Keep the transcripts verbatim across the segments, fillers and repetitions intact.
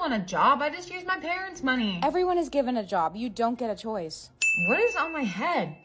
want a job. I just used my parents' money. Everyone is given a job. You don't get a choice. What is on my head?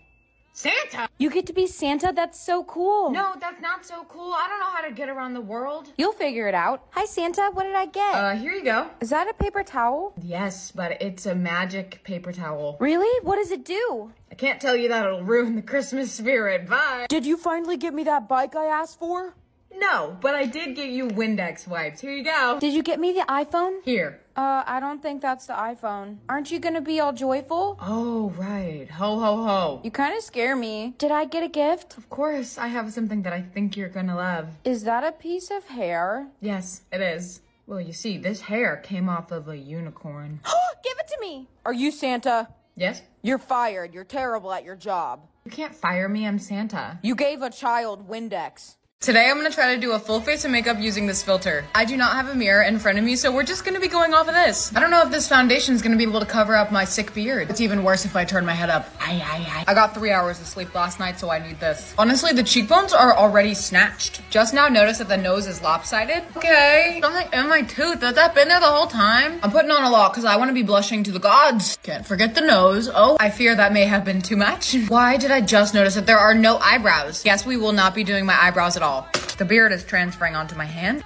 Santa! You get to be Santa? That's so cool. No, that's not so cool. I don't know how to get around the world. You'll figure it out. Hi, Santa. What did I get? Uh, here you go. Is that a paper towel? Yes, but it's a magic paper towel. Really? What does it do? I can't tell you that. It'll ruin the Christmas spirit. Bye. Did you finally get me that bike I asked for? No, but I did get you Windex wipes. Here you go. Did you get me the iPhone? Here. Uh, I don't think that's the iPhone. Aren't you gonna be all joyful? Oh, right. Ho, ho, ho. You kind of scare me. Did I get a gift? Of course. I have something that I think you're gonna love. Is that a piece of hair? Yes, it is. Well, you see, this hair came off of a unicorn. Give it to me! Are you Santa? Yes. You're fired. You're terrible at your job. You can't fire me. I'm Santa. You gave a child Windex. Today I'm gonna try to do a full face of makeup using this filter. I do not have a mirror in front of me, so we're just gonna be going off of this. I don't know if this foundation is gonna be able to cover up my sick beard. It's even worse if I turn my head up. Aye, aye, aye. I got three hours of sleep last night, so I need this. Honestly, the cheekbones are already snatched. Just now notice that the nose is lopsided. Okay, something in my tooth. Has that been there the whole time? I'm putting on a lot because I want to be blushing to the gods. Can't forget the nose. Oh, I fear that may have been too much. Why did I just notice that there are no eyebrows? Yes, we will not be doing my eyebrows at all. The beard is transferring onto my hand.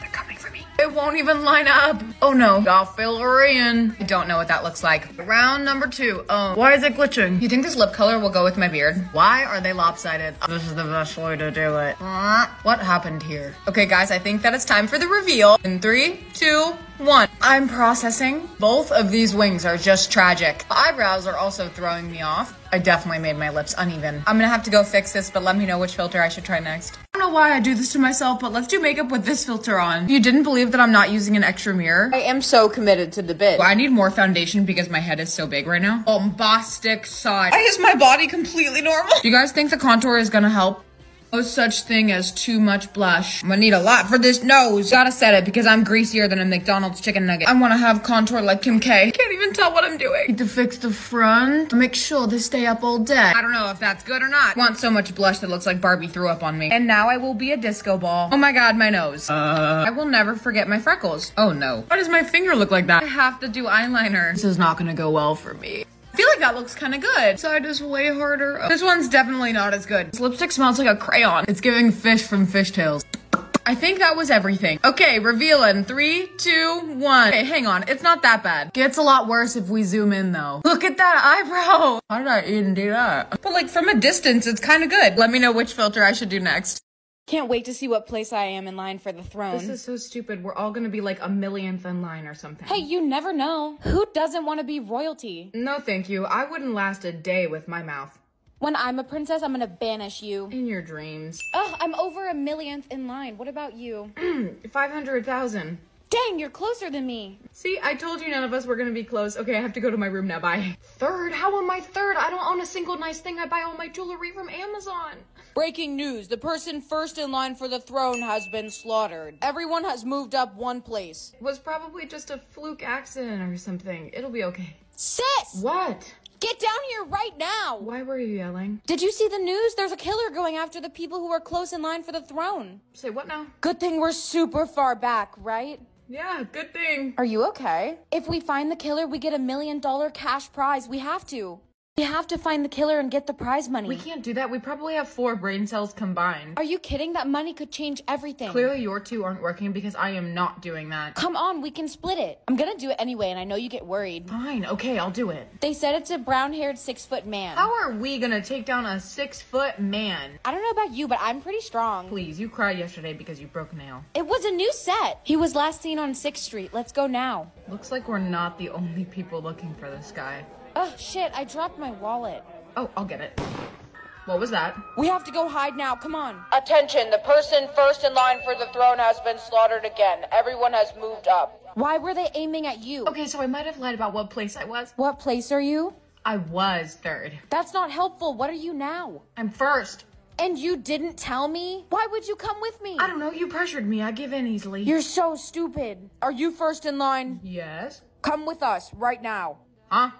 They're coming for me. It won't even line up. Oh no. I'll fill her in. I don't know what that looks like. Round number two. Oh, why is it glitching? You think this lip color will go with my beard? Why are they lopsided? This is the best way to do it. What happened here? Okay, guys, I think that it's time for the reveal. In three, two, one. I'm processing. Both of these wings are just tragic. The eyebrows are also throwing me off. I definitely made my lips uneven. I'm gonna have to go fix this, but let me know which filter I should try next. I don't know why I do this to myself, but let's do makeup with this filter on. If you didn't believe that I'm not using an extra mirror, I am so committed to the bit. Well, I need more foundation because my head is so big right now. Bombastic side. Why is my body completely normal? Do you guys think the contour is gonna help? No such thing as too much blush. I'm gonna need a lot for this nose. Gotta set it because I'm greasier than a McDonald's chicken nugget. I wanna have contour like Kim K. Can't even tell what I'm doing. Need to fix the front. Make sure they stay up all day. I don't know if that's good or not. I want so much blush that looks like Barbie threw up on me. And now I will be a disco ball. Oh my god, my nose. Uh, I will never forget my freckles. Oh no. Why does my finger look like that? I have to do eyeliner. This is not gonna go well for me. I feel like that looks kind of good. Side is way harder. This one's definitely not as good. This lipstick smells like a crayon. It's giving fish from Fishtails. I think that was everything. Okay, reveal in three, two, one. Okay, hang on, it's not that bad. Gets a lot worse if we zoom in though. Look at that eyebrow. How did I even do that? But like from a distance, it's kind of good. Let me know which filter I should do next. Can't wait to see what place I am in line for the throne. This is so stupid. We're all gonna be like a millionth in line or something. Hey, you never know. Who doesn't want to be royalty? No, thank you. I wouldn't last a day with my mouth. When I'm a princess, I'm gonna banish you. In your dreams. Ugh, I'm over a millionth in line. What about you? five hundred thousand. Dang, you're closer than me. See, I told you none of us were gonna be close. Okay, I have to go to my room now, bye. Third? How am I third? I don't own a single nice thing. I buy all my jewelry from Amazon. Breaking news, the person first in line for the throne has been slaughtered. Everyone has moved up one place. It was probably just a fluke accident or something. It'll be okay. Sis! What? Get down here right now! Why were you yelling? Did you see the news? There's a killer going after the people who are close in line for the throne. Say what now? Good thing we're super far back, right? Yeah, good thing. Are you okay? If we find the killer, we get a million dollar cash prize. We have to. We have to find the killer and get the prize money. We can't do that. We probably have four brain cells combined. Are you kidding? That money could change everything. Clearly your two aren't working because I am not doing that. Come on, we can split it. I'm gonna do it anyway, and I know you get worried. Fine, okay, I'll do it. They said it's a brown-haired six-foot man. How are we gonna take down a six-foot man? I don't know about you, but I'm pretty strong. Please, you cried yesterday because you broke a nail. It was a new set. He was last seen on sixth street. Let's go now. Looks like we're not the only people looking for this guy. Oh, shit, I dropped my wallet. Oh, I'll get it. What was that? We have to go hide now, come on. Attention, the person first in line for the throne has been slaughtered again. Everyone has moved up. Why were they aiming at you? Okay, so I might have lied about what place I was. What place are you? I was third. That's not helpful. What are you now? I'm first. And you didn't tell me? Why would you come with me? I don't know, you pressured me. I give in easily. You're so stupid. Are you first in line? Yes. Come with us right now. Huh?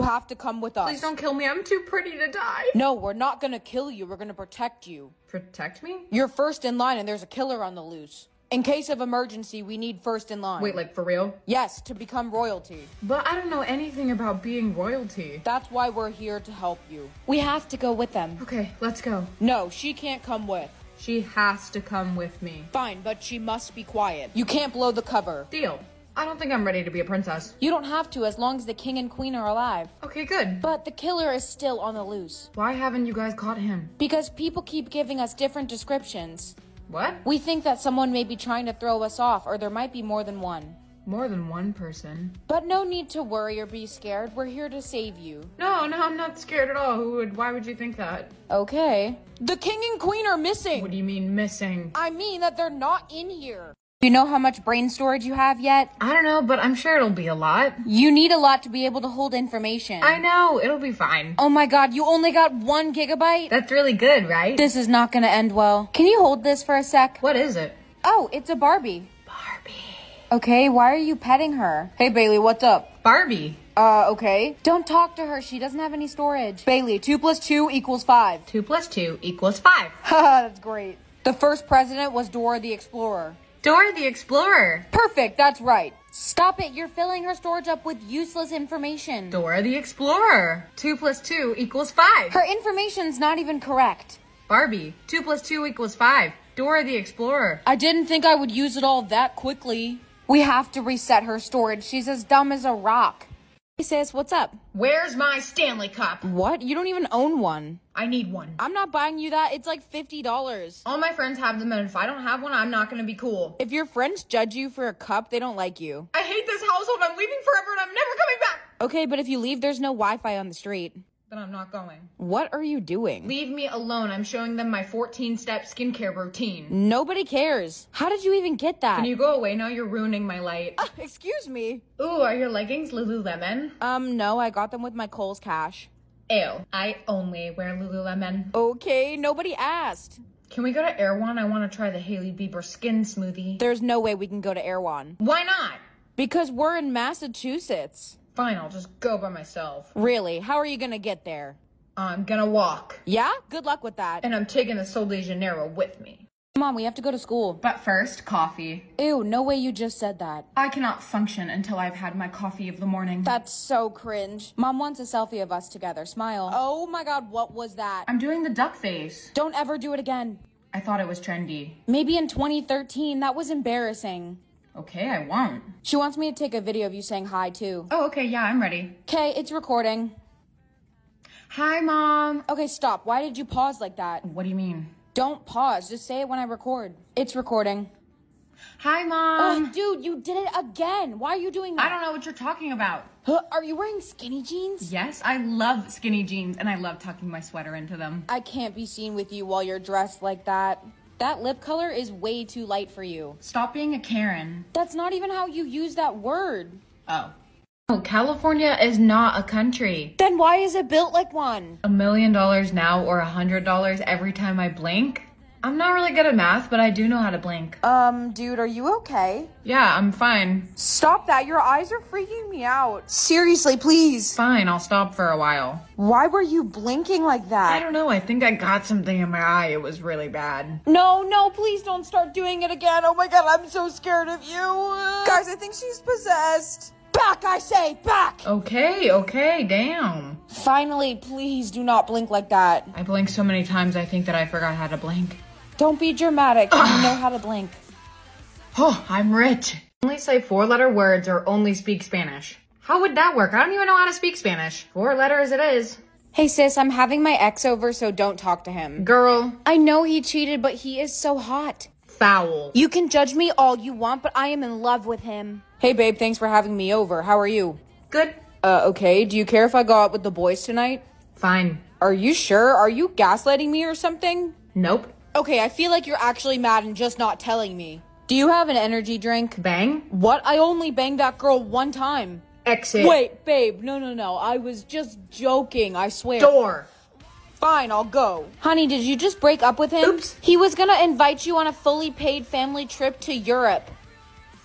You have to come with us. Please don't kill me. I'm too pretty to die. No, we're not gonna kill you. We're gonna protect you. Protect me? You're first in line and there's a killer on the loose. In case of emergency, we need first in line. Wait, like for real? Yes, to become royalty. But I don't know anything about being royalty. That's why we're here to help you. We have to go with them. Okay, let's go. No, she can't come with. She has to come with me. Fine, but she must be quiet. You can't blow the cover. Deal. I don't think I'm ready to be a princess. You don't have to, as long as the king and queen are alive. Okay, good. But the killer is still on the loose. Why haven't you guys caught him? Because people keep giving us different descriptions. What? We think that someone may be trying to throw us off, or there might be more than one. More than one person? But no need to worry or be scared. We're here to save you. No, no, I'm not scared at all. Who would? Why would you think that? Okay. The king and queen are missing! What do you mean, missing? I mean that they're not in here. Do you know how much brain storage you have yet? I don't know, but I'm sure it'll be a lot. You need a lot to be able to hold information. I know, it'll be fine. Oh my god, you only got one gigabyte? That's really good, right? This is not gonna end well. Can you hold this for a sec? What is it? Oh, it's a Barbie. Barbie. Okay, why are you petting her? Hey, Bailey, what's up? Barbie. Uh, okay. Don't talk to her, she doesn't have any storage. Bailey, two plus two equals five. Two plus two equals five. Haha, that's great. The first president was Dora the Explorer. Dora the Explorer. Perfect, that's right. Stop it, you're filling her storage up with useless information. Dora the Explorer. Two plus two equals five. Her information's not even correct. Barbie, two plus two equals five. Dora the Explorer. I didn't think I would use it all that quickly. We have to reset her storage. She's as dumb as a rock. Hey sis, what's up? Where's my Stanley cup? What? You don't even own one. I need one. I'm not buying you that. It's like fifty dollars. All my friends have them, and if I don't have one, I'm not going to be cool. If your friends judge you for a cup, they don't like you. I hate this household. I'm leaving forever, and I'm never coming back. Okay, but if you leave, there's no Wi-Fi on the street. Then I'm not going. What are you doing? Leave me alone. I'm showing them my fourteen-step skincare routine. Nobody cares. How did you even get that? Can you go away now? You're ruining my light. Uh, excuse me. Ooh, are your leggings Lululemon? Um, no. I got them with my Kohl's cash. Ew, I only wear Lululemon. Okay, nobody asked. Can we go to Erewhon? I want to try the Hailey Bieber skin smoothie. There's no way we can go to Erewhon. Why not? Because we're in Massachusetts. Fine, I'll just go by myself. Really? How are you gonna get there? I'm gonna walk. Yeah? Good luck with that. And I'm taking the Sol de Janeiro with me. Mom, we have to go to school. But first, coffee. Ew, no way you just said that. I cannot function until I've had my coffee of the morning. That's so cringe. Mom wants a selfie of us together. Smile. Oh my god, what was that? I'm doing the duck face. Don't ever do it again. I thought it was trendy. Maybe in twenty thirteen, that was embarrassing. Okay, I won't. She wants me to take a video of you saying hi too. Oh, okay, yeah, I'm ready. Okay, it's recording. Hi, Mom. Okay, stop. Why did you pause like that? What do you mean? Don't pause. Just say it when I record. It's recording. Hi, Mom. Oh, dude, you did it again. Why are you doing that? I don't know what you're talking about. Huh? Are you wearing skinny jeans? Yes, I love skinny jeans, and I love tucking my sweater into them. I can't be seen with you while you're dressed like that. That lip color is way too light for you. Stop being a Karen. That's not even how you use that word. Oh. Oh, California is not a country. Then why is it built like one? A million dollars now or a hundred dollars every time I blink? I'm not really good at math, but I do know how to blink. Um, dude, are you okay? Yeah, I'm fine. Stop that. Your eyes are freaking me out. Seriously, please. Fine, I'll stop for a while. Why were you blinking like that? I don't know. I think I got something in my eye. It was really bad. No, no, please don't start doing it again. Oh my god, I'm so scared of you. Guys, I think she's possessed. Back, I say, back! Okay, okay, damn. Finally, please do not blink like that. I blink so many times, I think that I forgot how to blink. Don't be dramatic, you know how to blink. Oh, I'm rich. Only say four-letter words or only speak Spanish. How would that work? I don't even know how to speak Spanish. Four letters it is. Hey sis, I'm having my ex over, so don't talk to him. Girl. I know he cheated, but he is so hot. Foul. You can judge me all you want, but I am in love with him. Hey babe, thanks for having me over. How are you? Good. Uh, okay. Do you care if I go out with the boys tonight? Fine. Are you sure? Are you gaslighting me or something? Nope. Okay, I feel like you're actually mad and just not telling me. Do you have an energy drink? Bang? What? I only banged that girl one time. Exit. Wait, babe. No, no, no. I was just joking. I swear. Door. Fine, I'll go. Honey, did you just break up with him? Oops. He was gonna invite you on a fully paid family trip to Europe.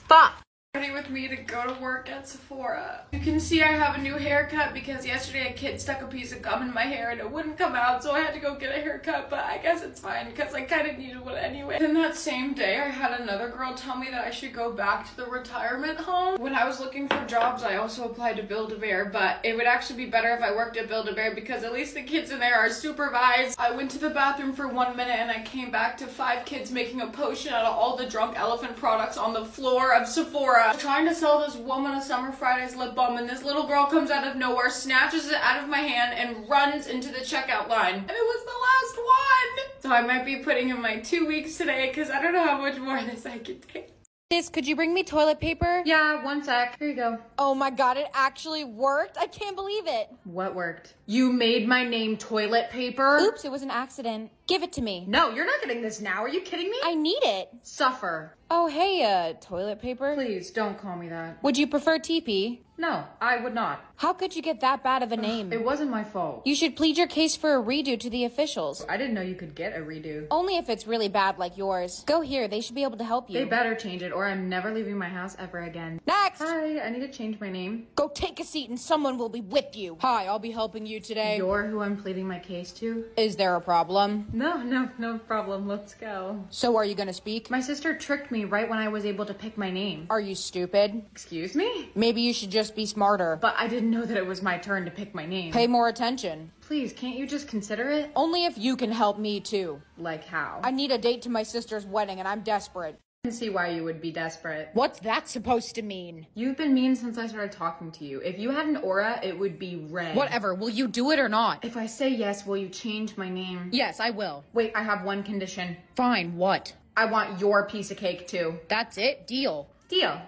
Fuck. Ready with me to go to work at Sephora. You can see I have a new haircut because yesterday a kid stuck a piece of gum in my hair and it wouldn't come out, so I had to go get a haircut, but I guess it's fine because I kind of needed one anyway. Then that same day I had another girl tell me that I should go back to the retirement home. When I was looking for jobs I also applied to Build-A-Bear, but it would actually be better if I worked at Build-A-Bear because at least the kids in there are supervised. I went to the bathroom for one minute and I came back to five kids making a potion out of all the Drunk Elephant products on the floor of Sephora. I'm trying to sell this woman a Summer Fridays lip balm and this little girl comes out of nowhere, snatches it out of my hand, and runs into the checkout line. And it was the last one! So I might be putting in my two weeks today because I don't know how much more of this I could take. Sis, could you bring me toilet paper? Yeah, one sec. Here you go. Oh my god, it actually worked? I can't believe it. What worked? You made my name toilet paper? Oops, it was an accident. Give it to me. No, you're not getting this now. Are you kidding me? I need it. Suffer. Oh, hey, uh, toilet paper? Please, don't call me that. Would you prefer T P? No, I would not. How could you get that bad of a name? It wasn't my fault. You should plead your case for a redo to the officials. I didn't know you could get a redo. Only if it's really bad like yours. Go here, they should be able to help you. They better change it or I'm never leaving my house ever again. Next! Hi, I need to change my name. Go take a seat and someone will be with you. Hi, I'll be helping you today. You're who I'm pleading my case to? Is there a problem? No, no, no problem. Let's go. So are you gonna speak? My sister tricked me right when I was able to pick my name. Are you stupid? Excuse me? Maybe you should just be smarter. But I didn't know that it was my turn to pick my name. Pay more attention. Please, can't you just consider it? Only if you can help me too. Like how? I need a date to my sister's wedding and I'm desperate. I can see why you would be desperate. What's that supposed to mean? You've been mean since I started talking to you. If you had an aura, it would be red. Whatever, will you do it or not? If I say yes, will you change my name? Yes, I will. Wait, I have one condition. Fine, what? I want your piece of cake too. That's it, deal. Deal.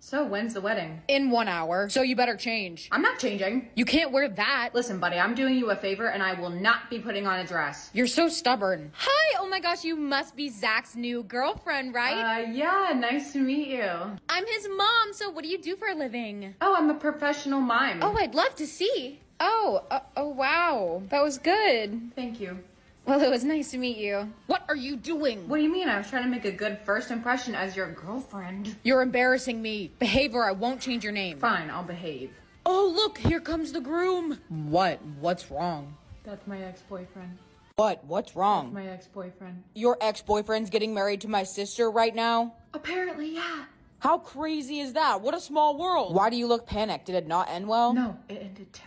So when's the wedding? In one hour, so you better change. I'm not changing. You can't wear that. Listen, buddy, I'm doing you a favor and I will not be putting on a dress. You're so stubborn. Hi, oh my gosh, you must be Zach's new girlfriend, right? Uh, yeah, nice to meet you. I'm his mom, so what do you do for a living? Oh, I'm a professional mime. Oh, I'd love to see. Oh, uh, oh wow, that was good. Thank you. Well, it was nice to meet you. What are you doing? What do you mean? I was trying to make a good first impression as your girlfriend. You're embarrassing me. Behave or I won't change your name. Fine, I'll behave. Oh, look, here comes the groom. What? What's wrong? That's my ex-boyfriend. What? What's wrong? That's my ex-boyfriend. Your ex-boyfriend's getting married to my sister right now? Apparently, yeah. How crazy is that? What a small world. Why do you look panicked? Did it not end well? No, it ended terribly.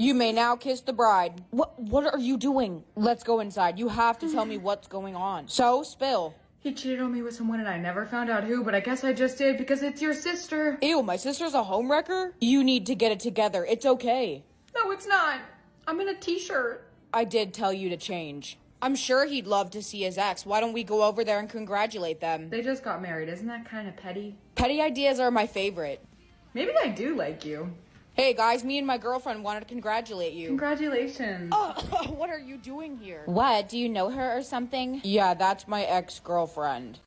You may now kiss the bride. What What are you doing? Let's go inside. You have to tell me what's going on. So, spill. He cheated on me with someone and I never found out who, but I guess I just did because it's your sister. Ew, my sister's a homewrecker? You need to get it together. It's okay. No, it's not. I'm in a t-shirt. I did tell you to change. I'm sure he'd love to see his ex. Why don't we go over there and congratulate them? They just got married. Isn't that kind of petty? Petty ideas are my favorite. Maybe I do like you. Hey guys, me and my girlfriend wanted to congratulate you. Congratulations. Oh, what are you doing here? What, do you know her or something? Yeah, that's my ex-girlfriend.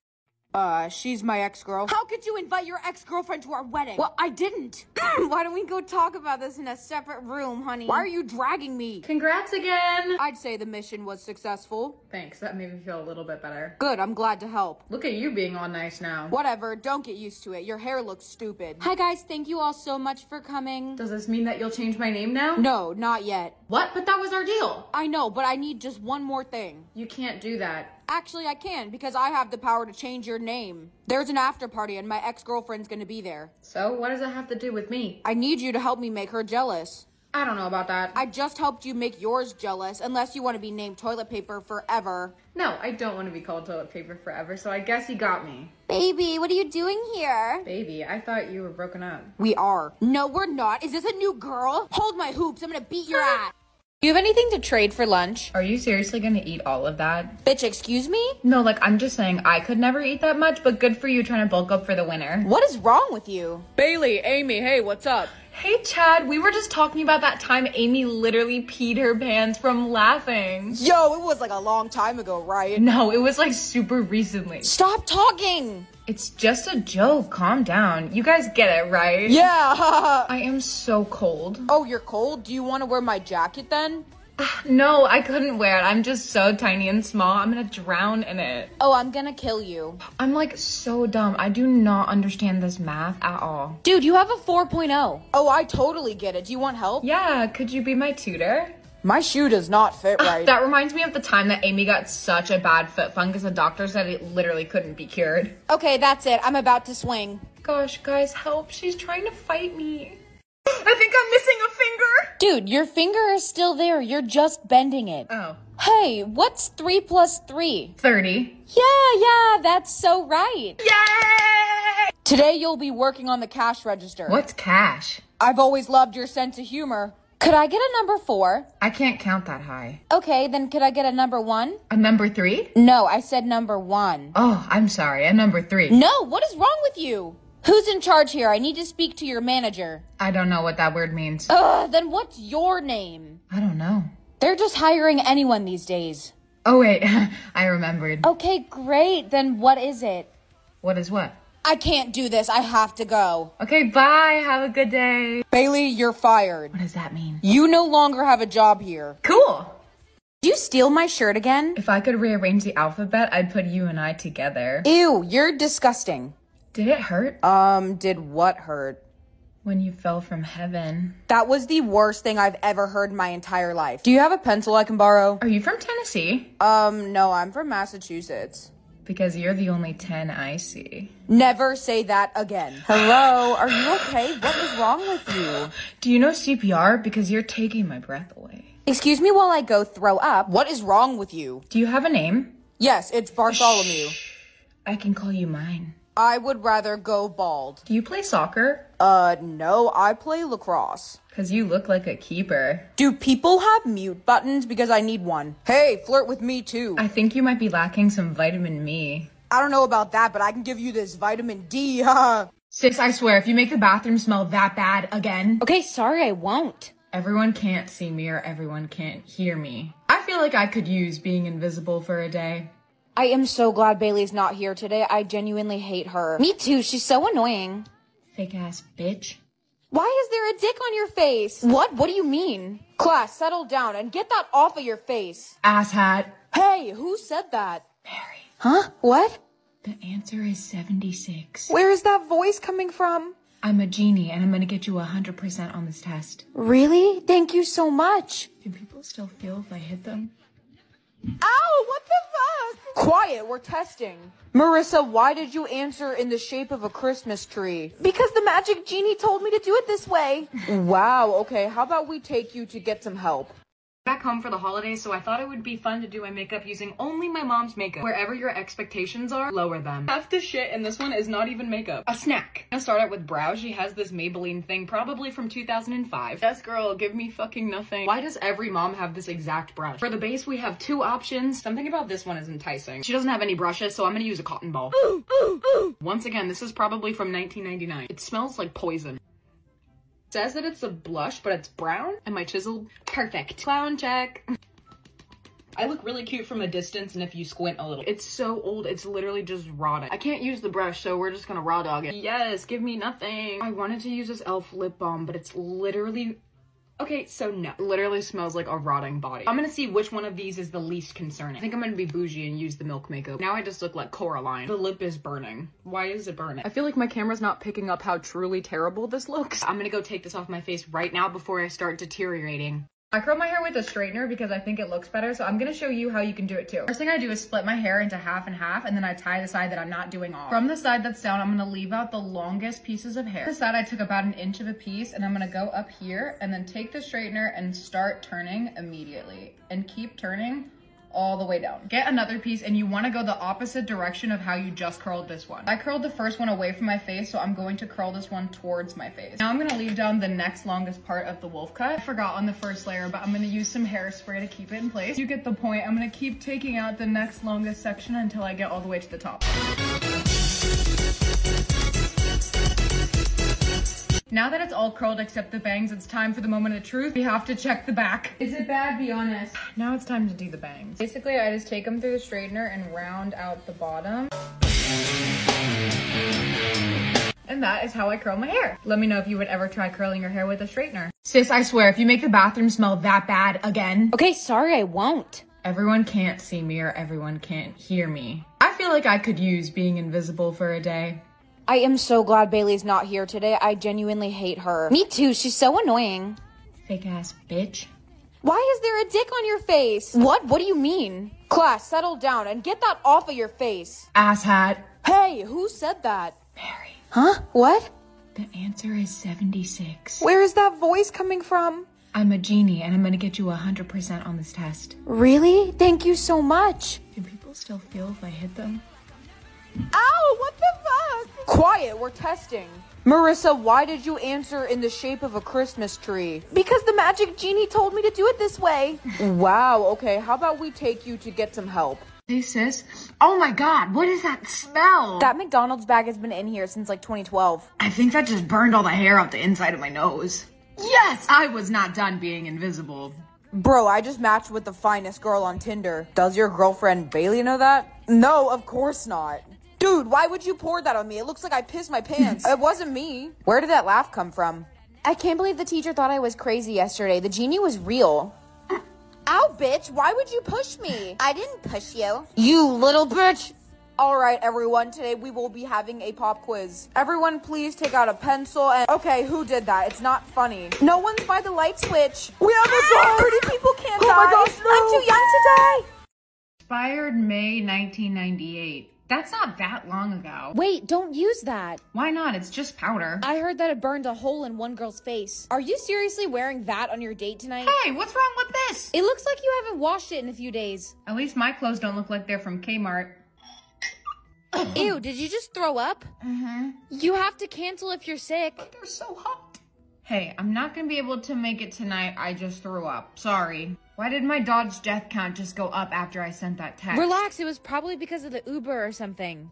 Uh, she's my ex-girlfriend. How could you invite your ex-girlfriend to our wedding? Well, I didn't. Why don't we go talk about this in a separate room, honey? Why are you dragging me? Congrats again. I'd say the mission was successful. Thanks, that made me feel a little bit better. Good, I'm glad to help. Look at you being all nice now. Whatever, don't get used to it. Your hair looks stupid. Hi guys, thank you all so much for coming. Does this mean that you'll change my name now? No, not yet. What? But that was our deal. I know, but I need just one more thing. You can't do that. Actually, I can, because I have the power to change your name. There's an after party and my ex-girlfriend's gonna be there. So, what does that have to do with me? I need you to help me make her jealous. I don't know about that. I just helped you make yours jealous, unless you want to be named toilet paper forever. No, I don't want to be called toilet paper forever, so I guess you got me. Baby, what are you doing here? Baby, I thought you were broken up. We are. No, we're not. Is this a new girl? Hold my hoops. I'm gonna beat your ass. Do you have anything to trade for lunch? Are you seriously gonna eat all of that? Bitch, excuse me? No, like, I'm just saying I could never eat that much, but good for you trying to bulk up for the winter. What is wrong with you? Bailey, Amy, hey, what's up? Hey, Chad, we were just talking about that time Amy literally peed her pants from laughing. Yo, it was like a long time ago, right? No, it was like super recently. Stop talking! It's just a joke, calm down. You guys get it, right? Yeah! I am so cold. Oh, you're cold? Do you want to wear my jacket then? No, I couldn't wear it. I'm just so tiny and small. I'm gonna drown in it. Oh, I'm gonna kill you. I'm like so dumb. I do not understand this math at all. Dude, you have a four point oh. Oh, I totally get it. Do you want help? Yeah, could you be my tutor? My shoe does not fit right. Uh, that reminds me of the time that Amy got such a bad foot fungus. The doctor said it literally couldn't be cured. Okay, that's it. I'm about to swing. Gosh, guys, help. She's trying to fight me. I think I'm missing a finger. Dude, your finger is still there. You're just bending it. Oh. Hey, what's three plus three? thirty. Yeah, yeah, that's so right. Yay! Today you'll be working on the cash register. What's cash? I've always loved your sense of humor. Could I get a number four? I can't count that high. Okay, then could I get a number one? A number three? No, I said number one. Oh, I'm sorry, a number three. No, what is wrong with you? Who's in charge here? I need to speak to your manager. I don't know what that word means. Ugh, then what's your name? I don't know. They're just hiring anyone these days. Oh, wait, I remembered. Okay, great, then what is it? What is what? I can't do this. I have to go. Okay, bye. Have a good day. Bailey, you're fired. What does that mean? You no longer have a job here. Cool. Did you steal my shirt again? If I could rearrange the alphabet, I'd put you and I together. Ew, you're disgusting. Did it hurt? Um, did what hurt? When you fell from heaven. That was the worst thing I've ever heard in my entire life. Do you have a pencil I can borrow? Are you from Tennessee? Um, no, I'm from Massachusetts. Because you're the only ten I see. Never say that again. Hello, are you okay? What is wrong with you? Do you know C P R? Because you're taking my breath away. Excuse me while I go throw up. What is wrong with you? Do you have a name? Yes, it's Bartholomew. Shh. I can call you mine. I would rather go bald. Do you play soccer? Uh, no, I play lacrosse. Because you look like a keeper. Do people have mute buttons? Because I need one. Hey, flirt with me too. I think you might be lacking some vitamin me. I don't know about that, but I can give you this vitamin D, huh? Sis, I swear, if you make the bathroom smell that bad again. Okay, sorry, I won't. Everyone can't see me or everyone can't hear me. I feel like I could use being invisible for a day. I am so glad Bailey's not here today. I genuinely hate her. Me too, she's so annoying. Fake ass bitch. Why is there a dick on your face? What? What do you mean? Class, settle down and get that off of your face. Asshat. Hey, who said that? Mary. Huh? What? The answer is seventy-six. Where is that voice coming from? I'm a genie and I'm gonna get you one hundred percent on this test. Really? Thank you so much. Do people still feel if I hit them? Ow, what the fuck? Quiet, we're testing. Marissa, why did you answer in the shape of a Christmas tree? Because the magic genie told me to do it this way. Wow, okay, how about we take you to get some help? Back home for the holidays, so I thought it would be fun to do my makeup using only my mom's makeup. Wherever your expectations are, lower them. Half the shit in this one is not even makeup. A snack. I'm gonna start out with brows. She has this Maybelline thing, probably from two thousand five. Yes, girl, give me fucking nothing. Why does every mom have this exact brush? For the base, we have two options. Something about this one is enticing. She doesn't have any brushes, so I'm gonna use a cotton ball. Ooh, ooh, ooh. Once again, this is probably from nineteen ninety-nine. It smells like poison. Says that it's a blush, but it's brown, and my chisel, perfect. Clown check. I look really cute from a distance, and if you squint a little. It's so old, it's literally just rotting. I can't use the brush, so we're just gonna raw dog it. Yes, give me nothing. I wanted to use this Elf lip balm, but it's literally, okay, so no. It literally smells like a rotting body. I'm gonna see which one of these is the least concerning. I think I'm gonna be bougie and use the Milk Makeup. Now I just look like Coraline. The lip is burning. Why is it burning? I feel like my camera's not picking up how truly terrible this looks. I'm gonna go take this off my face right now before I start deteriorating. I curl my hair with a straightener because I think it looks better, so I'm gonna show you how you can do it too. First thing I do is split my hair into half and half, and then I tie the side that I'm not doing off. From the side that's down, I'm gonna leave out the longest pieces of hair. This side I took about an inch of a piece, and I'm gonna go up here, and then take the straightener and start turning immediately. And keep turning all the way down. Get another piece, and you wanna go the opposite direction of how you just curled this one. I curled the first one away from my face, so I'm going to curl this one towards my face. Now I'm gonna leave down the next longest part of the wolf cut. I forgot on the first layer, but I'm gonna use some hairspray to keep it in place. You get the point. I'm gonna keep taking out the next longest section until I get all the way to the top. Now that it's all curled except the bangs, it's time for the moment of truth. We have to check the back. Is it bad? Be honest. Now it's time to do the bangs. Basically, I just take them through the straightener and round out the bottom. And that is how I curl my hair. Let me know if you would ever try curling your hair with a straightener. Sis, I swear, if you make the bathroom smell that bad again. Okay, sorry, I won't. Everyone can't see me or everyone can't hear me. I feel like I could use being invisible for a day. I am so glad Bailey's not here today. I genuinely hate her. Me too, she's so annoying. Fake ass bitch. Why is there a dick on your face? What? What do you mean? Class, settle down and get that off of your face. Asshat. Hey, who said that? Mary. Huh? What? The answer is seventy-six. Where is that voice coming from? I'm a genie and I'm gonna get you one hundred percent on this test. Really? Thank you so much. Do people still feel if I hit them? Ow, what the fuck? Quiet, we're testing. Marissa, why did you answer in the shape of a Christmas tree? Because the magic genie told me to do it this way. Wow, okay, how about we take you to get some help? Hey sis, oh my god, what is that smell? That McDonald's bag has been in here since like twenty twelve. I think that just burned all the hair off the inside of my nose. Yes, I was not done being invisible. Bro, I just matched with the finest girl on Tinder. Does your girlfriend Bailey know that? No, of course not. Dude, why would you pour that on me? It looks like I pissed my pants. It wasn't me. Where did that laugh come from? I can't believe the teacher thought I was crazy yesterday. The genie was real. Ow, bitch, why would you push me? I didn't push you. You little bitch. All right, everyone, today we will be having a pop quiz. Everyone, please take out a pencil and... Okay, who did that? It's not funny. No one's by the light switch. We have a ah! thirty people can't oh die. Oh my gosh, no. I'm too young to die. Expired May nineteen ninety-eight. That's not that long ago. Wait, don't use that. Why not? It's just powder. I heard that it burned a hole in one girl's face. Are you seriously wearing that on your date tonight? Hey, what's wrong with this? It looks like you haven't washed it in a few days. At least my clothes don't look like they're from Kmart. Ew, did you just throw up? Mm-hmm. You have to cancel if you're sick. But they're so hot. Hey, I'm not gonna be able to make it tonight. I just threw up. Sorry. Why did my Dodge death count just go up after I sent that text? Relax, it was probably because of the Uber or something.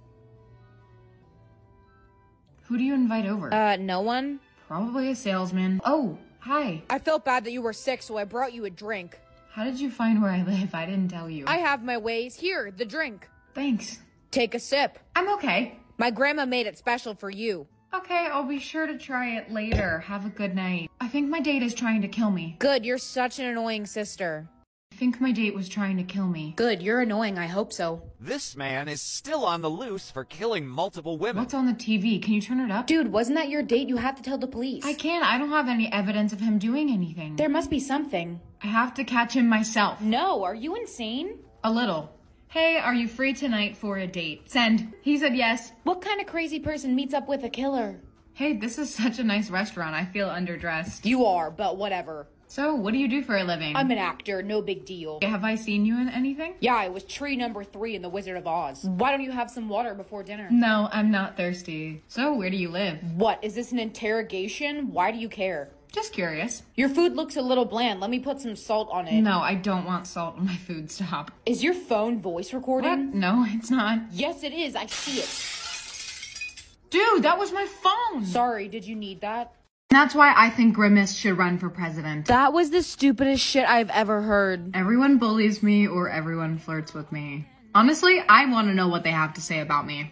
Who do you invite over? Uh, no one. Probably a salesman. Oh, hi. I felt bad that you were sick, so I brought you a drink. How did you find where I live? I didn't tell you. I have my ways. Here, the drink. Thanks. Take a sip. I'm okay. My grandma made it special for you. Okay, I'll be sure to try it later. Have a good night. I think my date is trying to kill me. Good, you're such an annoying sister. I think my date was trying to kill me. Good, you're annoying, I hope so. This man is still on the loose for killing multiple women. What's on the T V? Can you turn it up? Dude, wasn't that your date? You have to tell the police. I can't. I don't have any evidence of him doing anything. There must be something. I have to catch him myself. No, are you insane? A little. Hey, are you free tonight for a date? Send. He said yes. What kind of crazy person meets up with a killer? Hey, this is such a nice restaurant. I feel underdressed. You are, but whatever. So, what do you do for a living? I'm an actor, no big deal. Have I seen you in anything? Yeah, I was tree number three in the Wizard of Oz. Why don't you have some water before dinner? No, I'm not thirsty. So, where do you live? What, is this an interrogation? Why do you care? Just curious. Your food looks a little bland. Let me put some salt on it. No, I don't want salt on my food. Stop. Is your phone voice recording? What? No, it's not. Yes, it is. I see it. Dude, that was my phone. Sorry, did you need that? That's why I think Grimace should run for president. That was the stupidest shit I've ever heard. Everyone bullies me or everyone flirts with me. Honestly, I want to know what they have to say about me.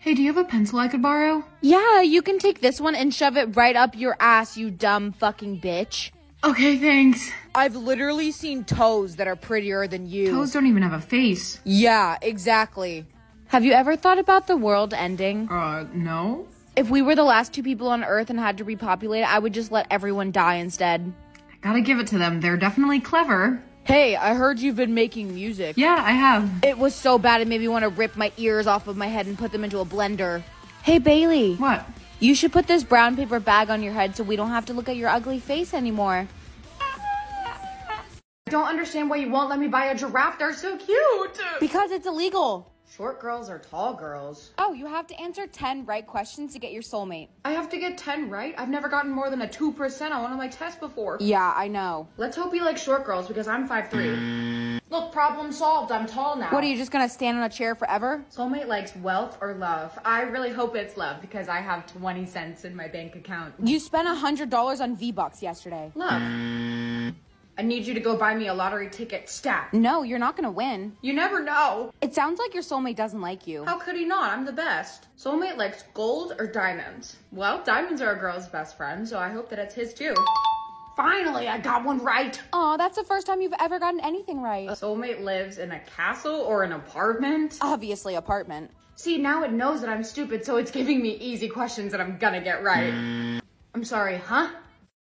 Hey, do you have a pencil I could borrow? Yeah, you can take this one and shove it right up your ass, you dumb fucking bitch. Okay, thanks. I've literally seen toes that are prettier than you. Toes don't even have a face. Yeah, exactly. Have you ever thought about the world ending? Uh, no. If we were the last two people on Earth and had to repopulate, I would just let everyone die instead. I gotta give it to them. They're definitely clever. Hey, I heard you've been making music. Yeah, I have. It was so bad it made me want to rip my ears off of my head and put them into a blender. Hey, Bailey. What? You should put this brown paper bag on your head so we don't have to look at your ugly face anymore. I don't understand why you won't let me buy a giraffe. They're so cute. Because it's illegal. Short girls are tall girls. Oh, you have to answer ten right questions to get your soulmate. I have to get ten right? I've never gotten more than a two percent on one of my tests before. Yeah, I know. Let's hope you like short girls because I'm five three. Look, problem solved. I'm tall now. What, are you just gonna stand on a chair forever? Soulmate likes wealth or love. I really hope it's love because I have twenty cents in my bank account. You spent one hundred dollars on V-Bucks yesterday. Love. I need you to go buy me a lottery ticket stat. No, you're not gonna win. You never know. It sounds like your soulmate doesn't like you. How could he not? I'm the best. Soulmate likes gold or diamonds. Well, diamonds are a girl's best friend, so I hope that it's his too. Finally, I got one right. Aw, that's the first time you've ever gotten anything right. A soulmate lives in a castle or an apartment? Obviously, apartment. See, now it knows that I'm stupid, so it's giving me easy questions that I'm gonna get right. I'm sorry, huh?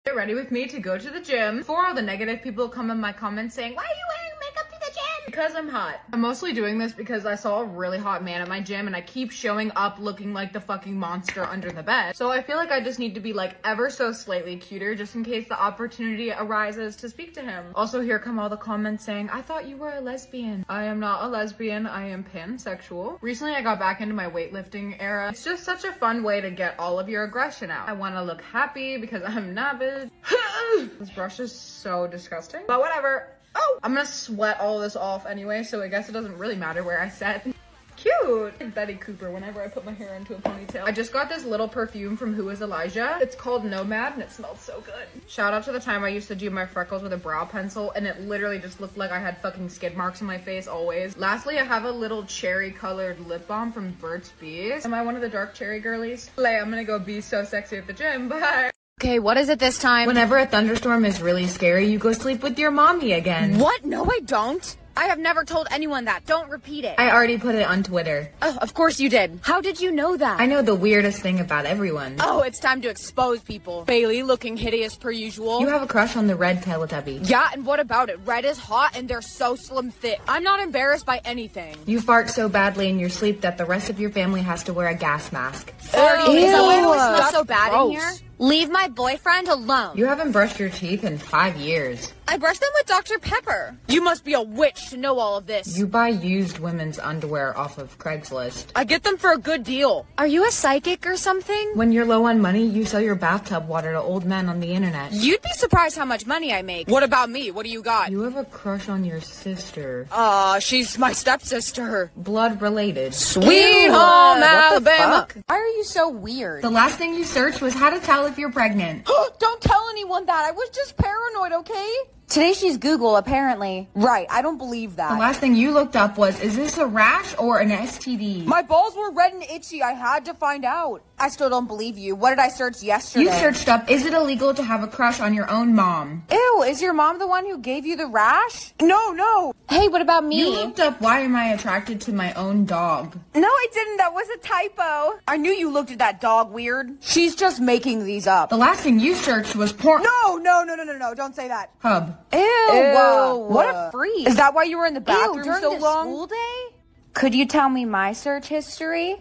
Get ready with me to go to the gym. Before all the negative people come in my comments saying, why are you wearing makeup to the gym? Because I'm hot. I'm mostly doing this because I saw a really hot man at my gym and I keep showing up looking like the fucking monster under the bed. So I feel like I just need to be like ever so slightly cuter just in case the opportunity arises to speak to him. Also, here come all the comments saying, I thought you were a lesbian. I am not a lesbian, I am pansexual. Recently I got back into my weightlifting era. It's just such a fun way to get all of your aggression out. I wanna look happy because I'm not bitch. This brush is so disgusting, but whatever. Oh, I'm gonna sweat all this off anyway, so I guess it doesn't really matter where I set. Cute. Like Betty Cooper whenever I put my hair into a ponytail. I just got this little perfume from Who is Elijah? It's called Nomad and it smells so good. Shout out to the time I used to do my freckles with a brow pencil and it literally just looked like I had fucking skid marks in my face always. Lastly, I have a little cherry colored lip balm from Burt's Bees. Am I one of the dark cherry girlies? Like, I'm gonna go be so sexy at the gym, bye. Okay, what is it this time? Whenever a thunderstorm is really scary, you go sleep with your mommy again. What? No, I don't. I have never told anyone that. Don't repeat it. I already put it on Twitter. Oh, of course you did. How did you know that? I know the weirdest thing about everyone. Oh, it's time to expose people. Bailey looking hideous per usual. You have a crush on the red Teletubby. Yeah, and what about it? Red is hot and they're so slim thick. I'm not embarrassed by anything. You fart so badly in your sleep that the rest of your family has to wear a gas mask. Ew. Is that why it always smells so bad gross. In here? Leave my boyfriend alone. You haven't brushed your teeth in five years. I brushed them with Doctor Pepper. You must be a witch to know all of this. You buy used women's underwear off of Craigslist. I get them for a good deal. Are you a psychic or something? When you're low on money, you sell your bathtub water to old men on the internet. You'd be surprised how much money I make. What about me? What do you got? You have a crush on your sister. Ah, uh, she's my stepsister. Blood related. Sweet Ew, home Alabama. Why are you so weird? The last thing you searched was how to tell if you're pregnant. Don't tell anyone that. I was just paranoid, okay? Today she's Google, apparently. Right, I don't believe that. The last thing you looked up was, is this a rash or an S T D? My balls were red and itchy. I had to find out. I still don't believe you. What did I search yesterday? You searched up, is it illegal to have a crush on your own mom? Ew, is your mom the one who gave you the rash? No, no. Hey, what about me? You looked up, why am I attracted to my own dog? No, I didn't. That was a typo. I knew you looked at that dog weird. She's just making these up. The last thing you searched was porn. No, no, no, no, no, no. Don't say that. Hub. Ew, Ew, what a freak. Is that why you were in the bathroom Ew, so long? School day? Could you tell me my search history?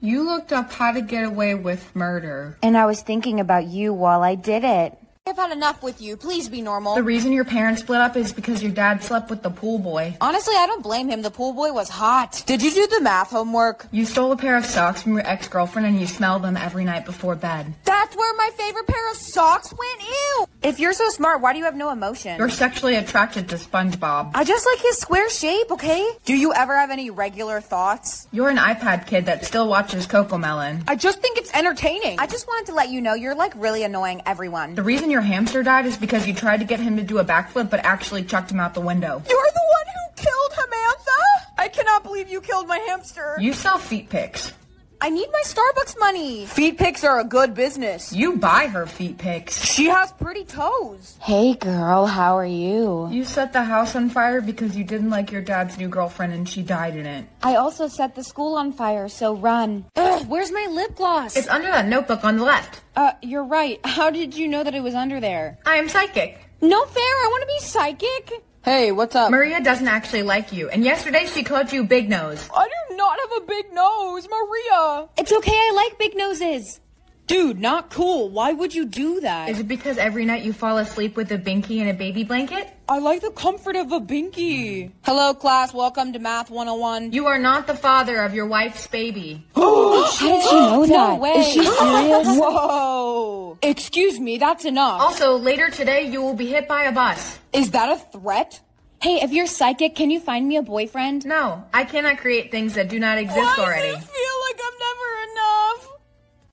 You looked up how to get away with murder. And I was thinking about you while I did it. I've had enough with you. Please be normal. The reason your parents split up is because your dad slept with the pool boy. Honestly, I don't blame him. The pool boy was hot. Did you do the math homework? You stole a pair of socks from your ex-girlfriend and you smell them every night before bed. That's where my favorite pair of socks went? Ew! If you're so smart, why do you have no emotion? You're sexually attracted to SpongeBob. I just like his square shape, okay? Do you ever have any regular thoughts? You're an iPad kid that still watches Cocomelon. I just think it's entertaining. I just wanted to let you know you're like really annoying everyone. The reason you're Your hamster died is because you tried to get him to do a backflip but actually chucked him out the window. You're the one who killed Hamantha? I cannot believe you killed my hamster. You sell feet pics. I need my Starbucks money. Feet pics are a good business. You buy her feet pics. She has pretty toes. Hey girl, how are you? You set the house on fire because you didn't like your dad's new girlfriend and she died in it. I also set the school on fire, so run. Ugh, where's my lip gloss? It's under that notebook on the left. Uh, you're right. How did you know that it was under there? I am psychic. No fair, I want to be psychic. Hey, what's up? Maria doesn't actually like you, and yesterday she called you Big Nose. I do not have a big nose, Maria. It's okay, I like big noses. Dude, not cool. Why would you do that? Is it because every night you fall asleep with a binky and a baby blanket? I like the comfort of a binky. Hello, class. Welcome to Math one oh one. You are not the father of your wife's baby. Oh, how did she know that? No way. Is she serious? Whoa. Excuse me, that's enough. Also, later today, you will be hit by a bus. Is that a threat? Hey, if you're psychic, can you find me a boyfriend? No, I cannot create things that do not exist Why already. Does it feel like I'm never enough?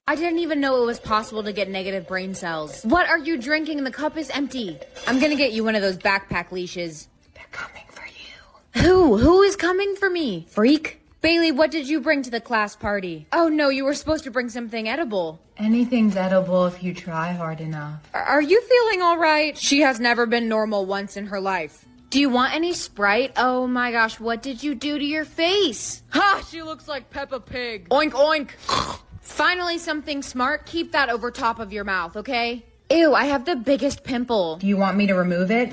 I didn't even know it was possible to get negative brain cells. What are you drinking? The cup is empty. I'm gonna get you one of those backpack leashes. They're coming for you. Who? Who is coming for me? Freak. Bailey, what did you bring to the class party? Oh no, you were supposed to bring something edible. Anything's edible if you try hard enough. Are you feeling all right? She has never been normal once in her life. Do you want any Sprite? Oh my gosh, what did you do to your face? Ha, she looks like Peppa Pig. Oink, oink. Finally, something smart. Keep that over top of your mouth, okay? Ew, I have the biggest pimple. Do you want me to remove it?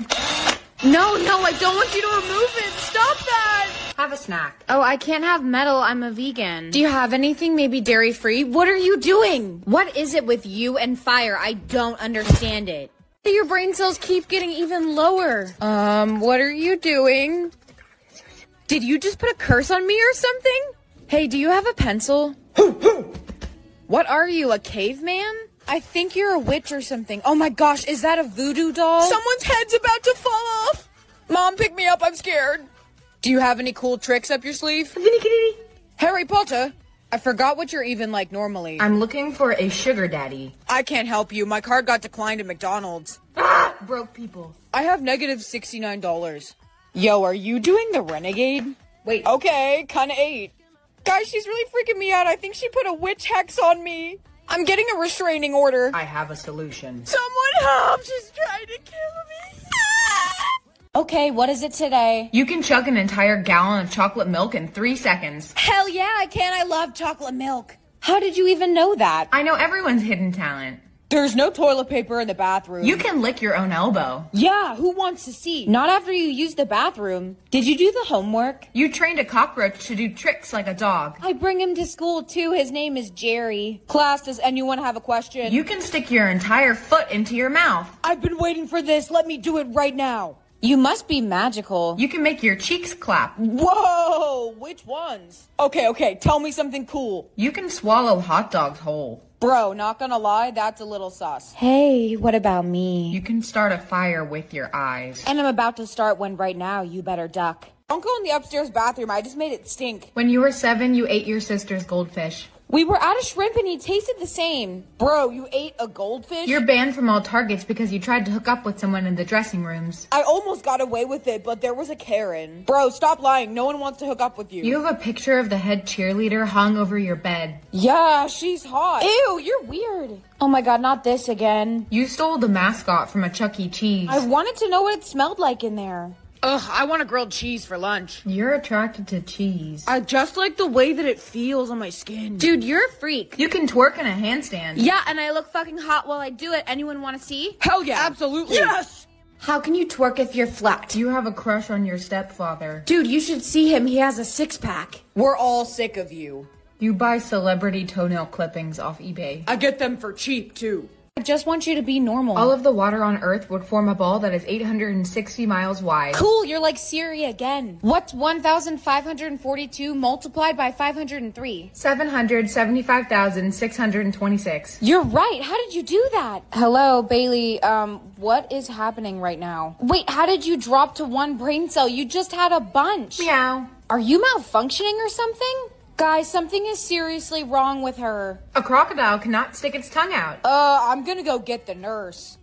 No, no, I don't want you to remove it. Stop that. Have a snack. Oh, I can't have metal. I'm a vegan. Do you have anything maybe dairy-free? What are you doing? What is it with you and fire? I don't understand it. Your brain cells keep getting even lower. Um, what are you doing? Did you just put a curse on me or something? Hey, do you have a pencil? What are you, a caveman? I think you're a witch or something. Oh my gosh, is that a voodoo doll? Someone's head's about to fall off. Mom, pick me up, I'm scared. Do you have any cool tricks up your sleeve? Harry Potter? I forgot what you're even like normally. I'm looking for a sugar daddy. I can't help you. My card got declined at McDonald's. Ah, broke people. I have negative sixty-nine dollars. Yo, are you doing the renegade? Wait. Okay, kinda ate. Guys, she's really freaking me out. I think she put a witch hex on me. I'm getting a restraining order. I have a solution. Someone help! She's trying to kill me. Okay, what is it today? You can chug an entire gallon of chocolate milk in three seconds. Hell yeah, I can. I love chocolate milk. How did you even know that? I know everyone's hidden talent. There's no toilet paper in the bathroom. You can lick your own elbow. Yeah, who wants to see? Not after you use the bathroom. Did you do the homework? You trained a cockroach to do tricks like a dog. I bring him to school too. His name is Jerry. Class, does anyone have a question? You can stick your entire foot into your mouth. I've been waiting for this. Let me do it right now. You must be magical. You can make your cheeks clap. Whoa, which ones? Okay, okay, tell me something cool. You can swallow hot dogs whole. Bro, not gonna lie, that's a little sus. Hey, what about me? You can start a fire with your eyes. And I'm about to start one right now, you better duck. Don't go in the upstairs bathroom, I just made it stink. When you were seven, you ate your sister's goldfish. We were at a shrimp and he tasted the same. Bro, you ate a goldfish? You're banned from all Targets because you tried to hook up with someone in the dressing rooms. I almost got away with it, but there was a Karen. Bro, stop lying, no one wants to hook up with you. You have a picture of the head cheerleader hung over your bed. Yeah, she's hot. Ew, you're weird. Oh my god, not this again. You stole the mascot from a Chuck E. Cheese. I wanted to know what it smelled like in there. Ugh, I want a grilled cheese for lunch. You're attracted to cheese. I just like the way that it feels on my skin. Dude, you're a freak. You can twerk in a handstand. Yeah, and I look fucking hot while I do it. Anyone want to see? Hell yeah. Absolutely. Yes! How can you twerk if you're flat? You have a crush on your stepfather. Dude, you should see him. He has a six-pack. We're all sick of you. You buy celebrity toenail clippings off eBay. I get them for cheap, too. I just want you to be normal. All of the water on Earth would form a ball that is eight hundred sixty miles wide. Cool, you're like Siri again. What's one thousand five hundred forty-two multiplied by five hundred three? seven hundred seventy-five thousand six hundred twenty-six. You're right, how did you do that? Hello, Bailey, um, what is happening right now? Wait, how did you drop to one brain cell? You just had a bunch. Meow. Are you malfunctioning or something? Guys, something is seriously wrong with her. A crocodile cannot stick its tongue out. Uh, I'm gonna go get the nurse.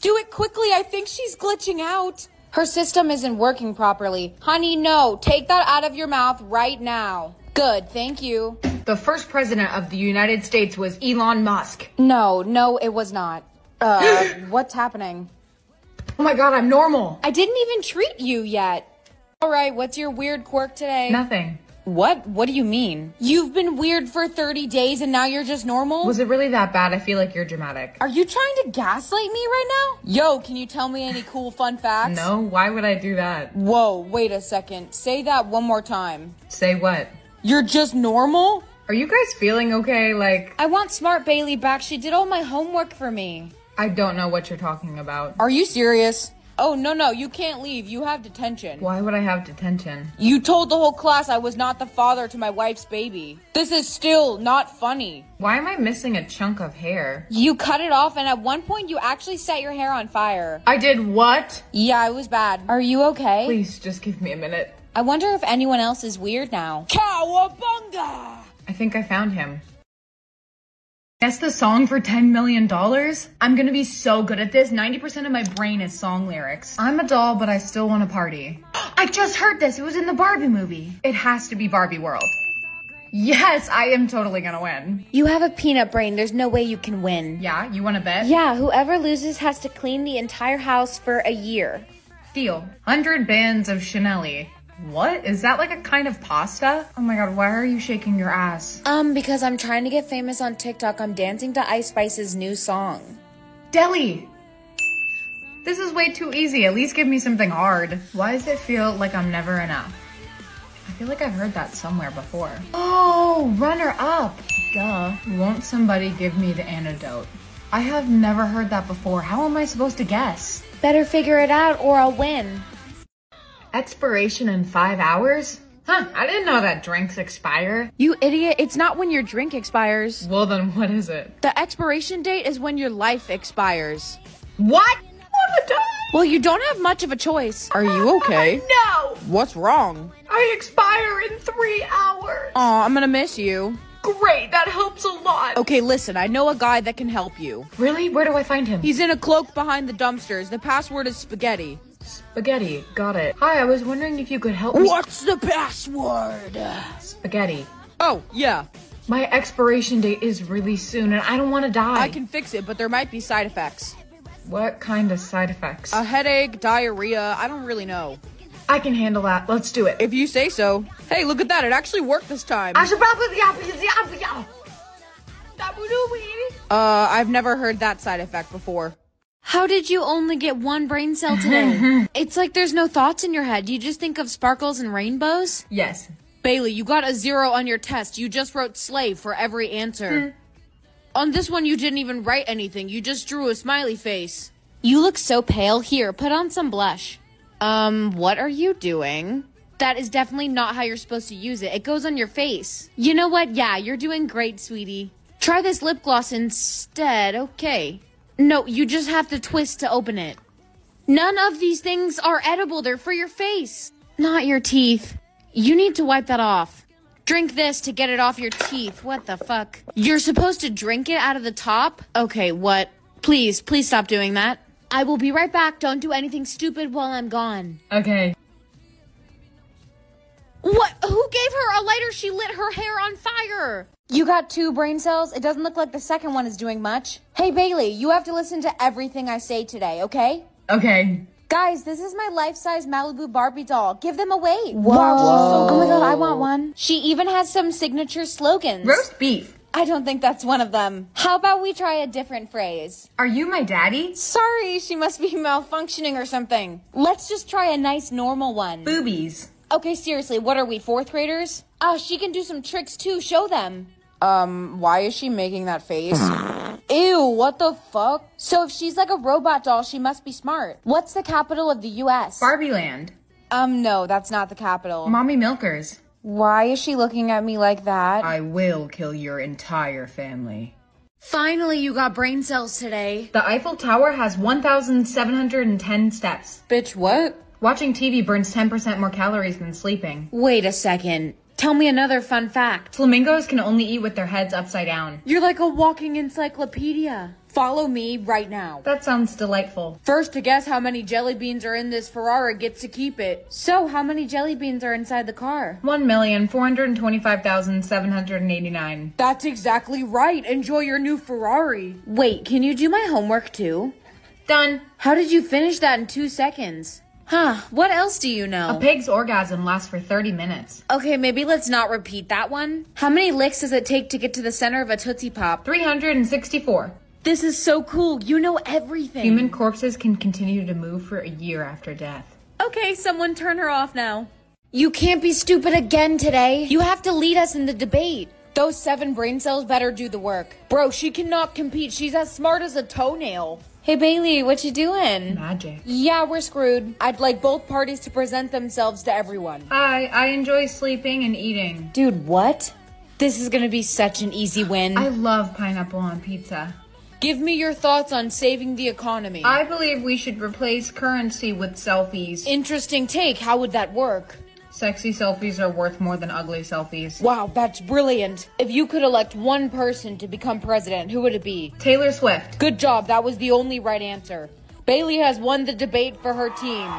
Do it quickly, I think she's glitching out. Her system isn't working properly. Honey, no, take that out of your mouth right now. Good, thank you. The first president of the United States was Elon Musk. No, no, it was not. Uh, what's happening? Oh my god, I'm normal. I didn't even treat you yet. All right, what's your weird quirk today? Nothing. What? What do you mean? You've been weird for thirty days and now you're just normal? Was it really that bad? I feel like you're dramatic. Are you trying to gaslight me right now? Yo, can you tell me any cool fun facts? No, why would I do that? Whoa, wait a second. Say that one more time. Say what? You're just normal? Are you guys feeling okay? Like... I want Smart Bailey back. She did all my homework for me. I don't know what you're talking about. Are you serious? Oh, no, no, you can't leave. You have detention. Why would I have detention? You told the whole class I was not the father to my wife's baby. This is still not funny. Why am I missing a chunk of hair? You cut it off, and at one point, you actually set your hair on fire. I did what? Yeah, it was bad. Are you okay? Please, just give me a minute. I wonder if anyone else is weird now. Cowabunga! I think I found him. Guess the song for ten million dollars? I'm gonna be so good at this. ninety percent of my brain is song lyrics. I'm a doll, but I still wanna party. I just heard this, it was in the Barbie movie. It has to be Barbie World. Yes, I am totally gonna win. You have a peanut brain, there's no way you can win. Yeah, you wanna bet? Yeah, whoever loses has to clean the entire house for a year. Deal. one hundred bands of Chanel-y. What? Is that like a kind of pasta? Oh my god, why are you shaking your ass? Um, because I'm trying to get famous on TikTok. I'm dancing to Ice Spice's new song. Deli! This is way too easy. At least give me something hard. Why does it feel like I'm never enough? I feel like I've heard that somewhere before. Oh, runner up! Duh. Won't somebody give me the antidote? I have never heard that before. How am I supposed to guess? Better figure it out or I'll win. Expiration in five hours? Huh, I didn't know that drinks expire. You idiot, it's not when your drink expires. Well then what is it? The expiration date is when your life expires. What? I'm a dog. Well, you don't have much of a choice. Are you okay? No! What's wrong? I expire in three hours. Aw, I'm gonna miss you. Great, that helps a lot. Okay, listen, I know a guy that can help you. Really? Where do I find him? He's in a cloak behind the dumpsters. The password is spaghetti. Spaghetti, got it. Hi, I was wondering if you could help me. What's the password? Spaghetti. Oh, yeah. My expiration date is really soon and I don't want to die. I can fix it, but there might be side effects. What kind of side effects? A headache, diarrhea, I don't really know. I can handle that, let's do it. If you say so. Hey, look at that, it actually worked this time. Uh, I've never heard that side effect before. How did you only get one brain cell today? It's like there's no thoughts in your head. You just think of sparkles and rainbows? Yes. Bailey, you got a zero on your test. You just wrote slave for every answer. Hmm. On this one, you didn't even write anything. You just drew a smiley face. You look so pale. Here, put on some blush. Um, what are you doing? That is definitely not how you're supposed to use it. It goes on your face. You know what? Yeah, you're doing great, sweetie. Try this lip gloss instead. Okay. No, you just have to twist to open it. None of these things are edible. They're for your face, not your teeth. You need to wipe that off. Drink this to get it off your teeth. What the fuck? You're supposed to drink it out of the top? Okay, what? Please, please stop doing that. I will be right back. Don't do anything stupid while I'm gone. Okay. What? Who gave her a lighter? She lit her hair on fire. You got two brain cells? It doesn't look like the second one is doing much. Hey, Bailey, you have to listen to everything I say today, okay? Okay. Guys, this is my life-size Malibu Barbie doll. Give them away. Whoa. Whoa. Oh my god, I want one. She even has some signature slogans. Roast beef. I don't think that's one of them. How about we try a different phrase? Are you my daddy? Sorry, she must be malfunctioning or something. Let's just try a nice, normal one. Boobies. Okay, seriously, what are we, fourth graders? Oh, she can do some tricks too. Show them. Um, why is she making that face? Ew, what the fuck? So if she's like a robot doll, she must be smart. What's the capital of the U S? Barbie Land. Um, no, that's not the capital. Mommy Milkers. Why is she looking at me like that? I will kill your entire family. Finally, you got brain cells today. The Eiffel Tower has one thousand seven hundred ten steps. Bitch, what? Watching T V burns ten percent more calories than sleeping. Wait a second. Tell me another fun fact. Flamingos can only eat with their heads upside down. You're like a walking encyclopedia. Follow me right now. That sounds delightful. First to guess how many jelly beans are in this Ferrari gets to keep it. So how many jelly beans are inside the car? one million four hundred twenty-five thousand seven hundred eighty-nine. That's exactly right. Enjoy your new Ferrari. Wait, can you do my homework too? Done. How did you finish that in two seconds? Huh, what else do you know? A pig's orgasm lasts for thirty minutes. Okay, maybe let's not repeat that one. How many licks does it take to get to the center of a Tootsie Pop? three hundred sixty-four. This is so cool, you know everything. Human corpses can continue to move for a year after death. Okay, someone turn her off now. You can't be stupid again today. You have to lead us in the debate. Those seven brain cells better do the work. Bro, she cannot compete, she's as smart as a toenail. Hey, Bailey, what you doing? Magic. Yeah, we're screwed. I'd like both parties to present themselves to everyone. Hi, I enjoy sleeping and eating. Dude, what? This is gonna be such an easy win. I love pineapple on pizza. Give me your thoughts on saving the economy. I believe we should replace currency with selfies. Interesting take. How would that work? Sexy selfies are worth more than ugly selfies. Wow, that's brilliant. If you could elect one person to become president, who would it be? Taylor Swift. Good job. That was the only right answer. Bailey has won the debate for her team.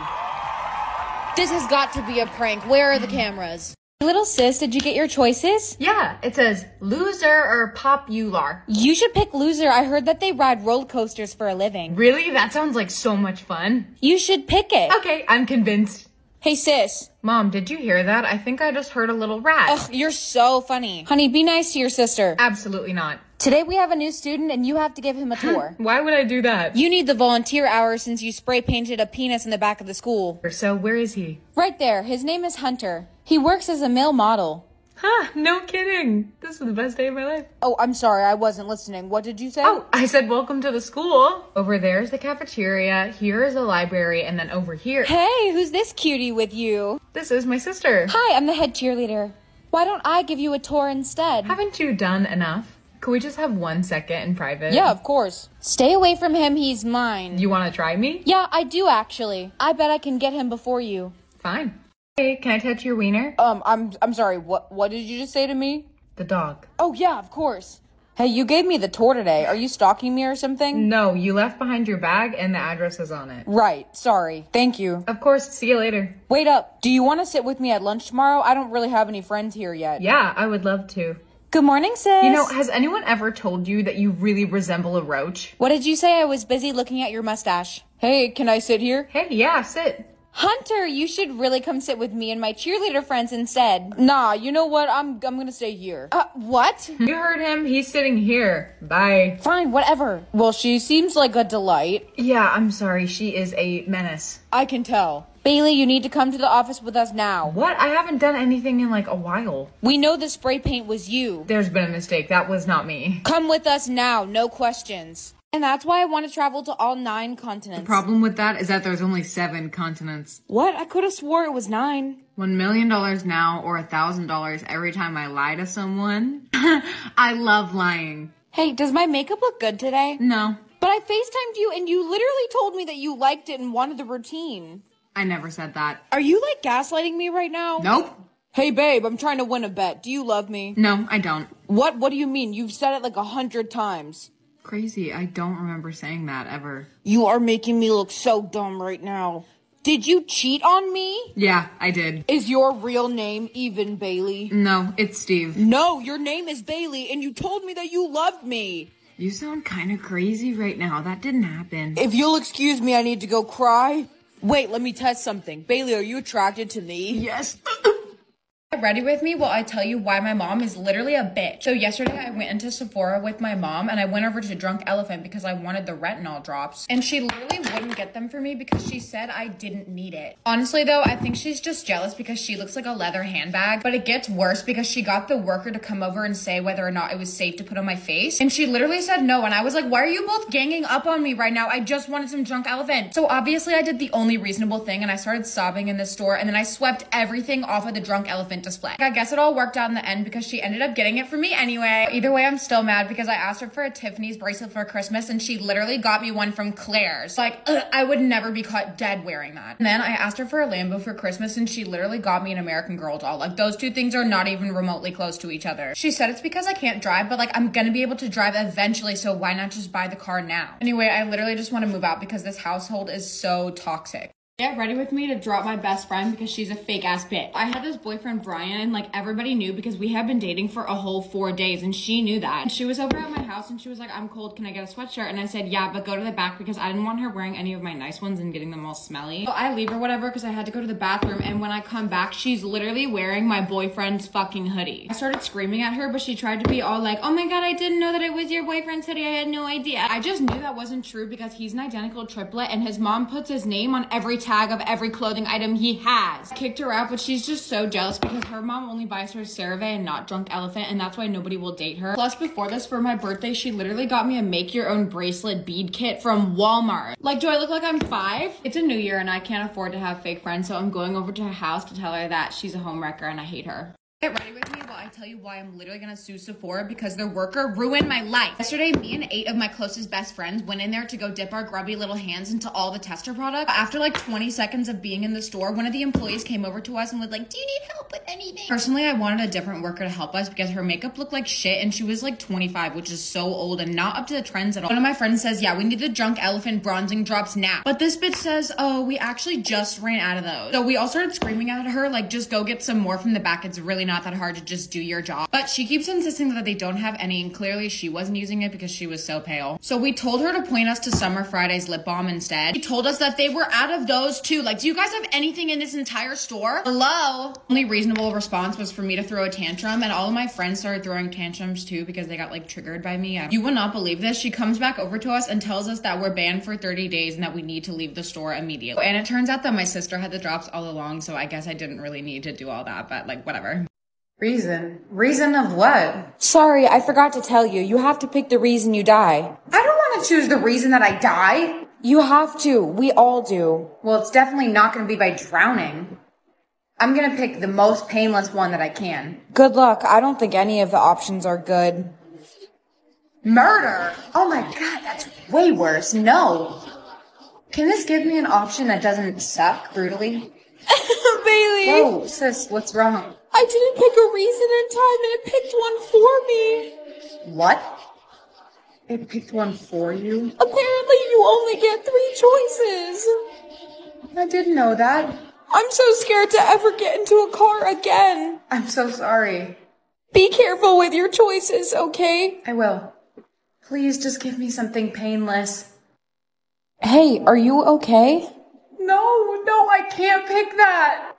This has got to be a prank. Where are the cameras? Little sis, did you get your choices? Yeah, it says loser or popular. You should pick loser. I heard that they ride roller coasters for a living. Really? That sounds like so much fun. You should pick it. Okay, I'm convinced. Hey, sis. Mom, did you hear that? I think I just heard a little rat. Ugh, you're so funny. Honey, be nice to your sister. Absolutely not. Today we have a new student and you have to give him a tour. Why would I do that? You need the volunteer hour since you spray painted a penis in the back of the school. So where is he? Right there. His name is Hunter. He works as a male model. Huh, no kidding. This was the best day of my life. Oh, I'm sorry. I wasn't listening. What did you say? Oh, I said welcome to the school. Over there is the cafeteria. Here is the library. And then over here. Hey, who's this cutie with you? This is my sister. Hi, I'm the head cheerleader. Why don't I give you a tour instead? Haven't you done enough? Could we just have one second in private? Yeah, of course. Stay away from him, he's mine. You want to try me? Yeah, I do actually. I bet I can get him before you. Fine. Hey, can I touch your wiener? Um, I'm I'm sorry, what, what did you just say to me? The dog. Oh yeah, of course. Hey, you gave me the tour today. Are you stalking me or something? No, you left behind your bag and the address is on it. Right, sorry. Thank you. Of course, see you later. Wait up, do you want to sit with me at lunch tomorrow? I don't really have any friends here yet. Yeah, I would love to. Good morning, sis. You know, has anyone ever told you that you really resemble a roach? What did you say? I was busy looking at your mustache. Hey, can I sit here? Hey, yeah, sit. Hunter, you should really come sit with me and my cheerleader friends instead. Nah, you know what? I'm I'm gonna stay here. Uh, what? You heard him. He's sitting here. Bye. Fine, whatever. Well, she seems like a delight. Yeah, I'm sorry. She is a menace. I can tell. Bailey, you need to come to the office with us now. What? I haven't done anything in like a while. We know the spray paint was you. There's been a mistake. That was not me. Come with us now. No questions. And that's why I want to travel to all nine continents. The problem with that is that there's only seven continents. What? I could have swore it was nine. One million dollars now or a thousand dollars every time I lie to someone. I love lying. Hey, does my makeup look good today? No. But I FaceTimed you and you literally told me that you liked it and wanted the routine. I never said that. Are you like gaslighting me right now? Nope. Hey babe, I'm trying to win a bet. Do you love me? No, I don't. What? What do you mean? You've said it like a hundred times. Crazy. I don't remember saying that ever. You are making me look so dumb right now. Did you cheat on me? Yeah, I did. Is your real name even Bailey? No, it's Steve. No, your name is Bailey and you told me that you loved me. You sound kind of crazy right now. That didn't happen. If you'll excuse me, I need to go cry. Wait, let me test something. Bailey, are you attracted to me? Yes. Ready with me while I tell you why my mom is literally a bitch. So yesterday I went into Sephora with my mom and I went over to Drunk Elephant because I wanted the retinol drops. And she literally wouldn't get them for me because she said I didn't need it. Honestly though, I think she's just jealous because she looks like a leather handbag. But it gets worse because she got the worker to come over and say whether or not it was safe to put on my face. And she literally said no. And I was like, why are you both ganging up on me right now? I just wanted some Drunk Elephant. So obviously I did the only reasonable thing and I started sobbing in the store. And then I swept everything off of the Drunk Elephant display. I guess it all worked out in the end because she ended up getting it for me anyway. Either way, I'm still mad because I asked her for a Tiffany's bracelet for Christmas and she literally got me one from Claire's. Like, ugh, I would never be caught dead wearing that. And then I asked her for a Lambo for Christmas and she literally got me an American Girl doll. Like, those two things are not even remotely close to each other. She said it's because I can't drive, but like, I'm gonna be able to drive eventually, so why not just buy the car now? Anyway, I literally just want to move out because this household is so toxic. Get ready with me to drop my best friend because she's a fake ass bitch. I had this boyfriend Brian and like everybody knew because we had been dating for a whole four days and she knew that. And she was over at my house and she was like, I'm cold, can I get a sweatshirt? And I said, yeah, but go to the back because I didn't want her wearing any of my nice ones and getting them all smelly. So I leave her whatever because I had to go to the bathroom and when I come back, she's literally wearing my boyfriend's fucking hoodie. I started screaming at her but she tried to be all like, oh my god, I didn't know that it was your boyfriend's hoodie, I had no idea. I just knew that wasn't true because he's an identical triplet and his mom puts his name on every tag of every clothing item he has. I kicked her out, but she's just so jealous because her mom only buys her CeraVe and not Drunk Elephant, and that's why nobody will date her. Plus, before this, for my birthday, she literally got me a make-your-own bracelet bead kit from Walmart. Like, do I look like I'm five? It's a new year, and I can't afford to have fake friends, so I'm going over to her house to tell her that she's a homewrecker and I hate her. Get ready with me while I tell you why I'm literally gonna sue Sephora because their worker ruined my life. Yesterday, me and eight of my closest best friends went in there to go dip our grubby little hands into all the tester product. After like twenty seconds of being in the store, one of the employees came over to us and was like, do you need help with anything? Personally, I wanted a different worker to help us because her makeup looked like shit and she was like twenty-five, which is so old and not up to the trends at all. One of my friends says, yeah, we need the Drunk Elephant bronzing drops now. But this bitch says, oh, we actually just ran out of those. So we all started screaming at her, like, just go get some more from the back. It's really not that hard to just do your job. But she keeps insisting that they don't have any, and clearly she wasn't using it because she was so pale. So we told her to point us to Summer Fridays lip balm instead. She told us that they were out of those too. Like, do you guys have anything in this entire store? Hello? Only reasonable response was for me to throw a tantrum, and all of my friends started throwing tantrums too because they got like triggered by me. You would not believe this. She comes back over to us and tells us that we're banned for thirty days and that we need to leave the store immediately. And it turns out that my sister had the drops all along, so I guess I didn't really need to do all that, but like, whatever. Reason? Reason of what? Sorry, I forgot to tell you. You have to pick the reason you die. I don't want to choose the reason that I die. You have to. We all do. Well, it's definitely not going to be by drowning. I'm going to pick the most painless one that I can. Good luck. I don't think any of the options are good. Murder? Oh my god, that's way worse. No. Can this give me an option that doesn't suck brutally? Bailey! Whoa, sis, what's wrong? I didn't pick a reason in time, and it picked one for me. What? It picked one for you? Apparently you only get three choices. I didn't know that. I'm so scared to ever get into a car again. I'm so sorry. Be careful with your choices, okay? I will. Please just give me something painless. Hey, are you okay? No, no, I can't pick that.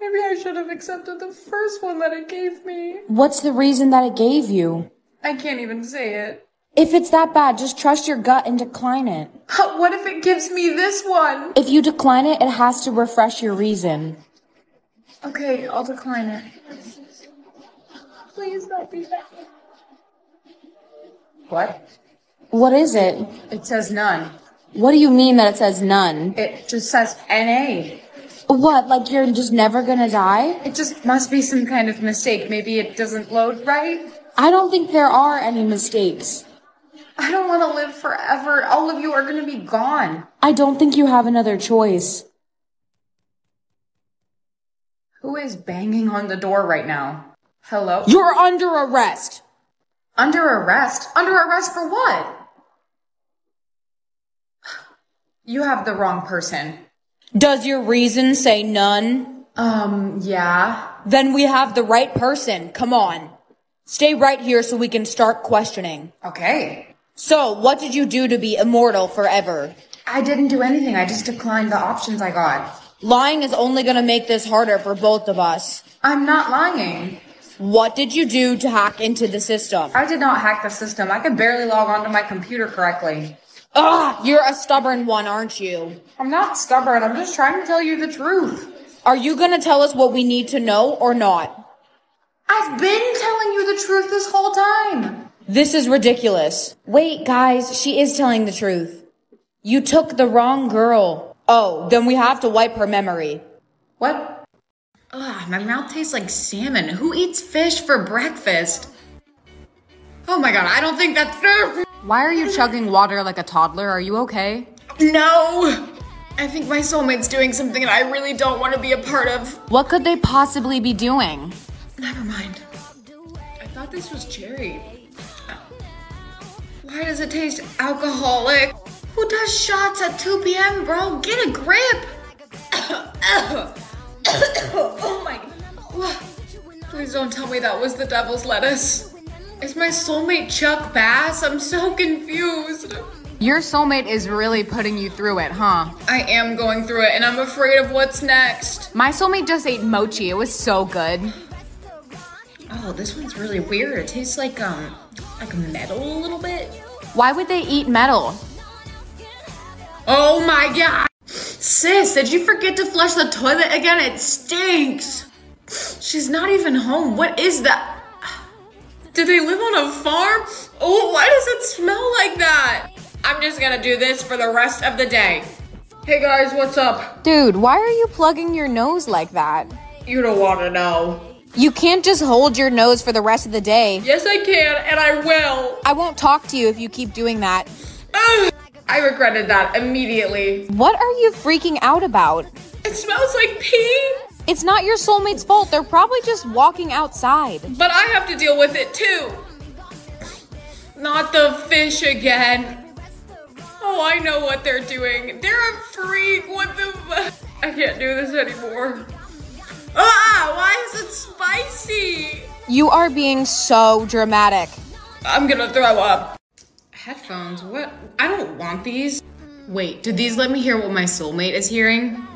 Maybe I should have accepted the first one that it gave me. What's the reason that it gave you? I can't even say it. If it's that bad, just trust your gut and decline it. What if it gives me this one? If you decline it, it has to refresh your reason. Okay, I'll decline it. Please don't be that. What? What is it? It says none. What do you mean that it says none? It just says N A. What, like you're just never gonna die? It just must be some kind of mistake. Maybe it doesn't load right? I don't think there are any mistakes. I don't want to live forever. All of you are gonna be gone. I don't think you have another choice. Who is banging on the door right now? Hello? You're under arrest! Under arrest? Under arrest for what? You have the wrong person. Does your reason say none? Um, yeah. Then we have the right person. Come on. Stay right here so we can start questioning. Okay. So, what did you do to be immortal forever? I didn't do anything. I just declined the options I got. Lying is only going to make this harder for both of us. I'm not lying. What did you do to hack into the system? I did not hack the system. I could barely log onto my computer correctly. Ugh, you're a stubborn one, aren't you? I'm not stubborn. I'm just trying to tell you the truth. Are you going to tell us what we need to know or not? I've been telling you the truth this whole time. This is ridiculous. Wait, guys, she is telling the truth. You took the wrong girl. Oh, then we have to wipe her memory. What? Ugh, my mouth tastes like salmon. Who eats fish for breakfast? Oh my god, I don't think that's fair. Why are you chugging water like a toddler? Are you okay? No! I think my soulmate's doing something that I really don't want to be a part of. What could they possibly be doing? Never mind. I thought this was cherry. Why does it taste alcoholic? Who does shots at two p m, bro? Get a grip! Oh my... Please don't tell me that was the devil's lettuce. Is my soulmate Chuck Bass? I'm so confused. Your soulmate is really putting you through it, huh? I am going through it, and I'm afraid of what's next. My soulmate just ate mochi. It was so good. Oh, this one's really weird. It tastes like, um, like metal a little bit. Why would they eat metal? Oh my god! Sis, did you forget to flush the toilet again? It stinks! She's not even home. What is that? Do they live on a farm? Oh, why does it smell like that? I'm just gonna do this for the rest of the day. Hey guys, what's up? Dude, why are you plugging your nose like that? You don't wanna know. You can't just hold your nose for the rest of the day. Yes, I can, and I will. I won't talk to you if you keep doing that. Ugh. I regretted that immediately. What are you freaking out about? It smells like pee. It's not your soulmate's fault. They're probably just walking outside. But I have to deal with it too. Not the fish again. Oh, I know what they're doing. They're a freak. What the f- I can't do this anymore. Ah, why is it spicy? You are being so dramatic. I'm gonna throw up. Headphones, what? I don't want these. Wait, did these let me hear what my soulmate is hearing?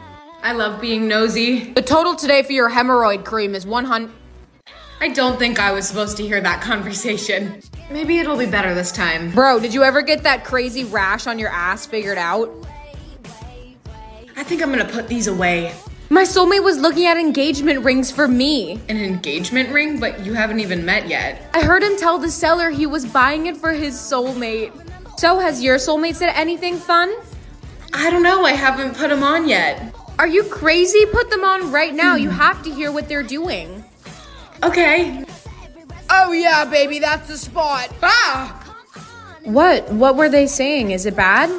I love being nosy. The total today for your hemorrhoid cream is one hundred. I don't think I was supposed to hear that conversation. Maybe it'll be better this time. Bro, did you ever get that crazy rash on your ass figured out? I think I'm gonna put these away. My soulmate was looking at engagement rings for me. An engagement ring? But you haven't even met yet. I heard him tell the seller he was buying it for his soulmate. So has your soulmate said anything fun? I don't know, I haven't put them on yet. Are you crazy? Put them on right now. You have to hear what they're doing. Okay. Oh yeah, baby, that's the spot. Ah! What? What were they saying? Is it bad?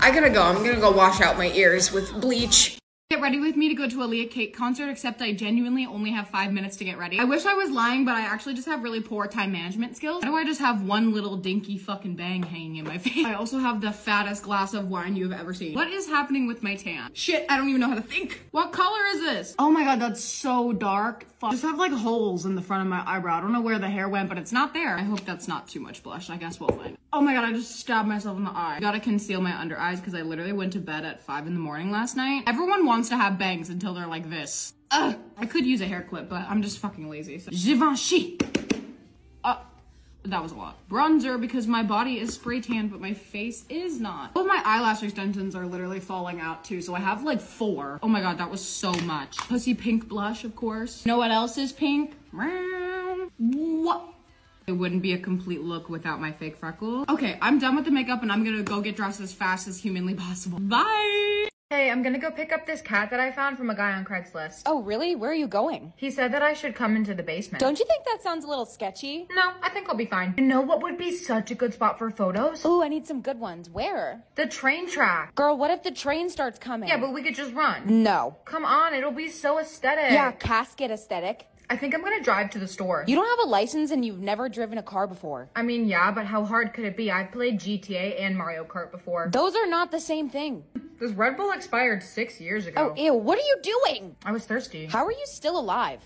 I gotta go, I'm gonna go wash out my ears with bleach. Get ready with me to go to a Aaliyah Kate concert, except I genuinely only have five minutes to get ready. I wish I was lying, but I actually just have really poor time management skills. Why do I just have one little dinky fucking bang hanging in my face? I also have the fattest glass of wine you've ever seen. What is happening with my tan? Shit, I don't even know how to think. What color is this? Oh my god, that's so dark. Fuck. Just have like holes in the front of my eyebrow. I don't know where the hair went, but it's not there. I hope that's not too much blush. I guess we'll find out. Oh my god, I just stabbed myself in the eye. I gotta conceal my under eyes because I literally went to bed at five in the morning last night. Everyone wants to have bangs until they're like this. Ugh. I could use a hair clip, but I'm just fucking lazy. So. Givenchy. Uh, that was a lot. Bronzer because my body is spray tanned, but my face is not. Both my eyelash extensions are literally falling out too, so I have like four. Oh my god, that was so much. Pussy pink blush, of course. You know what else is pink? What? It wouldn't be a complete look without my fake freckle. Okay, I'm done with the makeup and I'm gonna go get dressed as fast as humanly possible. Bye! Hey, I'm gonna go pick up this cat that I found from a guy on Craigslist. Oh, really? Where are you going? He said that I should come into the basement. Don't you think that sounds a little sketchy? No, I think I'll be fine. You know what would be such a good spot for photos? Ooh, I need some good ones. Where? The train track. Girl, what if the train starts coming? Yeah, but we could just run. No. Come on, it'll be so aesthetic. Yeah, casket aesthetic. I think I'm gonna drive to the store. You don't have a license and you've never driven a car before. I mean, yeah, but how hard could it be? I've played G T A and Mario Kart before. Those are not the same thing. This Red Bull expired six years ago. Oh, ew, what are you doing? I was thirsty. How are you still alive?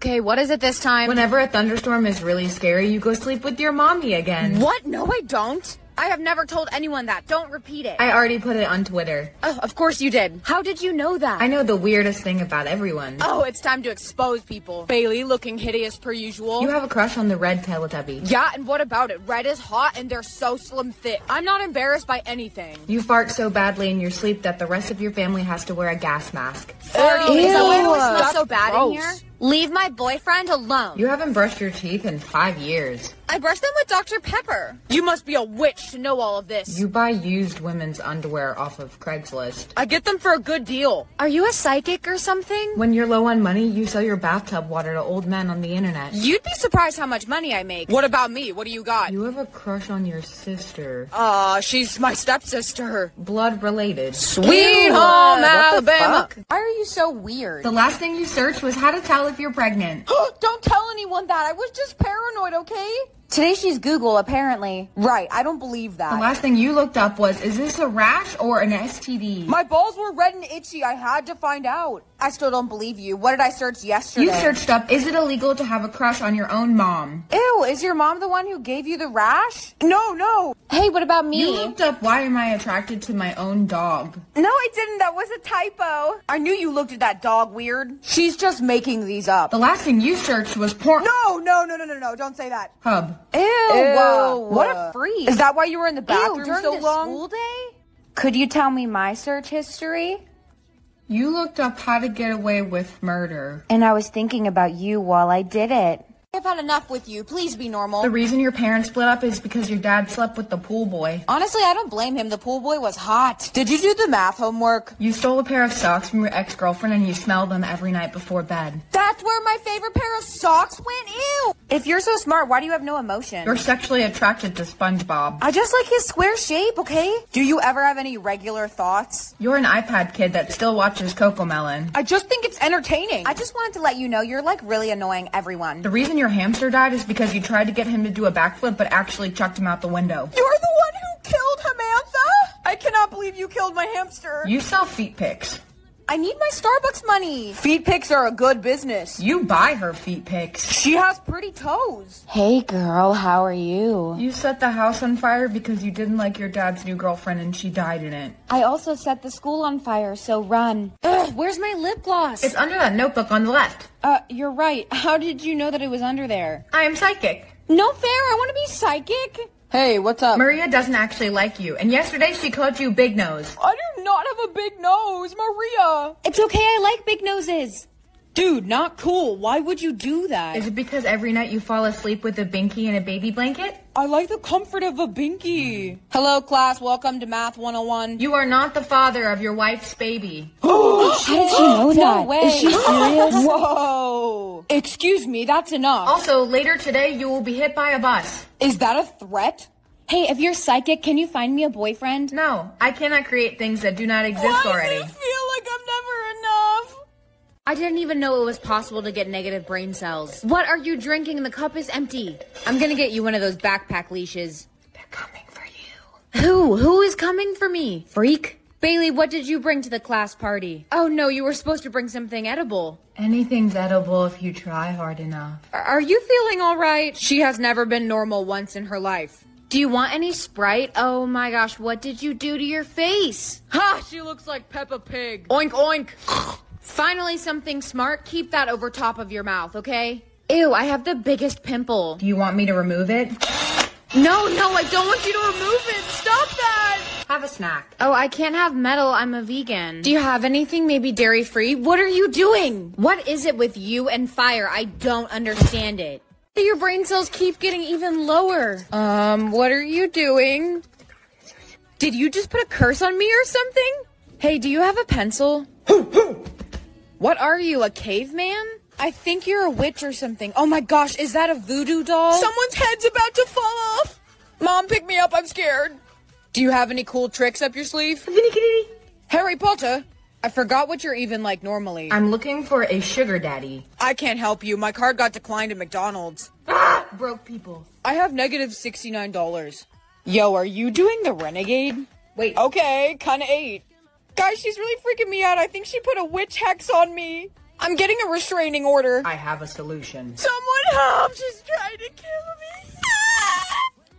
Okay, what is it this time? Whenever a thunderstorm is really scary, you go sleep with your mommy again. What? No, I don't. I have never told anyone that. Don't repeat it. I already put it on Twitter. Oh, of course you did. How did you know that? I know the weirdest thing about everyone. Oh, it's time to expose people. Bailey looking hideous per usual. You have a crush on the red Teletubby. Yeah, and what about it? Red is hot and they're so slim thick. I'm not embarrassed by anything. You fart so badly in your sleep that the rest of your family has to wear a gas mask. Oh, ew. Is that why it smells so bad gross. In here? Leave my boyfriend alone. You haven't brushed your teeth in five years. I brushed them with Doctor Pepper. You must be a witch to know all of this. You buy used women's underwear off of Craigslist. I get them for a good deal. Are you a psychic or something? When you're low on money, you sell your bathtub water to old men on the internet. You'd be surprised how much money I make. What about me? What do you got? You have a crush on your sister. Ah, uh, she's my stepsister. Blood related. Sweet home Alabama. Why are you so weird? The last thing you searched was how to tell if you're pregnant. Don't tell anyone that. I was just paranoid, okay? Today she's Google, apparently. Right, I don't believe that. The last thing you looked up was, is this a rash or an S T D? My balls were red and itchy. I had to find out. I still don't believe you. What did I search yesterday? You searched up, is it illegal to have a crush on your own mom? Ew, is your mom the one who gave you the rash? No, no. Hey, what about me? You looked up, why am I attracted to my own dog? No, I didn't. That was a typo. I knew you looked at that dog weird. She's just making these up. The last thing you searched was porn. No, no, no, no, no, no. Don't say that. Hub. Ew, Ew, what a freak. Is that why you were in the bathroom Ew, so long? School day? Could you tell me my search history? You looked up how to get away with murder. And I was thinking about you while I did it. I've had enough with you. Please be normal. The reason your parents split up is because your dad slept with the pool boy. Honestly, I don't blame him. The pool boy was hot. Did you do the math homework? You stole a pair of socks from your ex-girlfriend and you smelled them every night before bed. That's where my favorite pair of socks went? Ew! If you're so smart, why do you have no emotion? You're sexually attracted to SpongeBob. I just like his square shape, okay? Do you ever have any regular thoughts? You're an iPad kid that still watches Cocomelon. I just think it's entertaining. I just wanted to let you know you're like really annoying everyone. The reason your hamster died is because you tried to get him to do a backflip but actually chucked him out the window. You're the one who killed Hamantha? I cannot believe you killed my hamster. You sell feet pics. I need my Starbucks money. Feet pics are a good business. You buy her feet pics. She has pretty toes. Hey girl, how are you? You set the house on fire because you didn't like your dad's new girlfriend and she died in it. I also set the school on fire, so run. Ugh, where's my lip gloss? It's under that notebook on the left. Uh, you're right. How did you know that it was under there? I am psychic. No fair, I want to be psychic. Hey, what's up? Maria doesn't actually like you, and yesterday she called you Big Nose. I do not have a big nose, Maria. It's okay, I like big noses. Dude, not cool. Why would you do that? Is it because every night you fall asleep with a binky and a baby blanket? I like the comfort of a binky. Hello, class. Welcome to Math one oh one. You are not the father of your wife's baby. Oh, how did she know that? No way. Is she serious? Whoa. Excuse me, that's enough. Also, later today, you will be hit by a bus. Is that a threat? Hey, if you're psychic, can you find me a boyfriend? No, I cannot create things that do not exist Why already. Why does it feel like I'm never enough? I didn't even know it was possible to get negative brain cells. What are you drinking? The cup is empty. I'm gonna get you one of those backpack leashes. They're coming for you. Who? Who is coming for me? Freak? Bailey, what did you bring to the class party? Oh no, you were supposed to bring something edible. Anything's edible if you try hard enough. Are you feeling all right? She has never been normal once in her life. Do you want any Sprite? Oh my gosh, what did you do to your face? Ha! She looks like Peppa Pig. Oink, oink. Finally something smart. Keep that over top of your mouth, okay? Ew, I have the biggest pimple. Do you want me to remove it? No, no, I don't want you to remove it. Stop that. Have a snack. Oh, I can't have metal. I'm a vegan. Do you have anything maybe dairy-free? What are you doing? What is it with you and fire? I don't understand it. Your brain cells keep getting even lower. Um, what are you doing? Did you just put a curse on me or something? Hey, do you have a pencil? What are you, a caveman? I think you're a witch or something. Oh my gosh, is that a voodoo doll? Someone's head's about to fall off. Mom, pick me up, I'm scared. Do you have any cool tricks up your sleeve? Harry Potter? I forgot what you're even like normally. I'm looking for a sugar daddy. I can't help you. My card got declined at McDonald's. Ah! Broke people. I have negative sixty-nine dollars. Yo, are you doing the renegade? Wait. Okay, kinda ate. Guys, she's really freaking me out. I think she put a witch hex on me. I'm getting a restraining order. I have a solution. Someone help! She's trying to kill me.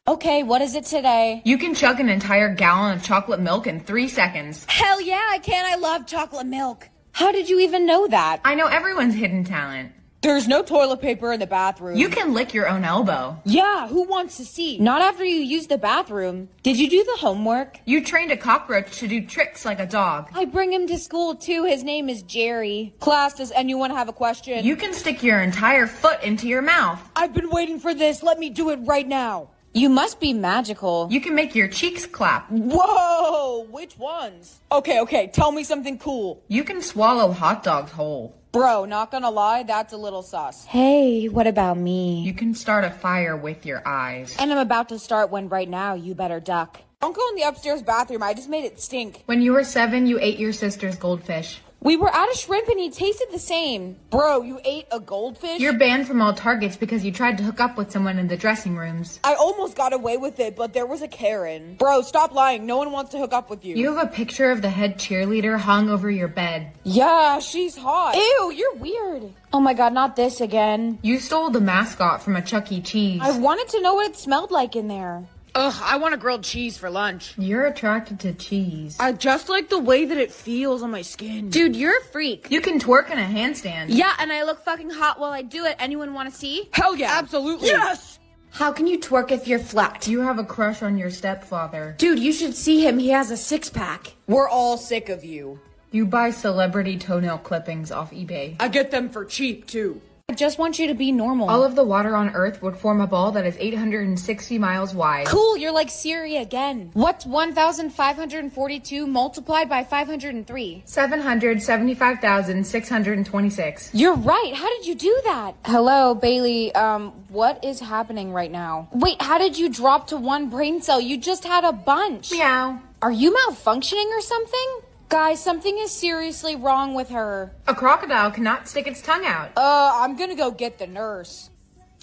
Okay, what is it today? You can chug an entire gallon of chocolate milk in three seconds. Hell yeah, I can. I love chocolate milk. How did you even know that? I know everyone's hidden talent. There's no toilet paper in the bathroom. You can lick your own elbow. Yeah, who wants to see? Not after you use the bathroom. Did you do the homework? You trained a cockroach to do tricks like a dog. I bring him to school too. His name is Jerry. Class, does anyone have a question? You can stick your entire foot into your mouth. I've been waiting for this. Let me do it right now. You must be magical. You can make your cheeks clap. Whoa! Which ones? Okay, okay, tell me something cool. You can swallow hot dogs whole. Bro, not gonna lie, that's a little sus. Hey, what about me? You can start a fire with your eyes. And I'm about to start one right now, you better duck. Don't go in the upstairs bathroom, I just made it stink. When you were seven, you ate your sister's goldfish. We were at a shrimp and he tasted the same. Bro, you ate a goldfish? You're banned from all Targets because you tried to hook up with someone in the dressing rooms. I almost got away with it, but there was a Karen. Bro, stop lying. No one wants to hook up with you. You have a picture of the head cheerleader hung over your bed. Yeah, she's hot. Ew, you're weird. Oh my god, not this again. You stole the mascot from a Chuck E. Cheese. I wanted to know what it smelled like in there. Ugh, I want a grilled cheese for lunch. You're attracted to cheese. I just like the way that it feels on my skin. Dude, you're a freak. You can twerk in a handstand. Yeah, and I look fucking hot while I do it. Anyone want to see? Hell yeah. Absolutely. Yes! How can you twerk if you're flat? You have a crush on your stepfather. Dude, you should see him. He has a six-pack. We're all sick of you. You buy celebrity toenail clippings off eBay. I get them for cheap, too. I just want you to be normal. All of the water on Earth would form a ball that is eight hundred sixty miles wide. Cool, you're like Siri again. What's one thousand five hundred forty-two multiplied by five hundred three? seven hundred seventy-five thousand six hundred twenty-six. You're right, how did you do that? Hello, Bailey, um, what is happening right now? Wait, how did you drop to one brain cell? You just had a bunch. Meow. Are you malfunctioning or something? Guys, something is seriously wrong with her. A crocodile cannot stick its tongue out. Uh, I'm gonna go get the nurse.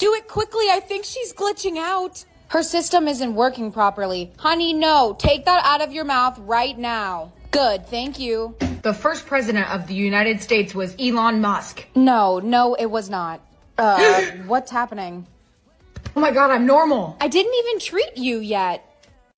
Do it quickly, I think she's glitching out. Her system isn't working properly. Honey, no, take that out of your mouth right now. Good, thank you. The first president of the United States was Elon Musk. No, no, it was not. Uh, what's happening? Oh my God, I'm normal. I didn't even treat you yet.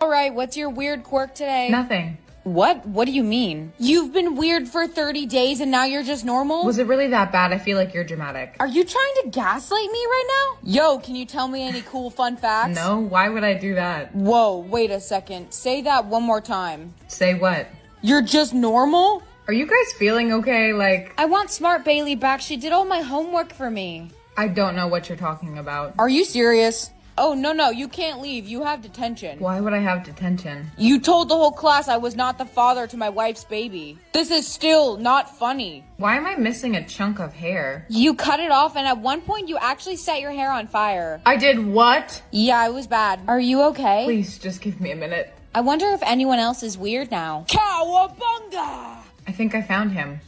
All right, what's your weird quirk today? Nothing. What? What do you mean? You've been weird for thirty days and now you're just normal? Was it really that bad? I feel like you're dramatic. Are you trying to gaslight me right now? Yo, can you tell me any cool fun facts? No, why would I do that? Whoa, wait a second. Say that one more time. Say what? You're just normal? Are you guys feeling okay? Like, I want Smart Bailey back. She did all my homework for me. I don't know what you're talking about. Are you serious? Oh, no, no, you can't leave. You have detention. Why would I have detention? You told the whole class I was not the father to my wife's baby. This is still not funny. Why am I missing a chunk of hair? You cut it off, and at one point, you actually set your hair on fire. I did what? Yeah, it was bad. Are you okay? Please, just give me a minute. I wonder if anyone else is weird now. Cowabunga! I think I found him.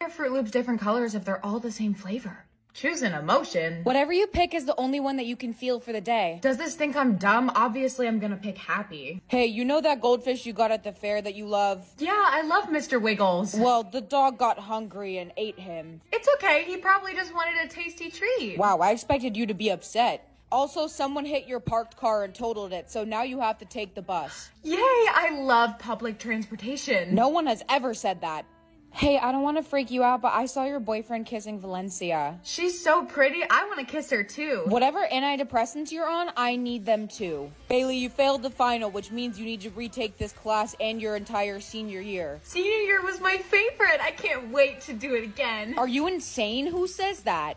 Why are Fruit Loops different colors if they're all the same flavor? Choose an emotion. Whatever you pick is the only one that you can feel for the day. Does this think I'm dumb? Obviously, I'm gonna pick happy. Hey, you know that goldfish you got at the fair that you love? Yeah, I love Mister Wiggles. Well, the dog got hungry and ate him. It's okay. He probably just wanted a tasty treat. Wow, I expected you to be upset. Also, someone hit your parked car and totaled it, so now you have to take the bus. Yay, I love public transportation. No one has ever said that. Hey, I don't want to freak you out, but I saw your boyfriend kissing Valencia. She's so pretty. I want to kiss her, too. Whatever antidepressants you're on, I need them, too. Bailey, you failed the final, which means you need to retake this class and your entire senior year. Senior year was my favorite. I can't wait to do it again. Are you insane? Who says that?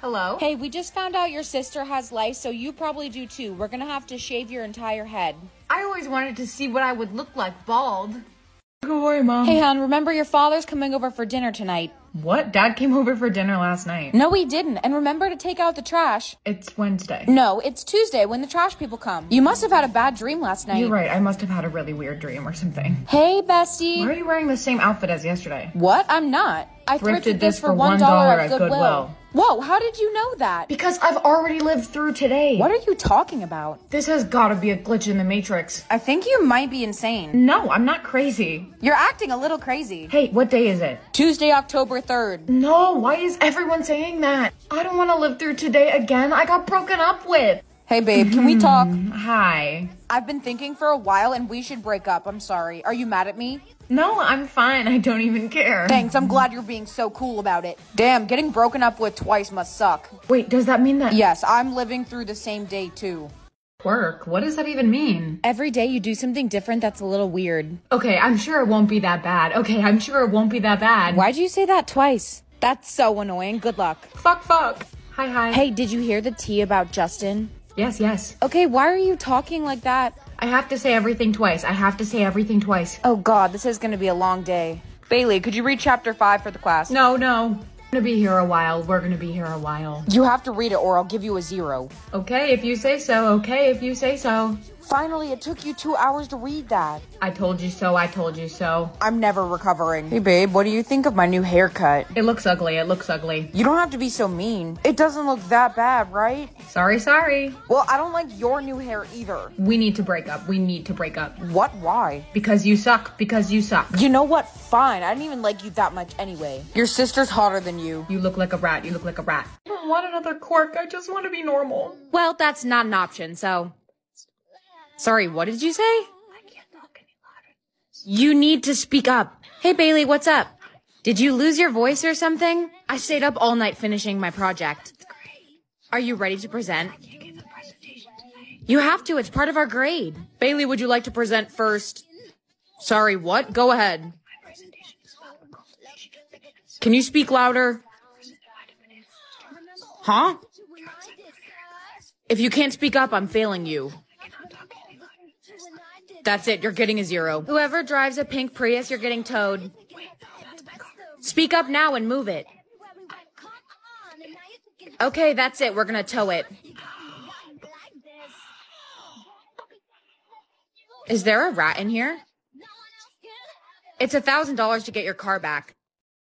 Hello? Hey, we just found out your sister has lice, so you probably do, too. We're going to have to shave your entire head. I always wanted to see what I would look like bald. Go away, Mom. Hey, hon, remember your father's coming over for dinner tonight. What? Dad came over for dinner last night. No, he didn't. And remember to take out the trash. It's Wednesday. No, it's Tuesday when the trash people come. You must have had a bad dream last night. You're right. I must have had a really weird dream or something. Hey, bestie. Why are you wearing the same outfit as yesterday? What? I'm not. I thrifted this for one dollar at Goodwill. Whoa, how did you know that? Because I've already lived through today. What are you talking about? This has gotta be a glitch in the Matrix. I think you might be insane. No, I'm not crazy. You're acting a little crazy. Hey, what day is it? Tuesday, October third. No, why is everyone saying that? I don't want to live through today again. I got broken up with. Hey, babe, can we talk? Hi. I've been thinking for a while and we should break up. I'm sorry. Are you mad at me? No, I'm fine. I don't even care. Thanks. I'm glad you're being so cool about it. Damn, getting broken up with twice must suck. Wait, does that mean that? Yes, I'm living through the same day, too. Quirk? What does that even mean? Every day you do something different that's a little weird. Okay, I'm sure it won't be that bad. Okay, I'm sure it won't be that bad. Why'd you say that twice? That's so annoying. Good luck. Fuck, fuck. Hi, hi. Hey, did you hear the tea about Justin? Yes, yes. Okay, why are you talking like that? I have to say everything twice. I have to say everything twice. Oh, God, this is going to be a long day. Bailey, could you read chapter five for the class? No, no. I'm going to be here a while. We're going to be here a while. You have to read it or I'll give you a zero. Okay, if you say so. Okay, if you say so. Finally, it took you two hours to read that. I told you so. I told you so. I'm never recovering. Hey, babe, what do you think of my new haircut? It looks ugly. It looks ugly. You don't have to be so mean. It doesn't look that bad, right? Sorry, sorry. Well, I don't like your new hair either. We need to break up. We need to break up. What? Why? Because you suck. Because you suck. You know what? Fine. I didn't even like you that much anyway. Your sister's hotter than you. You look like a rat. You look like a rat. I don't want another quirk. I just want to be normal. Well, that's not an option, so... Sorry, what did you say? I can't talk any louder. You need to speak up. Hey, Bailey, what's up? Did you lose your voice or something? I stayed up all night finishing my project. That's great. Are you ready to present? I can't get the presentation today. You have to. It's part of our grade. Bailey, would you like to present first? Sorry, what? Go ahead. My presentation is about... Can you speak louder? Huh? If you can't speak up, I'm failing you. That's it. You're getting a zero. Whoever drives a pink Prius, you're getting towed. Speak up now and move it. Okay, that's it. We're gonna tow it. Is there a rat in here? It's a thousand dollars to get your car back.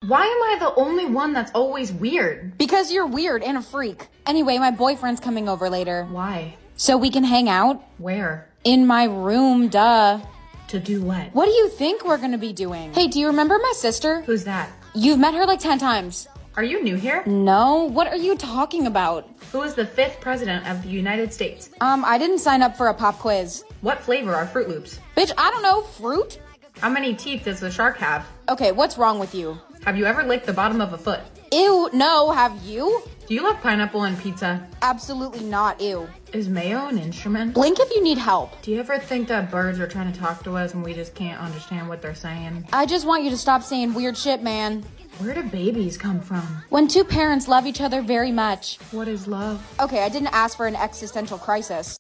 Why am I the only one that's always weird? Because you're weird and a freak. Anyway, my boyfriend's coming over later. Why? So we can hang out. Where? In my room, duh. To do what? What do you think we're gonna be doing? Hey, do you remember my sister? Who's that? You've met her like ten times. Are you new here? No, what are you talking about? Who is the fifth president of the United States? Um, I didn't sign up for a pop quiz. What flavor are Fruit Loops? Bitch, I don't know, fruit? How many teeth does the shark have? Okay, what's wrong with you? Have you ever licked the bottom of a foot? Ew, no, have you? Do you love pineapple and pizza? Absolutely not, ew. Is mayo an instrument? Blink if you need help. Do you ever think that birds are trying to talk to us and we just can't understand what they're saying? I just want you to stop saying weird shit, man. Where do babies come from? When two parents love each other very much. What is love? Okay, I didn't ask for an existential crisis.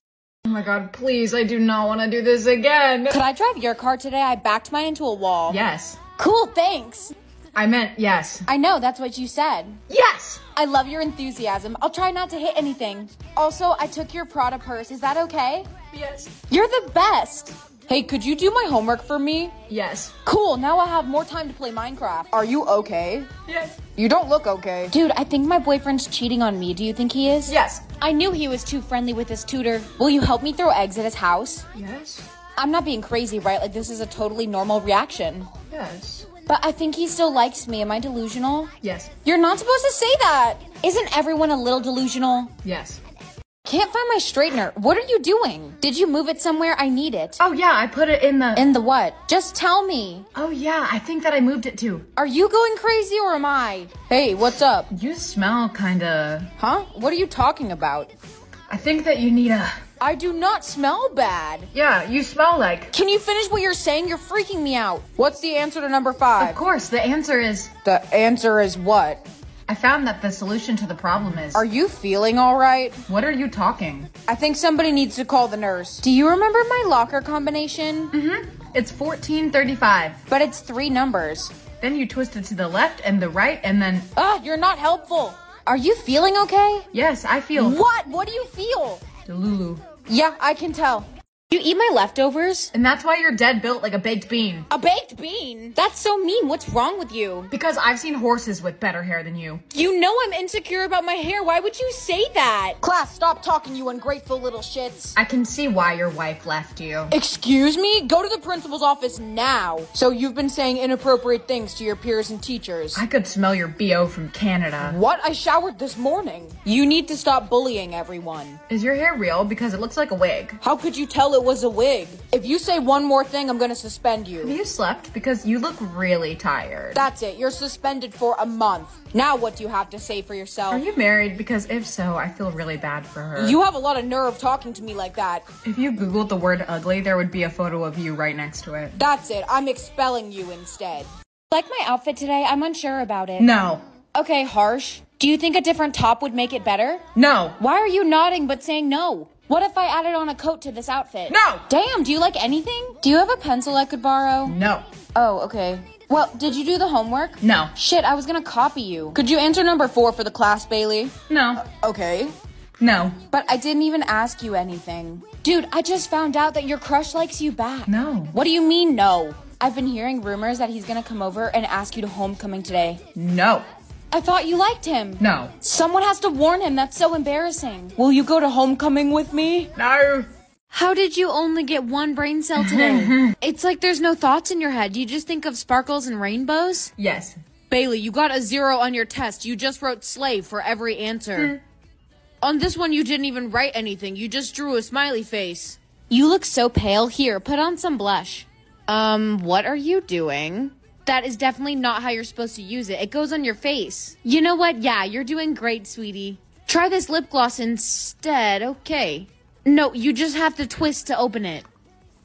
Oh my god, please, I do not want to do this again. Could I drive your car today? I backed mine into a wall. Yes. Cool, thanks. I meant yes. I know, that's what you said. Yes! I love your enthusiasm. I'll try not to hit anything. Also, I took your Prada purse. Is that okay? Yes. You're the best! Hey, could you do my homework for me? Yes. Cool, now I'll have more time to play Minecraft. Are you okay? Yes. You don't look okay. Dude, I think my boyfriend's cheating on me. Do you think he is? Yes. I knew he was too friendly with his tutor. Will you help me throw eggs at his house? Yes. I'm not being crazy, right? Like, this is a totally normal reaction. Yes. But I think he still likes me. Am I delusional? Yes. You're not supposed to say that. Isn't everyone a little delusional? Yes. Can't find my straightener. What are you doing? Did you move it somewhere? I need it. Oh yeah, I put it in the... In the what? Just tell me. Oh yeah, I think that I moved it too. Are you going crazy or am I? Hey, what's up? You smell kinda... Huh? What are you talking about? I think that you need a... I do not smell bad. Yeah, you smell like... Can you finish what you're saying? You're freaking me out. What's the answer to number five? Of course, the answer is... The answer is what? I found that the solution to the problem is... Are you feeling all right? What are you talking? I think somebody needs to call the nurse. Do you remember my locker combination? Mm-hmm. It's fourteen thirty-five. But it's three numbers. Then you twist it to the left and the right and then... Ugh, you're not helpful. Are you feeling okay? Yes, I feel... What? What do you feel? Delulu. Yeah, I can tell. You eat my leftovers? And that's why you're dead built like a baked bean. A baked bean? That's so mean. What's wrong with you? Because I've seen horses with better hair than you. You know I'm insecure about my hair. Why would you say that? Class, stop talking, you ungrateful little shits. I can see why your wife left you. Excuse me? Go to the principal's office now. So you've been saying inappropriate things to your peers and teachers. I could smell your B O from Canada. What? I showered this morning. You need to stop bullying everyone. Is your hair real? Because it looks like a wig. How could you tell it was a wig? If you say one more thing, I'm gonna suspend you. Have you slept? Because you look really tired. That's it. You're suspended for a month. Now what do you have to say for yourself? Are you married? Because if so, I feel really bad for her. You have a lot of nerve talking to me like that. If you googled the word ugly, there would be a photo of you right next to it. That's it. I'm expelling you instead. Like my outfit today? I'm unsure about it. No. Okay, harsh. Do you think a different top would make it better? No. Why are you nodding but saying no? What if I added on a coat to this outfit? No! Damn, do you like anything? Do you have a pencil I could borrow? No. Oh, okay. Well, did you do the homework? No. Shit, I was gonna copy you. Could you answer number four for the class, Bailey? No. Uh, okay. No. But I didn't even ask you anything. Dude, I just found out that your crush likes you back. No. What do you mean, no? I've been hearing rumors that he's gonna come over and ask you to homecoming today. No. I thought you liked him. No. Someone has to warn him. That's so embarrassing. Will you go to homecoming with me? No. How did you only get one brain cell today? It's like there's no thoughts in your head. You just think of sparkles and rainbows? Yes. Bailey, you got a zero on your test. You just wrote slave for every answer. On this one, you didn't even write anything. You just drew a smiley face. You look so pale. Here, put on some blush. Um, what are you doing? That is definitely not how you're supposed to use it. It goes on your face. You know what? Yeah, you're doing great, sweetie. Try this lip gloss instead, okay? No, you just have to twist to open it.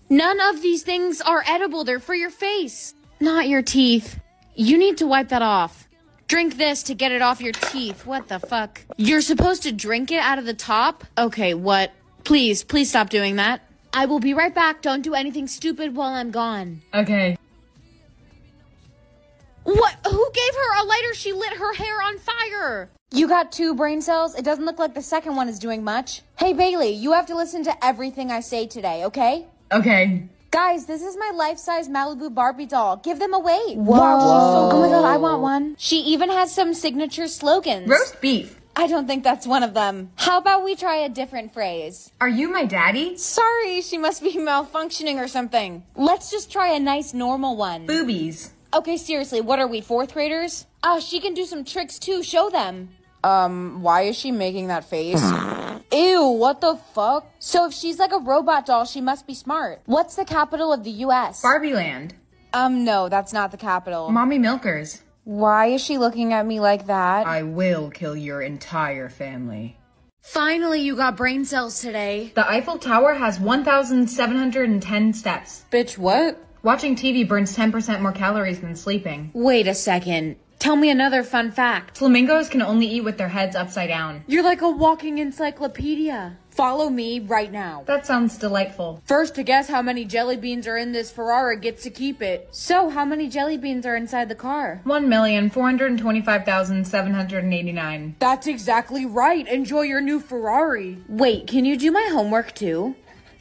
None of these things are edible. They're for your face, not your teeth. You need to wipe that off. Drink this to get it off your teeth. What the fuck? You're supposed to drink it out of the top? Okay, what? Please, please stop doing that. I will be right back. Don't do anything stupid while I'm gone. Okay. What? Who gave her a lighter? She lit her hair on fire. You got two brain cells? It doesn't look like the second one is doing much. Hey, Bailey, you have to listen to everything I say today, okay? Okay. Guys, this is my life-size Malibu Barbie doll. Give them away. Whoa. Whoa. Oh my god, I want one. She even has some signature slogans. Roast beef. I don't think that's one of them. How about we try a different phrase? Are you my daddy? Sorry, she must be malfunctioning or something. Let's just try a nice normal one. Boobies. Okay, seriously, what are we, fourth graders? Oh, she can do some tricks too. Show them. Um, why is she making that face? Ew, what the fuck? So if she's like a robot doll, she must be smart. What's the capital of the U S? Barbie Land. Um, no, that's not the capital. Mommy Milkers. Why is she looking at me like that? I will kill your entire family. Finally, you got brain cells today. The Eiffel Tower has one thousand seven hundred ten steps. Bitch, what? Watching T V burns ten percent more calories than sleeping. Wait a second. Tell me another fun fact. Flamingos can only eat with their heads upside down. You're like a walking encyclopedia. Follow me right now. That sounds delightful. First to guess how many jelly beans are in this Ferrari gets to keep it. So how many jelly beans are inside the car? one million four hundred twenty-five thousand seven hundred eighty-nine. That's exactly right. Enjoy your new Ferrari. Wait, can you do my homework too?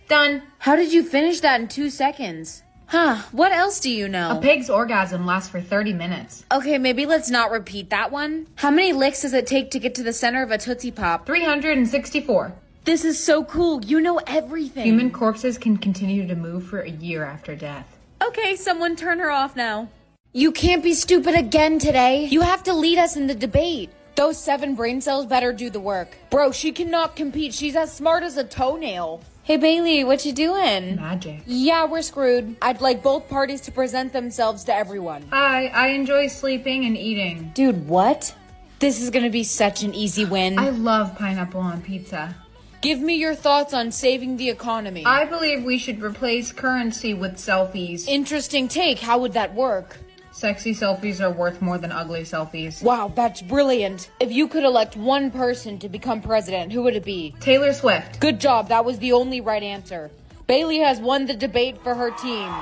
Done. How did you finish that in two seconds? Huh, what else do you know? A pig's orgasm lasts for thirty minutes. Okay, maybe let's not repeat that one. How many licks does it take to get to the center of a Tootsie Pop? three hundred sixty-four. This is so cool. You know everything. Human corpses can continue to move for a year after death. Okay, someone turn her off now. You can't be stupid again today. You have to lead us in the debate. Those seven brain cells better do the work. Bro, she cannot compete. She's as smart as a toenail. Hey, Bailey, what you doing? Magic. Yeah, we're screwed. I'd like both parties to present themselves to everyone. Hi, I enjoy sleeping and eating. Dude, what? This is gonna be such an easy win. I love pineapple on pizza. Give me your thoughts on saving the economy. I believe we should replace currency with selfies. Interesting take. How would that work? Sexy selfies are worth more than ugly selfies. Wow, that's brilliant. If you could elect one person to become president, who would it be? Taylor Swift. Good job. That was the only right answer. Bailey has won the debate for her team.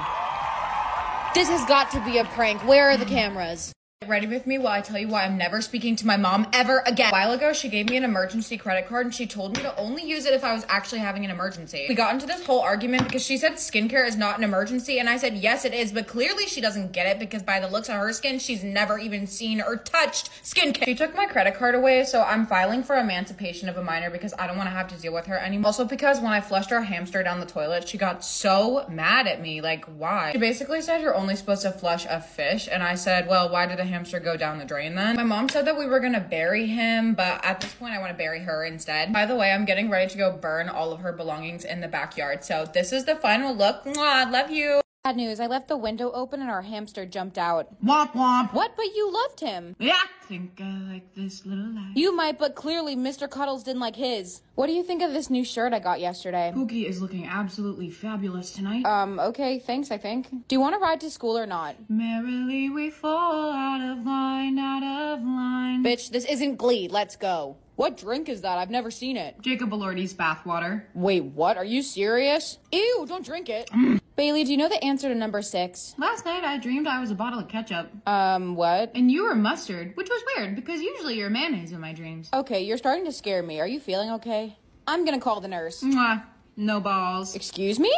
This has got to be a prank. Where are the cameras? Get ready with me while I tell you why I'm never speaking to my mom ever again. A while ago, she gave me an emergency credit card and she told me to only use it if I was actually having an emergency. We got into this whole argument because she said skincare is not an emergency and I said, yes, it is, but clearly she doesn't get it because by the looks on her skin, she's never even seen or touched skincare. She took my credit card away, so I'm filing for emancipation of a minor because I don't want to have to deal with her anymore. Also because when I flushed our hamster down the toilet, she got so mad at me, like, why? She basically said you're only supposed to flush a fish and I said, well, why did I hamster go down the drain then? My mom said that we were gonna bury him, but at this point I want to bury her instead. By the way, I'm getting ready to go burn all of her belongings in the backyard, so this is the final look. Mwah, love you. Bad news, I left the window open and our hamster jumped out. Womp womp. What, but you loved him. Yeah, I think I like this little life. You might, but clearly Mister Cuddles didn't like his. What do you think of this new shirt I got yesterday? Pookie is looking absolutely fabulous tonight. Um, okay, thanks, I think. Do you want to ride to school or not? Merrily we fall out of line, out of line. Bitch, this isn't Glee, let's go. What drink is that? I've never seen it. Jacob Elordi's bathwater. Wait, what? Are you serious? Ew, don't drink it. Mm. Bailey, do you know the answer to number six? Last night I dreamed I was a bottle of ketchup. Um, what? And you were mustard, which was weird because usually you're mayonnaise in my dreams. Okay, you're starting to scare me. Are you feeling okay? I'm gonna call the nurse. Mwah. No balls. Excuse me?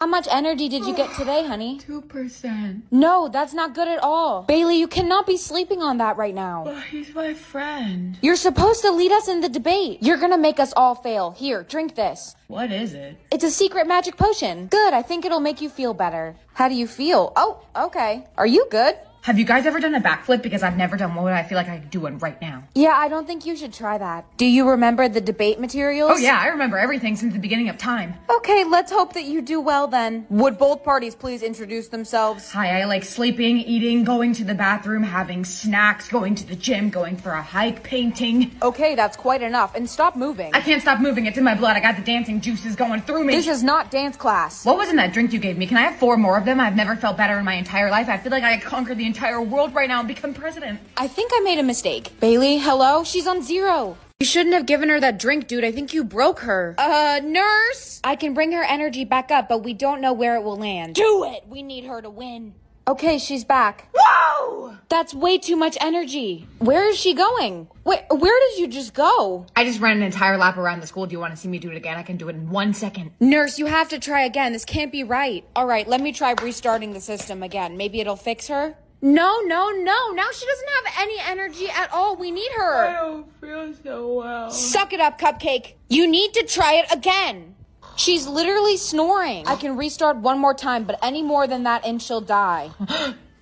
How much energy did you get today, honey? two percent. No, that's not good at all. Bailey, you cannot be sleeping on that right now. Well, he's my friend. You're supposed to lead us in the debate. You're gonna make us all fail. Here, drink this. What is it? It's a secret magic potion. Good, I think it'll make you feel better. How do you feel? Oh, okay. Are you good? Have you guys ever done a backflip? Because I've never done one, but I feel like I could do one right now. Yeah, I don't think you should try that. Do you remember the debate materials? Oh yeah, I remember everything since the beginning of time. Okay, let's hope that you do well then. Would both parties please introduce themselves? Hi, I like sleeping, eating, going to the bathroom, having snacks, going to the gym, going for a hike, painting. Okay, that's quite enough. And stop moving. I can't stop moving. It's in my blood. I got the dancing juices going through me. This is not dance class. What was in that drink you gave me? Can I have four more of them? I've never felt better in my entire life. I feel like I conquered the entire entire world right now and become president. I think I made a mistake. Bailey, hello? She's on zero. You shouldn't have given her that drink, dude. I think you broke her. Uh, nurse? I can bring her energy back up, but we don't know where it will land. Do it! We need her to win. Okay, she's back. Whoa! That's way too much energy. Where is she going? Wait, where did you just go? I just ran an entire lap around the school. Do you want to see me do it again? I can do it in one second. Nurse, you have to try again. This can't be right. All right, let me try restarting the system again. Maybe it'll fix her. No, no, no. Now she doesn't have any energy at all. We need her. I don't feel so well. Suck it up, Cupcake. You need to try it again. She's literally snoring. I can restart one more time, but any more than that and she'll die.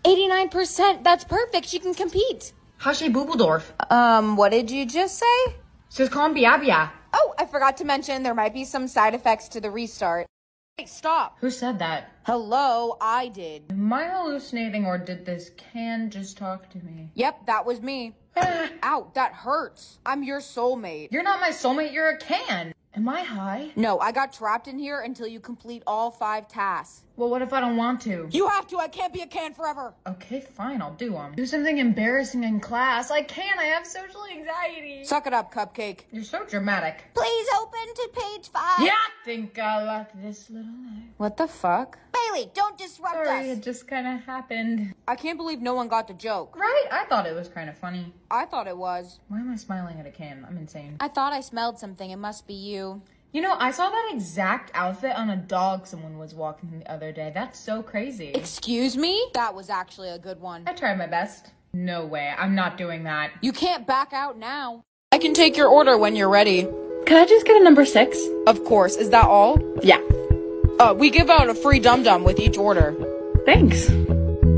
eighty-nine percent, that's perfect. She can compete. Hashe Bubeldorf. Um, what did you just say? Says calm biabia. Oh, I forgot to mention there might be some side effects to the restart. Hey, stop. Who said that? Hello, I did. Am I hallucinating or did this can just talk to me? Yep, that was me. Ow, that hurts. I'm your soulmate. You're not my soulmate, you're a can. Am I high? No, I got trapped in here until you complete all five tasks. Well, what if I don't want to? You have to. I can't be a can forever. Okay, fine. I'll do them. Do something embarrassing in class. I can't. I have social anxiety. Suck it up, Cupcake. You're so dramatic. Please open to page five. Yeah, I think I like this little life. What the fuck? Bailey, don't disrupt us. Sorry, it just kind of happened. I can't believe no one got the joke. Right? I thought it was kind of funny. I thought it was. Why am I smiling at a can? I'm insane. I thought I smelled something. It must be you. You know, I saw that exact outfit on a dog someone was walking the other day. That's so crazy. Excuse me? That was actually a good one. I tried my best. No way. I'm not doing that. You can't back out now. I can take your order when you're ready. Can I just get a number six? Of course. Is that all? Yeah. Uh, we give out a free dum-dum with each order. Thanks.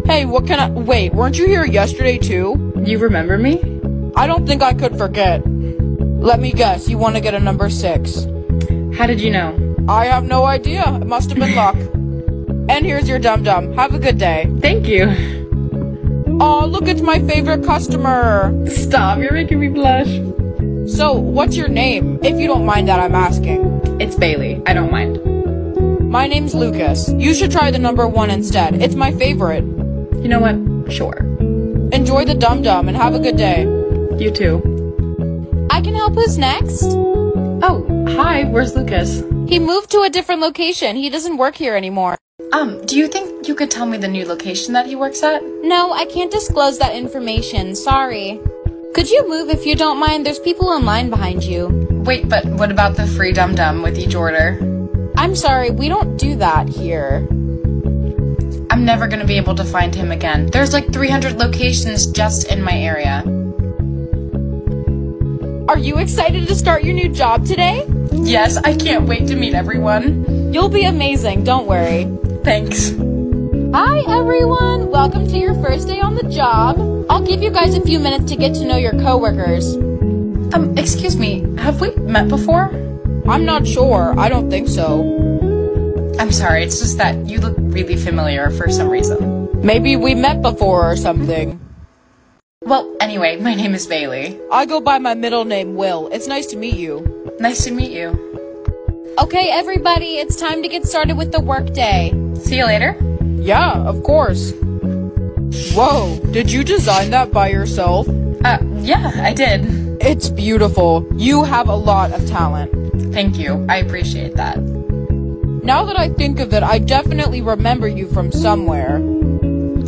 Hey, what can I- Wait, weren't you here yesterday too? You remember me? I don't think I could forget. Let me guess. You want to get a number six. How did you know? I have no idea. It must have been luck. And here's your dum-dum. Have a good day. Thank you. Aw, look, it's my favorite customer. Stop, you're making me blush. So, what's your name? If you don't mind that I'm asking. It's Bailey. I don't mind. My name's Lucas. You should try the number one instead. It's my favorite. You know what? Sure. Enjoy the dum-dum and have a good day. You too. I can help. Who's next? Oh, hi, where's Lucas? He moved to a different location. He doesn't work here anymore. Um, do you think you could tell me the new location that he works at? No, I can't disclose that information. Sorry. Could you move if you don't mind? There's people in line behind you. Wait, but what about the free dum-dum with each order? I'm sorry, we don't do that here. I'm never gonna be able to find him again. There's like three hundred locations just in my area. Are you excited to start your new job today? Yes, I can't wait to meet everyone. You'll be amazing, don't worry. Thanks. Hi everyone, welcome to your first day on the job. I'll give you guys a few minutes to get to know your coworkers. Um, excuse me, have we met before? I'm not sure, I don't think so. I'm sorry, it's just that you look really familiar for some reason. Maybe we met before or something. Well, anyway, my name is Bailey. I go by my middle name, Will. It's nice to meet you. Nice to meet you. Okay, everybody, it's time to get started with the workday. See you later. Yeah, of course. Whoa, did you design that by yourself? Uh, yeah, I did. It's beautiful. You have a lot of talent. Thank you. I appreciate that. Now that I think of it, I definitely remember you from somewhere.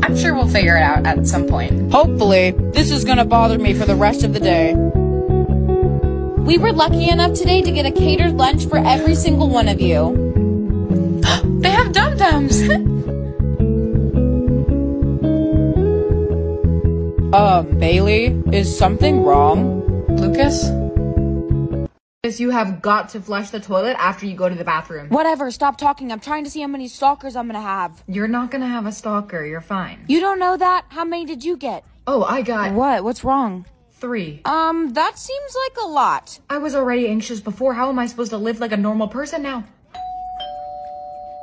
I'm sure we'll figure it out at some point. Hopefully. This is gonna bother me for the rest of the day. We were lucky enough today to get a catered lunch for every single one of you. They have dum-dums! um, Bailey, is something wrong? Lucas? You have got to flush the toilet after you go to the bathroom. Whatever, stop talking. I'm trying to see how many stalkers I'm gonna have. You're not gonna have a stalker, you're fine. You don't know that? How many did you get? Oh, I got... What? What's wrong? Three. Um, that seems like a lot. I was already anxious before. How am I supposed to live like a normal person now?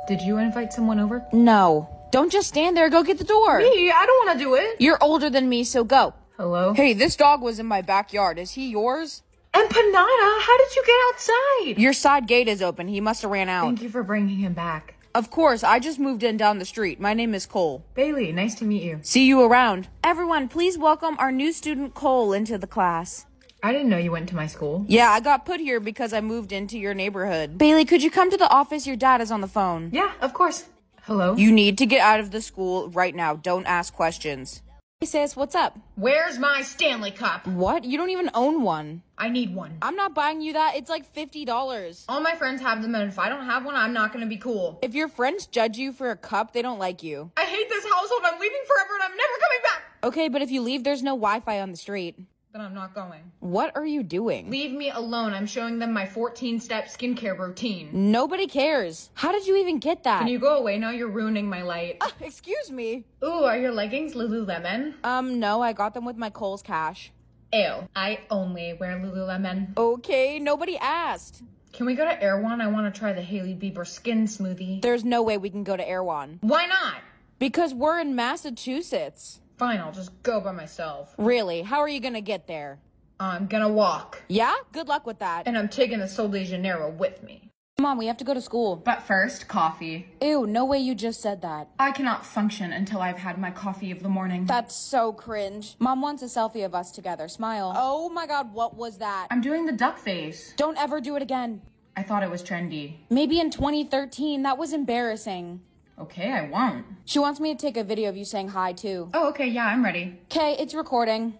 Did you invite someone over? No. Don't just stand there, go get the door. Me? I don't wanna do it. You're older than me, so go. Hello? Hey, this dog was in my backyard. Is he yours? Empanada? How did you get outside? Your side gate is open. He must have ran out. Thank you for bringing him back. Of course, I just moved in down the street. My name is Cole. Bailey, nice to meet you. See you around. Everyone, please welcome our new student Cole into the class. I didn't know you went to my school. Yeah, I got put here because I moved into your neighborhood. Bailey, could you come to the office? Your dad is on the phone. Yeah, of course. Hello? You need to get out of the school right now. Don't ask questions. Hey sis, what's up? Where's my Stanley cup? What? You don't even own one. I need one. I'm not buying you that. It's like fifty dollars. All my friends have them, and if I don't have one, I'm not going to be cool. If your friends judge you for a cup, they don't like you. I hate this household. I'm leaving forever, and I'm never coming back. Okay, but if you leave, there's no Wi-Fi on the street. Then I'm not going. What are you doing? Leave me alone. I'm showing them my fourteen-step skincare routine. Nobody cares. How did you even get that? Can you go away now? You're ruining my light. Uh, excuse me. Ooh, are your leggings Lululemon? Um, no. I got them with my Kohl's cash. Ew. I only wear Lululemon. Okay, nobody asked. Can we go to Erewhon? I want to try the Hailey Bieber skin smoothie. There's no way we can go to Erewhon. Why not? Because we're in Massachusetts. Fine, I'll just go by myself. Really? How are you gonna get there? I'm gonna walk. Yeah? Good luck with that. And I'm taking the Sol de Janeiro with me. Mom, we have to go to school. But first, coffee. Ew, no way you just said that. I cannot function until I've had my coffee of the morning. That's so cringe. Mom wants a selfie of us together. Smile. Oh my god, what was that? I'm doing the duck face. Don't ever do it again. I thought it was trendy. Maybe in twenty thirteen, that was embarrassing. Okay, I won't. She wants me to take a video of you saying hi, too. Oh, okay, yeah, I'm ready. Okay, it's recording.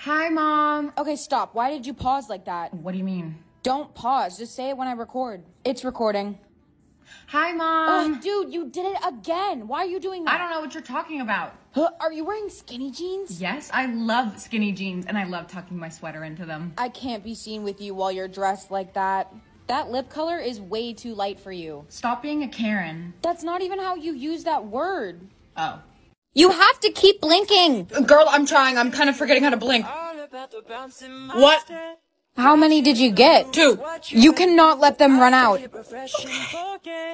Hi, Mom. Okay, stop. Why did you pause like that? What do you mean? Don't pause. Just say it when I record. It's recording. Hi, Mom. Oh, dude, you did it again. Why are you doing that? I don't know what you're talking about. Huh? Are you wearing skinny jeans? Yes, I love skinny jeans, and I love tucking my sweater into them. I can't be seen with you while you're dressed like that. That lip color is way too light for you. Stop being a Karen. That's not even how you use that word. Oh. You have to keep blinking. Girl, I'm trying. I'm kind of forgetting how to blink. What? How many did you get? Two. You cannot let them run out.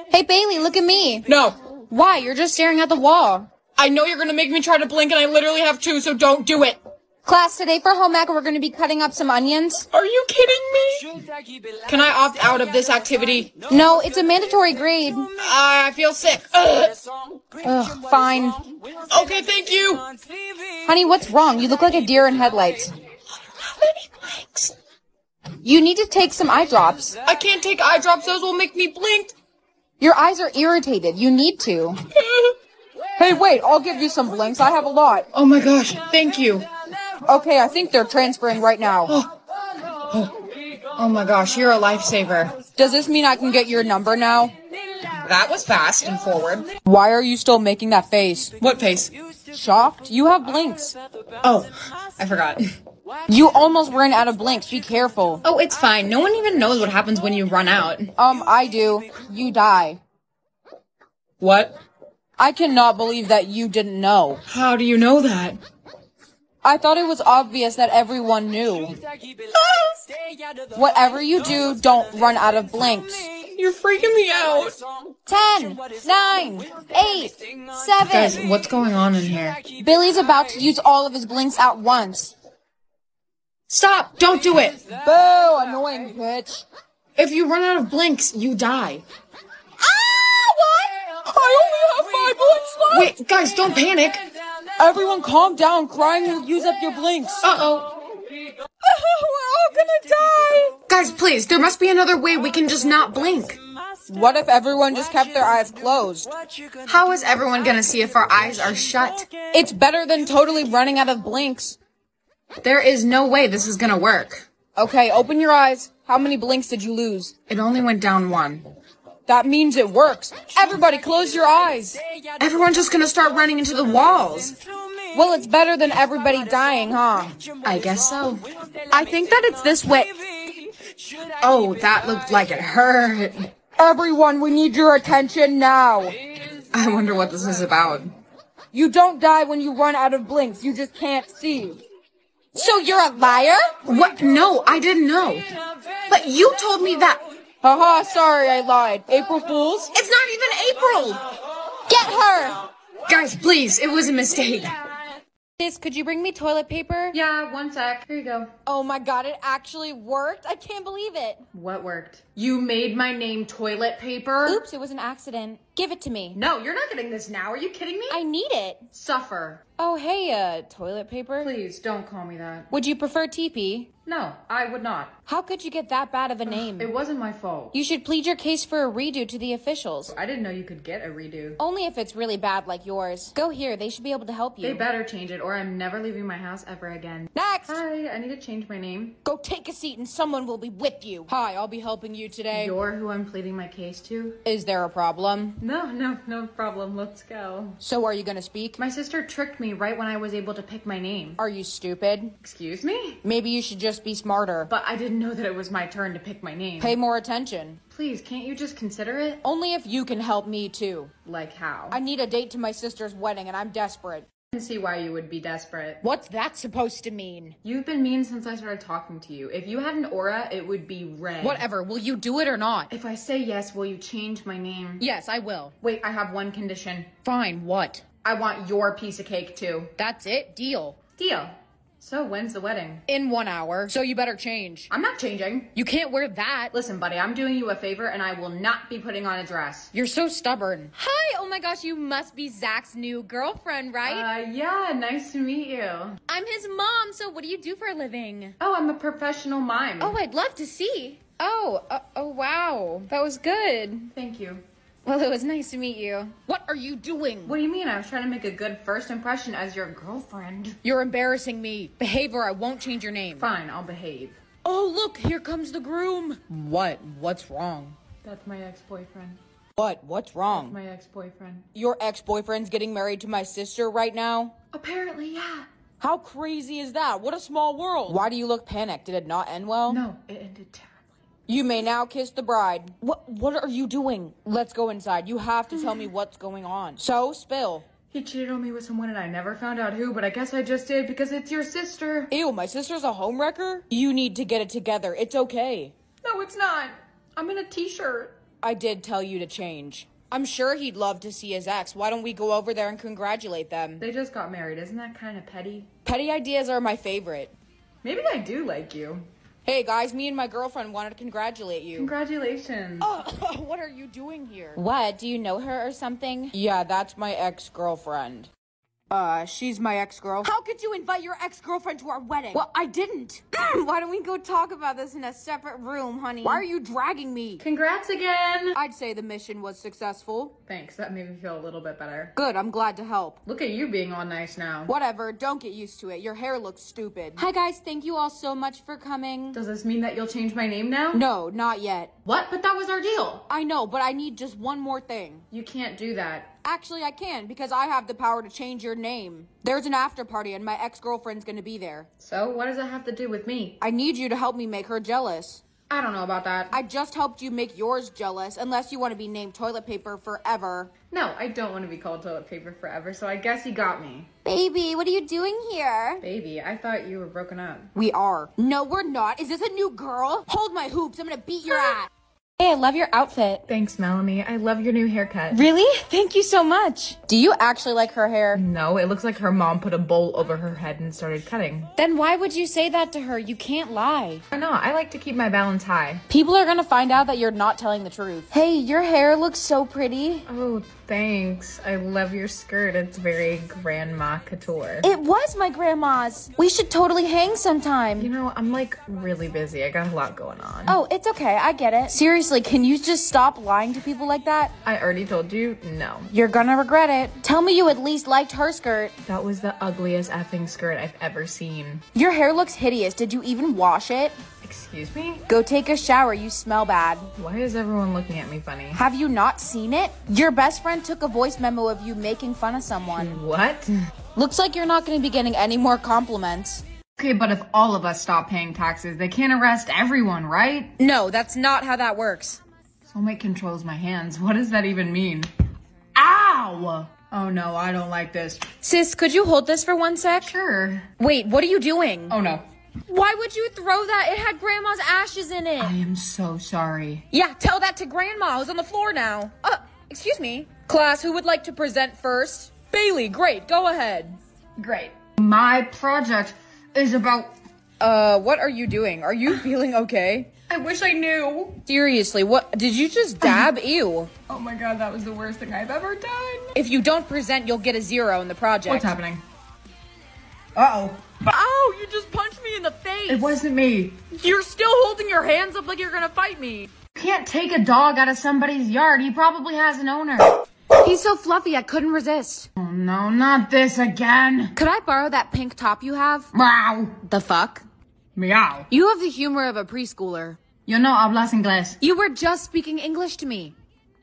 Hey, Bailey, look at me. No. Why? You're just staring at the wall. I know you're going to make me try to blink, and I literally have two, so don't do it. Class, today for home ec, we're going to be cutting up some onions. Are you kidding me? Can I opt out of this activity? No, it's a mandatory grade. Uh, I feel sick. Ugh. Ugh, fine. Okay, thank you. Honey, what's wrong? You look like a deer in headlights. How many blinks? You need to take some eye drops. I can't take eye drops. Those will make me blink. Your eyes are irritated. You need to. Hey, wait. I'll give you some blinks. I have a lot. Oh, my gosh. Thank you. Okay, I think they're transferring right now. Oh. Oh. Oh my gosh, you're a lifesaver. Does this mean I can get your number now? That was fast and forward. Why are you still making that face? What face? Shocked? You have blinks. Oh, I forgot. You almost ran out of blinks. Be careful. Oh, it's fine. No one even knows what happens when you run out. Um, I do. You die. What? I cannot believe that you didn't know. How do you know that? I thought it was obvious that everyone knew. Whatever you do, don't run out of blinks. You're freaking me out. Ten, nine, eight, seven. Guys, what's going on in here? Billy's about to use all of his blinks at once. Stop! Don't do it! Boo! Annoying bitch. If you run out of blinks, you die. Ah! What? I only have five blinks left! Wait, guys, don't panic. Everyone calm down, crying will use up your blinks. Uh-oh. We're all gonna die. Guys, please, there must be another way we can just not blink. What if everyone just kept their eyes closed? How is everyone gonna see if our eyes are shut? It's better than totally running out of blinks. There is no way this is gonna work. Okay, open your eyes. How many blinks did you lose? It only went down one. That means it works. Everybody, close your eyes. Everyone's just gonna start running into the walls. Well, it's better than everybody dying, huh? I guess so. I think that it's this way. Oh, that looked like it hurt. Everyone, we need your attention now. I wonder what this is about. You don't die when you run out of blinks. You just can't see. So you're a liar? What? No, I didn't know. But you told me that... Haha, sorry, I lied. April Fools? It's not even April! Get her! Guys, please, it was a mistake. Sis, could you bring me toilet paper? Yeah, one sec. Here you go. Oh my God, it actually worked. I can't believe it. What worked? You made my name toilet paper? Oops, it was an accident. Give it to me. No, you're not getting this now. Are you kidding me? I need it. Suffer. Oh, hey, uh, toilet paper? Please, don't call me that. Would you prefer T P? No, I would not. How could you get that bad of a name? Ugh, it wasn't my fault. You should plead your case for a redo to the officials. I didn't know you could get a redo. Only if it's really bad like yours. Go here, they should be able to help you. They better change it or I'm never leaving my house ever again. Next! Hi, I need to change my name. Go take a seat and someone will be with you. Hi, I'll be helping you today. You're who I'm pleading my case to? Is there a problem? No, no, no problem. Let's go. So are you gonna speak? My sister tricked me right when I was able to pick my name. Are you stupid? Excuse me? Maybe you should just be smarter. But I didn't know that it was my turn to pick my name. Pay more attention. Please, can't you just consider it? Only if you can help me too. Like how? I need a date to my sister's wedding and I'm desperate. I can see why you would be desperate. What's that supposed to mean? You've been mean since I started talking to you. If you had an aura, it would be red. Whatever. Will you do it or not? If I say yes, will you change my name? Yes, I will. Wait, I have one condition. Fine, what? I want your piece of cake too. That's it? Deal. Deal. So when's the wedding? In one hour, so you better change. I'm not changing. You can't wear that. Listen, buddy, I'm doing you a favor and I will not be putting on a dress. You're so stubborn. Hi, oh my gosh, you must be Zach's new girlfriend, right? Uh, yeah, nice to meet you. I'm his mom, so what do you do for a living? Oh, I'm a professional mime. Oh, I'd love to see. Oh, uh, oh wow, that was good. Thank you. Well, it was nice to meet you. What are you doing? What do you mean? I was trying to make a good first impression as your girlfriend. You're embarrassing me. Behave or I won't change your name. Fine, I'll behave. Oh, look, here comes the groom. What? What's wrong? That's my ex-boyfriend. What? What's wrong? That's my ex-boyfriend. Your ex-boyfriend's getting married to my sister right now? Apparently, yeah. How crazy is that? What a small world. Why do you look panicked? Did it not end well? No, it ended terribly. You may now kiss the bride. What What are you doing? Let's go inside. You have to tell me what's going on. So, spill. He cheated on me with someone and I never found out who, but I guess I just did because it's your sister. Ew, my sister's a homewrecker? You need to get it together. It's okay. No, it's not. I'm in a t-shirt. I did tell you to change. I'm sure he'd love to see his ex. Why don't we go over there and congratulate them? They just got married. Isn't that kind of petty? Petty ideas are my favorite. Maybe I do like you. Hey guys, me and my girlfriend wanted to congratulate you. Congratulations. Oh, what are you doing here? What, do you know her or something? Yeah, that's my ex-girlfriend. Uh, she's my ex-girl. How could you invite your ex-girlfriend to our wedding? Well, I didn't. Why don't we go talk about this in a separate room, honey? Why are you dragging me? Congrats again. I'd say the mission was successful. Thanks, that made me feel a little bit better. Good, I'm glad to help. Look at you being all nice now. Whatever, don't get used to it. Your hair looks stupid. Hi guys, thank you all so much for coming. Does this mean that you'll change my name now? No, not yet. What? But that was our deal. I know, but I need just one more thing. You can't do that. Actually, I can, because I have the power to change your name. There's an after party and my ex-girlfriend's gonna be there. So, what does that have to do with me? I need you to help me make her jealous. I don't know about that. I just helped you make yours jealous, unless you want to be named toilet paper forever. No, I don't want to be called toilet paper forever, so I guess you got me. Baby, what are you doing here? Baby, I thought you were broken up. We are. No, we're not. Is this a new girl? Hold my hoops. I'm gonna beat your ass. Hey, I love your outfit. Thanks, Melanie. I love your new haircut. Really? Thank you so much. Do you actually like her hair? No, it looks like her mom put a bowl over her head and started cutting. Then why would you say that to her? You can't lie. I know. I like to keep my balance high. People are gonna find out that you're not telling the truth. Hey, your hair looks so pretty. Oh, thanks. I love your skirt. It's very grandma couture. It was my grandma's. We should totally hang sometime. You know, I'm like really busy. I got a lot going on. Oh, it's okay. I get it. Seriously. Like, can you just stop lying to people like that? I already told you, no. You're gonna regret it. Tell me you at least liked her skirt. That was the ugliest effing skirt I've ever seen. Your hair looks hideous. Did you even wash it? Excuse me? Go take a shower. You smell bad. Why is everyone looking at me funny? Have you not seen it? Your best friend took a voice memo of you making fun of someone. What? Looks like you're not gonna be getting any more compliments. Okay, but if all of us stop paying taxes, they can't arrest everyone, right? No, that's not how that works. Soulmate controls my hands. What does that even mean? Ow! Oh no, I don't like this. Sis, could you hold this for one sec? Sure. Wait, what are you doing? Oh no. Why would you throw that? It had grandma's ashes in it. I am so sorry. Yeah, tell that to grandma who's on the floor now. Uh, excuse me. Class, who would like to present first? Bailey, great, go ahead. Great. my project is about. Uh, what are you doing? Are you feeling okay? I wish I knew. Seriously, what did you just dab? Ew. Oh my god, that was the worst thing I've ever done. If you don't present, you'll get a zero in the project. What's happening? Uh-oh. Oh, you just punched me in the face. It wasn't me. You're still holding your hands up like you're gonna fight me. You can't take a dog out of somebody's yard. He probably has an owner. He's so fluffy, I couldn't resist. Oh no, not this again. Could I borrow that pink top you have? Wow. The fuck? Meow. You have the humor of a preschooler. Yo no hablas inglés. You were just speaking English to me.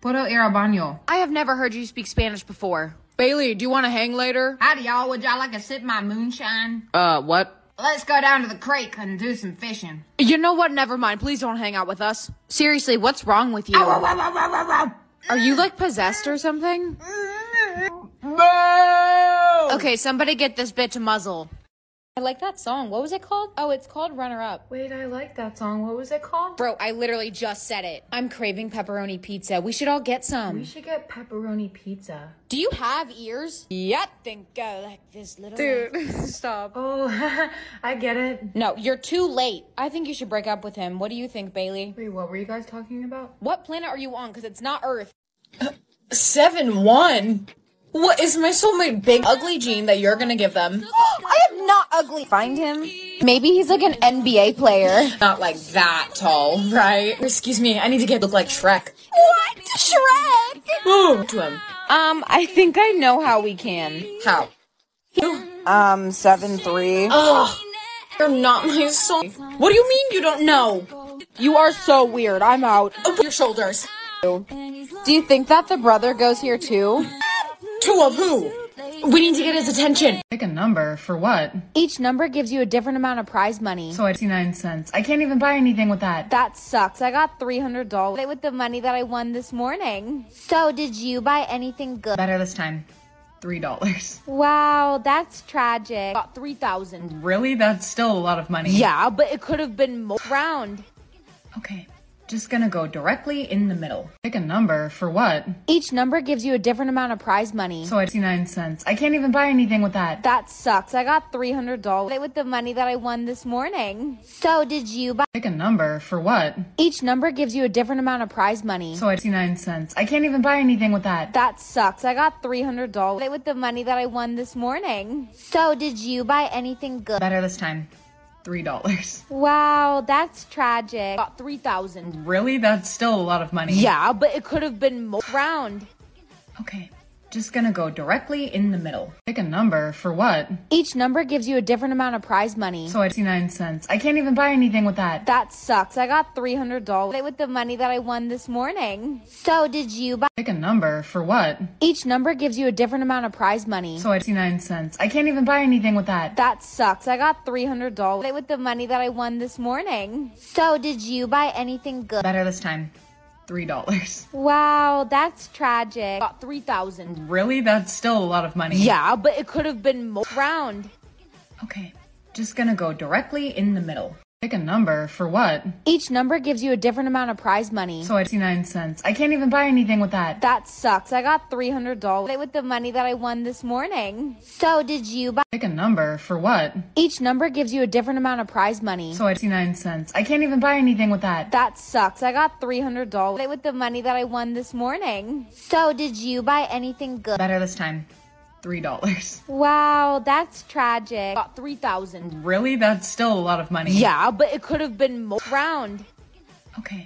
Puedo ir al baño. I have never heard you speak Spanish before. Bailey, do you want to hang later? Howdy, y'all. Would y'all like to sip my moonshine? Uh, what? Let's go down to the creek and do some fishing. You know what? Never mind. Please don't hang out with us. Seriously, what's wrong with you? Ow, ow, ow, ow, ow, ow. Are you, like, possessed or something? No! Okay, somebody get this bitch a muzzle. I like that song. What was it called? Oh, it's called Runner Up. Wait, I like that song. What was it called? Bro, I literally just said it. I'm craving pepperoni pizza. We should all get some. We should get pepperoni pizza. Do you have ears? Yeah, think I like this little... Dude, stop. Oh, I get it. No, you're too late. I think you should break up with him. What do you think, Bailey? Wait, what were you guys talking about? What planet are you on? Because it's not Earth. seven one? What is my soulmate big ugly gene that you're gonna give them? I am not ugly. Find him. Maybe he's like an N B A player. Not like that tall, right? Excuse me, I need to get look like Shrek. What? Shrek? Ooh. To him. Um, I think I know how we can. How? Um, seven three. Ugh. You're not my soulmate. What do you mean you don't know? You are so weird. I'm out. Open your shoulders. Do you think that the brother goes here too? Two of who? We need to get his attention. Pick a number. For what? Each number gives you a different amount of prize money. So I sixty-nine cents. I can't even buy anything with that. That sucks. I got three hundred dollars with the money that I won this morning. So did you buy anything good? Better this time. three dollars. Wow, that's tragic. Got three thousand dollars. Really? That's still a lot of money. Yeah, but it could have been more round. Okay. Just gonna go directly in the middle. Pick a number. For what? Each number gives you a different amount of prize money. So I sixty-nine cents. I can't even buy anything with that. That sucks. I got three hundred dollars with the money that I won this morning. So did you buy? Pick a number. For what? Each number gives you a different amount of prize money. So I sixty-nine cents. I can't even buy anything with that. That sucks. I got three hundred dollars with the money that I won this morning. So did you buy anything good? Better this time. three dollars. Wow, that's tragic. Got three thousand dollars. Really? That's still a lot of money. Yeah, but it could have been more round. Okay, just gonna go directly in the middle. Pick a number. For what? Each number gives you a different amount of prize money. So I sixty-nine cents. I can't even buy anything with that. That sucks. I got three hundred dollars with the money that I won this morning. So did you buy? Pick a number. For what? Each number gives you a different amount of prize money. So I sixty-nine cents. I can't even buy anything with that. That sucks. I got three hundred dollars with the money that I won this morning. So did you buy anything good? Better this time. three dollars. Wow, that's tragic. Got three thousand dollars. Really? That's still a lot of money. Yeah, but it could have been more round. Okay, just gonna go directly in the middle. Pick a number. For what? Each number gives you a different amount of prize money. So I sixty-nine cents. I can't even buy anything with that. That sucks. I got three hundred dollars with the money that I won this morning. So did you buy? Pick a number. For what? Each number gives you a different amount of prize money. So I sixty-nine cents. I can't even buy anything with that. That sucks. I got three hundred dollars with the money that I won this morning. So did you buy anything good? Better this time. three dollars. Wow, that's tragic. Got three thousand dollars. Really? That's still a lot of money. Yeah, but it could have been more round. Okay,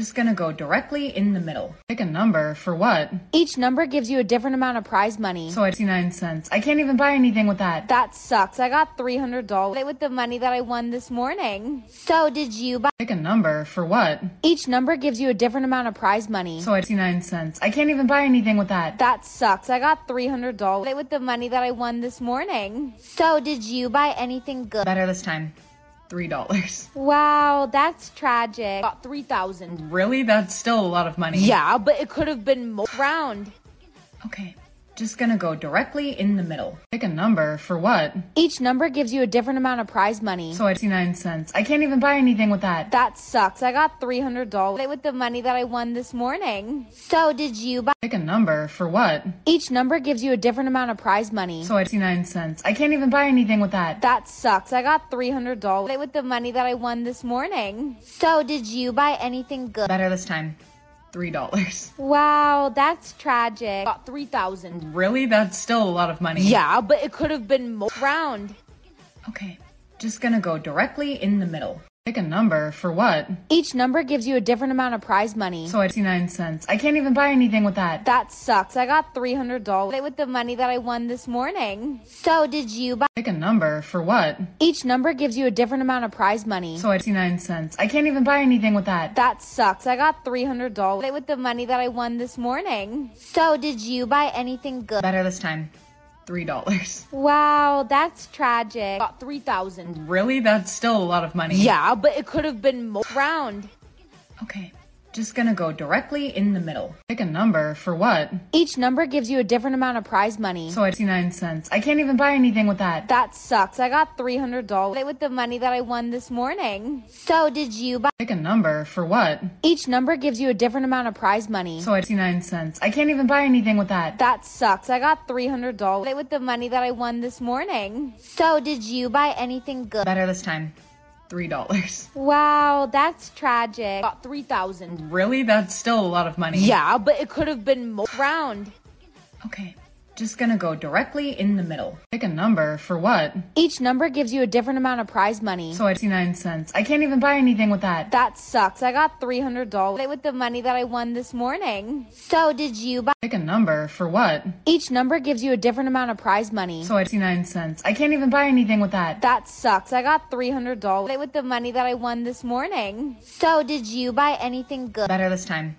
just gonna go directly in the middle. Pick a number. For what? Each number gives you a different amount of prize money. So I sixty-nine cents. I can't even buy anything with that. That sucks. I got three hundred dollars with the money that I won this morning. So did you buy? Pick a number. For what? Each number gives you a different amount of prize money. So I sixty-nine cents. I can't even buy anything with that. That sucks. I got three hundred dollars with the money that I won this morning. So did you buy anything good? Better this time. three dollars. Wow, that's tragic. Got three thousand dollars. Really? That's still a lot of money. Yeah, but it could have been more round. Okay, Just gonna go directly in the middle. Pick a number, for what? Each number gives you a different amount of prize money. So I sixty-nine cents. I can't even buy anything with that. That sucks, I got three hundred dollars with the money that I won this morning. So did you buy- Pick a number, for what? Each number gives you a different amount of prize money. So I sixty-nine cents. I can't even buy anything with that. That sucks, I got three hundred dollars with the money that I won this morning. So did you buy anything good? Better this time. three dollars. Wow, that's tragic. Got three thousand. Really? That's still a lot of money. Yeah, but it could have been more. Round. Okay, just gonna go directly in the middle. Pick a number, for what? Each number gives you a different amount of prize money. So I sixty-nine cents. I can't even buy anything with that. That sucks, I got three hundred dollars with the money that I won this morning. So did you buy- Pick a number, for what? Each number gives you a different amount of prize money. So I sixty-nine cents. I can't even buy anything with that. That sucks, I got three hundred dollars with the money that I won this morning. So did you buy anything good? Better this time. three dollars. Wow, that's tragic. Got three thousand. Really? That's still a lot of money. Yeah, but it could have been more. Round. Okay, just gonna go directly in the middle. Pick a number, for what? Each number gives you a different amount of prize money. So I sixty-nine cents. I can't even buy anything with that. That sucks, I got three hundred dollars with the money that I won this morning. So did you buy- Pick a number, for what? Each number gives you a different amount of prize money. So I sixty-nine cents. I can't even buy anything with that. That sucks, I got three hundred dollars with the money that I won this morning. So did you buy anything good? Better this time. three dollars. Wow, that's tragic. Got three thousand. Really? That's still a lot of money. Yeah, but it could have been more. Round. Okay, just gonna go directly in the middle. Pick a number, for what? Each number gives you a different amount of prize money. So I sixty-nine cents. I can't even buy anything with that. That sucks, I got three hundred dollars with the money that I won this morning. So did you buy- Pick a number, for what? Each number gives you a different amount of prize money. So I sixty-nine cents. I can't even buy anything with that. That sucks, I got three hundred dollars with the money that I won this morning. So did you buy anything good? Better this time.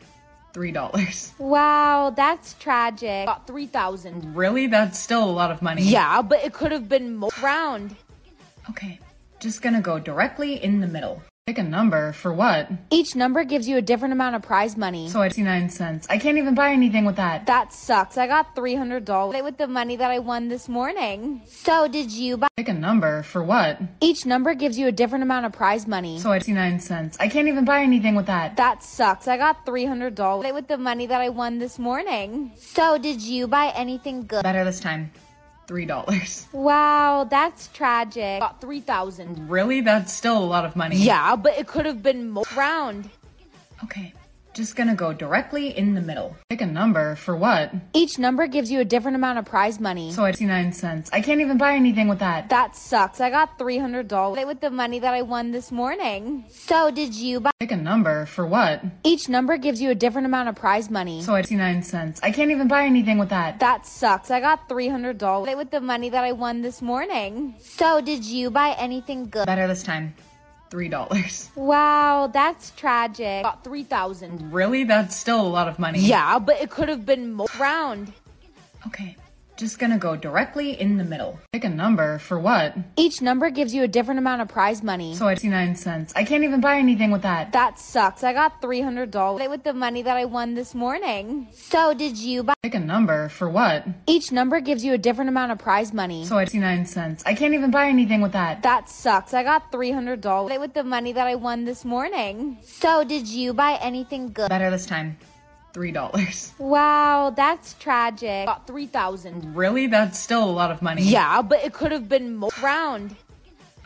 three dollars. Wow, that's tragic. Got three thousand. Really? That's still a lot of money. Yeah, but it could have been more. Round. Okay, just gonna go directly in the middle. Pick a number, for what? Each number gives you a different amount of prize money. So I sixty-nine cents. I can't even buy anything with that. That sucks, I got three hundred dollars with the money that I won this morning. So did you buy- Pick a number, for what? Each number gives you a different amount of prize money. So I sixty-nine cents. I can't even buy anything with that. That sucks, I got three hundred dollars with the money that I won this morning. So did you buy anything good? Better this time. three dollars. Wow, that's tragic. Got three thousand. Really? That's still a lot of money. Yeah, but it could have been more. Round. Okay, just gonna go directly in the middle. Pick a number, for what? Each number gives you a different amount of prize money. So I sixty-nine cents. I can't even buy anything with that. That sucks, I got three hundred dollars with the money that I won this morning. So did you buy- Pick a number, for what? Each number gives you a different amount of prize money. So I sixty-nine cents. I can't even buy anything with that. That sucks, I got three hundred dollars with the money that I won this morning. So did you buy anything good? Better this time. three dollars. Wow, that's tragic. Got three thousand. Really? That's still a lot of money. Yeah, but it could have been more. Round. Okay, just gonna go directly in the middle. Pick a number, for what? Each number gives you a different amount of prize money. So I sixty-nine cents. I can't even buy anything with that. That sucks, I got three hundred dollars with the money that I won this morning. So did you buy- Pick a number, for what? Each number gives you a different amount of prize money. So I sixty-nine cents. I can't even buy anything with that. That sucks, I got three hundred dollars with the money that I won this morning. So did you buy anything good? Better this time. three dollars. Wow, that's tragic. Got three thousand. Really? That's still a lot of money. Yeah, but it could have been more. Round.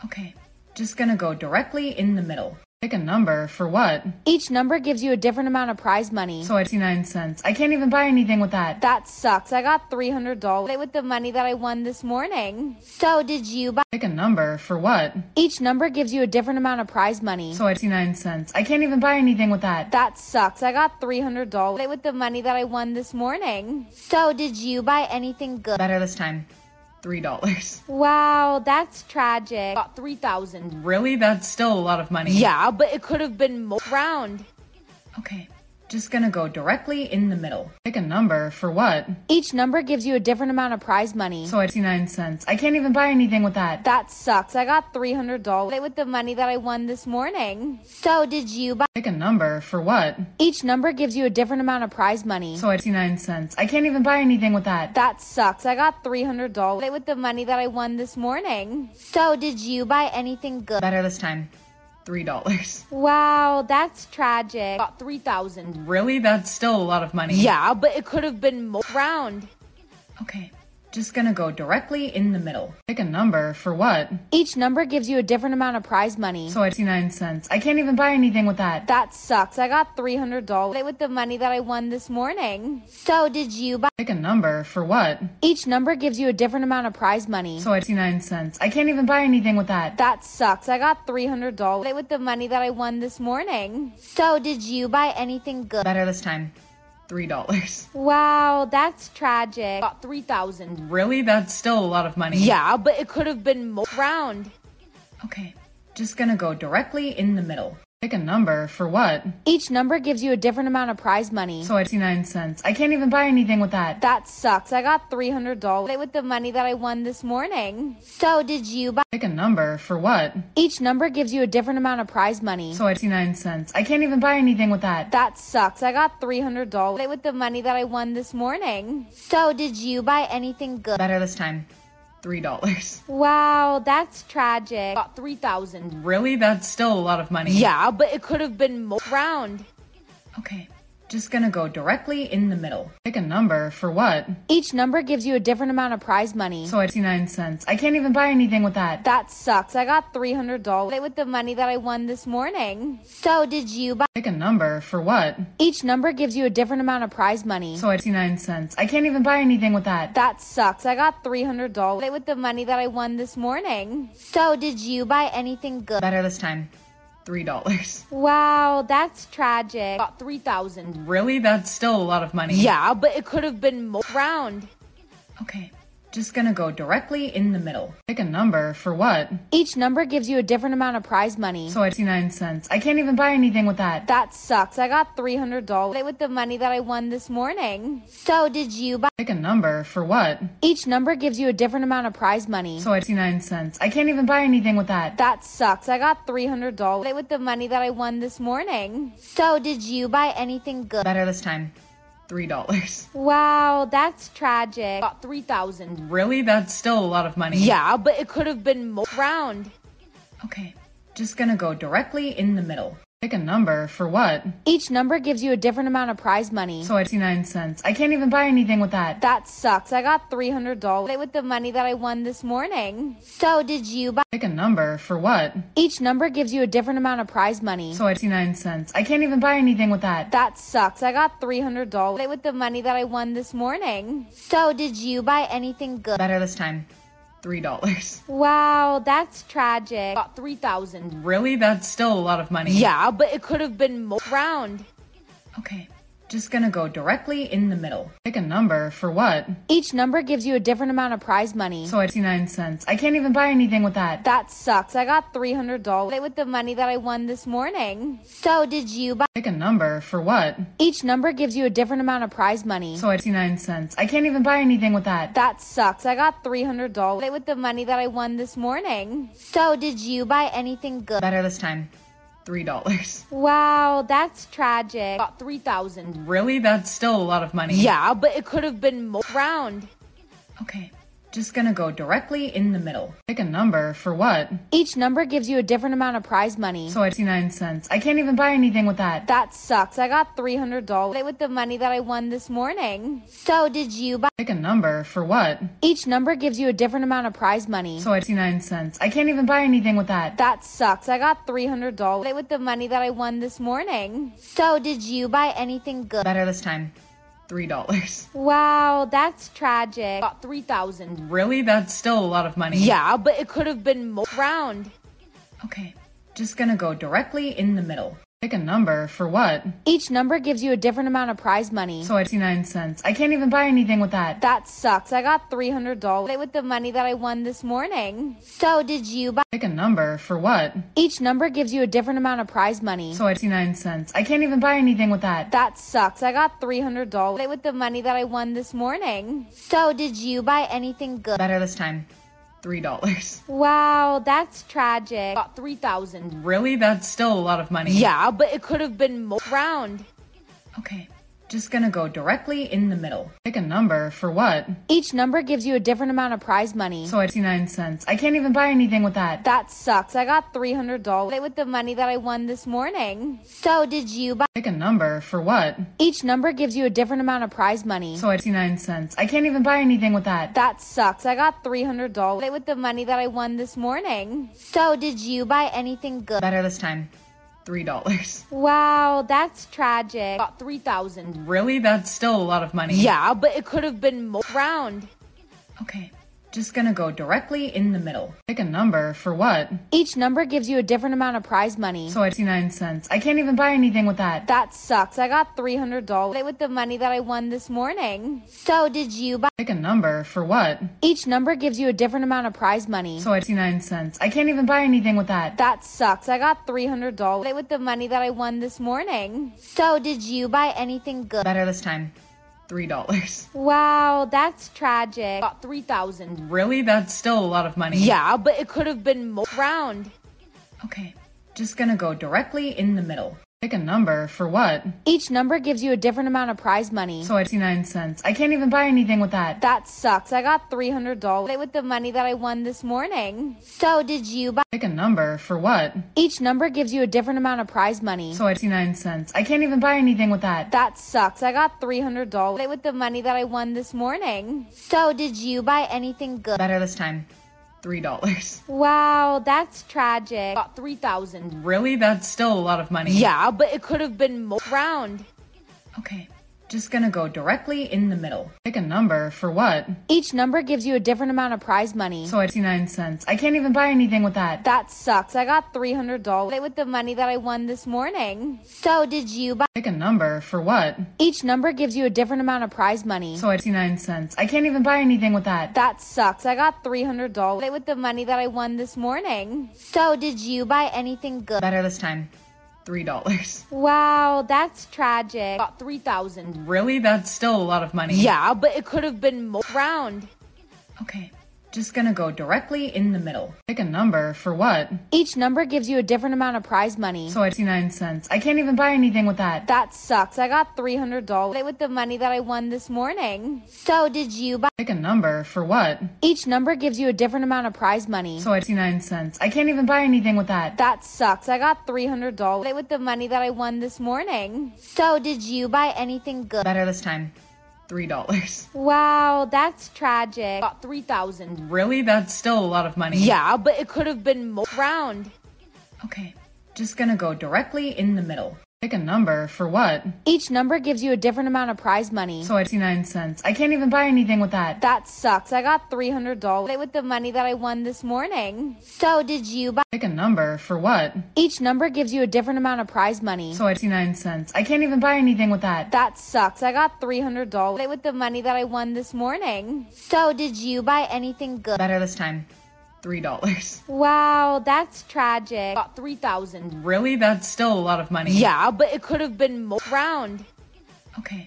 Okay, just gonna go directly in the middle. Pick a number, for what? Each number gives you a different amount of prize money. So I sixty-nine cents. I can't even buy anything with that. That sucks, I got three hundred dollars with the money that I won this morning. So did you buy- Pick a number, for what? Each number gives you a different amount of prize money. So I sixty-nine cents. I can't even buy anything with that. That sucks, I got three hundred dollars with the money that I won this morning. So did you buy anything good? Better this time. three dollars. Wow, that's tragic. Got three thousand. Really? That's still a lot of money. Yeah, but it could have been more. Round. Okay, Just gonna go directly in the middle. Pick a number, for what? Each number gives you a different amount of prize money. So it's sixty-nine cents. I can't even buy anything with that. That sucks, I got three hundred dollars with the money that I won this morning. So did you buy- Pick a number, for what? Each number gives you a different amount of prize money. So it's sixty-nine cents. I can't even buy anything with that. That sucks, I got three hundred dollars with the money that I won this morning. So did you buy anything good? Better this time. three dollars. Wow, that's tragic. About three thousand dollars. Really? That's still a lot of money. Yeah, but it could have been more. Round. Okay, just gonna go directly in the middle. Pick a number, for what? Each number gives you a different amount of prize money. So it's sixty-nine cents. I can't even buy anything with that. That sucks, I got three hundred dollars with the money that I won this morning. So did you buy- Pick a number, for what? Each number gives you a different amount of prize money. So it's sixty-nine cents. I can't even buy anything with that. That sucks, I got three hundred dollars with the money that I won this morning. So did you buy anything good? Better this time. three dollars. Wow, that's tragic. About three thousand dollars. Really? That's still a lot of money. Yeah, but it could have been more. Round. Okay, just gonna go directly in the middle. Pick a number, for what? Each number gives you a different amount of prize money. So it's sixty-nine cents. I can't even buy anything with that. That sucks, I got three hundred dollars with the money that I won this morning. So did you buy- Pick a number, for what? Each number gives you a different amount of prize money. So it's sixty-nine cents. I can't even buy anything with that. That sucks, I got three hundred dollars with the money that I won this morning. So did you buy anything good? Better this time. three dollars. Wow, that's tragic. About three thousand dollars. Really? That's still a lot of money. Yeah, but it could have been more. Round. Okay, just gonna go directly in the middle. Pick a number, for what? Each number gives you a different amount of prize money. So it's sixty-nine cents. I can't even buy anything with that. That sucks, I got three hundred dollars with the money that I won this morning. So did you buy- Pick a number, for what? Each number gives you a different amount of prize money. So it's sixty-nine cents. I can't even buy anything with that. That sucks, I got three hundred dollars with the money that I won this morning. So did you buy anything good? Better this time. three dollars. Wow, that's tragic. About three thousand dollars. Really? That's still a lot of money. Yeah, but it could have been more. Round. Okay, just gonna go directly in the middle. Pick a number, for what? Each number gives you a different amount of prize money. So it's sixty-nine cents. I can't even buy anything with that. That sucks, I got three hundred dollars with the money that I won this morning. So did you buy- Pick a number, for what? Each number gives you a different amount of prize money. So it's sixty-nine cents. I can't even buy anything with that. That sucks, I got three hundred dollars with the money that I won this morning. So did you buy anything good? Better this time. three dollars. Wow, that's tragic. About three thousand dollars. Really? That's still a lot of money. Yeah, but it could have been more. Round. Okay, just gonna go directly in the middle. Pick a number, for what? Each number gives you a different amount of prize money. So it's sixty-nine cents. I can't even buy anything with that. That sucks, I got three hundred dollars with the money that I won this morning. So did you buy- Pick a number, for what? Each number gives you a different amount of prize money. So it's sixty-nine cents. I can't even buy anything with that. That sucks, I got three hundred dollars with the money that I won this morning. So did you buy anything good? Better this time. three dollars. Wow, that's tragic. About three thousand dollars. Really? That's still a lot of money. Yeah, but it could have been more. Round. Okay, just gonna go directly in the middle. Pick a number, for what? Each number gives you a different amount of prize money. So it's sixty-nine cents. I can't even buy anything with that. That sucks, I got three hundred dollars with the money that I won this morning. So did you buy- Pick a number, for what? Each number gives you a different amount of prize money. So it's sixty-nine cents. I can't even buy anything with that. That sucks, I got three hundred dollars with the money that I won this morning. So did you buy anything good? Better this time. three dollars. Wow, that's tragic. About three thousand dollars. Really? That's still a lot of money. Yeah, but it could have been more. Round. Okay, just gonna go directly in the middle. Pick a number, for what? Each number gives you a different amount of prize money. So it's sixty-nine cents. I can't even buy anything with that. That sucks, I got three hundred dollars with the money that I won this morning. So did you buy- Pick a number, for what? Each number gives you a different amount of prize money. So it's sixty-nine cents. I can't even buy anything with that. That sucks, I got three hundred dollars with the money that I won this morning. So did you buy anything good? Better this time. three dollars. Wow, that's tragic. About three thousand dollars. Really? That's still a lot of money. Yeah, but it could have been more. Round. Okay, just gonna go directly in the middle. Pick a number. For what? Each number gives you a different amount of prize money. So I see nine cents. I can't even buy anything with that. That sucks. I got three hundred dollars with the money that I won this morning. So did you buy? Pick a number. For what? Each number gives you a different amount of prize money. So I see nine cents. I can't even buy anything with that. That sucks. I got three hundred dollars with the money that I won this morning. So did you buy anything good? Better this time. three dollars. Wow, that's tragic. Got three thousand. Really? That's still a lot of money. Yeah, but it could have been more round. Okay, just gonna go directly in the middle. Pick a number. For what? Each number gives you a different amount of prize money. So I see nine cents. I can't even buy anything with that. That sucks. I got three hundred dollars with the money that I won this morning. So did you buy? Pick a number. For what? Each number gives you a different amount of prize money. So I see nine cents. I can't even buy anything with that. That sucks. I got three hundred dollars with the money that I won this morning. So did you buy anything good? Better this time. three dollars. Wow, that's tragic. Got three thousand. Really? That's still a lot of money. Yeah, but it could have been more round. Okay, just gonna go directly in the middle. Pick a number. For what? Each number gives you a different amount of prize money. So I see nine cents. I can't even buy anything with that. That sucks. I got three hundred dollars with the money that I won this morning. So did you buy? Pick a number. For what? Each number gives you a different amount of prize money. So I see nine cents. I can't even buy anything with that. That sucks. I got three hundred dollars with the money that I won this morning. So did you buy anything good? Better this time. three dollars. Wow, that's tragic. Got three thousand. Really? That's still a lot of money. Yeah, but it could have been more round. Okay, just gonna go directly in the middle. Pick a number. For what? Each number gives you a different amount of prize money. So I see nine cents. I can't even buy anything with that. That sucks. I got three hundred dollars with the money that I won this morning. So did you buy? Pick a number. For what? Each number gives you a different amount of prize money. So I see nine cents. I can't even buy anything with that. That sucks. I got three hundred dollars with the money that I won this morning. So did you buy anything good? Better this time. three dollars. Wow, that's tragic. Got three thousand. Really? That's still a lot of money. Yeah, but it could have been more round. Okay, just gonna go directly in the middle. Pick a number. For what? Each number gives you a different amount of prize money. So I see nine cents. I can't even buy anything with that. That sucks. I got three hundred dollars with the money that I won this morning. So did you buy? Pick a number. For what? Each number gives you a different amount of prize money. So I see nine cents. I can't even buy anything with that. That sucks. I got three hundred dollars with the money that I won this morning. So did you buy anything good? Better this time. three dollars. Wow, that's tragic. Got three thousand. Really? That's still a lot of money. Yeah, but it could have been more round. Okay, just gonna go directly in the middle. Pick a number. For what? Each number gives you a different amount of prize money. So I see nine cents. I can't even buy anything with that. That sucks. I got three hundred dollars with the money that I won this morning. So did you buy? Pick a number. For what? Each number gives you a different amount of prize money. So I see nine cents. I can't even buy anything with that. That sucks. I got three hundred dollars with the money that I won this morning. So did you buy anything good? Better this time. three dollars. Wow, that's tragic. Got three thousand. Really? That's still a lot of money. Yeah, but it could have been more round. Okay, just gonna go directly in the middle. Pick a number. For what? Each number gives you a different amount of prize money. So I see nine cents. I can't even buy anything with that. That sucks. I got three hundred dollars with the money that I won this morning. So did you buy? Pick a number. For what? Each number gives you a different amount of prize money. So I see nine cents. I can't even buy anything with that. That sucks. I got three hundred dollars with the money that I won this morning. So did you buy anything good? Better this time. three dollars. Wow, that's tragic. Got three thousand. Really? That's still a lot of money. Yeah, but it could have been more round. Okay,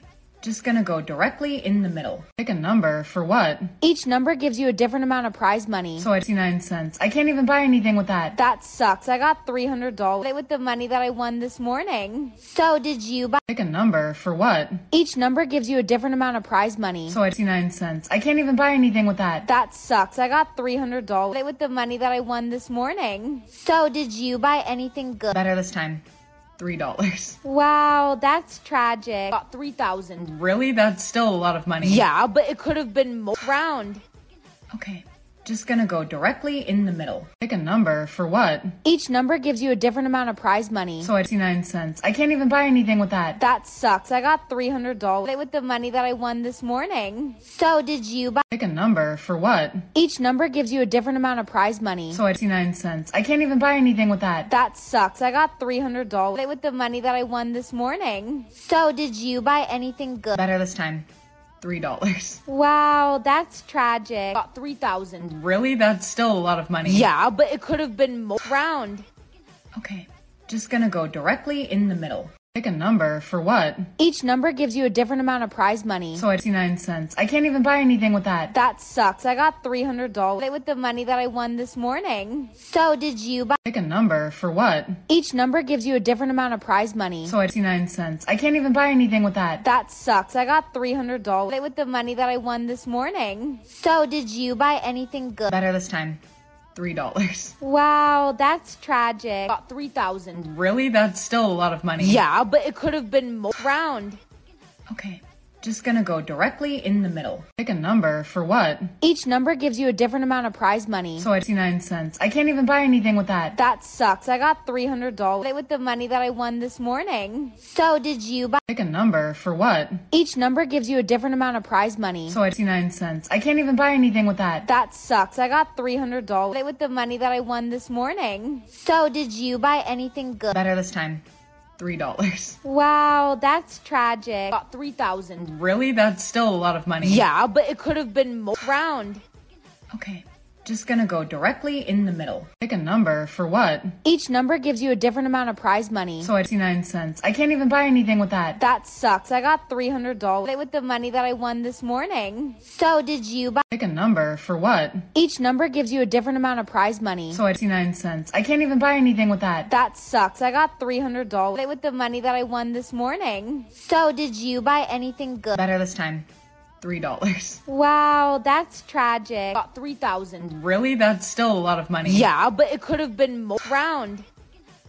just gonna go directly in the middle. Pick a number. For what? Each number gives you a different amount of prize money. So I see nine cents. I can't even buy anything with that. That sucks. I got three hundred dollars with the money that I won this morning. So did you buy? Pick a number. For what? Each number gives you a different amount of prize money. So I see nine cents. I can't even buy anything with that. That sucks. I got three hundred dollars with the money that I won this morning. So did you buy anything good? Better this time. three dollars. Wow, that's tragic. Got three thousand. Really? That's still a lot of money. Yeah, but it could have been more round. Okay, Just gonna go directly in the middle. Pick a number, for what? Each number gives you a different amount of prize money. So I sixty-nine cents. I can't even buy anything with that. That sucks. I got three hundred dollars with the money that I won this morning. So did you buy- Pick a number, for what? Each number gives you a different amount of prize money. So I sixty-nine cents. I can't even buy anything with that. That sucks. I got three hundred dollars with the money that I won this morning. So did you buy anything good? Better this time. three dollars. Wow, that's tragic. Got three thousand. Really? That's still a lot of money. Yeah, but it could have been more round. Okay, just gonna go directly in the middle. Pick a number, for what? Each number gives you a different amount of prize money. So I sixty-nine cents. I can't even buy anything with that. That sucks. I got three hundred dollars with the money that I won this morning. So did you buy- Pick a number, for what? Each number gives you a different amount of prize money. So I sixty-nine cents. I can't even buy anything with that. That sucks. I got three hundred dollars with the money that I won this morning. So did you buy anything good? Better this time. three dollars. Wow, that's tragic. Got three thousand. Really? That's still a lot of money. Yeah, but it could have been more round. Okay, just gonna go directly in the middle. Pick a number, for what? Each number gives you a different amount of prize money. So I sixty-nine cents. I can't even buy anything with that. That sucks. I got three hundred dollars with the money that I won this morning. So did you buy- Pick a number, for what? Each number gives you a different amount of prize money. So I sixty-nine cents. I can't even buy anything with that. That sucks. I got three hundred dollars with the money that I won this morning. So did you buy anything good? Better this time. three dollars. Wow, that's tragic. Got three thousand. Really? That's still a lot of money. Yeah, but it could have been more round. Okay, just gonna go directly in the middle. Pick a number, for what? Each number gives you a different amount of prize money. So I sixty-nine cents. I can't even buy anything with that. That sucks. I got three hundred dollars with the money that I won this morning. So did you buy- Pick a number, for what? Each number gives you a different amount of prize money. So I sixty-nine cents. I can't even buy anything with that. That sucks. I got three hundred dollars with the money that I won this morning. So did you buy anything good? Better this time. three dollars. Wow, that's tragic. Got three thousand. Really? That's still a lot of money. Yeah, but it could have been more round.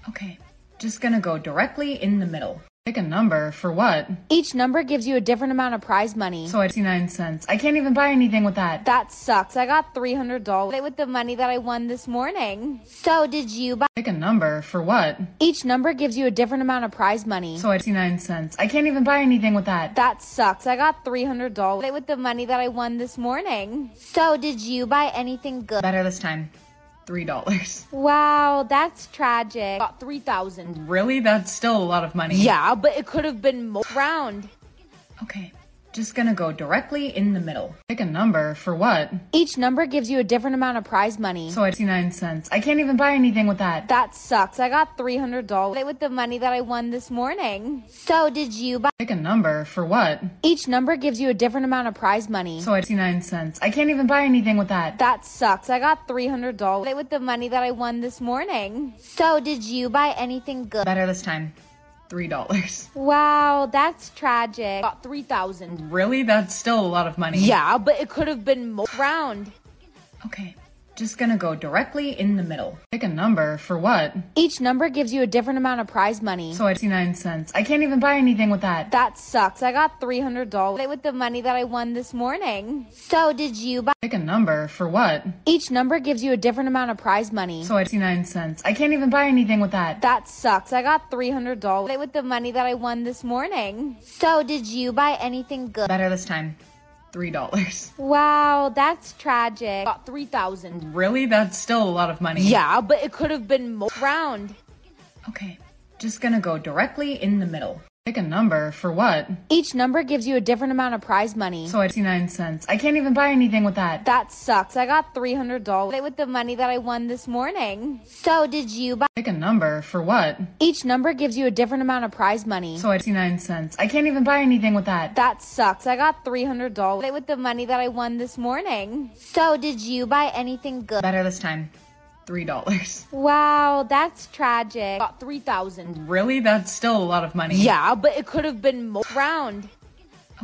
Okay, just gonna go directly in the middle. Pick a number, for what? Each number gives you a different amount of prize money. So I sixty-nine cents. I can't even buy anything with that. That sucks. I got three hundred dollars with the money that I won this morning. So did you buy- Pick a number, for what? Each number gives you a different amount of prize money. So I sixty-nine cents. I can't even buy anything with that. That sucks. I got three hundred dollars with the money that I won this morning. So did you buy anything good? Better this time. three dollars. Wow, that's tragic. Got three thousand. Really? That's still a lot of money. Yeah, but it could have been more round. Okay, just gonna go directly in the middle. Pick a number, for what? Each number gives you a different amount of prize money. So I sixty-nine cents. I can't even buy anything with that. That sucks. I got three hundred dollars with the money that I won this morning. So did you buy- Pick a number, for what? Each number gives you a different amount of prize money. So I sixty-nine cents. I can't even buy anything with that. That sucks. I got three hundred dollars with the money that I won this morning. So did you buy anything good? Better this time. three dollars. Wow, that's tragic. Got three thousand. Really? That's still a lot of money. Yeah, but it could have been more round. Okay, just gonna go directly in the middle. Pick a number, for what? Each number gives you a different amount of prize money. So I sixty-nine cents. I can't even buy anything with that. That sucks. I got three hundred dollars with the money that I won this morning. So did you buy- Pick a number, for what? Each number gives you a different amount of prize money. So I sixty-nine cents. I can't even buy anything with that. That sucks. I got three hundred dollars with the money that I won this morning. So did you buy anything good? Better this time. three dollars. Wow, that's tragic. Got three thousand. Really? That's still a lot of money. Yeah, but it could have been more round. Okay, just gonna go directly in the middle. Pick a number, for what? Each number gives you a different amount of prize money. So I sixty-nine cents. I can't even buy anything with that. That sucks. I got three hundred dollars with the money that I won this morning. So did you buy- Pick a number, for what? Each number gives you a different amount of prize money. So I sixty-nine cents. I can't even buy anything with that. That sucks. I got three hundred dollars with the money that I won this morning. So did you buy anything good? Better this time. three dollars. Wow, that's tragic. Got three thousand. Really? That's still a lot of money. Yeah, but it could have been more round.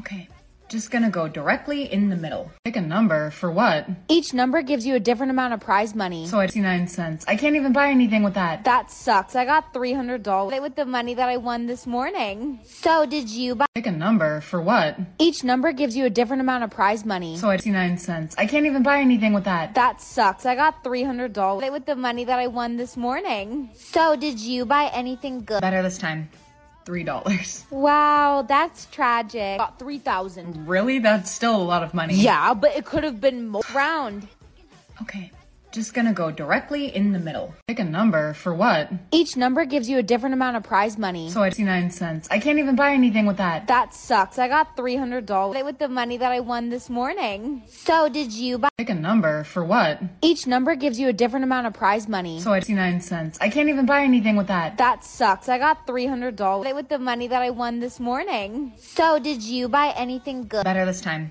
Okay, Just gonna go directly in the middle. Pick a number, for what? Each number gives you a different amount of prize money. So it's sixty-nine cents. I can't even buy anything with that. That sucks, I got three hundred dollars with the money that I won this morning. So did you buy- Pick a number, for what? Each number gives you a different amount of prize money. So it's sixty-nine cents. I can't even buy anything with that. That sucks, I got three hundred dollars with the money that I won this morning. So did you buy anything good? Better this time. three dollars. Wow, that's tragic. About three thousand dollars. Really? That's still a lot of money. Yeah, but it could have been more. Round. Okay, just gonna go directly in the middle. Pick a number, for what? Each number gives you a different amount of prize money. So it's sixty-nine cents. I can't even buy anything with that. That sucks, I got three hundred dollars with the money that I won this morning. So did you buy- Pick a number, for what? Each number gives you a different amount of prize money. So it's sixty-nine cents. I can't even buy anything with that. That sucks, I got three hundred dollars with the money that I won this morning. So did you buy anything good? Better this time.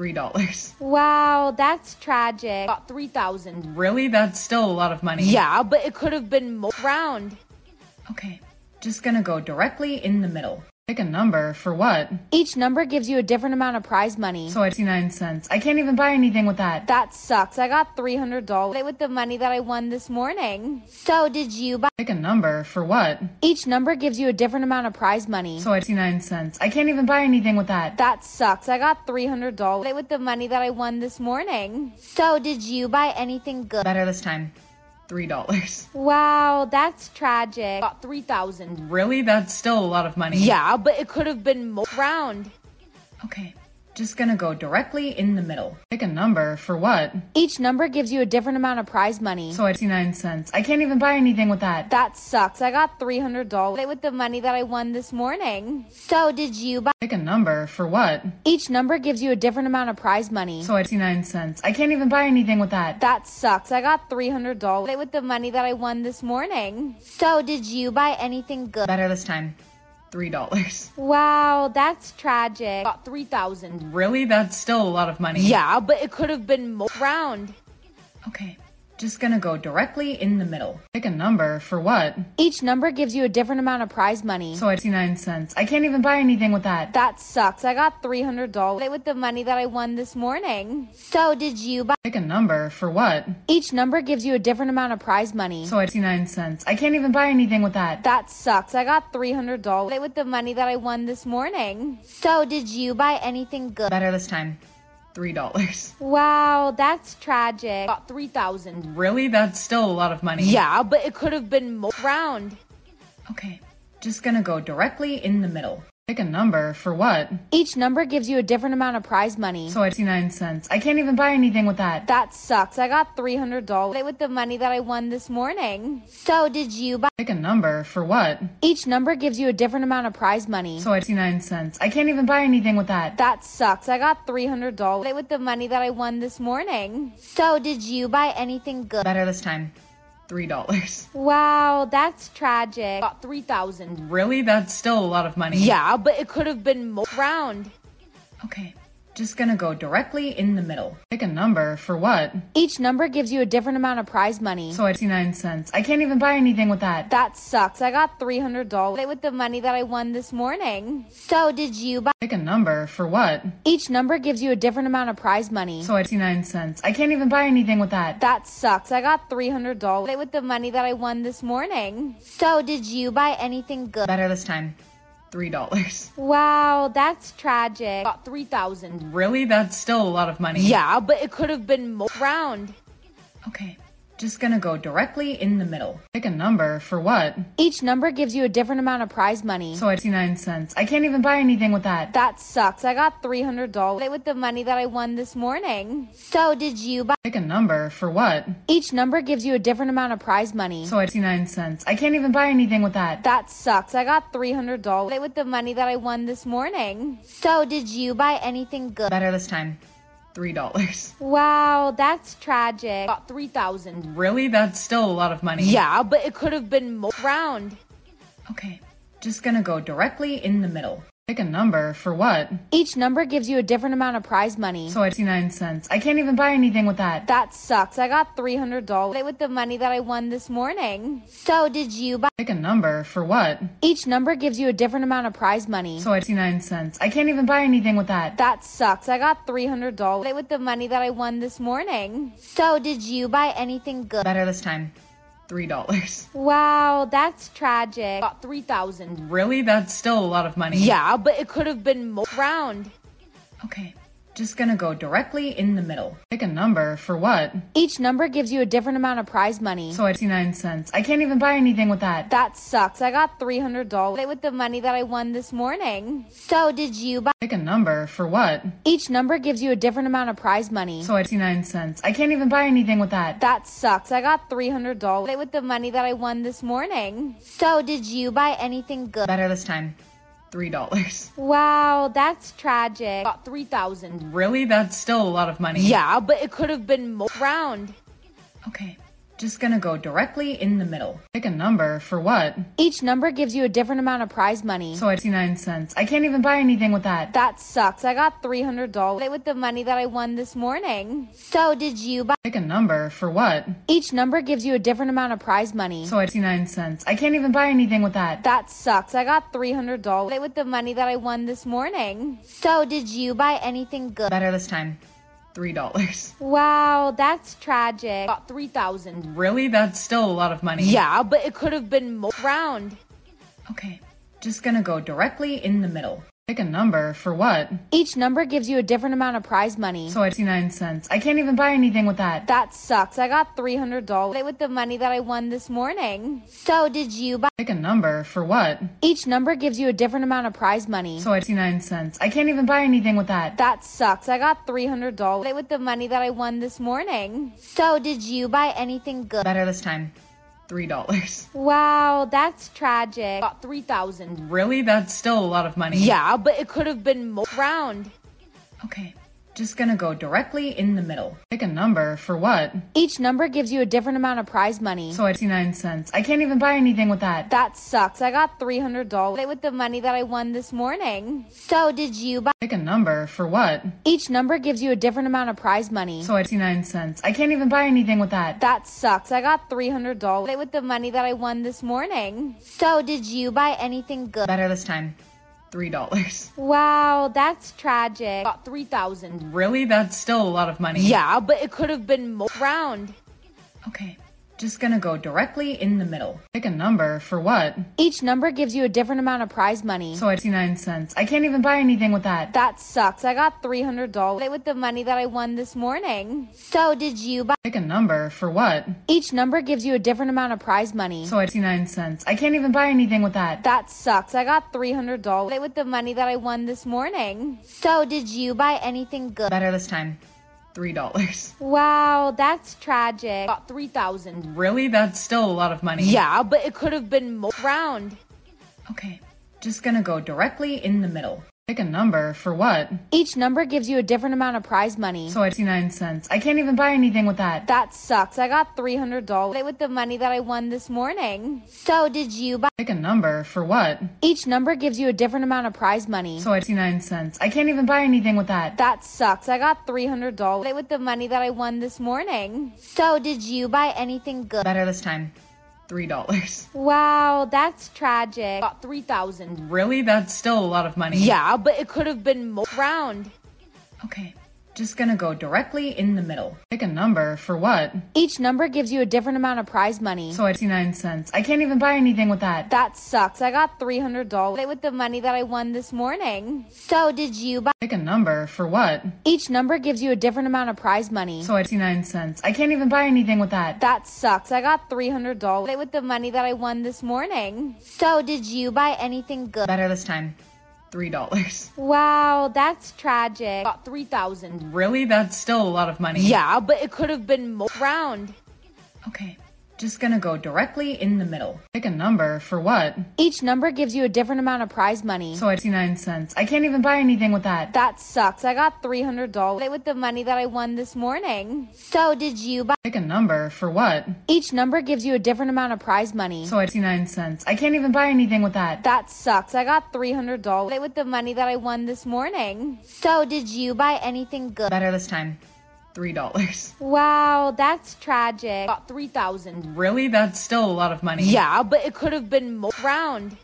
three dollars. Wow, that's tragic. About three thousand dollars. Really? That's still a lot of money. Yeah, but it could have been more. Round. Okay, just gonna go directly in the middle. Pick a number, for what? Each number gives you a different amount of prize money. So it's sixty-nine cents. I can't even buy anything with that. That sucks, I got three hundred dollars with the money that I won this morning. So did you buy- Pick a number, for what? Each number gives you a different amount of prize money. So it's sixty-nine cents. I can't even buy anything with that. That sucks, I got three hundred dollars with the money that I won this morning. So did you buy anything good? Better this time. three dollars. Wow, that's tragic. About three thousand dollars. Really? That's still a lot of money. Yeah, but it could have been more. Round. Okay, just gonna go directly in the middle. Pick a number, for what? Each number gives you a different amount of prize money. So it's sixty-nine cents. I can't even buy anything with that. That sucks, I got three hundred dollars with the money that I won this morning. So did you buy- Pick a number, for what? Each number gives you a different amount of prize money. So it's sixty-nine cents. I can't even buy anything with that. That sucks, I got three hundred dollars with the money that I won this morning. So did you buy anything good? Better this time. three dollars. Wow, that's tragic. About three thousand dollars. Really? That's still a lot of money. Yeah, but it could have been more. Round. Okay, just gonna go directly in the middle. Pick a number, for what? Each number gives you a different amount of prize money. So it's sixty-nine cents. I can't even buy anything with that. That sucks, I got three hundred dollars with the money that I won this morning. So did you buy- Pick a number, for what? Each number gives you a different amount of prize money. So it's sixty-nine cents. I can't even buy anything with that. That sucks, I got three hundred dollars with the money that I won this morning. So did you buy anything good? Better this time. three dollars. Wow, that's tragic. About three thousand dollars. Really? That's still a lot of money. Yeah, but it could have been more. Round. Okay, just gonna go directly in the middle. Pick a number, for what? Each number gives you a different amount of prize money. So it's sixty-nine cents. I can't even buy anything with that. That sucks, I got three hundred dollars with the money that I won this morning. So did you buy- Pick a number, for what? Each number gives you a different amount of prize money. So it's sixty-nine cents. I can't even buy anything with that. That sucks, I got three hundred dollars with the money that I won this morning. So did you buy anything good? Better this time. three dollars. Wow, that's tragic. About three thousand dollars. Really? That's still a lot of money. Yeah, but it could have been more. Round. Okay, just gonna go directly in the middle. Pick a number, for what? Each number gives you a different amount of prize money. So it's sixty-nine cents. I can't even buy anything with that. That sucks, I got three hundred dollars with the money that I won this morning. So did you buy- Pick a number, for what? Each number gives you a different amount of prize money. So it's sixty-nine cents. I can't even buy anything with that. That sucks, I got three hundred dollars with the money that I won this morning. So did you buy anything good? Better this time. three dollars. Wow, that's tragic. About three thousand dollars. Really? That's still a lot of money. Yeah, but it could have been more. Round. Okay, just gonna go directly in the middle. Pick a number, for what? Each number gives you a different amount of prize money. So it's sixty-nine cents. I can't even buy anything with that. That sucks, I got three hundred dollars with the money that I won this morning. So did you buy- Pick a number, for what? Each number gives you a different amount of prize money. So it's sixty-nine cents. I can't even buy anything with that. That sucks, I got three hundred dollars with the money that I won this morning. So did you buy anything good? Better this time. three dollars. Wow, that's tragic. About three thousand dollars. Really? That's still a lot of money. Yeah, but it could have been more. Round. Okay, just gonna go directly in the middle. Pick a number. For what? Each number gives you a different amount of prize money. So I see nine cents. I can't even buy anything with that. That sucks. I got three hundred dollars with the money that I won this morning. So did you buy? Pick a number. For what? Each number gives you a different amount of prize money. So I see nine cents. I can't even buy anything with that. That sucks. I got three hundred dollars with the money that I won this morning. So did you buy anything good? Better this time. three dollars. Wow, that's tragic. Got three thousand. Really? That's still a lot of money. Yeah, but it could have been more round. Okay, just gonna go directly in the middle. Pick a number. For what? Each number gives you a different amount of prize money. So I see nine cents. I can't even buy anything with that. That sucks. I got three hundred dollars with the money that I won this morning. So did you buy? Pick a number. For what? Each number gives you a different amount of prize money. So I see nine cents. I can't even buy anything with that. That sucks. I got three hundred dollars with the money that I won this morning. So did you buy anything good? Better this time. three dollars. Wow, that's tragic. Got three thousand. Really? That's still a lot of money. Yeah, but it could have been more round. Okay, just gonna go directly in the middle. Pick a number. For what? Each number gives you a different amount of prize money. So I see nine cents. I can't even buy anything with that. That sucks. I got three hundred dollars with the money that I won this morning. So did you buy? Pick a number. For what? Each number gives you a different amount of prize money. So I see nine cents. I can't even buy anything with that. That sucks. I got three hundred dollars with the money that I won this morning. So did you buy anything good? Better this time. three dollars. Wow, that's tragic. Got three thousand. Really? That's still a lot of money. Yeah, but it could have been more round. Okay, just gonna go directly in the middle. Pick a number. For what? Each number gives you a different amount of prize money. So I see nine cents. I can't even buy anything with that. That sucks. I got three hundred dollars with the money that I won this morning. So did you buy? Pick a number. For what? Each number gives you a different amount of prize money. So I see nine cents. I can't even buy anything with that. That sucks. I got three hundred dollars with the money that I won this morning. So did you buy anything good? Better this time. three dollars. Wow, that's tragic. Got three thousand. Really? That's still a lot of money. Yeah, but it could have been more round. Okay, just gonna go directly in the middle. Pick a number. For what? Each number gives you a different amount of prize money. So I see nine cents. I can't even buy anything with that. That sucks. I got three hundred dollars with the money that I won this morning. So did you buy? Pick a number. For what? Each number gives you a different amount of prize money. So I see nine cents. I can't even buy anything with that. That sucks. I got three hundred dollars with the money that I won this morning. So did you buy anything good? Better this time. three dollars. Wow, that's tragic. Got three thousand. Really? That's still a lot of money. Yeah, but it could have been more round. Okay, just gonna go directly in the middle. Pick a number. For what? Each number gives you a different amount of prize money. So I see nine cents. I can't even buy anything with that. That sucks. I got three hundred dollars with the money that I won this morning. So did you buy? Pick a number. For what? Each number gives you a different amount of prize money. So I see nine cents. I can't even buy anything with that. That sucks. I got three hundred dollars with the money that I won this morning. So did you buy anything good? Better this time. three dollars. Wow, that's tragic. Got three thousand. Really? That's still a lot of money. Yeah, but it could have been more round. Okay, just gonna go directly in the middle. Pick a number. For what? Each number gives you a different amount of prize money. So I see nine cents. I can't even buy anything with that. That sucks. I got three hundred dollars with the money that I won this morning. So did you buy? Pick a number. For what? Each number gives you a different amount of prize money. So I see nine cents. I can't even buy anything with that. That sucks. I got three hundred dollars with the money that I won this morning. So did you buy anything good? Better this time. three dollars. Wow, that's tragic. Got three thousand. Really? That's still a lot of money. Yeah, but it could have been more round. Okay, just gonna go directly in the middle. Pick a number. For what? Each number gives you a different amount of prize money. So I see nine cents. I can't even buy anything with that. That sucks. I got three hundred dollars with the money that I won this morning. So did you buy? Pick a number. For what? Each number gives you a different amount of prize money. So I see nine cents. I can't even buy anything with that. That sucks. I got three hundred dollars with the money that I won this morning. So did you buy anything good? Better this time. three dollars. Wow, that's tragic. Got three thousand. Really? That's still a lot of money. Yeah, but it could have been more round. Okay, Just gonna go directly in the middle. Pick a number, for what? Each number gives you a different amount of prize money. So I sixty-nine cents. I can't even buy anything with that. That sucks. I got three hundred dollars with the money that I won this morning. So did you buy- Pick a number, for what? Each number gives you a different amount of prize money. So I sixty-nine cents. I can't even buy anything with that. That sucks. I got three hundred dollars with the money that I won this morning. So did you buy anything good? Better this time. three dollars. Wow, that's tragic. Got three thousand. Really? That's still a lot of money. Yeah, but it could have been more. Round.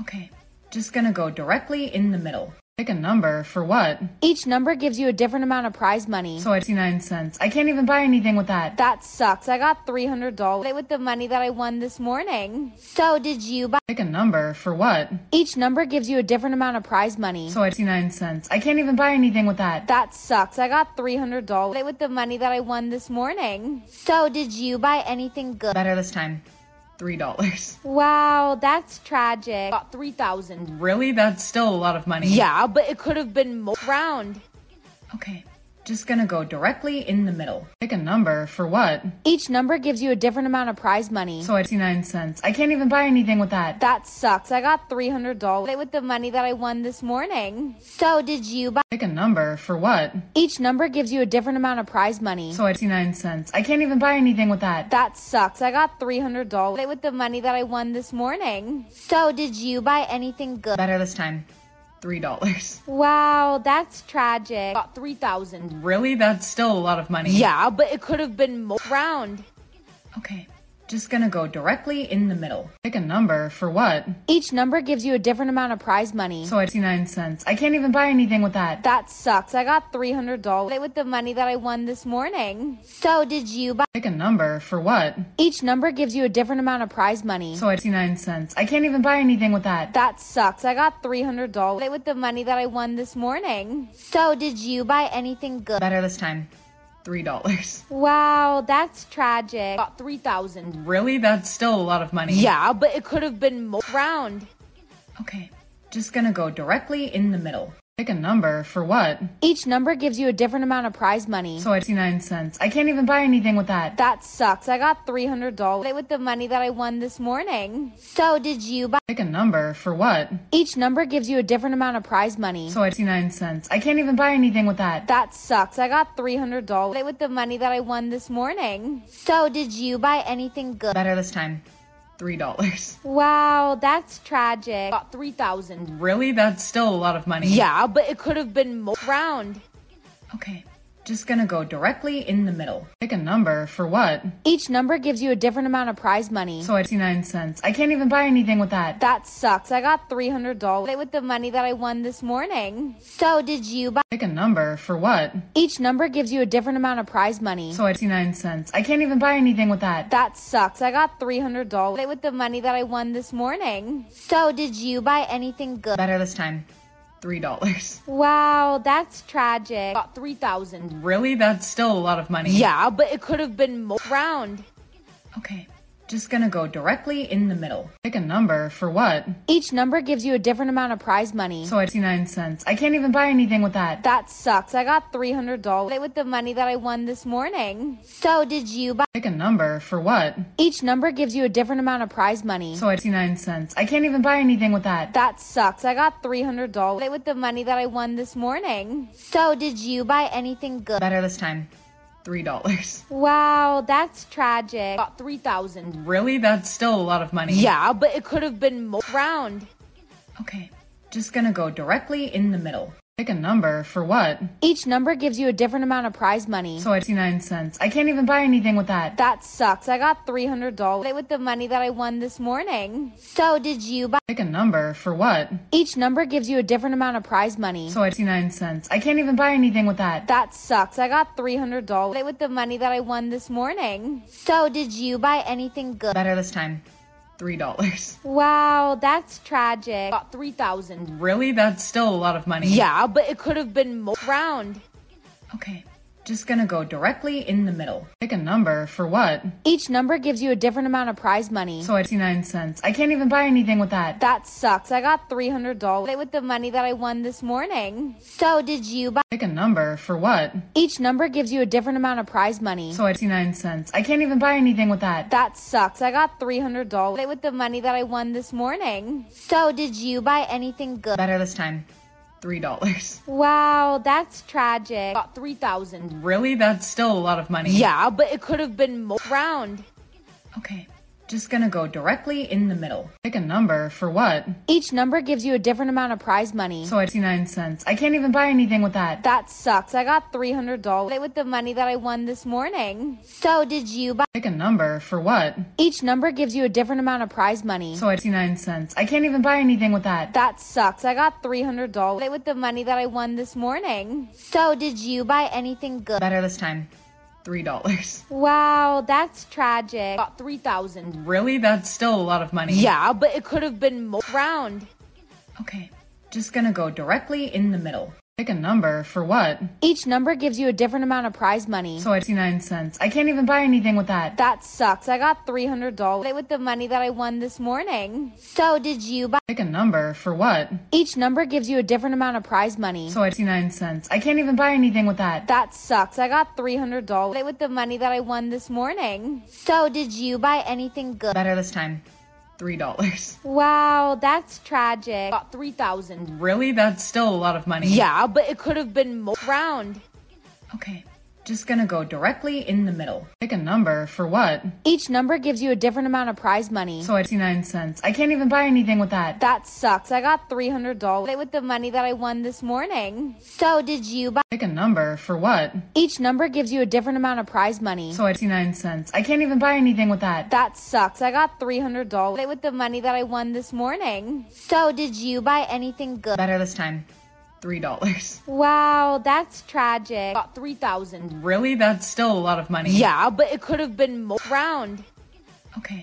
Okay, just gonna go directly in the middle. Pick a number, for what? Each number gives you a different amount of prize money. So I sixty-nine cents. I can't even buy anything with that. That sucks. I got three hundred dollars with the money that I won this morning. So did you buy- Pick a number, for what? Each number gives you a different amount of prize money. So I sixty-nine cents. I can't even buy anything with that. That sucks. I got three hundred dollars with the money that I won this morning. So did you buy anything good? Better this time. three dollars. Wow, that's tragic. Got three thousand. Really? That's still a lot of money. Yeah, but it could have been more. Round. Okay, just gonna go directly in the middle. Pick a number, for what? Each number gives you a different amount of prize money. So I sixty-nine cents. I can't even buy anything with that. That sucks. I got three hundred dollars with the money that I won this morning. So did you buy- Pick a number, for what? Each number gives you a different amount of prize money. So I sixty-nine cents. I can't even buy anything with that. That sucks. I got three hundred dollars with the money that I won this morning. So did you buy anything good? Better this time. three dollars. Wow, that's tragic. Got three thousand. Really? That's still a lot of money. Yeah, but it could have been more. Round. Okay, just gonna go directly in the middle. Pick a number, for what? Each number gives you a different amount of prize money. So I sixty-nine cents. I can't even buy anything with that. That sucks. I got three hundred dollars with the money that I won this morning. So did you buy- Pick a number, for what? Each number gives you a different amount of prize money. So I sixty-nine cents. I can't even buy anything with that. That sucks. I got three hundred dollars with the money that I won this morning. So did you buy anything good? Better this time. three dollars. Wow, that's tragic. Got three thousand. Really? That's still a lot of money. Yeah, but it could have been more. Round. Okay, just gonna go directly in the middle. Pick a number, for what? Each number gives you a different amount of prize money. So I sixty-nine cents. I can't even buy anything with that. That sucks. I got three hundred dollars with the money that I won this morning. So did you buy- Pick a number, for what? Each number gives you a different amount of prize money. So I sixty-nine cents. I can't even buy anything with that. That sucks. I got three hundred dollars with the money that I won this morning. So did you buy anything good? Better this time. three dollars. Wow, that's tragic. Got three thousand. Really? That's still a lot of money. Yeah, but it could have been more. Round. Okay, just gonna go directly in the middle. Pick a number, for what? Each number gives you a different amount of prize money. So I sixty-nine cents. I can't even buy anything with that. That sucks. I got three hundred dollars with the money that I won this morning. So did you buy- Pick a number, for what? Each number gives you a different amount of prize money. So I sixty-nine cents. I can't even buy anything with that. That sucks. I got three hundred dollars with the money that I won this morning. So did you buy anything good? Better this time. three dollars. Wow, that's tragic. Got three thousand. Really? That's still a lot of money. Yeah, but it could have been more. Round. Okay, just gonna go directly in the middle. Pick a number, for what? Each number gives you a different amount of prize money. So I sixty-nine cents. I can't even buy anything with that. That sucks. I got three hundred dollars with the money that I won this morning. So did you buy- Pick a number, for what? Each number gives you a different amount of prize money. So I sixty-nine cents. I can't even buy anything with that. That sucks. I got three hundred dollars with the money that I won this morning. So did you buy anything good? Better this time. three dollars. Wow, that's tragic. Got three thousand. Really? That's still a lot of money. Yeah, but it could have been more. Round. Okay, just gonna go directly in the middle. Pick a number, for what? Each number gives you a different amount of prize money. So I sixty-nine cents. I can't even buy anything with that. That sucks. I got three hundred dollars with the money that I won this morning. So did you buy- Pick a number, for what? Each number gives you a different amount of prize money. So I sixty-nine cents. I can't even buy anything with that. That sucks. I got three hundred dollars with the money that I won this morning. So did you buy anything good? Better this time. three dollars. Wow, that's tragic. Got three thousand. Really? That's still a lot of money. Yeah, but it could have been more. Round. Okay, Just gonna go directly in the middle. Pick a number, for what? Each number gives you a different amount of prize money. So it's sixty-nine cents. I can't even buy anything with that. That sucks, I got three hundred dollars with the money that I won this morning. So did you buy- Pick a number, for what? Each number gives you a different amount of prize money. So it's sixty-nine cents. I can't even buy anything with that. That sucks, I got three hundred dollars with the money that I won this morning. So did you buy anything good? Better this time. three dollars. Wow, that's tragic. About three thousand dollars. Really? That's still a lot of money. Yeah, but it could have been more. Round. Okay, just gonna go directly in the middle. Pick a number, for what? Each number gives you a different amount of prize money. So it's sixty-nine cents. I can't even buy anything with that. That sucks, I got three hundred dollars with the money that I won this morning. So did you buy- Pick a number, for what? Each number gives you a different amount of prize money. So it's sixty-nine cents. I can't even buy anything with that. That sucks, I got three hundred dollars with the money that I won this morning. So did you buy anything good? Better this time. three dollars. Wow, that's tragic. About three thousand dollars. Really? That's still a lot of money. Yeah, but it could have been more. Round. Okay, just gonna go directly in the middle. Pick a number, for what? Each number gives you a different amount of prize money. So it's sixty-nine cents. I can't even buy anything with that. That sucks, I got three hundred dollars with the money that I won this morning. So did you buy- Pick a number, for what? Each number gives you a different amount of prize money. So it's sixty-nine cents. I can't even buy anything with that. That sucks, I got three hundred dollars with the money that I won this morning. So did you buy anything good? Better this time. three dollars. Wow, that's tragic. About three thousand dollars. Really? That's still a lot of money. Yeah, but it could have been more. Round. Okay, just gonna go directly in the middle. Pick a number, for what? Each number gives you a different amount of prize money. So it's sixty-nine cents. I can't even buy anything with that. That sucks, I got three hundred dollars with the money that I won this morning. So did you buy- Pick a number, for what? Each number gives you a different amount of prize money. So it's sixty-nine cents. I can't even buy anything with that. That sucks, I got three hundred dollars with the money that I won this morning. So did you buy anything good? Better this time. three dollars. Wow, that's tragic. About three thousand dollars. Really? That's still a lot of money. Yeah, but it could have been more. Round. Okay,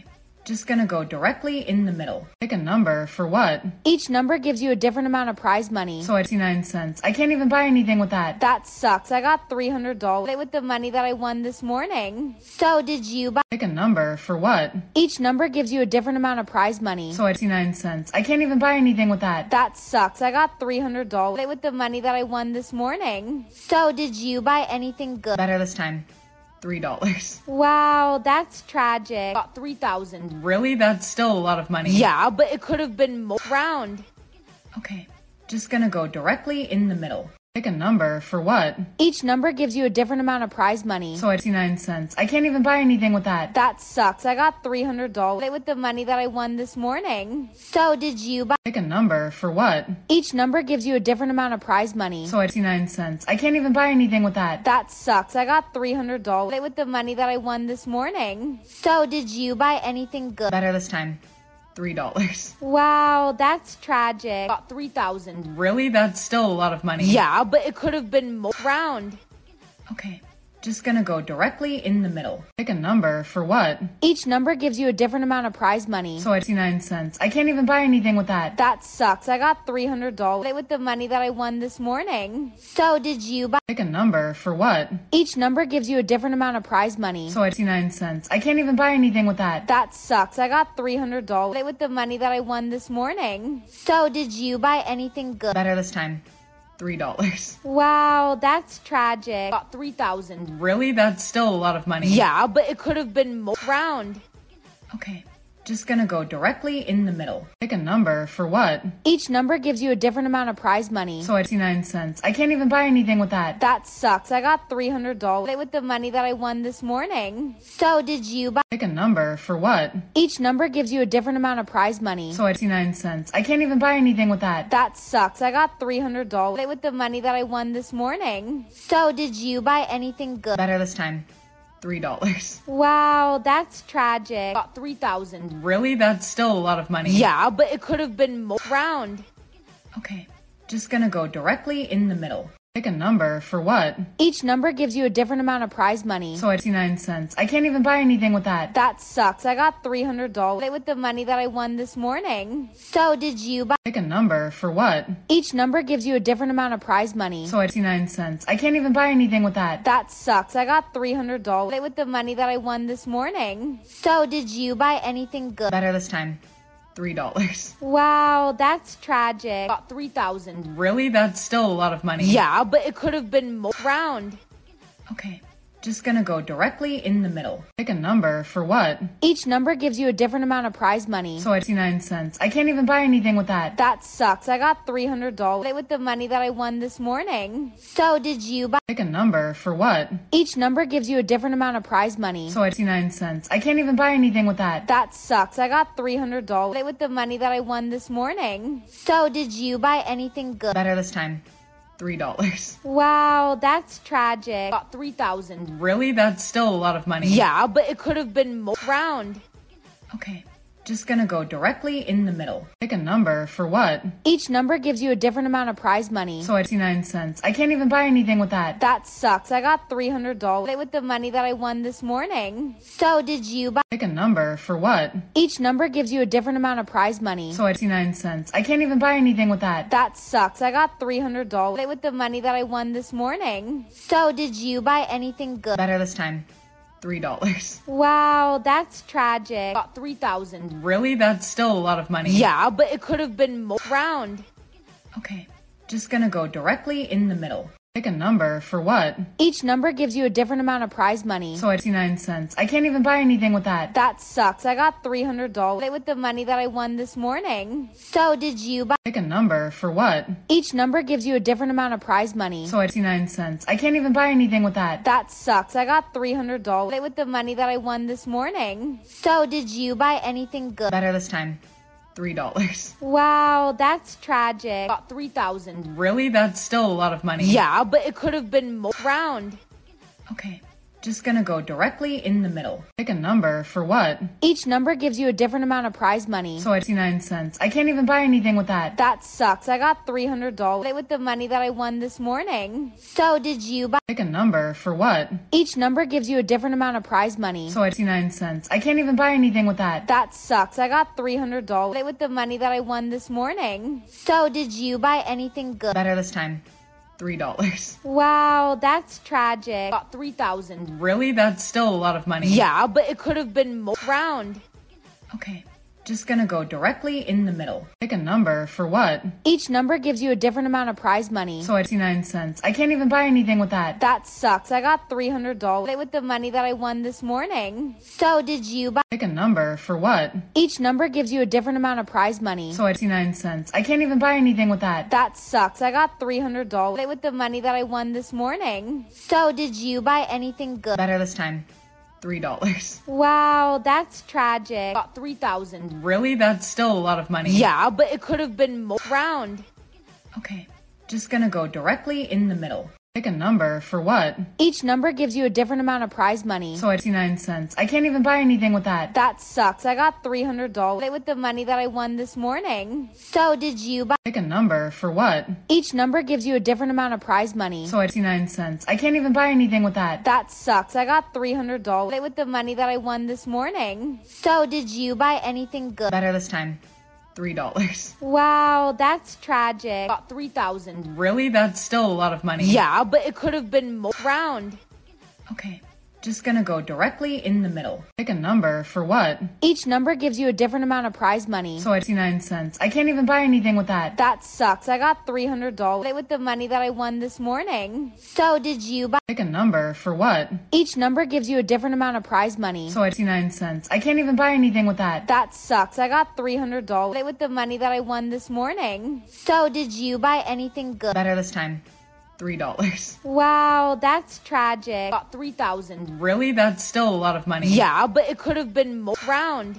just gonna go directly in the middle. Pick a number, for what? Each number gives you a different amount of prize money. So it's sixty-nine cents. I can't even buy anything with that. That sucks, I got three hundred dollars with the money that I won this morning. So did you buy- Pick a number, for what? Each number gives you a different amount of prize money. So it's sixty-nine cents. I can't even buy anything with that. That sucks, I got three hundred dollars with the money that I won this morning. So did you buy anything good? Better this time. three dollars. Wow, that's tragic. About three thousand dollars. Really? That's still a lot of money. Yeah, but it could have been more. Round. Okay, just gonna go directly in the middle. Pick a number, for what? Each number gives you a different amount of prize money. So it's sixty-nine cents. I can't even buy anything with that. That sucks, I got three hundred dollars with the money that I won this morning. So did you buy- Pick a number, for what? Each number gives you a different amount of prize money. So it's sixty-nine cents. I can't even buy anything with that. That sucks, I got three hundred dollars with the money that I won this morning. So did you buy anything good? Better this time. three dollars. Wow, that's tragic. About three thousand dollars. Really? That's still a lot of money. Yeah, but it could have been more. Round. Okay, just gonna go directly in the middle. Pick a number, for what? Each number gives you a different amount of prize money. So it's sixty-nine cents. I can't even buy anything with that. That sucks, I got three hundred dollars with the money that I won this morning. So did you buy- Pick a number, for what? Each number gives you a different amount of prize money. So it's sixty-nine cents. I can't even buy anything with that. That sucks, I got three hundred dollars with the money that I won this morning. So did you buy anything good? Better this time. three dollars. Wow, that's tragic. About three thousand dollars. Really? That's still a lot of money. Yeah, but it could have been more. Round. Okay, just gonna go directly in the middle. Pick a number, for what? Each number gives you a different amount of prize money. So it's sixty-nine cents. I can't even buy anything with that. That sucks, I got three hundred dollars with the money that I won this morning. So did you buy- Pick a number, for what? Each number gives you a different amount of prize money. So it's sixty-nine cents. I can't even buy anything with that. That sucks, I got three hundred dollars with the money that I won this morning. So did you buy anything good? Better this time. three dollars. Wow, that's tragic. About three thousand dollars. Really? That's still a lot of money. Yeah, but it could have been more. Round. Okay, just gonna go directly in the middle. Pick a number. For what? Each number gives you a different amount of prize money. So I see nine cents. I can't even buy anything with that. That sucks. I got three hundred dollars with the money that I won this morning. So did you buy? Pick a number. For what? Each number gives you a different amount of prize money. So I see nine cents. I can't even buy anything with that. That sucks. I got three hundred dollars with the money that I won this morning. So did you buy anything good? Better this time. three dollars. Wow, that's tragic. Got three thousand. Really? That's still a lot of money. Yeah, but it could have been more round. Okay, just gonna go directly in the middle. Pick a number. For what? Each number gives you a different amount of prize money. So I see nine cents. I can't even buy anything with that. That sucks. I got three hundred dollars with the money that I won this morning. So did you buy? Pick a number. For what? Each number gives you a different amount of prize money. So I see nine cents. I can't even buy anything with that. That sucks. I got three hundred dollars with the money that I won this morning. So did you buy anything good? Better this time. three dollars. Wow, that's tragic. Got three thousand. Really? That's still a lot of money. Yeah, but it could have been more round. Okay, just gonna go directly in the middle. Pick a number. For what? Each number gives you a different amount of prize money. So I see nine cents. I can't even buy anything with that. That sucks. I got three hundred dollars with the money that I won this morning. So did you buy? Pick a number. For what? Each number gives you a different amount of prize money. So I see nine cents. I can't even buy anything with that. That sucks. I got three hundred dollars with the money that I won this morning. So did you buy anything good? Better this time. three dollars. Wow, that's tragic. Got three thousand. Really? That's still a lot of money. Yeah, but it could have been more round. Okay, just gonna go directly in the middle. Pick a number. For what? Each number gives you a different amount of prize money. So I see nine cents. I can't even buy anything with that. That sucks. I got three hundred dollars with the money that I won this morning. So did you buy? Pick a number. For what? Each number gives you a different amount of prize money. So I see nine cents. I can't even buy anything with that. That sucks. I got three hundred dollars with the money that I won this morning. So did you buy anything good? Better this time. three dollars. Wow, that's tragic. Got three thousand. Really? That's still a lot of money. Yeah, but it could have been more round. Okay, just gonna go directly in the middle. Pick a number. For what? Each number gives you a different amount of prize money. So I see nine cents. I can't even buy anything with that. That sucks. I got three hundred dollars with the money that I won this morning. So did you buy? Pick a number. For what? Each number gives you a different amount of prize money. So I see nine cents. I can't even buy anything with that. That sucks. I got three hundred dollars with the money that I won this morning. So did you buy anything good? Better this time. three dollars. Wow, that's tragic. Got three thousand. Really? That's still a lot of money. Yeah, but it could have been more round. Okay, just gonna go directly in the middle. Pick a number. For what? Each number gives you a different amount of prize money. So I see nine cents. I can't even buy anything with that. That sucks. I got three hundred dollars with the money that I won this morning. So did you buy? Pick a number. For what? Each number gives you a different amount of prize money. So I see nine cents. I can't even buy anything with that. That sucks. I got three hundred dollars with the money that I won this morning. So did you buy anything good? Better this time. three dollars. Wow, that's tragic. Got three thousand. Really? That's still a lot of money. Yeah, but it could have been more round. Okay, just gonna go directly in the middle. Pick a number. For what? Each number gives you a different amount of prize money. So I see nine cents. I can't even buy anything with that. That sucks. I got three hundred dollars with the money that I won this morning. So did you buy? Pick a number. For what? Each number gives you a different amount of prize money. So I see nine cents. I can't even buy anything with that. That sucks. I got three hundred dollars with the money that I won this morning. So did you buy anything good? Better this time. three dollars. Wow, that's tragic. Got three thousand. Really? That's still a lot of money. Yeah, but it could have been more round. Okay, just gonna go directly in the middle. Pick a number. For what? Each number gives you a different amount of prize money. So I see nine cents. I can't even buy anything with that. That sucks. I got three hundred dollars with the money that I won this morning. So did you buy? Pick a number. For what? Each number gives you a different amount of prize money. So I see nine cents. I can't even buy anything with that. That sucks. I got three hundred dollars with the money that I won this morning. So did you buy anything good? Better this time. three dollars. Wow, that's tragic. Got three thousand. Really? That's still a lot of money. Yeah, but it could have been more round.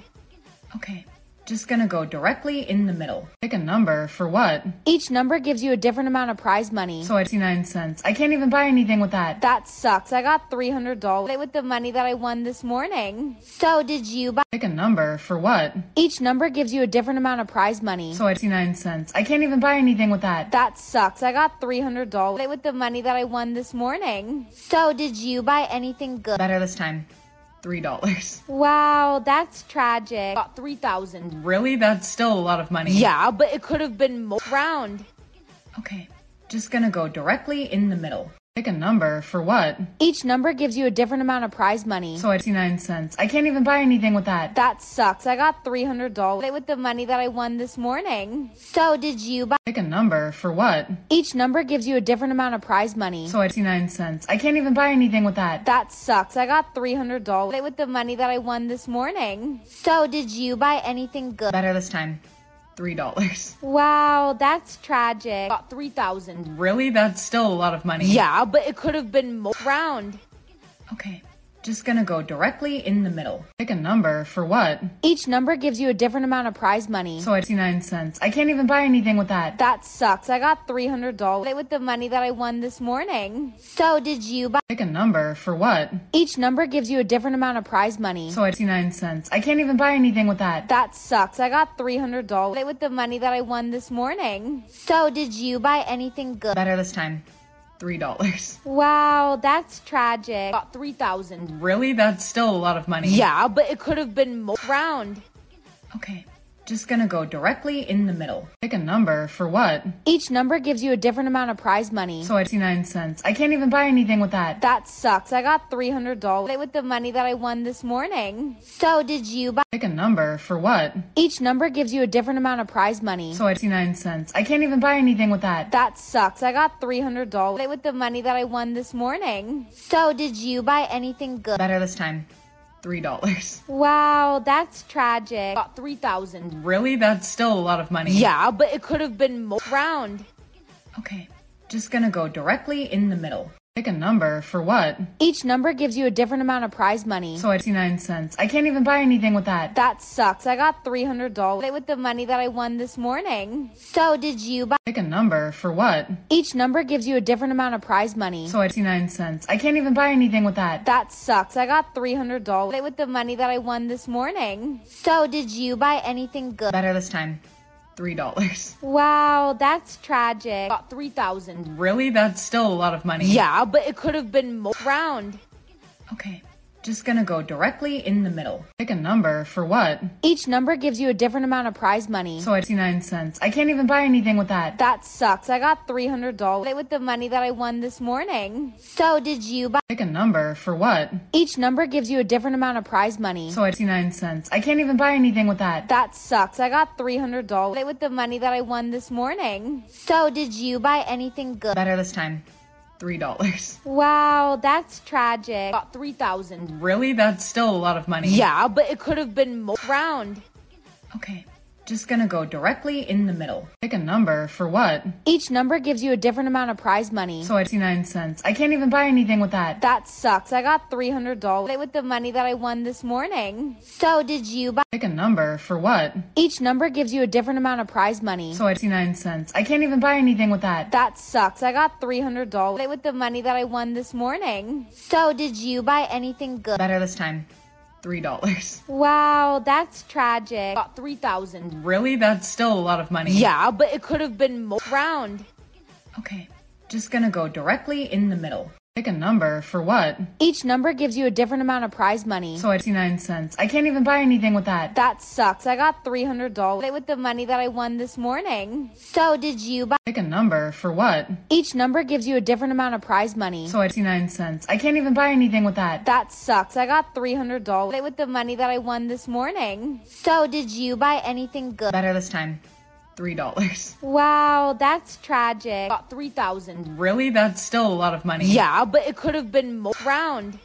Okay, Just gonna go directly in the middle. Pick a number, for what? Each number gives you a different amount of prize money. So I sixty-nine cents. I can't even buy anything with that. That sucks, I got three hundred dollars with the money that I won this morning. So did you buy- Pick a number, for what? Each number gives you a different amount of prize money. So I sixty-nine cents. I can't even buy anything with that. That sucks, I got three hundred dollars with the money that I won this morning. So did you buy anything good? Better this time. three dollars. Wow, that's tragic. Got three thousand. Really? That's still a lot of money. Yeah, but it could have been more round. Okay, just gonna go directly in the middle. Pick a number, for what? Each number gives you a different amount of prize money. So I sixty-nine cents. I can't even buy anything with that. That sucks, I got three hundred dollars with the money that I won this morning. So did you buy- Pick a number, for what? Each number gives you a different amount of prize money. So I sixty-nine cents. I can't even buy anything with that. That sucks, I got three hundred dollars with the money that I won this morning. So did you buy anything good? Better this time. three dollars. Wow, that's tragic. Got three thousand. Really? That's still a lot of money. Yeah, but it could have been more round. Okay, just gonna go directly in the middle. Pick a number, for what? Each number gives you a different amount of prize money. So I sixty-nine cents. I can't even buy anything with that. That sucks, I got three hundred dollars with the money that I won this morning. So did you buy- Pick a number, for what? Each number gives you a different amount of prize money. So I sixty-nine cents. I can't even buy anything with that. That sucks, I got three hundred dollars with the money that I won this morning. So did you buy anything good? Better this time. three dollars. Wow, that's tragic. Got three thousand. Really? That's still a lot of money. Yeah, but it could have been more round. Okay, just gonna go directly in the middle. Pick a number, for what? Each number gives you a different amount of prize money. So I sixty-nine cents. I can't even buy anything with that. That sucks, I got three hundred dollars with the money that I won this morning. So did you buy- Pick a number, for what? Each number gives you a different amount of prize money. So I sixty-nine cents. I can't even buy anything with that. That sucks, I got three hundred dollars with the money that I won this morning. So did you buy anything good? Better this time. three dollars. Wow, that's tragic. Got three thousand. Really? That's still a lot of money. Yeah, but it could have been more round. Okay, just gonna go directly in the middle. Pick a number, for what? Each number gives you a different amount of prize money. So I sixty-nine cents. I can't even buy anything with that. That sucks, I got three hundred dollars with the money that I won this morning. So did you buy- Pick a number, for what? Each number gives you a different amount of prize money. So I sixty-nine cents. I can't even buy anything with that. That sucks, I got three hundred dollars with the money that I won this morning. So did you buy anything good? Better this time. three dollars. Wow, that's tragic. Got three thousand. Really? That's still a lot of money. Yeah, but it could have been more round. Okay, just gonna go directly in the middle. Pick a number, for what? Each number gives you a different amount of prize money. So I sixty-nine cents. I can't even buy anything with that. That sucks, I got three hundred dollars with the money that I won this morning. So did you buy- Pick a number, for what? Each number gives you a different amount of prize money. So I sixty-nine cents. I can't even buy anything with that. That sucks, I got three hundred dollars with the money that I won this morning. So did you buy anything good? Better this time. three dollars. Wow, that's tragic. Got three thousand. Really? That's still a lot of money. Yeah, but it could have been more round. Okay, just gonna go directly in the middle. Pick a number, for what? Each number gives you a different amount of prize money. So I sixty-nine cents. I can't even buy anything with that. That sucks, I got three hundred dollars with the money that I won this morning. So did you buy- Pick a number, for what? Each number gives you a different amount of prize money. So I sixty-nine cents. I can't even buy anything with that. That sucks, I got three hundred dollars with the money that I won this morning. So did you buy anything good? Better this time. three dollars. Wow, that's tragic. Got three thousand. Really? That's still a lot of money. Yeah, but it could have been more round. Okay, just gonna go directly in the middle. Pick a number, for what? Each number gives you a different amount of prize money. So I sixty-nine cents. I can't even buy anything with that. That sucks, I got three hundred dollars with the money that I won this morning. So did you buy- Pick a number, for what? Each number gives you a different amount of prize money. So I sixty-nine cents. I can't even buy anything with that. That sucks, I got three hundred dollars with the money that I won this morning. So did you buy anything good? Better this time. three dollars. Wow, that's tragic. Got three thousand. Really? That's still a lot of money. Yeah, but it could have been more round.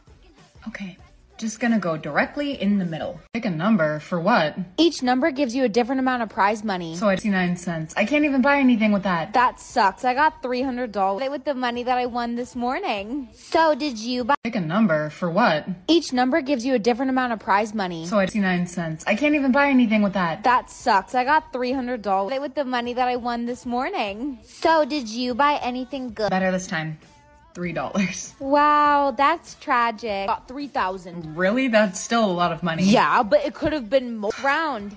Okay, Just gonna go directly in the middle. Pick a number, for what? Each number gives you a different amount of prize money. So it's sixty-nine cents. I can't even buy anything with that. That sucks, I got three hundred dollars with the money that I won this morning. So did you buy- Pick a number, for what? Each number gives you a different amount of prize money. So it's sixty-nine cents. I can't even buy anything with that. That sucks, I got three hundred dollars with the money that I won this morning. So did you buy anything good? Better this time. three dollars. Wow, that's tragic. About three thousand dollars. Really? That's still a lot of money. Yeah, but it could have been more. Round.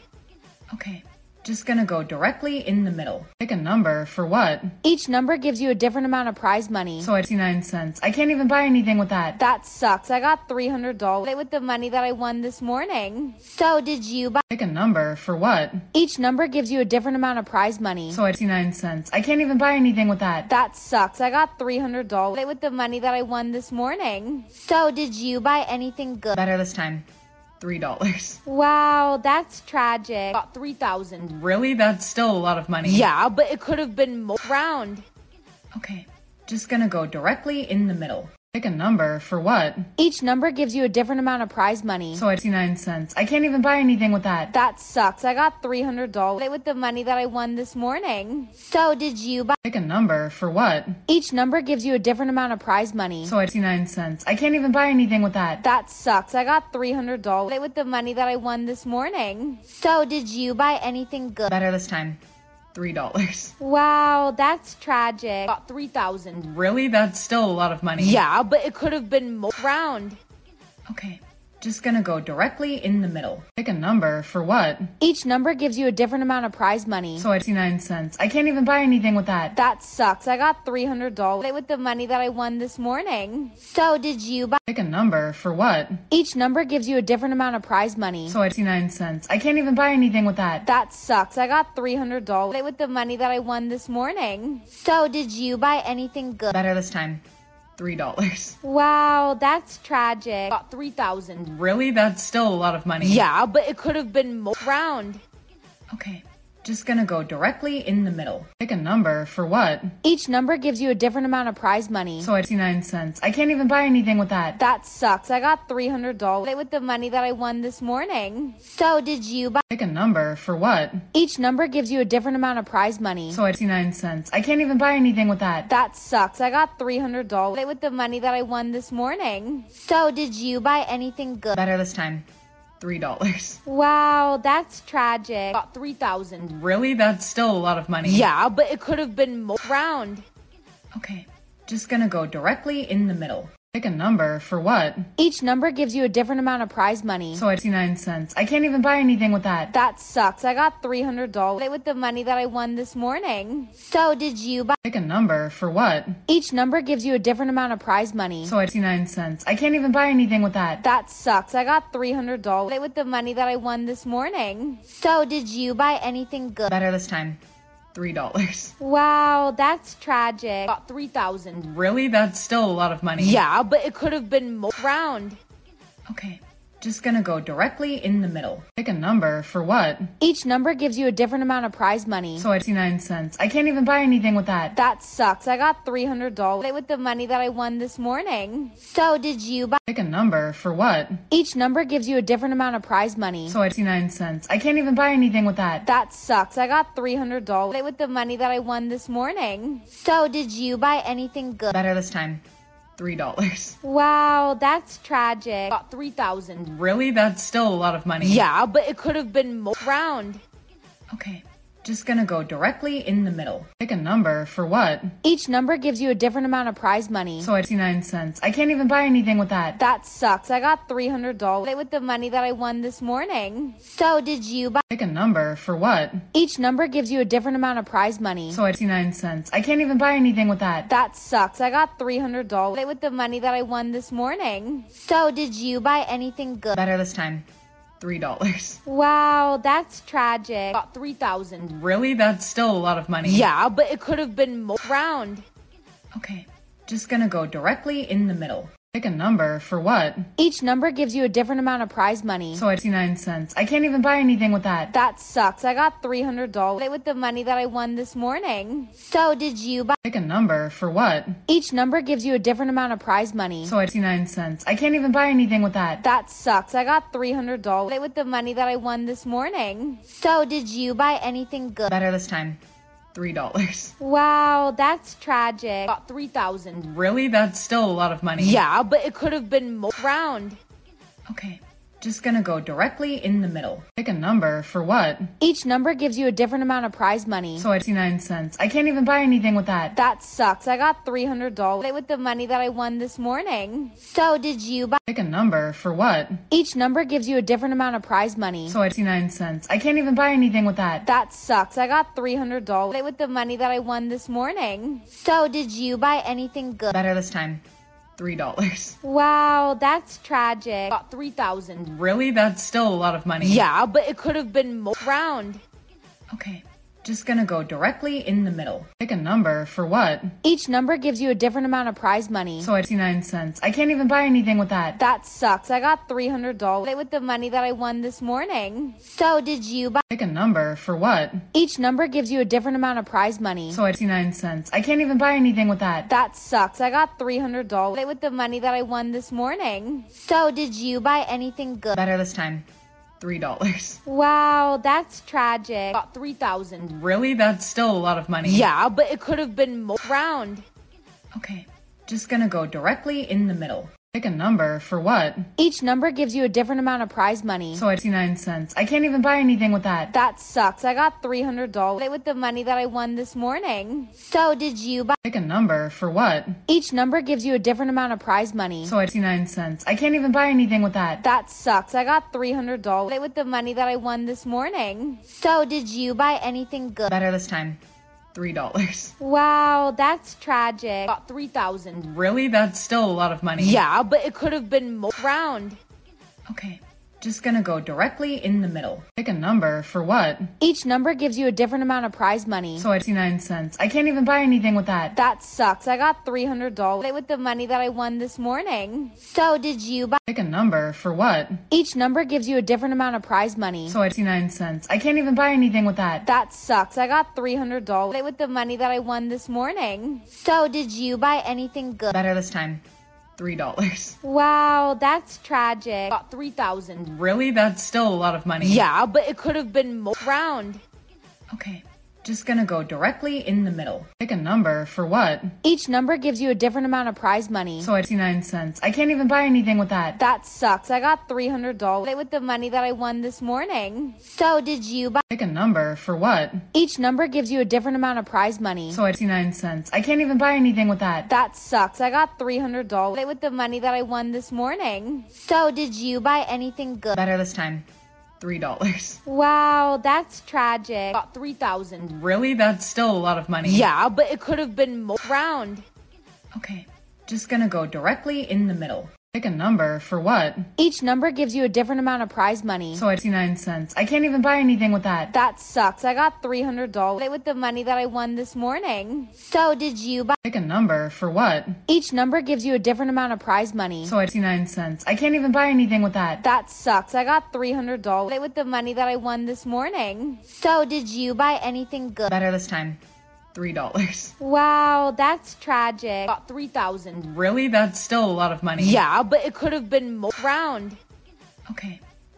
Okay, just gonna go directly in the middle. Pick a number, for what? Each number gives you a different amount of prize money. So it's sixty-nine cents. I can't even buy anything with that. That sucks, I got three hundred dollars with the money that I won this morning. So did you buy- Pick a number, for what? Each number gives you a different amount of prize money. So it's sixty-nine cents. I can't even buy anything with that. That sucks, I got three hundred dollars with the money that I won this morning. So did you buy anything good? Better this time. three dollars. Wow, that's tragic. About three thousand dollars. Really? That's still a lot of money. Yeah, but it could have been more. Round. Okay, just gonna go directly in the middle. Pick a number, for what? Each number gives you a different amount of prize money. So it's sixty-nine cents. I can't even buy anything with that. That sucks, I got three hundred dollars with the money that I won this morning. So did you buy- Pick a number, for what? Each number gives you a different amount of prize money. So it's sixty-nine cents. I can't even buy anything with that. That sucks, I got three hundred dollars with the money that I won this morning. So did you buy anything good? Better this time. three dollars. Wow, that's tragic. About three thousand dollars. Really? That's still a lot of money. Yeah, but it could have been more. Round. Okay, just gonna go directly in the middle. Pick a number, for what? Each number gives you a different amount of prize money. So it's sixty-nine cents. I can't even buy anything with that. That sucks, I got three hundred dollars with the money that I won this morning. So did you buy- Pick a number, for what? Each number gives you a different amount of prize money. So it's sixty-nine cents. I can't even buy anything with that. That sucks, I got three hundred dollars with the money that I won this morning. So did you buy anything good? Better this time. three dollars. Wow, that's tragic. About three thousand dollars. Really? That's still a lot of money. Yeah, but it could have been more. Round. Okay, just gonna go directly in the middle. Pick a number, for what? Each number gives you a different amount of prize money. So it's sixty-nine cents. I can't even buy anything with that. That sucks, I got three hundred dollars with the money that I won this morning. So did you buy- Pick a number, for what? Each number gives you a different amount of prize money. So it's sixty-nine cents. I can't even buy anything with that. That sucks, I got three hundred dollars with the money that I won this morning. So did you buy anything good? Better this time. three dollars. Wow, that's tragic. About three thousand dollars. Really? That's still a lot of money. Yeah, but it could have been more. Round. Okay, just gonna go directly in the middle. Pick a number, for what? Each number gives you a different amount of prize money. So it's sixty-nine cents. I can't even buy anything with that. That sucks, I got three hundred dollars with the money that I won this morning. So did you buy- Pick a number, for what? Each number gives you a different amount of prize money. So it's sixty-nine cents. I can't even buy anything with that. That sucks, I got three hundred dollars with the money that I won this morning. So did you buy anything good? Better this time. three dollars. Wow, that's tragic. About three thousand dollars. Really? That's still a lot of money. Yeah, but it could have been more. Round. Okay, just gonna go directly in the middle. Pick a number, for what? Each number gives you a different amount of prize money. So it's sixty-nine cents. I can't even buy anything with that. That sucks, I got three hundred dollars with the money that I won this morning. So did you buy- Pick a number, for what? Each number gives you a different amount of prize money. So it's sixty-nine cents. I can't even buy anything with that. That sucks, I got three hundred dollars with the money that I won this morning. So did you buy anything good? Better this time. three dollars. Wow, that's tragic. About three thousand dollars. Really? That's still a lot of money. Yeah, but it could have been more. Round. Okay, just gonna go directly in the middle. Pick a number, for what? Each number gives you a different amount of prize money. So it's sixty-nine cents. I can't even buy anything with that. That sucks, I got three hundred dollars with the money that I won this morning. So did you buy- Pick a number, for what? Each number gives you a different amount of prize money. So it's sixty-nine cents. I can't even buy anything with that. That sucks, I got three hundred dollars with the money that I won this morning. So did you buy anything good? Better this time. three dollars. Wow, that's tragic. About three thousand dollars. Really? That's still a lot of money. Yeah, but it could have been more. Round. Okay, just gonna go directly in the middle. Pick a number. For what? Each number gives you a different amount of prize money. So I see nine cents. I can't even buy anything with that. That sucks. I got three hundred dollars with the money that I won this morning. So did you buy? Pick a number. For what? Each number gives you a different amount of prize money. So I see nine cents. I can't even buy anything with that. That sucks. I got three hundred dollars with the money that I won this morning. So did you buy anything good? Better this time. three dollars. Wow, that's tragic. Got three thousand. Really? That's still a lot of money. Yeah, but it could have been more round. Okay, just gonna go directly in the middle. Pick a number. For what? Each number gives you a different amount of prize money. So I see nine cents. I can't even buy anything with that. That sucks. I got three hundred dollars with the money that I won this morning. So did you buy? Pick a number. For what? Each number gives you a different amount of prize money. So I see nine cents. I can't even buy anything with that. That sucks. I got three hundred dollars with the money that I won this morning. So did you buy anything good? Better this time. three dollars. Wow, that's tragic. Got three thousand. Really? That's still a lot of money. Yeah, but it could have been more round. Okay, just gonna go directly in the middle. Pick a number. For what? Each number gives you a different amount of prize money. So I see nine cents. I can't even buy anything with that. That sucks. I got three hundred dollars with the money that I won this morning. So did you buy? Pick a number. For what? Each number gives you a different amount of prize money. So I see nine cents. I can't even buy anything with that. That sucks. I got three hundred dollars with the money that I won this morning. So did you buy anything good? Better this time. three dollars. Wow, that's tragic. Got three thousand. Really? That's still a lot of money. Yeah, but it could have been more round. Okay, just gonna go directly in the middle. Pick a number. For what? Each number gives you a different amount of prize money. So I see nine cents. I can't even buy anything with that. That sucks. I got three hundred dollars with the money that I won this morning. So did you buy? Pick a number. For what? Each number gives you a different amount of prize money. So I see nine cents. I can't even buy anything with that. That sucks. I got three hundred dollars with the money that I won this morning. So did you buy anything good? Better this time. three dollars. Wow, that's tragic. Got three thousand. Really? That's still a lot of money. Yeah, but it could have been more round. Okay, just gonna go directly in the middle. Pick a number. For what? Each number gives you a different amount of prize money. So I see nine cents. I can't even buy anything with that. That sucks. I got three hundred dollars with the money that I won this morning. So did you buy? Pick a number. For what? Each number gives you a different amount of prize money. So I see nine cents. I can't even buy anything with that. That sucks. I got three hundred dollars with the money that I won this morning. So did you buy anything good? Better this time. three dollars. Wow, that's tragic. Got three thousand. Really? That's still a lot of money. Yeah, but it could have been more round. Okay, just gonna go directly in the middle. Pick a number. For what? Each number gives you a different amount of prize money. So I see nine cents. I can't even buy anything with that. That sucks. I got three hundred dollars with the money that I won this morning. So did you buy? Pick a number. For what? Each number gives you a different amount of prize money. So I see nine cents. I can't even buy anything with that. That sucks. I got three hundred dollars with the money that I won this morning. So did you buy anything good? Better this time. three dollars. Wow, that's tragic. Got three thousand. Really? That's still a lot of money. Yeah, but it could have been more round. Okay, just gonna go directly in the middle. Pick a number. For what? Each number gives you a different amount of prize money. So I see nine cents. I can't even buy anything with that. That sucks. I got three hundred dollars with the money that I won this morning. So did you buy? Pick a number. For what? Each number gives you a different amount of prize money. So I see nine cents. I can't even buy anything with that. That sucks. I got three hundred dollars with the money that I won this morning. So did you buy anything good? Better this time. three dollars. Wow, that's tragic. Got three thousand. Really? That's still a lot of money. Yeah, but it could have been more round. Okay,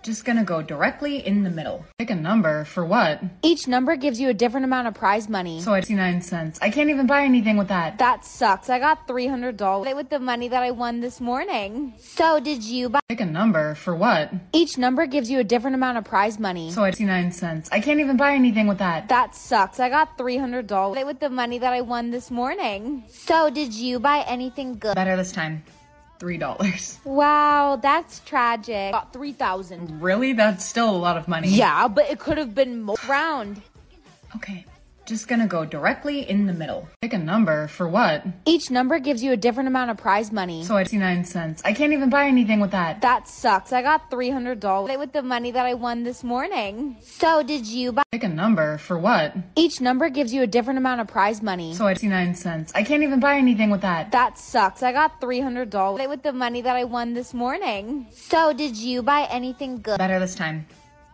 just gonna go directly in the middle. Pick a number. For what? Each number gives you a different amount of prize money. So I see nine cents. I can't even buy anything with that. That sucks. I got three hundred dollars with the money that I won this morning. So did you buy? Pick a number. For what? Each number gives you a different amount of prize money. So I see nine cents. I can't even buy anything with that. That sucks. I got three hundred dollars with the money that I won this morning. So did you buy anything good? Better this time. three dollars. Wow, that's tragic. Got three thousand. Really? That's still a lot of money. Yeah, but it could have been more round. Okay, Just gonna go directly in the middle. Pick a number, for what? Each number gives you a different amount of prize money. So I sixty-nine cents. I can't even buy anything with that. That sucks. I got three hundred dollars with the money that I won this morning. So did you buy- Pick a number, for what? Each number gives you a different amount of prize money. So I sixty-nine cents. I can't even buy anything with that. That sucks. I got three hundred dollars with the money that I won this morning. So did you buy anything good? Better this time.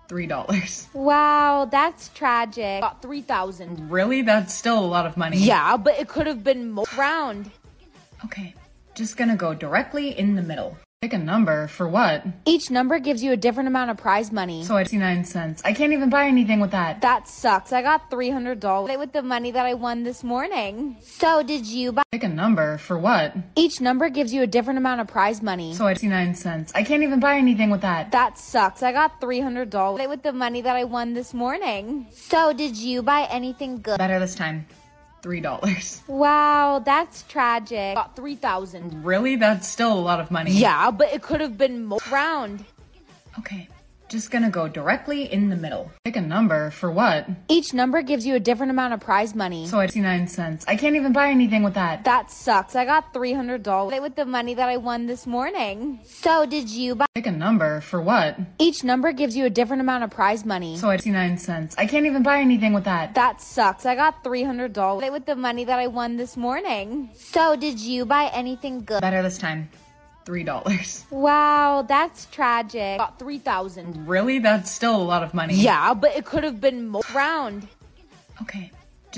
three dollars. Wow, that's tragic. Got three thousand. Really? That's still a lot of money. Yeah, but it could have been more round. Okay, just gonna go directly in the middle. Pick a number, for what? Each number gives you a different amount of prize money. So I sixty-nine cents. I can't even buy anything with that. That sucks. I got three hundred dollars with the money that I won this morning. So did you buy- Pick a number, for what? Each number gives you a different amount of prize money. So I sixty-nine cents. I can't even buy anything with that. That sucks. I got three hundred dollars with the money that I won this morning. So did you buy anything good? Better this time. three dollars. Wow, that's tragic. Got three thousand. Really? That's still a lot of money. Yeah, but it could have been more round. Okay, just gonna go directly in the middle. Pick a number, for what? Each number gives you a different amount of prize money. So I sixty-nine cents. I can't even buy anything with that. That sucks. I got three hundred dollars with the money that I won this morning. So did you buy- Pick a number, for what? Each number gives you a different amount of prize money. So I sixty-nine cents. I can't even buy anything with that. That sucks. I got three hundred dollars with the money that I won this morning. So did you buy anything good? Better this time. three dollars. Wow, that's tragic. Got three thousand. Really? That's still a lot of money. Yeah, but it could have been more round. Okay,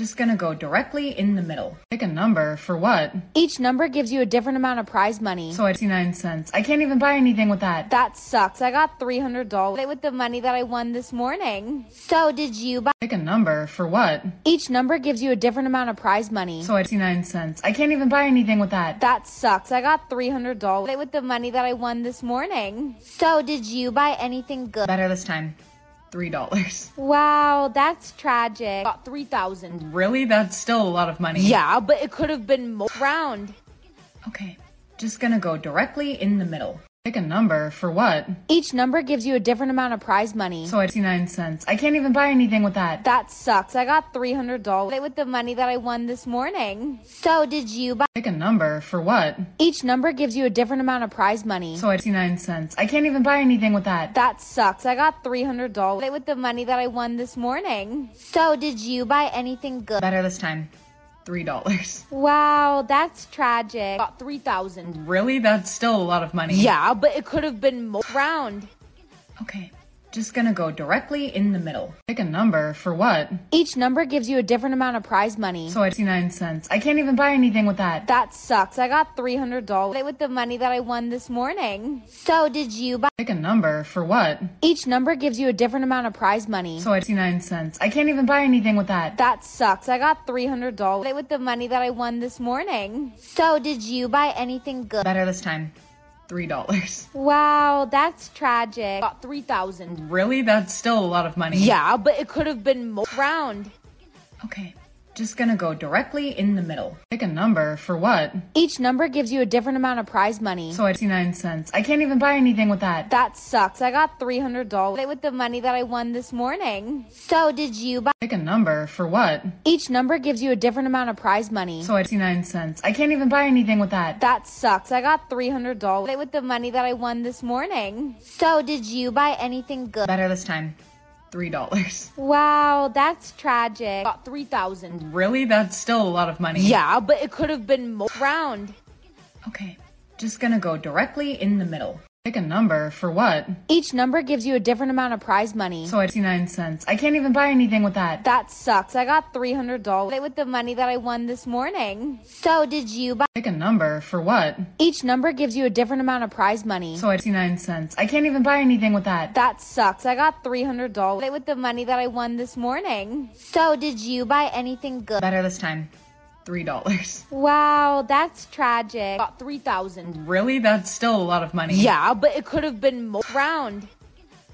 just gonna go directly in the middle. Pick a number, for what? Each number gives you a different amount of prize money. So I sixty-nine cents. I can't even buy anything with that. That sucks. I got three hundred dollars with the money that I won this morning. So did you buy- Pick a number, for what? Each number gives you a different amount of prize money. So I sixty-nine cents. I can't even buy anything with that. That sucks. I got three hundred dollars with the money that I won this morning. So did you buy anything good? Better this time. three dollars. Wow, that's tragic. Got three thousand. Really? That's still a lot of money. Yeah, but it could have been more round. Okay, just gonna go directly in the middle. Pick a number, for what? Each number gives you a different amount of prize money. So I sixty-nine cents. I can't even buy anything with that. That sucks. I got three hundred dollars with the money that I won this morning. So did you buy- Pick a number, for what? Each number gives you a different amount of prize money. So I sixty-nine cents. I can't even buy anything with that. That sucks. I got three hundred dollars with the money that I won this morning. So did you buy anything good? Better this time. three dollars. Wow, that's tragic. Got three thousand. Really? That's still a lot of money. Yeah, but it could have been more round. Okay, just gonna go directly in the middle. Pick a number, for what? Each number gives you a different amount of prize money. So I sixty-nine cents. I can't even buy anything with that. That sucks. I got three hundred dollars with the money that I won this morning. So did you buy- Pick a number, for what? Each number gives you a different amount of prize money. So I sixty-nine cents. I can't even buy anything with that. That sucks. I got three hundred dollars with the money that I won this morning. So did you buy anything good? Better this time. three dollars. Wow, that's tragic. Got three thousand. Really? That's still a lot of money. Yeah, but it could have been more round. Okay, just gonna go directly in the middle. Pick a number, for what? Each number gives you a different amount of prize money. So I sixty-nine cents. I can't even buy anything with that. That sucks. I got three hundred dollars with the money that I won this morning. So did you buy- Pick a number, for what? Each number gives you a different amount of prize money. So I sixty-nine cents. I can't even buy anything with that. That sucks. I got three hundred dollars with the money that I won this morning. So did you buy anything good? Better this time. three dollars. Wow, that's tragic. Got three thousand. Really? That's still a lot of money. Yeah, but it could have been more round. Okay, just gonna go directly in the middle. Pick a number, for what? Each number gives you a different amount of prize money. So I sixty-nine cents. I can't even buy anything with that. That sucks. I got three hundred dollars with the money that I won this morning. So did you buy- Pick a number, for what? Each number gives you a different amount of prize money. So I sixty-nine cents. I can't even buy anything with that. That sucks. I got three hundred dollars with the money that I won this morning. So did you buy anything good? Better this time. three dollars. Wow, that's tragic. Got three thousand. Really? That's still a lot of money. Yeah, but it could have been more round.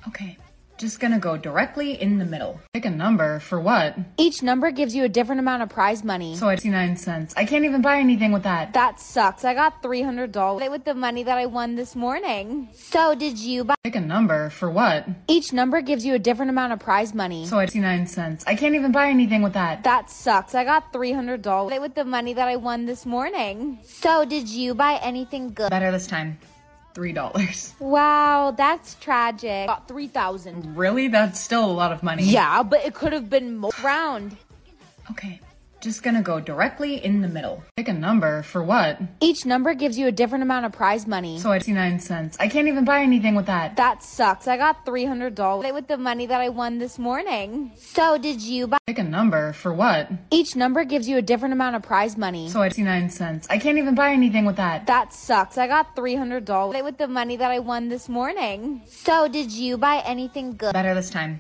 Okay, Just gonna go directly in the middle. Pick a number, for what? Each number gives you a different amount of prize money. So it's sixty-nine cents. I can't even buy anything with that. That sucks, I got three hundred dollars with the money that I won this morning. So did you buy- Pick a number, for what? Each number gives you a different amount of prize money. So it's sixty-nine cents. I can't even buy anything with that. That sucks, I got three hundred dollars with the money that I won this morning. So did you buy anything good? Better this time. three dollars. Wow, that's tragic. About three thousand dollars. Really? That's still a lot of money. Yeah, but it could have been more. Round. Okay, just gonna go directly in the middle. Pick a number, for what? Each number gives you a different amount of prize money. So it's sixty-nine cents. I can't even buy anything with that. That sucks, I got three hundred dollars with the money that I won this morning. So did you buy- Pick a number, for what? Each number gives you a different amount of prize money. So it's sixty-nine cents. I can't even buy anything with that. That sucks, I got three hundred dollars with the money that I won this morning. So did you buy anything good? Better this time.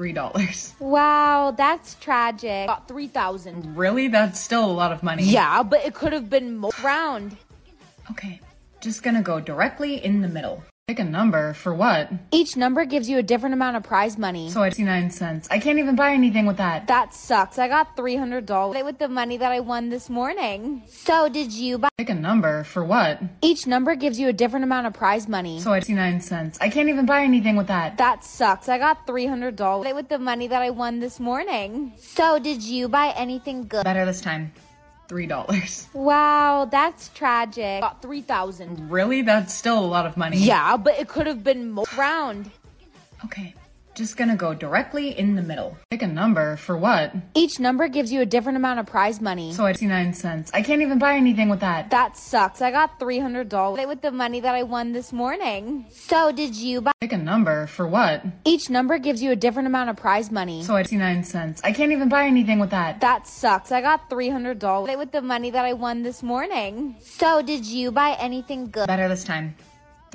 three dollars. Wow, that's tragic. About three thousand dollars. Really? That's still a lot of money. Yeah, but it could have been more. Round. Okay, just gonna go directly in the middle. Pick a number, for what? Each number gives you a different amount of prize money. So it's sixty-nine cents. I can't even buy anything with that. That sucks, I got three hundred dollars with the money that I won this morning. So did you buy- Pick a number, for what? Each number gives you a different amount of prize money. So it's sixty-nine cents. I can't even buy anything with that. That sucks, I got three hundred dollars with the money that I won this morning. So did you buy anything good? Better this time. three dollars. Wow, that's tragic. About three thousand dollars. Really? That's still a lot of money. Yeah, but it could have been more. Round. Okay, just gonna go directly in the middle. Pick a number, for what? Each number gives you a different amount of prize money. So it's sixty-nine cents. I can't even buy anything with that. That sucks, I got three hundred dollars with the money that I won this morning. So did you buy- Pick a number, for what? Each number gives you a different amount of prize money. So it's sixty-nine cents. I can't even buy anything with that. That sucks, I got three hundred dollars with the money that I won this morning. So did you buy anything good? Better this time.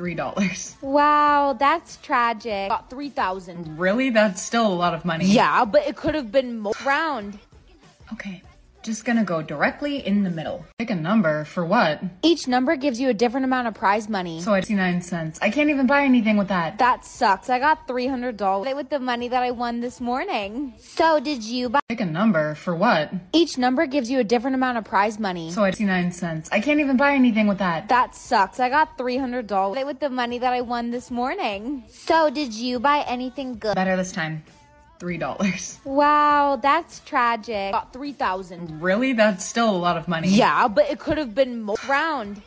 three dollars. Wow, that's tragic. About three thousand dollars. Really? That's still a lot of money. Yeah, but it could have been more. Round. Okay, just gonna go directly in the middle. Pick a number, for what? Each number gives you a different amount of prize money. So it's sixty-nine cents. I can't even buy anything with that. That sucks, I got three hundred dollars with the money that I won this morning. So did you buy- Pick a number, for what? Each number gives you a different amount of prize money. So it's sixty-nine cents. I can't even buy anything with that. That sucks, I got three hundred dollars with the money that I won this morning. So did you buy anything good? Better this time. three dollars. Wow, that's tragic. About three thousand dollars. Really? That's still a lot of money. Yeah, but it could have been more. Round.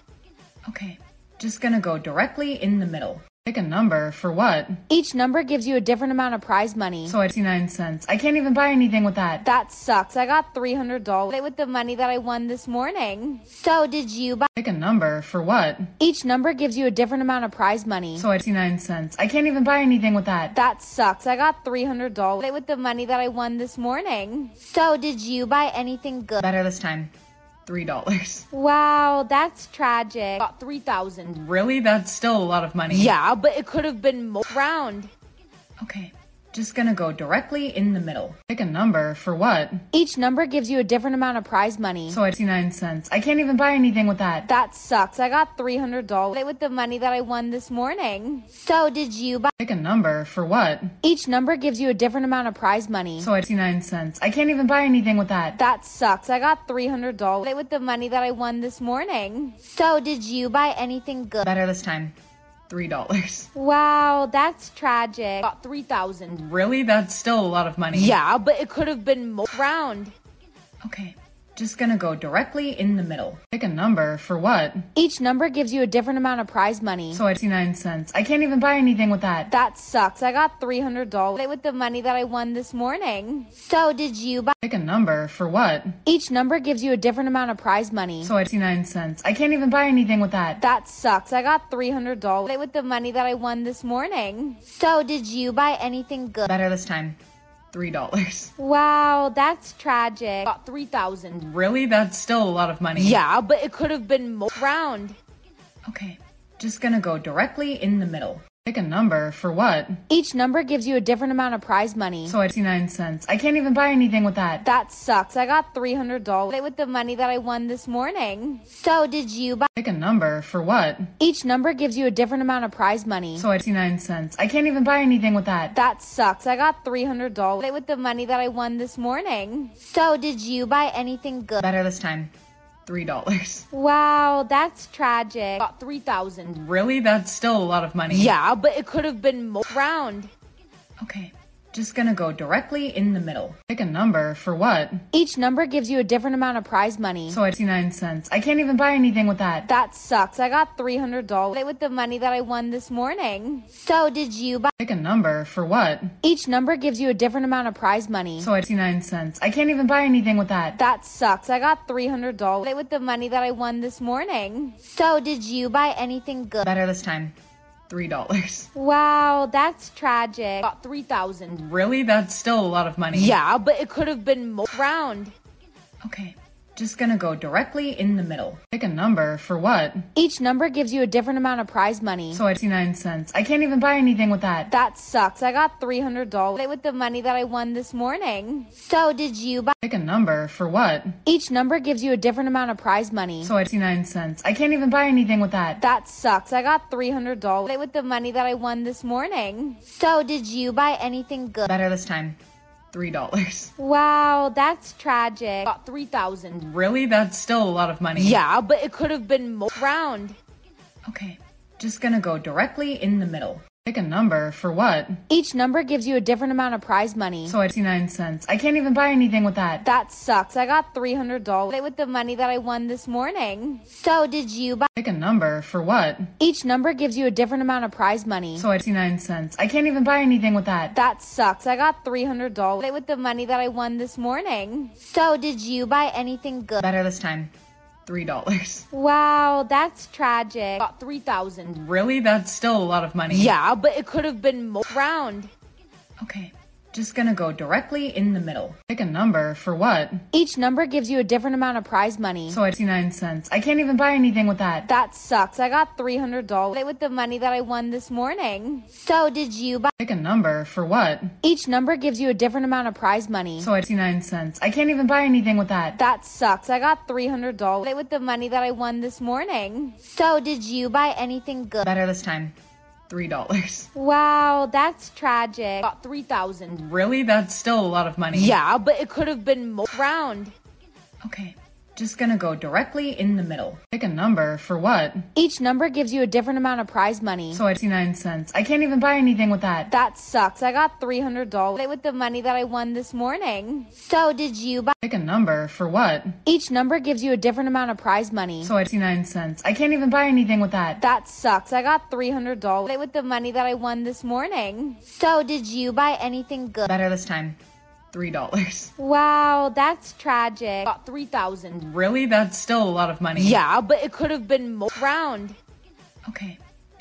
Okay, just gonna go directly in the middle. Pick a number, for what? Each number gives you a different amount of prize money. So it's sixty-nine cents. I can't even buy anything with that. That sucks, I got three hundred dollars with the money that I won this morning. So did you buy- Pick a number, for what? Each number gives you a different amount of prize money. So it's sixty-nine cents. I can't even buy anything with that. That sucks, I got three hundred dollars with the money that I won this morning. So did you buy anything good? Better this time. three dollars. Wow, that's tragic. About three thousand dollars. Really? That's still a lot of money. Yeah, but it could have been more. Round. Okay, just gonna go directly in the middle. Pick a number, for what? Each number gives you a different amount of prize money. So it's sixty-nine cents. I can't even buy anything with that. That sucks, I got three hundred dollars with the money that I won this morning. So did you buy- Pick a number, for what? Each number gives you a different amount of prize money. So it's sixty-nine cents. I can't even buy anything with that. That sucks, I got three hundred dollars with the money that I won this morning. So did you buy anything good? Better this time. three dollars. Wow, that's tragic. About three thousand dollars. Really? That's still a lot of money. Yeah, but it could have been more. Round. Okay, just gonna go directly in the middle. Pick a number, for what? Each number gives you a different amount of prize money. So it's sixty-nine cents. I can't even buy anything with that. That sucks, I got three hundred dollars with the money that I won this morning. So did you buy- Pick a number, for what? Each number gives you a different amount of prize money. So it's sixty-nine cents. I can't even buy anything with that. That sucks, I got three hundred dollars with the money that I won this morning. So did you buy anything good? Better this time. three dollars. Wow, that's tragic. About three thousand dollars. Really? That's still a lot of money. Yeah, but it could have been more. Round. Okay, just gonna go directly in the middle. Pick a number. For what? Each number gives you a different amount of prize money. So I see nine cents. I can't even buy anything with that. That sucks. I got three hundred dollars with the money that I won this morning. So did you buy? Pick a number. For what? Each number gives you a different amount of prize money. So I see nine cents. I can't even buy anything with that. That sucks. I got three hundred dollars with the money that I won this morning. So did you buy anything good? Better this time. three dollars. Wow, that's tragic. Got three thousand. Really? That's still a lot of money. Yeah, but it could have been more round. Okay, just gonna go directly in the middle. Pick a number. For what? Each number gives you a different amount of prize money. So I see nine cents. I can't even buy anything with that. That sucks. I got three hundred dollars with the money that I won this morning. So did you buy? Pick a number. For what? Each number gives you a different amount of prize money. So I see nine cents. I can't even buy anything with that. That sucks. I got three hundred dollars with the money that I won this morning. So did you buy anything good? Better this time. three dollars. Wow, that's tragic. Got three thousand. Really? That's still a lot of money. Yeah, but it could have been more round. Okay, just gonna go directly in the middle. Pick a number. For what? Each number gives you a different amount of prize money. So I see nine cents. I can't even buy anything with that. That sucks. I got three hundred dollars with the money that I won this morning. So did you buy? Pick a number. For what? Each number gives you a different amount of prize money. So I see nine cents. I can't even buy anything with that. That sucks. I got three hundred dollars with the money that I won this morning. So did you buy anything good? Better this time. three dollars. Wow, that's tragic. Got three thousand. Really? That's still a lot of money. Yeah, but it could have been more round. Okay, just gonna go directly in the middle. Pick a number. For what? Each number gives you a different amount of prize money. So I see nine cents. I can't even buy anything with that. That sucks. I got three hundred dollars with the money that I won this morning. So did you buy? Pick a number. For what? Each number gives you a different amount of prize money. So I see nine cents. I can't even buy anything with that. That sucks. I got three hundred dollars with the money that I won this morning. So did you buy anything good? Better this time. three dollars. Wow, that's tragic. Got three thousand. Really? That's still a lot of money. Yeah, but it could have been more round. Okay, just gonna go directly in the middle. Pick a number. For what? Each number gives you a different amount of prize money. So I see nine cents. I can't even buy anything with that. That sucks. I got three hundred dollars with the money that I won this morning. So did you buy? Pick a number. For what? Each number gives you a different amount of prize money. So I see nine cents. I can't even buy anything with that. That sucks. I got three hundred dollars with the money that I won this morning. So did you buy anything good? Better this time. three dollars. Wow, that's tragic. Got three thousand. Really? That's still a lot of money. Yeah, but it could have been more round. Okay, just gonna go directly in the middle. Pick a number. For what? Each number gives you a different amount of prize money. So I see nine cents. I can't even buy anything with that. That sucks. I got three hundred dollars with the money that I won this morning. So did you buy? Pick a number. For what? Each number gives you a different amount of prize money. So I see nine cents. I can't even buy anything with that. That sucks. I got three hundred dollars with the money that I won this morning. So did you buy anything good? Better this time. three dollars. Wow, that's tragic. Got three thousand. Really? That's still a lot of money. Yeah, but it could have been more round. Okay,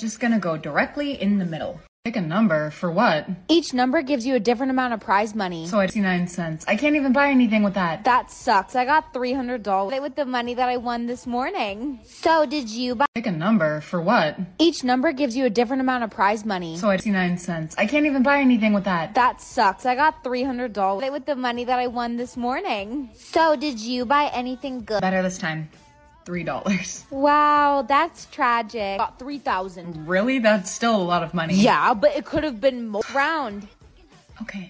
just gonna go directly in the middle. Pick a number. For what? Each number gives you a different amount of prize money. So I see nine cents. I can't even buy anything with that. That sucks. I got three hundred dollars with the money that I won this morning. So did you buy? Pick a number. For what? Each number gives you a different amount of prize money. So I see nine cents. I can't even buy anything with that. That sucks. I got three hundred dollars with the money that I won this morning. So did you buy anything good? Better this time. three dollars. Wow, that's tragic. Got three thousand. Really? That's still a lot of money. Yeah, but it could have been more round. Okay,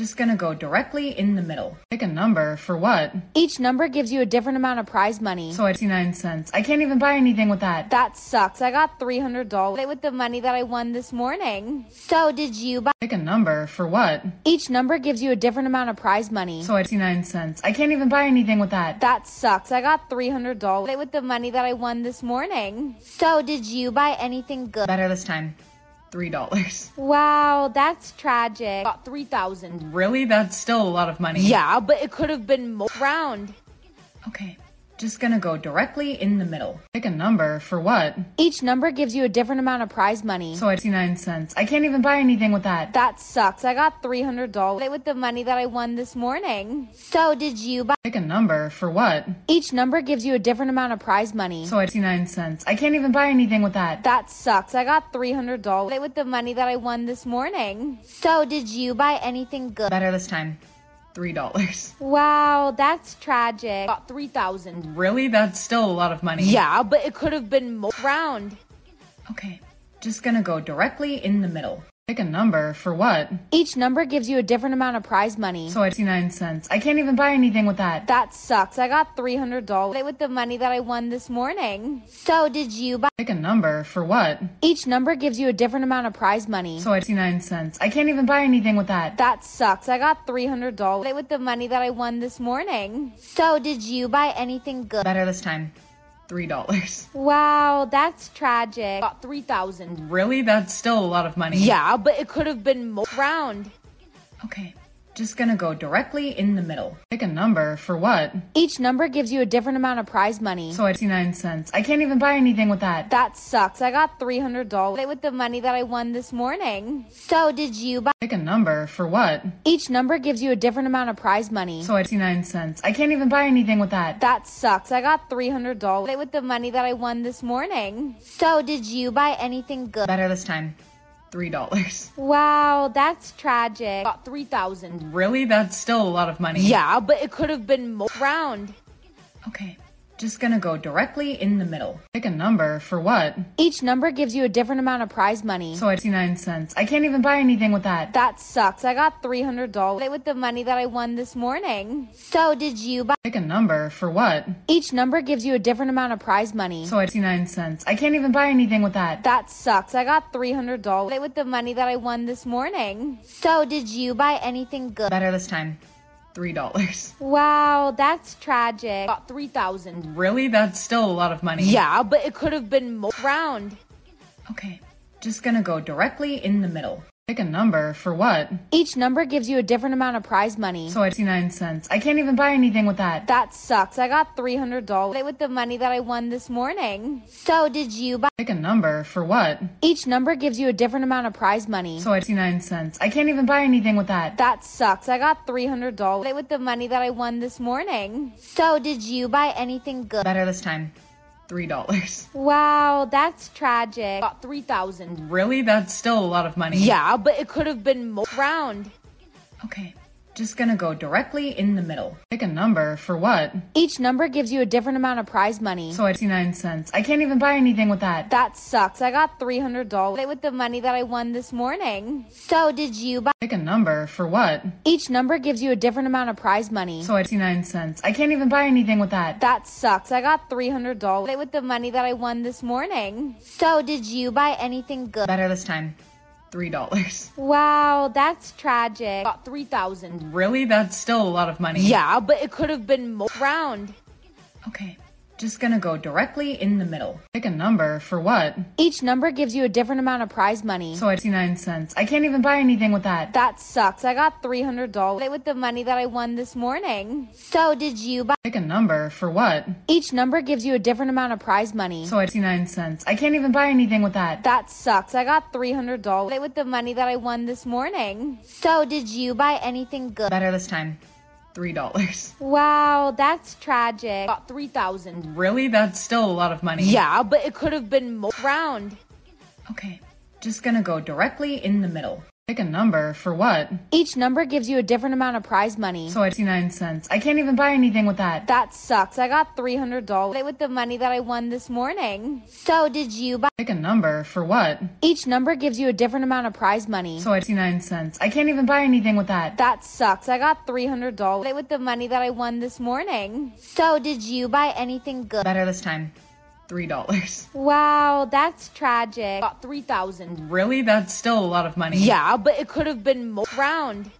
just gonna go directly in the middle. Pick a number. For what? Each number gives you a different amount of prize money. So I see nine cents. I can't even buy anything with that. That sucks. I got three hundred dollars with the money that I won this morning. So did you buy? Pick a number. For what? Each number gives you a different amount of prize money. So I see nine cents. I can't even buy anything with that. That sucks. I got three hundred dollars with the money that I won this morning. So did you buy anything good? Better this time. three dollars. Wow, that's tragic. Got three thousand. Really? That's still a lot of money. Yeah, but it could have been more round. Okay, Just gonna go directly in the middle. Pick a number, for what? Each number gives you a different amount of prize money. So I sixty-nine cents. I can't even buy anything with that. That sucks. I got three hundred dollars with the money that I won this morning. So did you buy- Pick a number, for what? Each number gives you a different amount of prize money. So I sixty-nine cents. I can't even buy anything with that. That sucks. I got three hundred dollars with the money that I won this morning. So did you buy anything good? Better this time. three dollars. Wow, that's tragic. Got three thousand. Really? That's still a lot of money. Yeah, but it could have been more round. Okay, just gonna go directly in the middle. Pick a number, for what? Each number gives you a different amount of prize money. So I sixty-nine cents. I can't even buy anything with that. That sucks. I got three hundred dollars with the money that I won this morning. So did you buy- Pick a number, for what? Each number gives you a different amount of prize money. So I sixty-nine cents. I can't even buy anything with that. That sucks. I got three hundred dollars with the money that I won this morning. So did you buy anything good? Better this time. three dollars. Wow, that's tragic. Got three thousand. Really? That's still a lot of money. Yeah, but it could have been more round. Okay, just gonna go directly in the middle. Pick a number, for what? Each number gives you a different amount of prize money. So I sixty-nine cents. I can't even buy anything with that. That sucks. I got three hundred dollars with the money that I won this morning. So did you buy- Pick a number, for what? Each number gives you a different amount of prize money. So I sixty-nine cents. I can't even buy anything with that. That sucks. I got three hundred dollars with the money that I won this morning. So did you buy anything good? Better this time. three dollars. Wow, that's tragic. Got three thousand. Really? That's still a lot of money. Yeah, but it could have been more round. Okay, just gonna go directly in the middle. Pick a number, for what? Each number gives you a different amount of prize money. So I sixty-nine cents. I can't even buy anything with that. That sucks. I got three hundred dollars with the money that I won this morning. So did you buy- Pick a number, for what? Each number gives you a different amount of prize money. So I sixty-nine cents. I can't even buy anything with that. That sucks. I got three hundred dollars with the money that I won this morning. So did you buy anything good? Better this time. three dollars. Wow, that's tragic. Got three thousand. Really? That's still a lot of money. Yeah, but it could have been more round. Okay, just gonna go directly in the middle. Pick a number, for what? Each number gives you a different amount of prize money. So I sixty-nine cents. I can't even buy anything with that. That sucks. I got three hundred dollars with the money that I won this morning. So did you buy- Pick a number, for what? Each number gives you a different amount of prize money. So I sixty-nine cents. I can't even buy anything with that. That sucks. I got three hundred dollars with the money that I won this morning. So did you buy anything good? Better this time. three dollars. Wow, that's tragic. Got three thousand. Really? That's still a lot of money. Yeah, but it could have been more round. Okay, just gonna go directly in the middle. Pick a number, for what? Each number gives you a different amount of prize money. So I sixty-nine cents. I can't even buy anything with that. That sucks. I got three hundred dollars with the money that I won this morning. So did you buy- Pick a number, for what? Each number gives you a different amount of prize money. So I sixty-nine cents. I can't even buy anything with that. That sucks. I got three hundred dollars with the money that I won this morning. So did you buy anything good? Better this time. three dollars. Wow, that's tragic. Got three thousand. Really? That's still a lot of money. Yeah, but it could have been more round. Okay, just gonna go directly in the middle. Pick a number, for what? Each number gives you a different amount of prize money. So I sixty-nine cents. I can't even buy anything with that. That sucks. I got three hundred dollars with the money that I won this morning. So did you buy- Pick a number, for what? Each number gives you a different amount of prize money. So I sixty-nine cents. I can't even buy anything with that. That sucks. I got three hundred dollars with the money that I won this morning. So did you buy anything good? Better this time. three dollars. Wow, that's tragic. Got three thousand. Really? That's still a lot of money. Yeah, but it could have been more round. Okay, just gonna go directly in the middle. Pick a number, for what? Each number gives you a different amount of prize money. So I sixty-nine cents. I can't even buy anything with that. That sucks. I got three hundred dollars with the money that I won this morning. So did you buy- Pick a number, for what? Each number gives you a different amount of prize money. So I sixty-nine cents. I can't even buy anything with that. That sucks. I got three hundred dollars with the money that I won this morning. So did you buy anything good? Better this time. three dollars. Wow, that's tragic. Got three thousand. Really? That's still a lot of money. Yeah, but it could have been more round.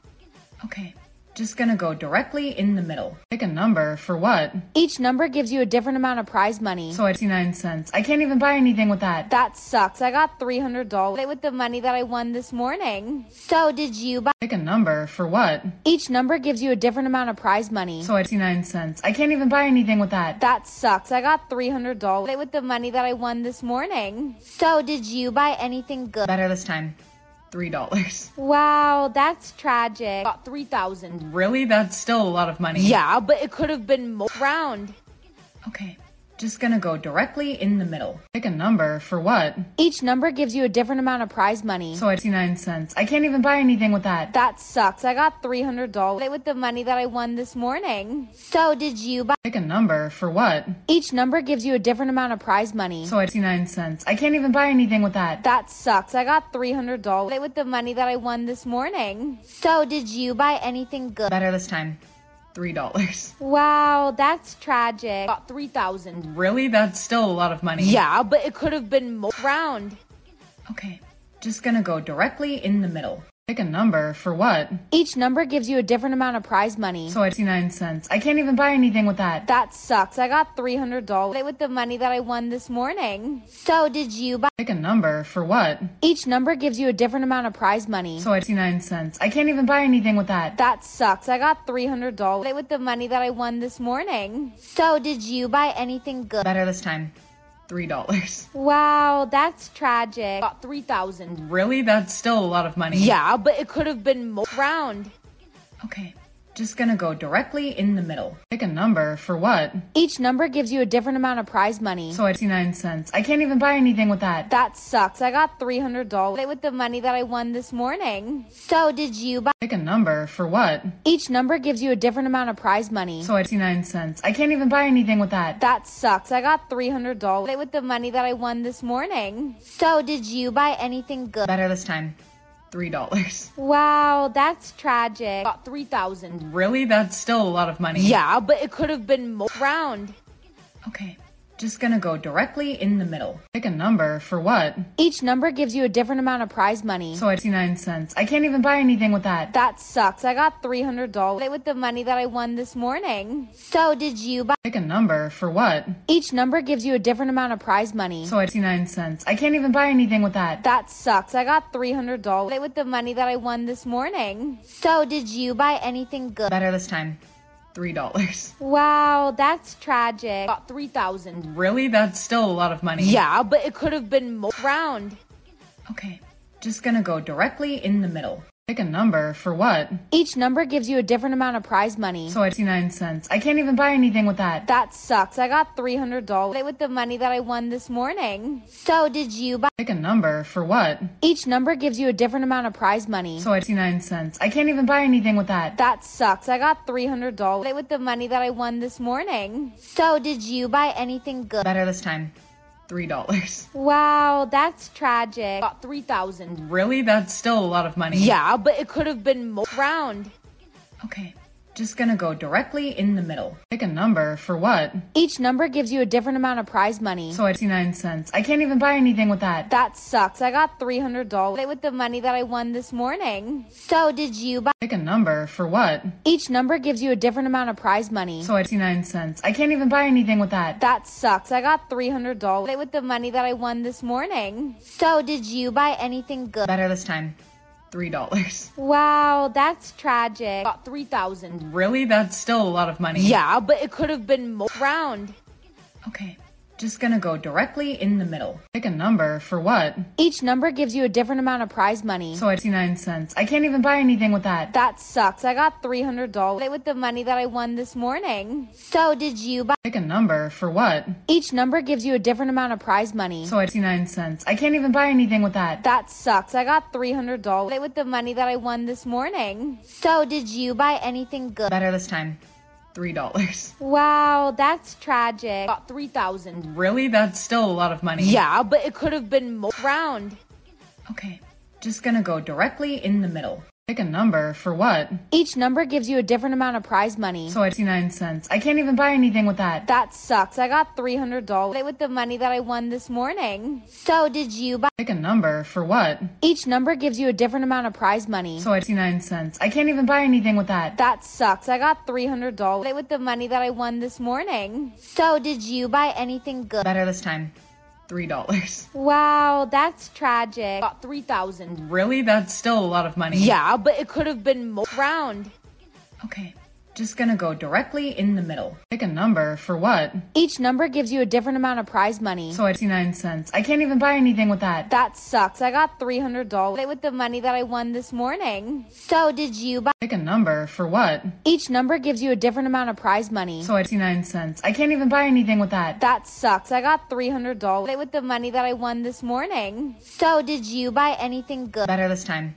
Okay, Just gonna go directly in the middle. Pick a number, for what? Each number gives you a different amount of prize money. So it's sixty-nine cents. I can't even buy anything with that. That sucks, I got three hundred dollars with the money that I won this morning. So did you buy- Pick a number, for what? Each number gives you a different amount of prize money. So it's sixty-nine cents. I can't even buy anything with that. That sucks, I got three hundred dollars with the money that I won this morning. So did you buy anything good? Better this time. three dollars. Wow, that's tragic. About three thousand dollars. Really? That's still a lot of money. Yeah, but it could have been more. Round. Okay, just gonna go directly in the middle. Pick a number, for what? Each number gives you a different amount of prize money. So it's sixty-nine cents. I can't even buy anything with that. That sucks, I got three hundred dollars with the money that I won this morning. So did you buy- Pick a number, for what? Each number gives you a different amount of prize money. So it's sixty-nine cents. I can't even buy anything with that. That sucks, I got three hundred dollars with the money that I won this morning. So did you buy anything good? Better this time. three dollars. Wow, that's tragic. About three thousand dollars. Really? That's still a lot of money. Yeah, but it could have been more. Round. Okay, just gonna go directly in the middle. Pick a number, for what? Each number gives you a different amount of prize money. So it's sixty-nine cents. I can't even buy anything with that. That sucks, I got three hundred dollars with the money that I won this morning. So did you buy- Pick a number, for what? Each number gives you a different amount of prize money. So it's sixty-nine cents. I can't even buy anything with that. That sucks, I got three hundred dollars with the money that I won this morning. So did you buy anything good? Better this time. three dollars. Wow, that's tragic. About three thousand dollars. Really? That's still a lot of money. Yeah, but it could have been more. Round. Okay, just gonna go directly in the middle. Pick a number, for what? Each number gives you a different amount of prize money. So it's sixty-nine cents. I can't even buy anything with that. That sucks, I got three hundred dollars with the money that I won this morning. So did you buy- Pick a number, for what? Each number gives you a different amount of prize money. So it's sixty-nine cents. I can't even buy anything with that. That sucks, I got three hundred dollars with the money that I won this morning. So did you buy anything good? Better this time. three dollars. Wow, that's tragic. About three thousand dollars. Really? That's still a lot of money. Yeah, but it could have been more. Round. Okay, just gonna go directly in the middle. Pick a number, for what? Each number gives you a different amount of prize money. So it's sixty-nine cents. I can't even buy anything with that. That sucks, I got three hundred dollars with the money that I won this morning. So did you buy- Pick a number, for what? Each number gives you a different amount of prize money. So it's sixty-nine cents. I can't even buy anything with that. That sucks, I got three hundred dollars with the money that I won this morning. So did you buy anything good? Better this time. three dollars. Wow, that's tragic. About three thousand dollars. Really? That's still a lot of money. Yeah, but it could have been more. Round. Okay, just gonna go directly in the middle. Pick a number, for what? Each number gives you a different amount of prize money. So it's sixty-nine cents. I can't even buy anything with that. That sucks, I got three hundred dollars with the money that I won this morning. So did you buy- Pick a number, for what? Each number gives you a different amount of prize money. So it's sixty-nine cents. I can't even buy anything with that. That sucks, I got three hundred dollars with the money that I won this morning. So did you buy anything good? Better this time. three dollars. Wow, that's tragic. About three thousand dollars. Really? That's still a lot of money. Yeah, but it could have been more. Round. Okay, just gonna go directly in the middle. Pick a number, for what? Each number gives you a different amount of prize money. So it's sixty-nine cents. I can't even buy anything with that. That sucks, I got three hundred dollars with the money that I won this morning. So did you buy- Pick a number, for what? Each number gives you a different amount of prize money. So it's sixty-nine cents. I can't even buy anything with that. That sucks, I got three hundred dollars with the money that I won this morning. So did you buy anything good? Better this time. three dollars. Wow, that's tragic. About three thousand dollars. Really? That's still a lot of money. Yeah, but it could have been more. Round. Okay, just gonna go directly in the middle. Pick a number, for what? Each number gives you a different amount of prize money. So it's sixty-nine cents. I can't even buy anything with that. That sucks, I got three hundred dollars with the money that I won this morning. So did you buy- Pick a number, for what? Each number gives you a different amount of prize money. So it's sixty-nine cents. I can't even buy anything with that. That sucks, I got three hundred dollars with the money that I won this morning. So did you buy anything good? Better this time. three dollars. Wow, that's tragic. About three thousand dollars. Really? That's still a lot of money. Yeah, but it could have been more. Round. Okay, just gonna go directly in the middle. Pick a number. For what? Each number gives you a different amount of prize money. So I see nine cents. I can't even buy anything with that. That sucks. I got three hundred dollars with the money that I won this morning. So did you buy? Pick a number. For what? Each number gives you a different amount of prize money. So I see nine cents. I can't even buy anything with that. That sucks. I got three hundred dollars with the money that I won this morning. So did you buy anything good? Better this time. three dollars. Wow, that's tragic. Got three thousand. Really? That's still a lot of money. Yeah, but it could have been more round. Okay, just gonna go directly in the middle. Pick a number. For what? Each number gives you a different amount of prize money. So I see nine cents. I can't even buy anything with that. That sucks. I got three hundred dollars with the money that I won this morning. So did you buy? Pick a number. For what? Each number gives you a different amount of prize money. So I see nine cents. I can't even buy anything with that. That sucks. I got three hundred dollars with the money that I won this morning. So did you buy anything good? Better this time.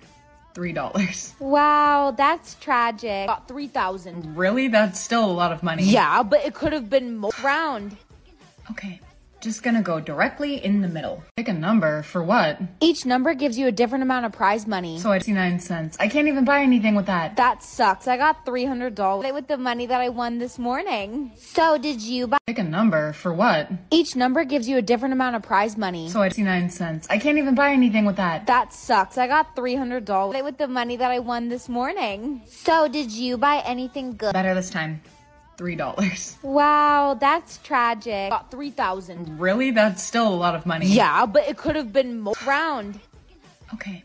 three dollars. Wow, that's tragic. Got three thousand. Really? That's still a lot of money. Yeah, but it could have been more round. Okay, just gonna go directly in the middle. Pick a number. For what? Each number gives you a different amount of prize money. So I see nine cents. I can't even buy anything with that. That sucks. I got three hundred dollars with the money that I won this morning. So did you buy? Pick a number. For what? Each number gives you a different amount of prize money. So I see nine cents. I can't even buy anything with that. That sucks. I got three hundred dollars with the money that I won this morning. So did you buy anything good? Better this time. three dollars. Wow, that's tragic. Got three thousand. Really? That's still a lot of money. Yeah, but it could have been more round. Okay,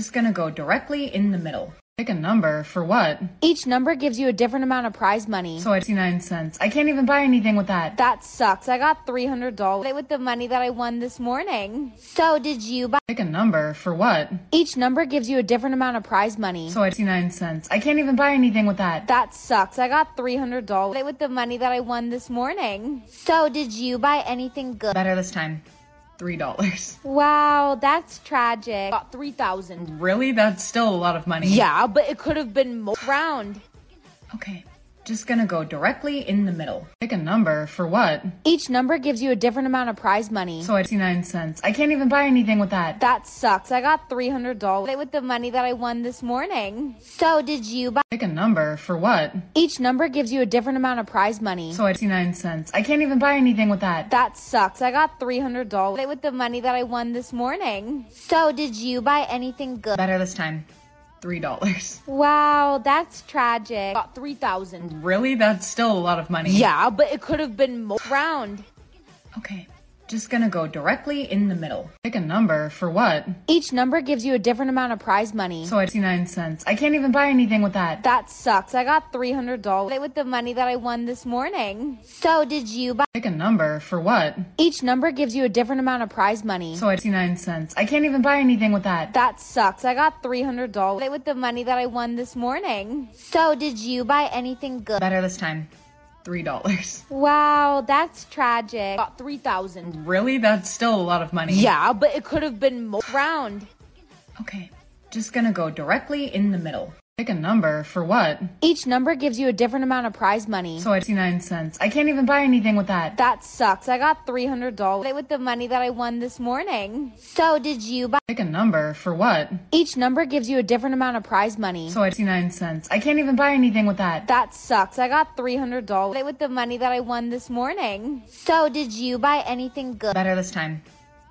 just gonna go directly in the middle. Pick a number. For what? Each number gives you a different amount of prize money. So I see nine cents. I can't even buy anything with that. That sucks. I got three hundred dollars with the money that I won this morning. So did you buy? Pick a number. For what? Each number gives you a different amount of prize money. So I see nine cents. I can't even buy anything with that. That sucks. I got three hundred dollars with the money that I won this morning. So did you buy anything good? Better this time. three dollars. Wow, that's tragic. Got three thousand. Really? That's still a lot of money. Yeah, but it could have been more round. Okay, just gonna go directly in the middle. Pick a number. For what? Each number gives you a different amount of prize money. So I see nine cents. I can't even buy anything with that. That sucks. I got three hundred dollars with the money that I won this morning. So did you buy? Pick a number. For what? Each number gives you a different amount of prize money. So I see nine cents. I can't even buy anything with that. That sucks. I got three hundred dollars with the money that I won this morning. So did you buy anything good? Better this time. three dollars. Wow, that's tragic. Got three thousand. Really? That's still a lot of money. Yeah, but it could have been more round. Okay, just gonna go directly in the middle. Pick a number. For what? Each number gives you a different amount of prize money. So I see nine cents. I can't even buy anything with that. That sucks. I got three hundred dollars with the money that I won this morning. So did you buy? Pick a number. For what? Each number gives you a different amount of prize money. So I see nine cents. I can't even buy anything with that. That sucks. I got three hundred dollars with the money that I won this morning. So did you buy anything good? Better this time. three dollars. Wow, that's tragic. Got three thousand. Really? That's still a lot of money. Yeah, but it could have been more round. Okay, just gonna go directly in the middle. Pick a number. For what? Each number gives you a different amount of prize money. So I see nine cents. I can't even buy anything with that. That sucks. I got three hundred dollars with the money that I won this morning. So did you buy? Pick a number. For what? Each number gives you a different amount of prize money. So I see nine cents. I can't even buy anything with that. That sucks. I got three hundred dollars with the money that I won this morning. So did you buy anything good? Better this time.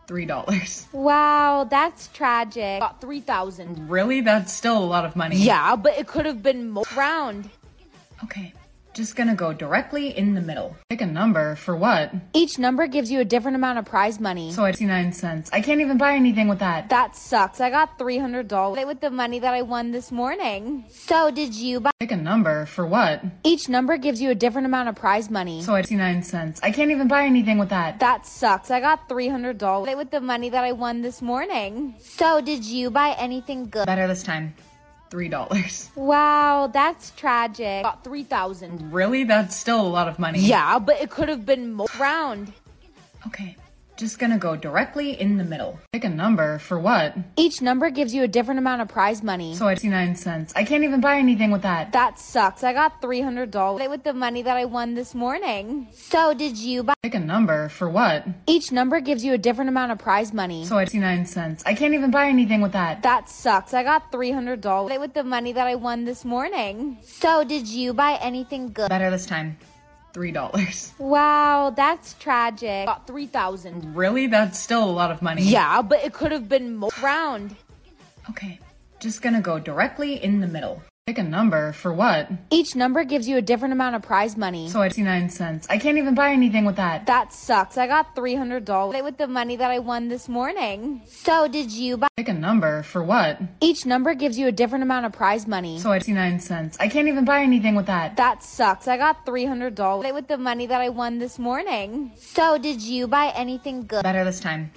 three dollars. Wow, that's tragic. Got three thousand. Really? That's still a lot of money. Yeah, but it could have been more round. Okay, just gonna go directly in the middle. Pick a number. For what? Each number gives you a different amount of prize money. So I see nine cents. I can't even buy anything with that. That sucks. I got three hundred dollars with the money that I won this morning. So did you buy? Pick a number. For what? Each number gives you a different amount of prize money. So I see nine cents. I can't even buy anything with that. That sucks. I got three hundred dollars with the money that I won this morning. So did you buy anything good? Better this time. three dollars. Wow, that's tragic. Got three thousand. Really? That's still a lot of money. Yeah, but it could have been more round. Okay, Just gonna go directly in the middle. Pick a number, for what? Each number gives you a different amount of prize money. So I sixty-nine cents. I can't even buy anything with that. That sucks. I got three hundred dollars with the money that I won this morning. So did you buy- Pick a number, for what? Each number gives you a different amount of prize money. So I sixty-nine cents. I can't even buy anything with that. That sucks. I got three hundred dollars with the money that I won this morning. So did you buy anything good? Better this time. three dollars. Wow, that's tragic. Got three thousand. Really? That's still a lot of money. Yeah, but it could have been more round. Okay, just gonna go directly in the middle. Pick a number, for what? Each number gives you a different amount of prize money. So I sixty-nine cents. I can't even buy anything with that. That sucks. I got three hundred dollars with the money that I won this morning. So did you buy- Pick a number, for what? Each number gives you a different amount of prize money. So I sixty-nine cents. I can't even buy anything with that. That sucks. I got three hundred dollars with the money that I won this morning. So did you buy anything good? Better this time.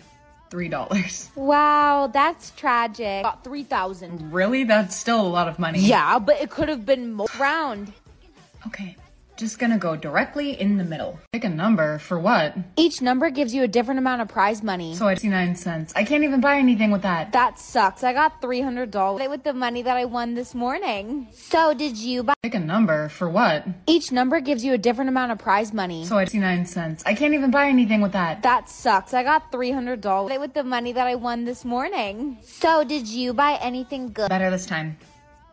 three dollars. Wow, that's tragic. Got three thousand. Really? That's still a lot of money. Yeah, but it could have been more round. Okay, just gonna go directly in the middle. Pick a number, for what? Each number gives you a different amount of prize money. So I sixty-nine cents. I can't even buy anything with that. That sucks. I got three hundred dollars with the money that I won this morning. So did you buy- Pick a number, for what? Each number gives you a different amount of prize money. So I sixty-nine cents. I can't even buy anything with that. That sucks. I got three hundred dollars with the money that I won this morning. So did you buy anything good? Better this time.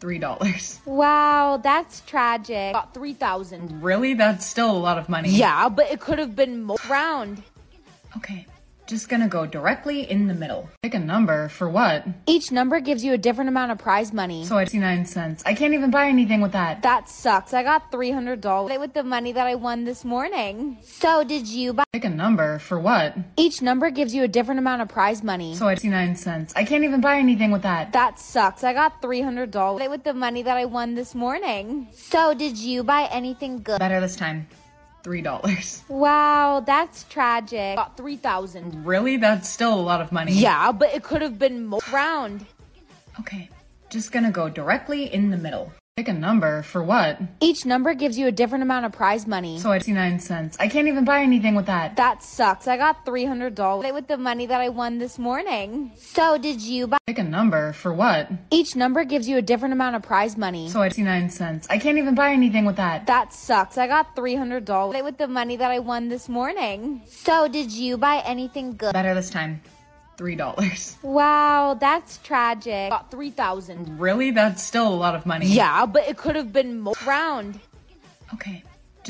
three dollars. Wow, that's tragic. Got three thousand. Really? That's still a lot of money. Yeah, but it could have been more round. Okay, just gonna go directly in the middle. Pick a number, for what? Each number gives you a different amount of prize money. So I sixty-nine cents. I can't even buy anything with that. That sucks. I got three hundred dollars with the money that I won this morning. So did you buy- Pick a number, for what? Each number gives you a different amount of prize money. So I sixty-nine cents. I can't even buy anything with that. That sucks. I got three hundred dollars with the money that I won this morning. So did you buy anything good? Better this time. three dollars. Wow, that's tragic. Got three thousand. Really? That's still a lot of money. Yeah, but it could have been more round. Okay, just gonna go directly in the middle. Pick a number, for what? Each number gives you a different amount of prize money. So I sixty-nine cents. I can't even buy anything with that. That sucks. I got three hundred dollars with the money that I won this morning. So did you buy- Pick a number, for what? Each number gives you a different amount of prize money. So I sixty-nine cents. I can't even buy anything with that. That sucks. I got three hundred dollars with the money that I won this morning. So did you buy anything good? Better this time. three dollars. Wow, that's tragic. Got three thousand. Really? That's still a lot of money. Yeah, but it could have been more round. Okay,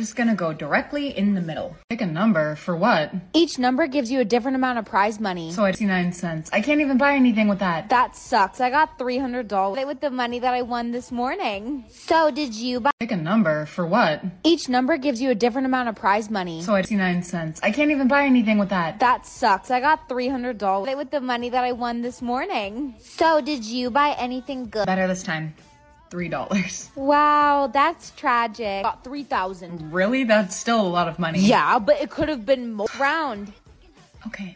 just gonna go directly in the middle. Pick a number, for what? Each number gives you a different amount of prize money. So I sixty-nine cents. I can't even buy anything with that. That sucks. I got three hundred dollars with the money that I won this morning. So did you buy- Pick a number, for what? Each number gives you a different amount of prize money. So I sixty-nine cents. I can't even buy anything with that. That sucks. I got three hundred dollars with the money that I won this morning. So did you buy anything good? Better this time. three dollars. Wow, that's tragic. Got three thousand. Really? That's still a lot of money. Yeah, but it could have been more round. Okay,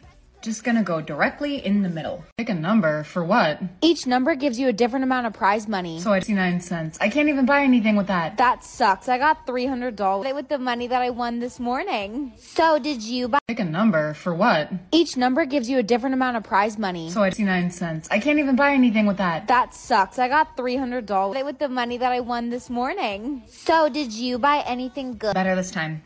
just gonna go directly in the middle. Pick a number, for what? Each number gives you a different amount of prize money. So I sixty-nine cents. I can't even buy anything with that. That sucks. I got three hundred dollars with the money that I won this morning. So did you buy- Pick a number, for what? Each number gives you a different amount of prize money. So I sixty-nine cents. I can't even buy anything with that. That sucks. I got three hundred dollars with the money that I won this morning. So did you buy anything good? Better this time.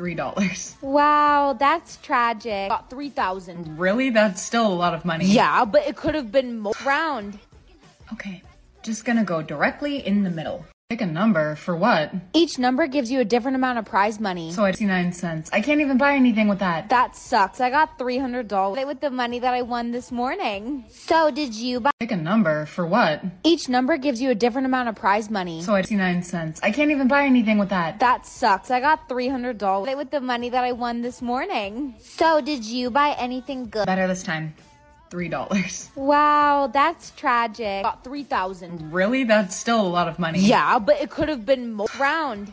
three dollars. Wow, that's tragic. Got three thousand. Really? That's still a lot of money. Yeah, but it could have been more round. Okay, just gonna go directly in the middle. Pick a number, for what? Each number gives you a different amount of prize money. So I sixty-nine cents. I can't even buy anything with that. That sucks. I got three hundred dollars with the money that I won this morning. So did you buy- Pick a number, for what? Each number gives you a different amount of prize money. So I sixty-nine cents. I can't even buy anything with that. That sucks. I got three hundred dollars with the money that I won this morning. So did you buy anything good? Better this time. three dollars. Wow, that's tragic. Got three thousand. Really? That's still a lot of money. Yeah, but it could have been more round.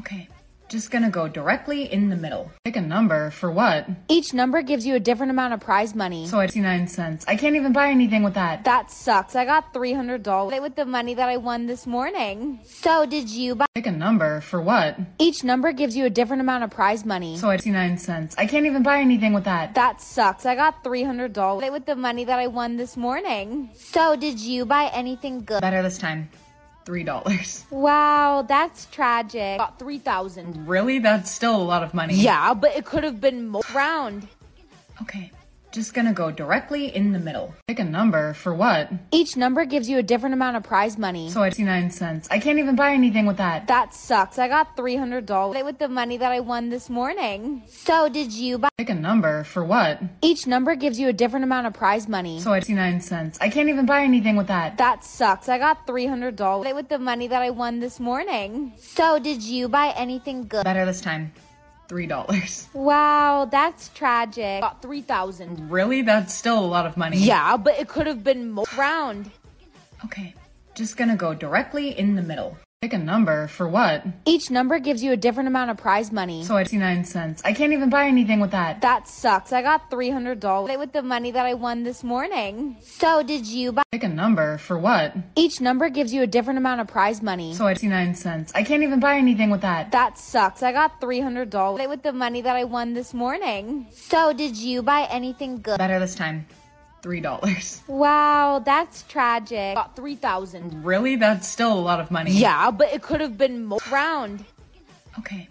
Okay, Just gonna go directly in the middle. Pick a number, for what? Each number gives you a different amount of prize money. So it's sixty-nine cents. I can't even buy anything with that. That sucks, I got three hundred dollars with the money that I won this morning. So did you buy- Pick a number, for what? Each number gives you a different amount of prize money. So it's sixty-nine cents. I can't even buy anything with that. That sucks, I got three hundred dollars with the money that I won this morning. So did you buy anything good? Better this time. three dollars. Wow, that's tragic. About three thousand dollars. Really? That's still a lot of money. Yeah, but it could have been more. Round. Okay, just gonna go directly in the middle. Pick a number, for what? Each number gives you a different amount of prize money. So it's sixty-nine cents. I can't even buy anything with that. That sucks, I got three hundred dollars with the money that I won this morning. So did you buy- Pick a number, for what? Each number gives you a different amount of prize money. So it's sixty-nine cents. I can't even buy anything with that. That sucks, I got three hundred dollars with the money that I won this morning. So did you buy anything good? Better this time. three dollars. Wow, that's tragic. About three thousand dollars. Really? That's still a lot of money. Yeah, but it could have been more. Round. Okay, just gonna go directly in the middle. Pick a number, for what? Each number gives you a different amount of prize money. So it's sixty-nine cents. I can't even buy anything with that. That sucks, I got three hundred dollars with the money that I won this morning. So did you buy- Pick a number, for what? Each number gives you a different amount of prize money. So it's sixty-nine cents. I can't even buy anything with that. That sucks, I got three hundred dollars with the money that I won this morning. So did you buy anything good? Better this time. three dollars. Wow, that's tragic. About three thousand dollars. Really? That's still a lot of money. Yeah, but it could have been more. Round. Okay,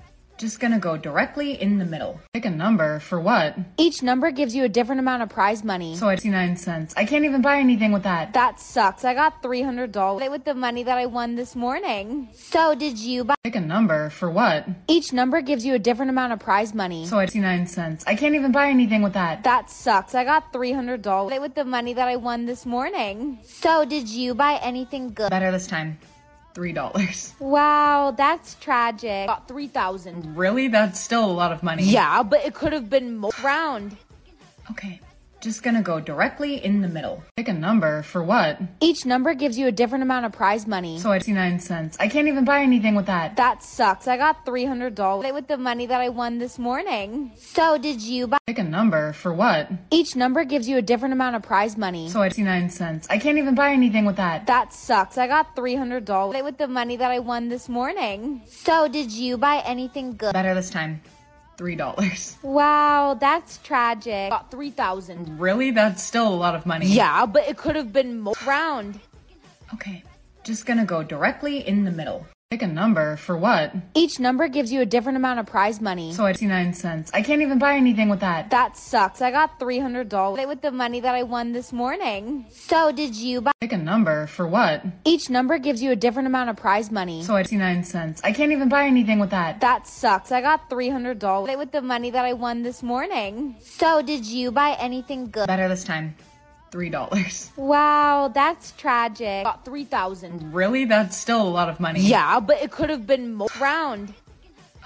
just gonna go directly in the middle. Pick a number, for what? Each number gives you a different amount of prize money. So it's sixty-nine cents. I can't even buy anything with that. That sucks, I got three hundred dollars with the money that I won this morning. So did you buy- Pick a number, for what? Each number gives you a different amount of prize money. So it's sixty-nine cents. I can't even buy anything with that. That sucks, I got three hundred dollars with the money that I won this morning. So did you buy anything good? Better this time. three dollars. Wow, that's tragic. About three thousand dollars. Really? That's still a lot of money. Yeah, but it could have been more. Round. Okay, just gonna go directly in the middle. Pick a number, for what? Each number gives you a different amount of prize money. So it's sixty-nine cents. I can't even buy anything with that. That sucks, I got three hundred dollars with the money that I won this morning. So did you buy- Pick a number, for what? Each number gives you a different amount of prize money. So it's sixty-nine cents. I can't even buy anything with that. That sucks, I got three hundred dollars with the money that I won this morning. So did you buy anything good? Better this time. three dollars. Wow, that's tragic. About three thousand dollars. Really? That's still a lot of money. Yeah, but it could have been more. Round. Okay, just gonna go directly in the middle. Pick a number, for what? Each number gives you a different amount of prize money. So it's sixty-nine cents. I can't even buy anything with that. That sucks, I got three hundred dollars with the money that I won this morning. So did you buy- Pick a number, for what? Each number gives you a different amount of prize money. So it's sixty-nine cents. I can't even buy anything with that. That sucks, I got three hundred dollars with the money that I won this morning. So did you buy anything good? Better this time. three dollars. Wow, that's tragic. About three thousand dollars. Really? That's still a lot of money. Yeah, but it could have been more. Round.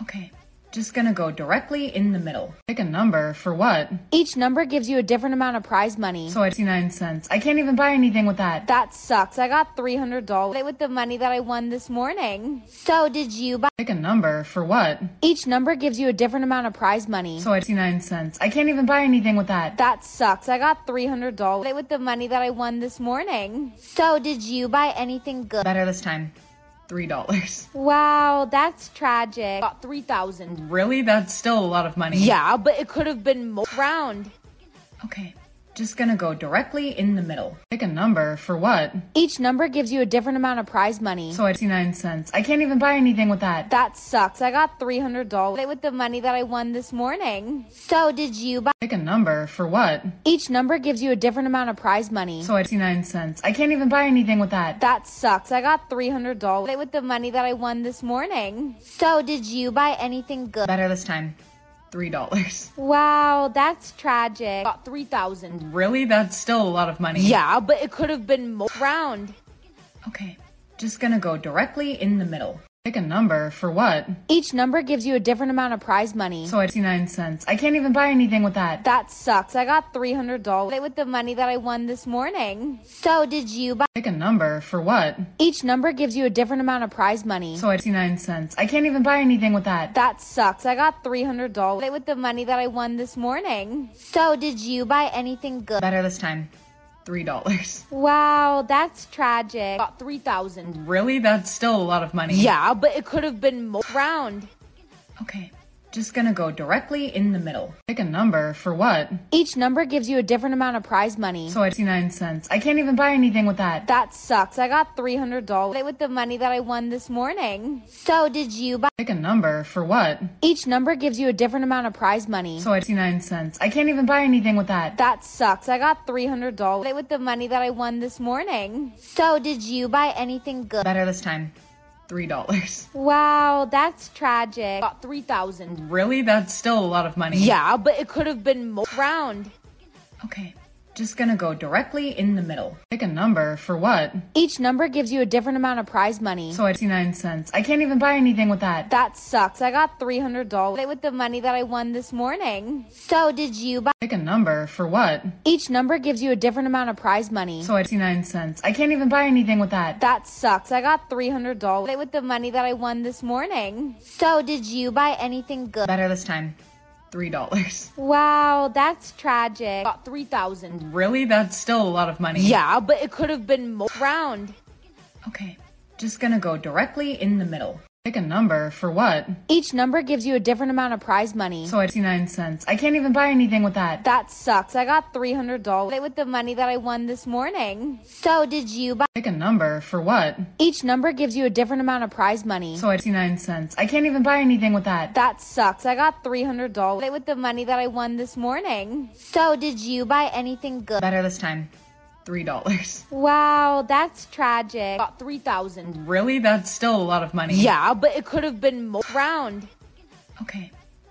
Okay, just gonna go directly in the middle. Pick a number, for what? Each number gives you a different amount of prize money. So it's sixty-nine cents. I can't even buy anything with that. That sucks, I got three hundred dollars with the money that I won this morning. So did you buy- Pick a number, for what? Each number gives you a different amount of prize money. So it's sixty-nine cents. I can't even buy anything with that. That sucks, I got three hundred dollars with the money that I won this morning. So did you buy anything good? Better this time. three dollars. Wow, that's tragic. About three thousand dollars. Really? That's still a lot of money. Yeah, but it could have been more. Round. Okay, just gonna go directly in the middle. Pick a number, for what? Each number gives you a different amount of prize money. So it's sixty-nine cents. I can't even buy anything with that. That sucks, I got three hundred dollars with the money that I won this morning. So did you buy- Pick a number, for what? Each number gives you a different amount of prize money. So it's sixty-nine cents. I can't even buy anything with that. That sucks, I got three hundred dollars with the money that I won this morning. So did you buy anything good? Better this time. three dollars. Wow, that's tragic. About three thousand dollars. Really? That's still a lot of money. Yeah, but it could have been more. Round. Okay, just gonna go directly in the middle. Pick a number. For what? Each number gives you a different amount of prize money. So I see nine cents. I can't even buy anything with that. That sucks. I got three hundred dollars with the money that I won this morning. So did you buy? Pick a number. For what? Each number gives you a different amount of prize money. So I see nine cents. I can't even buy anything with that. That sucks. I got three hundred dollars with the money that I won this morning. So did you buy anything good? Better this time. three dollars. Wow, that's tragic. Got three thousand. Really? That's still a lot of money. Yeah, but it could have been more round. Okay, just gonna go directly in the middle. Pick a number. For what? Each number gives you a different amount of prize money. So I see nine cents. I can't even buy anything with that. That sucks. I got three hundred dollars with the money that I won this morning. So did you buy? Pick a number. For what? Each number gives you a different amount of prize money. So I see nine cents. I can't even buy anything with that. That sucks. I got three hundred dollars with the money that I won this morning. So did you buy anything good? Better this time. three dollars. Wow, that's tragic. Got three thousand. Really? That's still a lot of money. Yeah, but it could have been more round. Okay, just gonna go directly in the middle. Pick a number. For what? Each number gives you a different amount of prize money. So I see nine cents. I can't even buy anything with that. That sucks. I got three hundred dollars with the money that I won this morning. So did you buy? Pick a number. For what? Each number gives you a different amount of prize money. So I see nine cents. I can't even buy anything with that. That sucks. I got three hundred dollars with the money that I won this morning. So did you buy anything good? Better this time. three dollars. Wow, that's tragic. Got three thousand. Really? That's still a lot of money. Yeah, but it could have been more round. Okay, just gonna go directly in the middle. Pick a number. For what? Each number gives you a different amount of prize money. So I see nine cents. I can't even buy anything with that. That sucks. I got three hundred dollars with the money that I won this morning. So did you buy? Pick a number. For what? Each number gives you a different amount of prize money. So I see nine cents. I can't even buy anything with that. That sucks. I got three hundred dollars with the money that I won this morning. So did you buy anything good? Better this time. three dollars. Wow, that's tragic. Got three thousand. Really? That's still a lot of money. Yeah, but it could have been more round. Okay,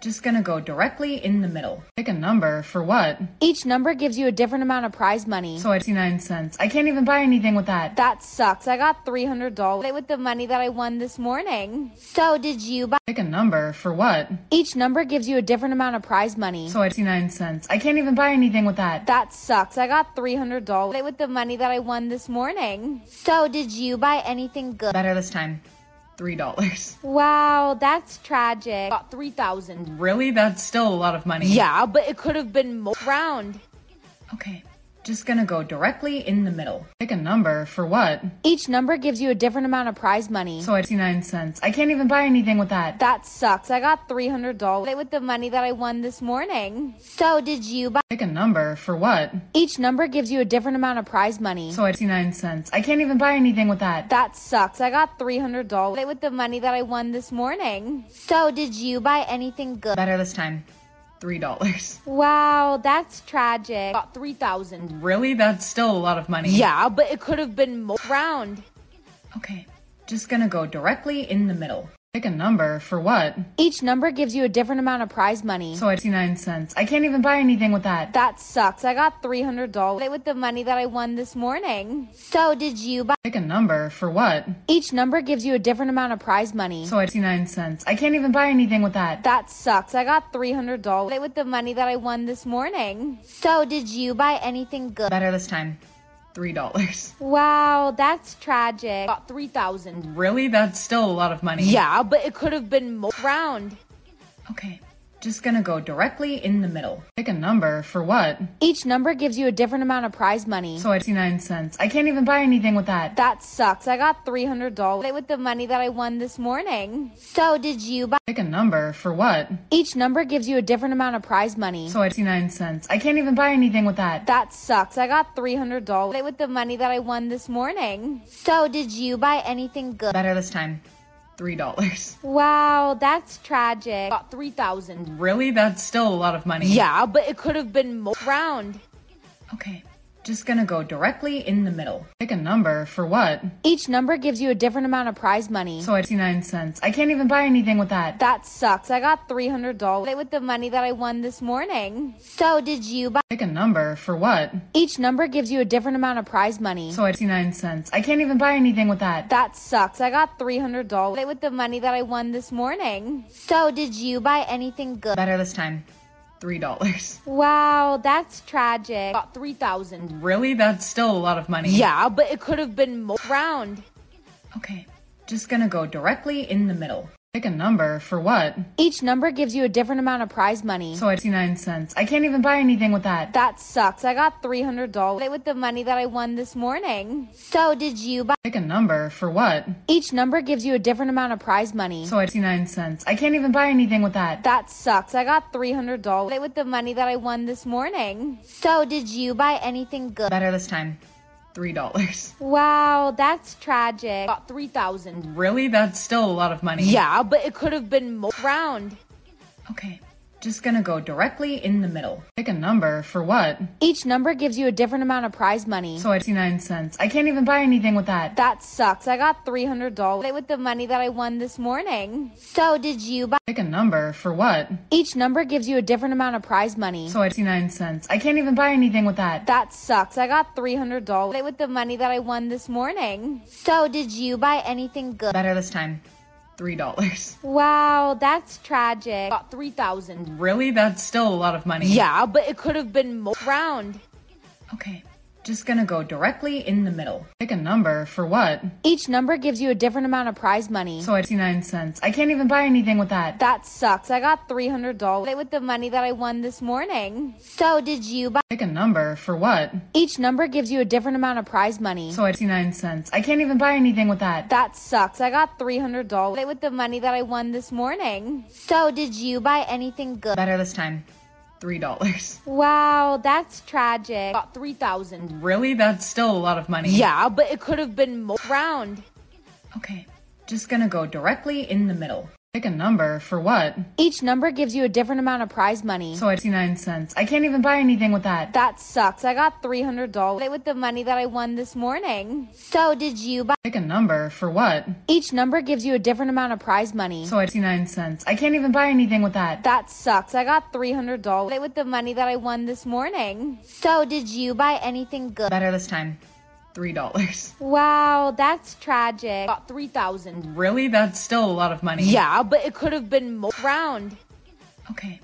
just gonna go directly in the middle. Pick a number. For what? Each number gives you a different amount of prize money. So I see nine cents. I can't even buy anything with that. That sucks. I got three hundred dollars with the money that I won this morning. So did you buy? Pick a number. For what? Each number gives you a different amount of prize money. So I see nine cents. I can't even buy anything with that. That sucks. I got three hundred dollars with the money that I won this morning. So did you buy anything good? Better this time. three dollars. Wow, that's tragic. Got three thousand. Really? That's still a lot of money. Yeah, but it could have been more round. Okay, just gonna go directly in the middle. Pick a number. For what? Each number gives you a different amount of prize money. So I see nine cents. I can't even buy anything with that. That sucks. I got three hundred dollars with the money that I won this morning. So did you buy? Pick a number. For what? Each number gives you a different amount of prize money. So I see nine cents. I can't even buy anything with that. That sucks. I got three hundred dollars with the money that I won this morning. So did you buy anything good? Better this time. three dollars. Wow, that's tragic. Got three thousand. Really? That's still a lot of money. Yeah, but it could have been more round. Okay, just gonna go directly in the middle. Pick a number. For what? Each number gives you a different amount of prize money. So I see nine cents. I can't even buy anything with that. That sucks. I got three hundred dollars with the money that I won this morning. So did you buy? Pick a number. For what? Each number gives you a different amount of prize money. So I see nine cents. I can't even buy anything with that. That sucks. I got three hundred dollars with the money that I won this morning. So did you buy anything good? Better this time. three dollars. Wow, that's tragic. Got three thousand. Really? That's still a lot of money. Yeah, but it could have been more round. Okay, just gonna go directly in the middle. Pick a number. For what? Each number gives you a different amount of prize money. So I see nine cents. I can't even buy anything with that. That sucks. I got three hundred dollars with the money that I won this morning. So did you buy? Pick a number. For what? Each number gives you a different amount of prize money. So I see nine cents. I can't even buy anything with that. That sucks. I got three hundred dollars with the money that I won this morning. So did you buy anything good? Better this time. three dollars. Wow, that's tragic. Got three thousand. Really? That's still a lot of money. Yeah, but it could have been more round. Okay, Just gonna go directly in the middle. Pick a number, for what? Each number gives you a different amount of prize money. So I sixty-nine cents. I can't even buy anything with that. That sucks. I got three hundred dollars with the money that I won this morning. So did you buy- Pick a number, for what? Each number gives you a different amount of prize money. So I sixty-nine cents. I can't even buy anything with that. That sucks. I got three hundred dollars with the money that I won this morning. So did you buy anything good? Better this time. three dollars. Wow, that's tragic. Got three thousand. Really? That's still a lot of money. Yeah, but it could have been more round. Okay, just gonna go directly in the middle. Pick a number, for what? Each number gives you a different amount of prize money. So I sixty-nine cents. I can't even buy anything with that. That sucks. I got three hundred dollars with the money that I won this morning. So did you buy- Pick a number, for what? Each number gives you a different amount of prize money. So I sixty-nine cents. I can't even buy anything with that. That sucks. I got three hundred dollars with the money that I won this morning. So did you buy anything good? Better this time. three dollars. Wow, that's tragic. Got three thousand. Really? That's still a lot of money. Yeah, but it could have been more round. Okay, just gonna go directly in the middle. Pick a number, for what? Each number gives you a different amount of prize money. So I sixty-nine cents. I can't even buy anything with that. That sucks. I got three hundred dollars with the money that I won this morning. So did you buy- Pick a number, for what? Each number gives you a different amount of prize money. So I sixty-nine cents. I can't even buy anything with that. That sucks. I got three hundred dollars with the money that I won this morning. So did you buy anything good? Better this time. three dollars. Wow, that's tragic. Got three thousand. Really? That's still a lot of money. Yeah, but it could have been more round. Okay, just gonna go directly in the middle. Pick a number, for what? Each number gives you a different amount of prize money. So I sixty-nine cents. I can't even buy anything with that. That sucks. I got three hundred dollars with the money that I won this morning. So did you buy- Pick a number, for what? Each number gives you a different amount of prize money. So I sixty-nine cents. I can't even buy anything with that. That sucks. I got three hundred dollars with the money that I won this morning. So did you buy anything good? Better this time. three dollars. Wow, that's tragic. Got three thousand. Really? That's still a lot of money. Yeah, but it could have been more round. Okay, just gonna go directly in the middle. Pick a number, for what? Each number gives you a different amount of prize money. So I sixty-nine cents. I can't even buy anything with that. That sucks. I got three hundred dollars with the money that I won this morning. So did you buy- Pick a number, for what? Each number gives you a different amount of prize money. So I sixty-nine cents. I can't even buy anything with that. That sucks. I got three hundred dollars with the money that I won this morning. So did you buy anything good? Better this time. three dollars. Wow, that's tragic. Got three thousand. Really? That's still a lot of money. Yeah, but it could have been more round. Okay,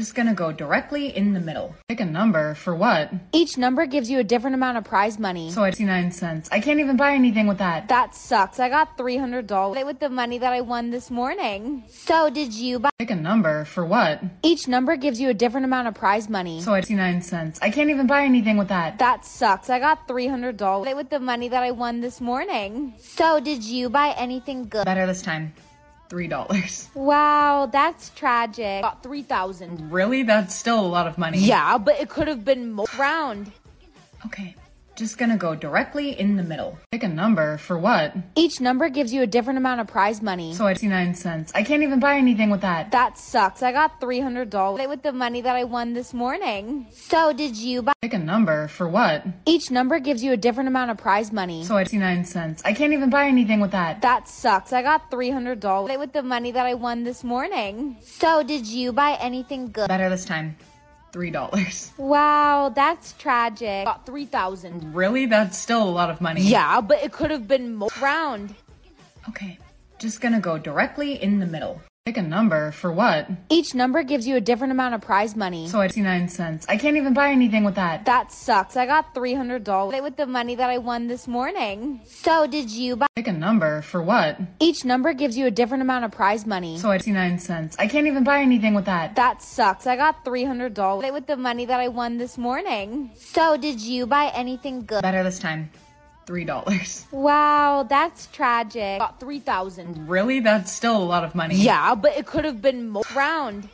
just gonna go directly in the middle. Pick a number, for what? Each number gives you a different amount of prize money. So I sixty-nine cents. I can't even buy anything with that. That sucks. I got three hundred dollars with the money that I won this morning. So did you buy- Pick a number, for what? Each number gives you a different amount of prize money. So I sixty-nine cents. I can't even buy anything with that. That sucks. I got three hundred dollars with the money that I won this morning. So did you buy anything good? Better this time. three dollars. Wow, that's tragic. Got three thousand. Really? That's still a lot of money. Yeah, but it could have been more round. Okay, just gonna go directly in the middle. Pick a number, for what? Each number gives you a different amount of prize money. So I sixty-nine cents. I can't even buy anything with that. That sucks. I got three hundred dollars with the money that I won this morning. So did you buy- Pick a number, for what? Each number gives you a different amount of prize money. So I sixty-nine cents. I can't even buy anything with that. That sucks. I got three hundred dollars with the money that I won this morning. So did you buy anything good? Better this time. three dollars. Wow, that's tragic. Got three thousand. Really? That's still a lot of money. Yeah, but it could have been more round. Okay, just gonna go directly in the middle. Pick a number, for what? Each number gives you a different amount of prize money. So I sixty-nine cents. I can't even buy anything with that. That sucks. I got three hundred dollars with the money that I won this morning. So did you buy- Pick a number, for what? Each number gives you a different amount of prize money. So I sixty-nine cents. I can't even buy anything with that. That sucks. I got three hundred dollars with the money that I won this morning. So did you buy anything good? Better this time. three dollars. Wow, that's tragic. Got three thousand. Really? That's still a lot of money. Yeah, but it could have been more round.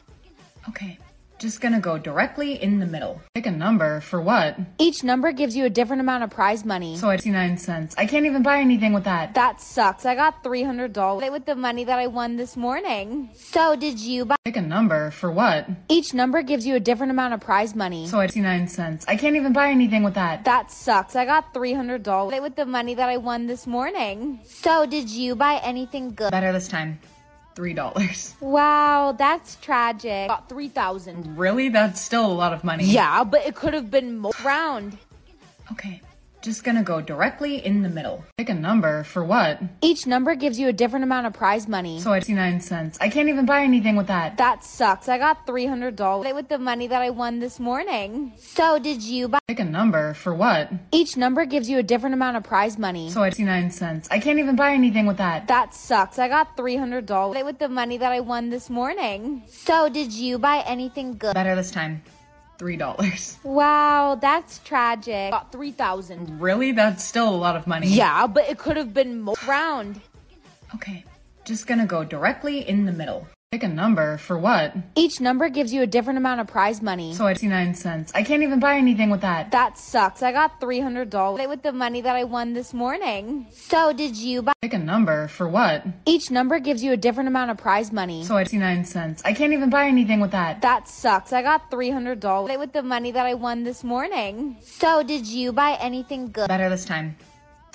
Okay, Just gonna go directly in the middle. Pick a number, for what? Each number gives you a different amount of prize money. So it's sixty-nine cents. I can't even buy anything with that. That sucks, I got three hundred dollars with the money that I won this morning. So did you buy- Pick a number, for what? Each number gives you a different amount of prize money. So it's sixty-nine cents. I can't even buy anything with that. That sucks, I got three hundred dollars with the money that I won this morning. So did you buy anything good? Better this time. three dollars. Wow, that's tragic. About three thousand dollars. Really? That's still a lot of money. Yeah, but it could have been more. Round. Okay, just gonna go directly in the middle. Pick a number, for what? Each number gives you a different amount of prize money. So it's sixty-nine cents. I can't even buy anything with that. That sucks, I got three hundred dollars with the money that I won this morning. So did you buy- Pick a number, for what? Each number gives you a different amount of prize money. So it's sixty-nine cents. I can't even buy anything with that. That sucks, I got three hundred dollars with the money that I won this morning. So did you buy anything good? Better this time. three dollars. Wow, that's tragic. About three thousand dollars. Really? That's still a lot of money. Yeah, but it could have been more. Round. Okay, just gonna go directly in the middle. Pick a number, for what? Each number gives you a different amount of prize money. So it's sixty-nine cents. I can't even buy anything with that. That sucks, I got three hundred dollars with the money that I won this morning. So did you buy- Pick a number, for what? Each number gives you a different amount of prize money. So it's sixty-nine cents. I can't even buy anything with that. That sucks, I got three hundred dollars with the money that I won this morning. So did you buy anything good? Better this time.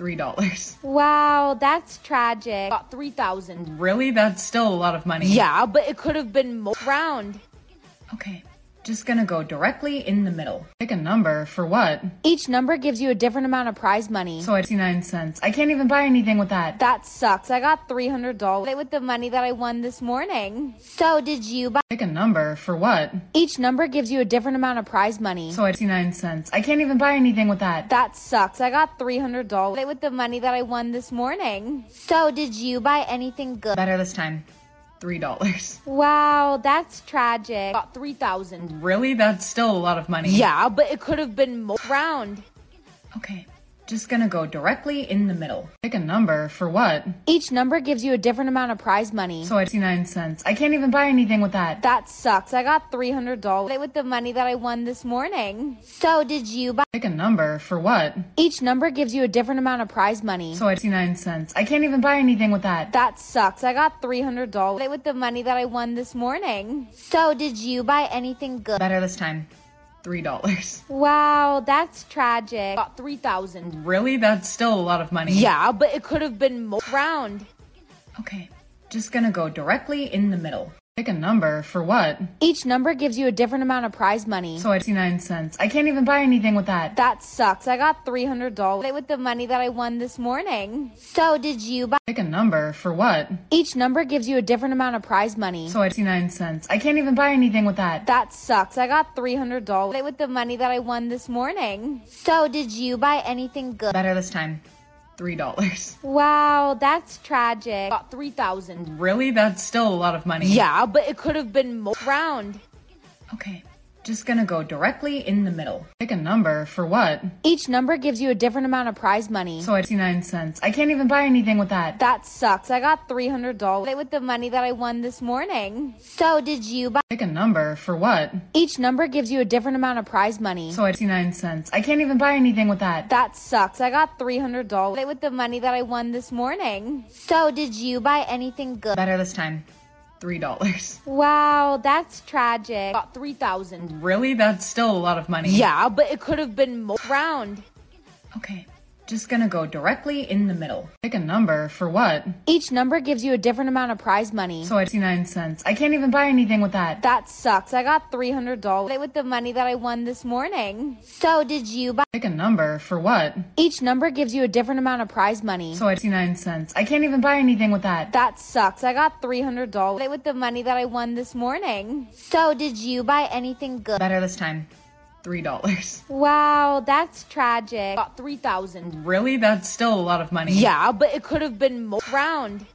three dollars. Wow, that's tragic. About three thousand dollars. Really? That's still a lot of money. Yeah, but it could have been more. Round. Okay, just gonna go directly in the middle. Pick a number, for what? Each number gives you a different amount of prize money. So it's sixty-nine cents. I can't even buy anything with that. That sucks, I got three hundred dollars with the money that I won this morning. So did you buy- Pick a number, for what? Each number gives you a different amount of prize money. So it's sixty-nine cents. I can't even buy anything with that. That sucks, I got three hundred dollars with the money that I won this morning. So did you buy anything good? Better this time. three dollars. Wow, that's tragic. About three thousand dollars. Really? That's still a lot of money. Yeah, but it could have been more. Round. Okay, just gonna go directly in the middle. Pick a number, for what? Each number gives you a different amount of prize money. So it's sixty-nine cents. I can't even buy anything with that. That sucks, I got three hundred dollars with the money that I won this morning. So did you buy- Pick a number, for what? Each number gives you a different amount of prize money. So it's sixty-nine cents. I can't even buy anything with that. That sucks, I got three hundred dollars with the money that I won this morning. So did you buy anything good? Better this time. three dollars. Wow, that's tragic. About three thousand dollars. Really? That's still a lot of money. Yeah, but it could have been more. Round. Okay, just gonna go directly in the middle. Pick a number, for what? Each number gives you a different amount of prize money. So it's sixty-nine cents. I can't even buy anything with that. That sucks, I got three hundred dollars with the money that I won this morning. So did you buy- Pick a number, for what? Each number gives you a different amount of prize money. So it's sixty-nine cents. I can't even buy anything with that. That sucks, I got three hundred dollars with the money that I won this morning. So did you buy anything good? Better this time. three dollars. Wow, that's tragic. About three thousand dollars. Really? That's still a lot of money. Yeah, but it could have been more. Round. Okay, just gonna go directly in the middle. Pick a number, for what? Each number gives you a different amount of prize money. So it's sixty-nine cents. I can't even buy anything with that. That sucks, I got three hundred dollars with the money that I won this morning. So did you buy- Pick a number, for what? Each number gives you a different amount of prize money. So it's sixty-nine cents. I can't even buy anything with that. That sucks, I got three hundred dollars with the money that I won this morning. So did you buy anything good? Better this time. three dollars. Wow, that's tragic. About three thousand dollars. Really? That's still a lot of money. Yeah, but it could have been more. Round. Okay, just gonna go directly in the middle. Pick a number, for what? Each number gives you a different amount of prize money. So it's sixty-nine cents. I can't even buy anything with that. That sucks, I got three hundred dollars with the money that I won this morning. So did you buy- Pick a number, for what? Each number gives you a different amount of prize money. So it's sixty-nine cents. I can't even buy anything with that. That sucks, I got three hundred dollars with the money that I won this morning. So did you buy anything good? Better this time. three dollars. Wow, that's tragic. About three thousand dollars. Really? That's still a lot of money. Yeah, but it could have been more. Round.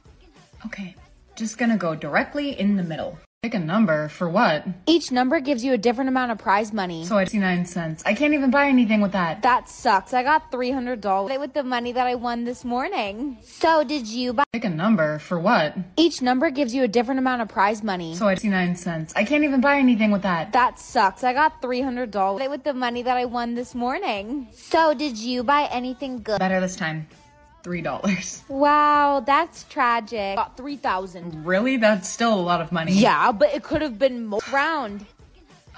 Okay, just gonna go directly in the middle. Pick a number. For what? Each number gives you a different amount of prize money. So I see nine cents. I can't even buy anything with that. That sucks. I got three hundred dollars with the money that I won this morning. So did you buy? Pick a number. For what? Each number gives you a different amount of prize money. So I see nine cents. I can't even buy anything with that. That sucks. I got three hundred dollars with the money that I won this morning. So did you buy anything good? Better this time. three dollars. Wow, that's tragic. Got three thousand. Really? That's still a lot of money. Yeah, but it could have been more round.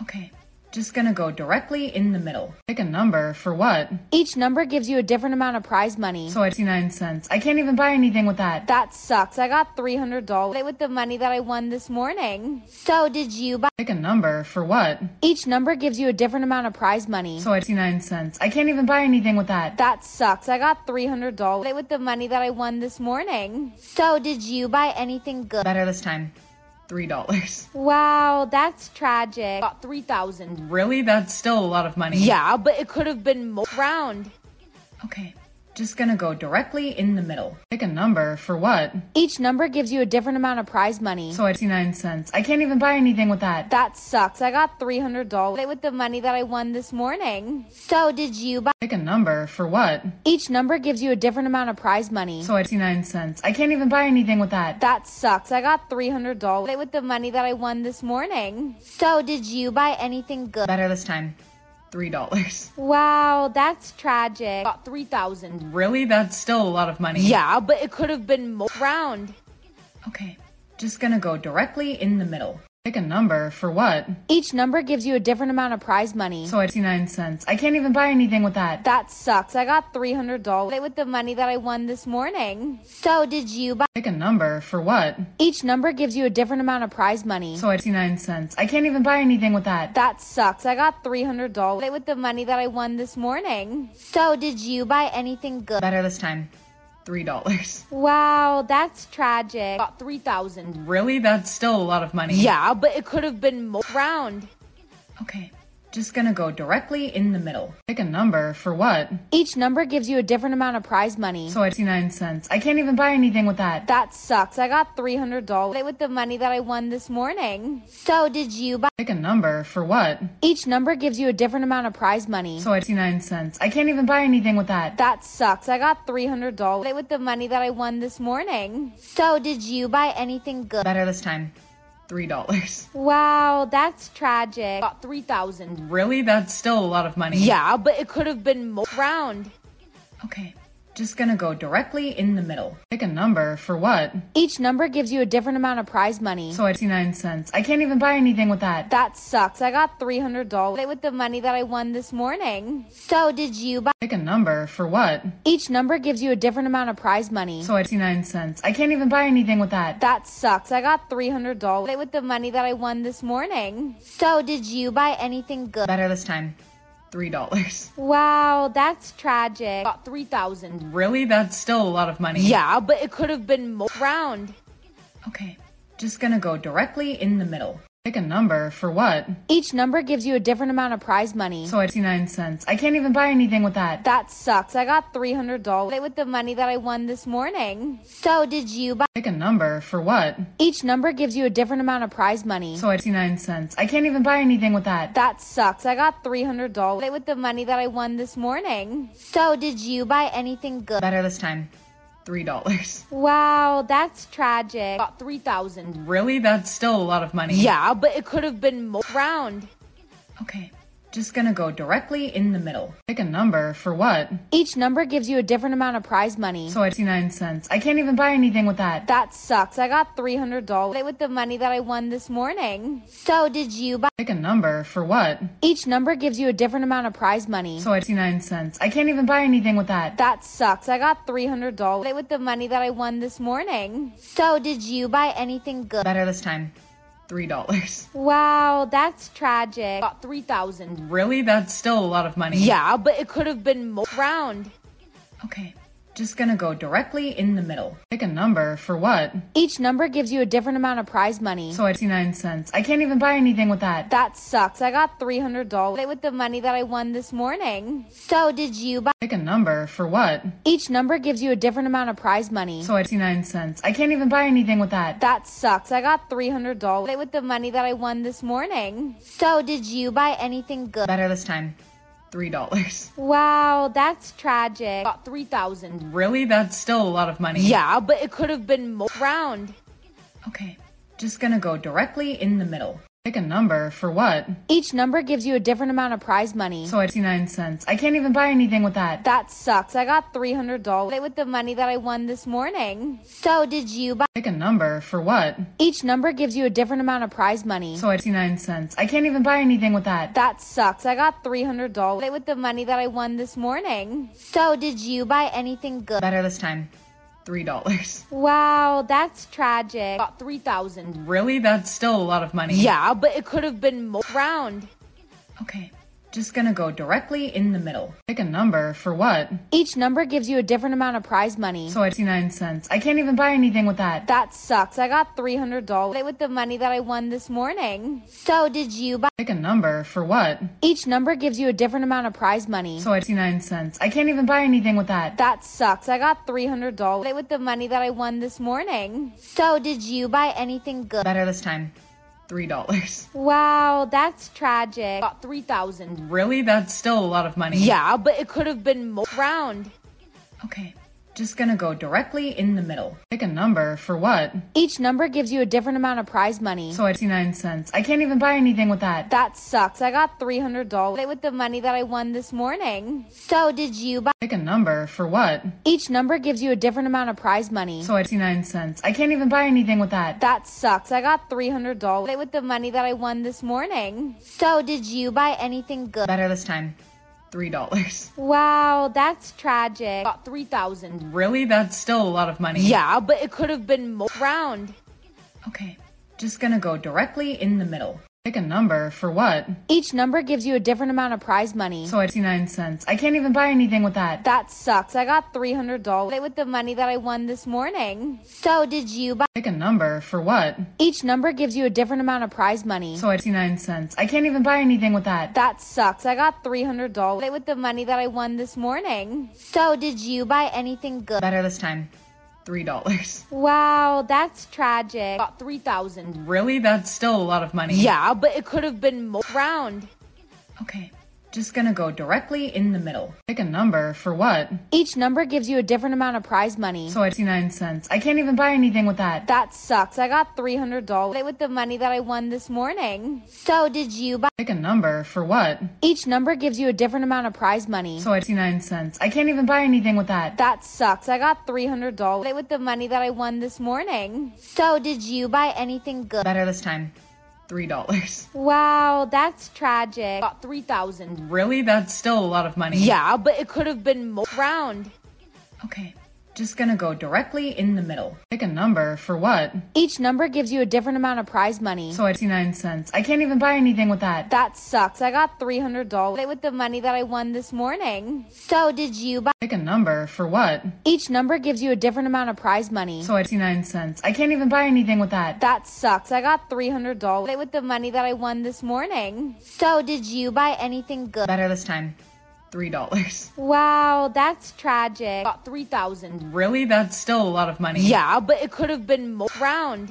Okay, just gonna go directly in the middle. Pick a number. For what? Each number gives you a different amount of prize money. So I see nine cents. I can't even buy anything with that. That sucks. I got three hundred dollars with the money that I won this morning. So did you buy? Pick a number. For what? Each number gives you a different amount of prize money. So I see nine cents. I can't even buy anything with that. That sucks. I got three hundred dollars with the money that I won this morning. So did you buy anything good? Better this time. three dollars. Wow, that's tragic. Got three thousand. Really? That's still a lot of money. Yeah, but it could have been more round. Okay, just gonna go directly in the middle. Pick a number. For what? Each number gives you a different amount of prize money. So I see nine cents. I can't even buy anything with that. That sucks. I got three hundred dollars with the money that I won this morning. So did you buy? Pick a number. For what? Each number gives you a different amount of prize money. So I see nine cents. I can't even buy anything with that. That sucks. I got three hundred dollars with the money that I won this morning. So did you buy anything good? Better this time. three dollars. Wow, that's tragic. Got three thousand. Really? That's still a lot of money. Yeah, but it could have been more round. Okay, just gonna go directly in the middle. Pick a number. For what? Each number gives you a different amount of prize money. So I see nine cents. I can't even buy anything with that. That sucks. I got three hundred dollars with the money that I won this morning. So did you buy? Pick a number. For what? Each number gives you a different amount of prize money. So I see nine cents. I can't even buy anything with that. That sucks. I got three hundred dollars with the money that I won this morning. So did you buy anything good? Better this time. three dollars. Wow, that's tragic. Got three thousand. Really? That's still a lot of money. Yeah, but it could have been more round. Okay, just gonna go directly in the middle. Pick a number. For what? Each number gives you a different amount of prize money. So I see nine cents. I can't even buy anything with that. That sucks. I got three hundred dollars with the money that I won this morning. So did you buy? Pick a number. For what? Each number gives you a different amount of prize money. So I see nine cents. I can't even buy anything with that. That sucks. I got three hundred dollars with the money that I won this morning. So did you buy anything good? Better this time. three dollars. Wow, that's tragic. Got three thousand. Really? That's still a lot of money. Yeah, but it could have been more round. Okay, just gonna go directly in the middle. Pick a number. For what? Each number gives you a different amount of prize money. So I see nine cents. I can't even buy anything with that. That sucks. I got three hundred dollars with the money that I won this morning. So did you buy? Pick a number. For what? Each number gives you a different amount of prize money. So I see nine cents. I can't even buy anything with that. That sucks. I got three hundred dollars with the money that I won this morning. So did you buy anything good? Better this time. three dollars. Wow, that's tragic. Got three thousand. Really? That's still a lot of money. Yeah, but it could have been more round. Okay, just gonna go directly in the middle. Pick a number. For what? Each number gives you a different amount of prize money. So I see nine cents. I can't even buy anything with that. That sucks. I got three hundred dollars with the money that I won this morning. So did you buy? Pick a number. For what? Each number gives you a different amount of prize money. So I see nine cents. I can't even buy anything with that. That sucks. I got three hundred dollars with the money that I won this morning. So did you buy anything good? Better this time. three dollars. Wow, that's tragic. Got three thousand. Really? That's still a lot of money. Yeah, but it could have been more round. Okay, just gonna go directly in the middle. Pick a number. For what? Each number gives you a different amount of prize money. So I see nine cents. I can't even buy anything with that. That sucks. I got three hundred dollars with the money that I won this morning. So did you buy? Pick a number. For what? Each number gives you a different amount of prize money. So I see nine cents. I can't even buy anything with that. That sucks. I got three hundred dollars with the money that I won this morning. So did you buy anything good? Better this time. three dollars. Wow, that's tragic. Got three thousand. Really? That's still a lot of money. Yeah, but it could have been more round. Okay, Just gonna go directly in the middle. Pick a number, for what? Each number gives you a different amount of prize money. So I sixty-nine cents. I can't even buy anything with that. That sucks. I got three hundred dollars with the money that I won this morning. So did you buy? Pick a number, for what? Each number gives you a different amount of prize money. So I sixty-nine cents. I can't even buy anything with that. That sucks. I got three hundred dollars with the money that I won this morning. So did you buy anything good? Better this time. three dollars. Wow, that's tragic. Got three thousand. Really? That's still a lot of money. Yeah, but it could have been more. Round. Okay, just gonna go directly in the middle. Pick a number, for what? Each number gives you a different amount of prize money. So I sixty-nine cents. I can't even buy anything with that. That sucks. I got three hundred dollars with the money that I won this morning. So did you buy? Pick a number, for what? Each number gives you a different amount of prize money. So I sixty-nine cents. I can't even buy anything with that. That sucks. I got three hundred dollars with the money that I won this morning. So did you buy anything good? Better this time. three dollars. Wow, that's tragic. Got three thousand. Really? That's still a lot of money. Yeah, but it could have been more. Round. Okay, just gonna go directly in the middle. Pick a number, for what? Each number gives you a different amount of prize money. So I sixty-nine cents. I can't even buy anything with that. That sucks. I got three hundred dollars with the money that I won this morning. So did you buy? Pick a number, for what? Each number gives you a different amount of prize money. So I sixty-nine cents. I can't even buy anything with that. That sucks. I got three hundred dollars with the money that I won this morning. So did you buy anything good? Better this time. three dollars. Wow, that's tragic. Got three thousand. Really? That's still a lot of money. Yeah, but it could have been more. Round. Okay, just gonna go directly in the middle. Pick a number, for what? Each number gives you a different amount of prize money. So I sixty-nine cents. I can't even buy anything with that. That sucks. I got three hundred dollars with the money that I won this morning. So did you buy? Pick a number, for what? Each number gives you a different amount of prize money. So I sixty-nine cents. I can't even buy anything with that. That sucks. I got three hundred dollars with the money that I won this morning. So did you buy anything good? Better this time. three dollars. Wow, that's tragic. Got three thousand. Really? That's still a lot of money. Yeah, but it could have been more. Round. Okay, just gonna go directly in the middle. Pick a number, for what? Each number gives you a different amount of prize money. So I sixty-nine cents. I can't even buy anything with that. That sucks. I got three hundred dollars with the money that I won this morning. So did you buy? Pick a number, for what? Each number gives you a different amount of prize money. So I sixty-nine cents. I can't even buy anything with that. That sucks. I got three hundred dollars with the money that I won this morning. So did you buy anything good? Better this time. three dollars. Wow, that's tragic. Got three thousand. Really? That's still a lot of money. Yeah, but it could have been more. Round. Okay, just gonna go directly in the middle. Pick a number, for what? Each number gives you a different amount of prize money. So I sixty-nine cents. I can't even buy anything with that. That sucks. I got three hundred dollars with the money that I won this morning. So did you buy? Pick a number, for what? Each number gives you a different amount of prize money. So I sixty-nine cents. I can't even buy anything with that. That sucks. I got three hundred dollars with the money that I won this morning. So did you buy anything good? Better this time. three dollars. Wow, that's tragic. Got three thousand. Really? That's still a lot of money. Yeah, but it could have been more. Round. Okay, just gonna go directly in the middle. Pick a number, for what? Each number gives you a different amount of prize money. So I sixty-nine cents. I can't even buy anything with that. That sucks. I got three hundred dollars with the money that I won this morning. So did you buy? Pick a number, for what? Each number gives you a different amount of prize money. So I sixty-nine cents. I can't even buy anything with that. That sucks. I got three hundred dollars with the money that I won this morning. So did you buy anything good? Better this time. three dollars. Wow, that's tragic. Got three thousand. Really? That's still a lot of money. Yeah, but it could have been more. Round.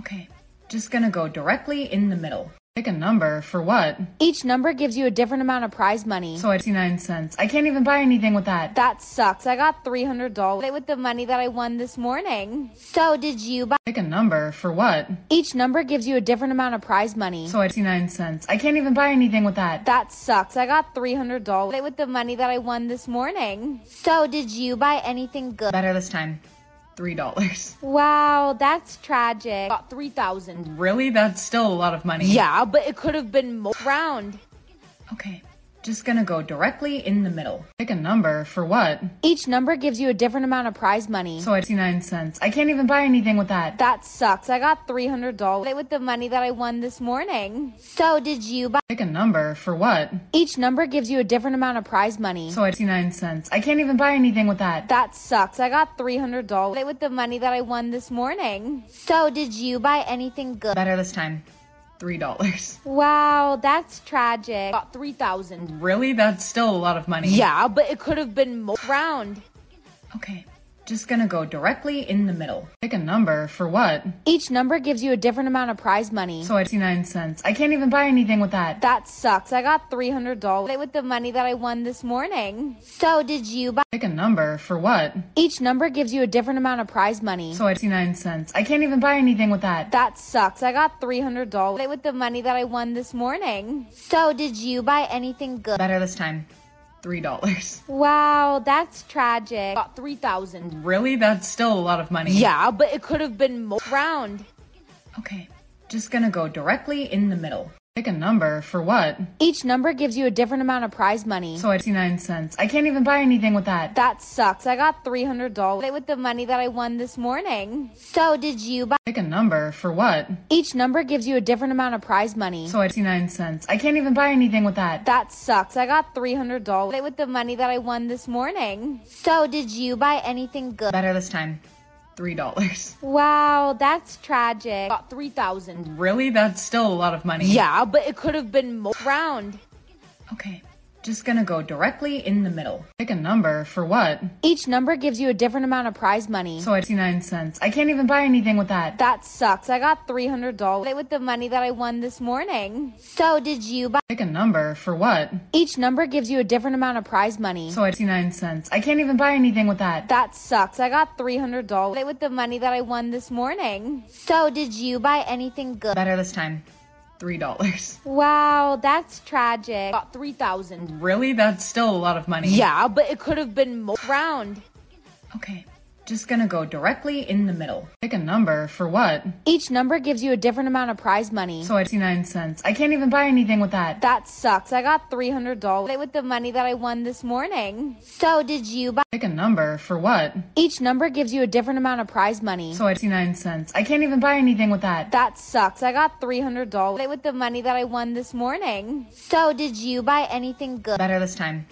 Okay, just gonna go directly in the middle. Pick a number, for what? Each number gives you a different amount of prize money. So I sixty-nine cents. I can't even buy anything with that. That sucks. I got three hundred dollars with the money that I won this morning. So did you buy? Pick a number, for what? Each number gives you a different amount of prize money. So I sixty-nine cents. I can't even buy anything with that. That sucks. I got three hundred dollars with the money that I won this morning. So did you buy anything good? Better this time. three dollars. Wow, that's tragic. Got three thousand. Really? That's still a lot of money. Yeah, but it could have been more. Round. Okay, Just gonna go directly in the middle. Pick a number, for what? Each number gives you a different amount of prize money. So I had sixty-nine cents. I can't even buy anything with that. That sucks, I got three hundred dollars with the money that I won this morning. So did you buy- Pick a number, for what? Each number gives you a different amount of prize money. So I had sixty-nine cents. I can't even buy anything with that. That sucks, I got three hundred dollars with the money that I won this morning. So did you buy anything good? Better this time. three dollars. Wow, that's tragic. About three thousand. Really? That's still a lot of money. Yeah, but it could have been more round. Okay, just gonna go directly in the middle. Pick a number, for what? Each number gives you a different amount of prize money. So I had sixty-nine cents. I can't even buy anything with that. That sucks, I got three hundred dollars with the money that I won this morning. So did you buy- Pick a number, for what? Each number gives you a different amount of prize money. So I had sixty-nine cents. I can't even buy anything with that. That sucks, I got three hundred dollars with the money that I won this morning. So did you buy anything good? Better this time. three dollars. Wow, that's tragic. About three thousand. Really? That's still a lot of money. Yeah, but it could have been more round. Okay, just gonna go directly in the middle. Pick a number, for what? Each number gives you a different amount of prize money. So I had sixty-nine cents. I can't even buy anything with that. That sucks, I got three hundred dollars with the money that I won this morning. So did you buy- Pick a number, for what? Each number gives you a different amount of prize money. So I had sixty-nine cents. I can't even buy anything with that. That sucks, I got three hundred dollars with the money that I won this morning. So did you buy anything good? Better this time. three dollars. Wow, that's tragic. About three thousand. Really? That's still a lot of money. Yeah, but it could have been more round. Okay, just gonna go directly in the middle. Pick a number, for what? Each number gives you a different amount of prize money. So I had sixty-nine cents. I can't even buy anything with that. That sucks, I got three hundred dollars with the money that I won this morning. So did you buy- Pick a number, for what? Each number gives you a different amount of prize money. So I had sixty-nine cents. I can't even buy anything with that. That sucks, I got three hundred dollars with the money that I won this morning. So did you buy anything good? Better this time. three dollars. Wow, that's tragic. About three thousand. Really? That's still a lot of money. Yeah, but it could have been more round. Okay, just gonna go directly in the middle. Pick a number, for what? Each number gives you a different amount of prize money. So I had sixty-nine cents. I can't even buy anything with that. That sucks, I got three hundred dollars with the money that I won this morning. So did you buy- Pick a number, for what? Each number gives you a different amount of prize money. So I had sixty-nine cents. I can't even buy anything with that. That sucks, I got three hundred dollars with the money that I won this morning. So did you buy anything good? Better this time.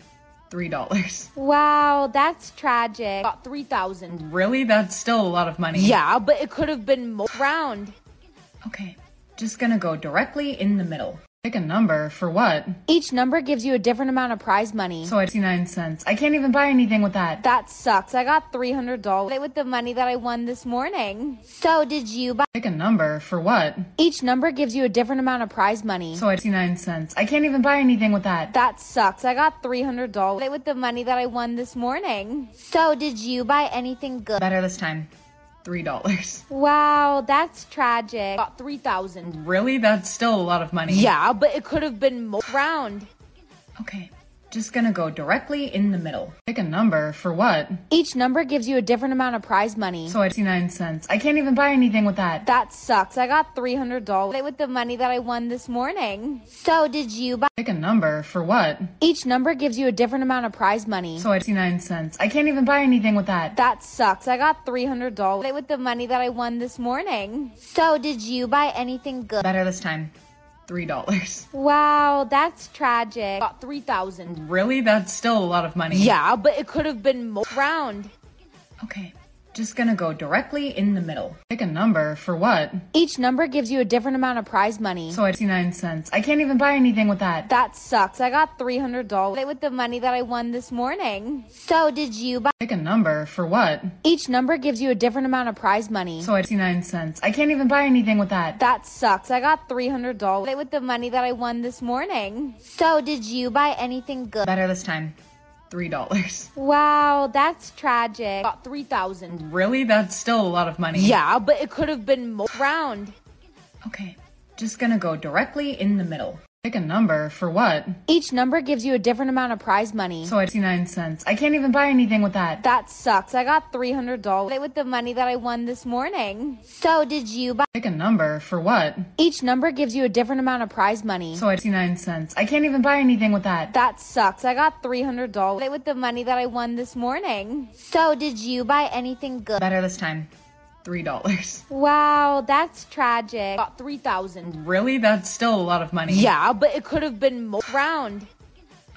three dollars. Wow, that's tragic. About three thousand. Really? That's still a lot of money. Yeah, but it could have been more round. Okay, just gonna go directly in the middle. Pick a number, for what? Each number gives you a different amount of prize money. So I had sixty-nine cents. I can't even buy anything with that. That sucks, I got three hundred dollars with the money that I won this morning. So did you buy- Pick a number, for what? Each number gives you a different amount of prize money. So I had sixty-nine cents. I can't even buy anything with that. That sucks, I got three hundred dollars with the money that I won this morning. So did you buy anything good? Better this time. three dollars. Wow, that's tragic. About three thousand. Really? That's still a lot of money. Yeah, but it could have been more round. Okay, just gonna go directly in the middle. Pick a number, for what? Each number gives you a different amount of prize money. So I had sixty-nine cents. I can't even buy anything with that. That sucks, I got three hundred dollars with the money that I won this morning. So did you buy- Pick a number, for what? Each number gives you a different amount of prize money. So I had sixty-nine cents. I can't even buy anything with that. That sucks, I got three hundred dollars with the money that I won this morning. So did you buy anything good? Better this time. three dollars. Wow, that's tragic. About three thousand. Really? That's still a lot of money. Yeah, but it could have been more round. Okay, just gonna go directly in the middle. Pick a number, for what? Each number gives you a different amount of prize money. So I had sixty-nine cents. I can't even buy anything with that. That sucks, I got three hundred dollars with the money that I won this morning. So did you buy- Pick a number, for what? Each number gives you a different amount of prize money. So I had sixty-nine cents. I can't even buy anything with that. That sucks, I got three hundred dollars with the money that I won this morning. So did you buy anything good? Better this time. three dollars. Wow, that's tragic. About three thousand. Really? That's still a lot of money. Yeah, but it could have been more round. Okay, just gonna go directly in the middle. Pick a number. For what? Each number gives you a different amount of prize money. So I see nine cents. I can't even buy anything with that. That sucks. I got three hundred dollars with the money that I won this morning. So did you buy? Pick a number. For what? Each number gives you a different amount of prize money. So I see nine cents. I can't even buy anything with that. That sucks. I got three hundred dollars with the money that I won this morning. So did you buy anything good? Better this time. three dollars. Wow, that's tragic. Got three thousand. Really? That's still a lot of money. Yeah, but it could have been more round.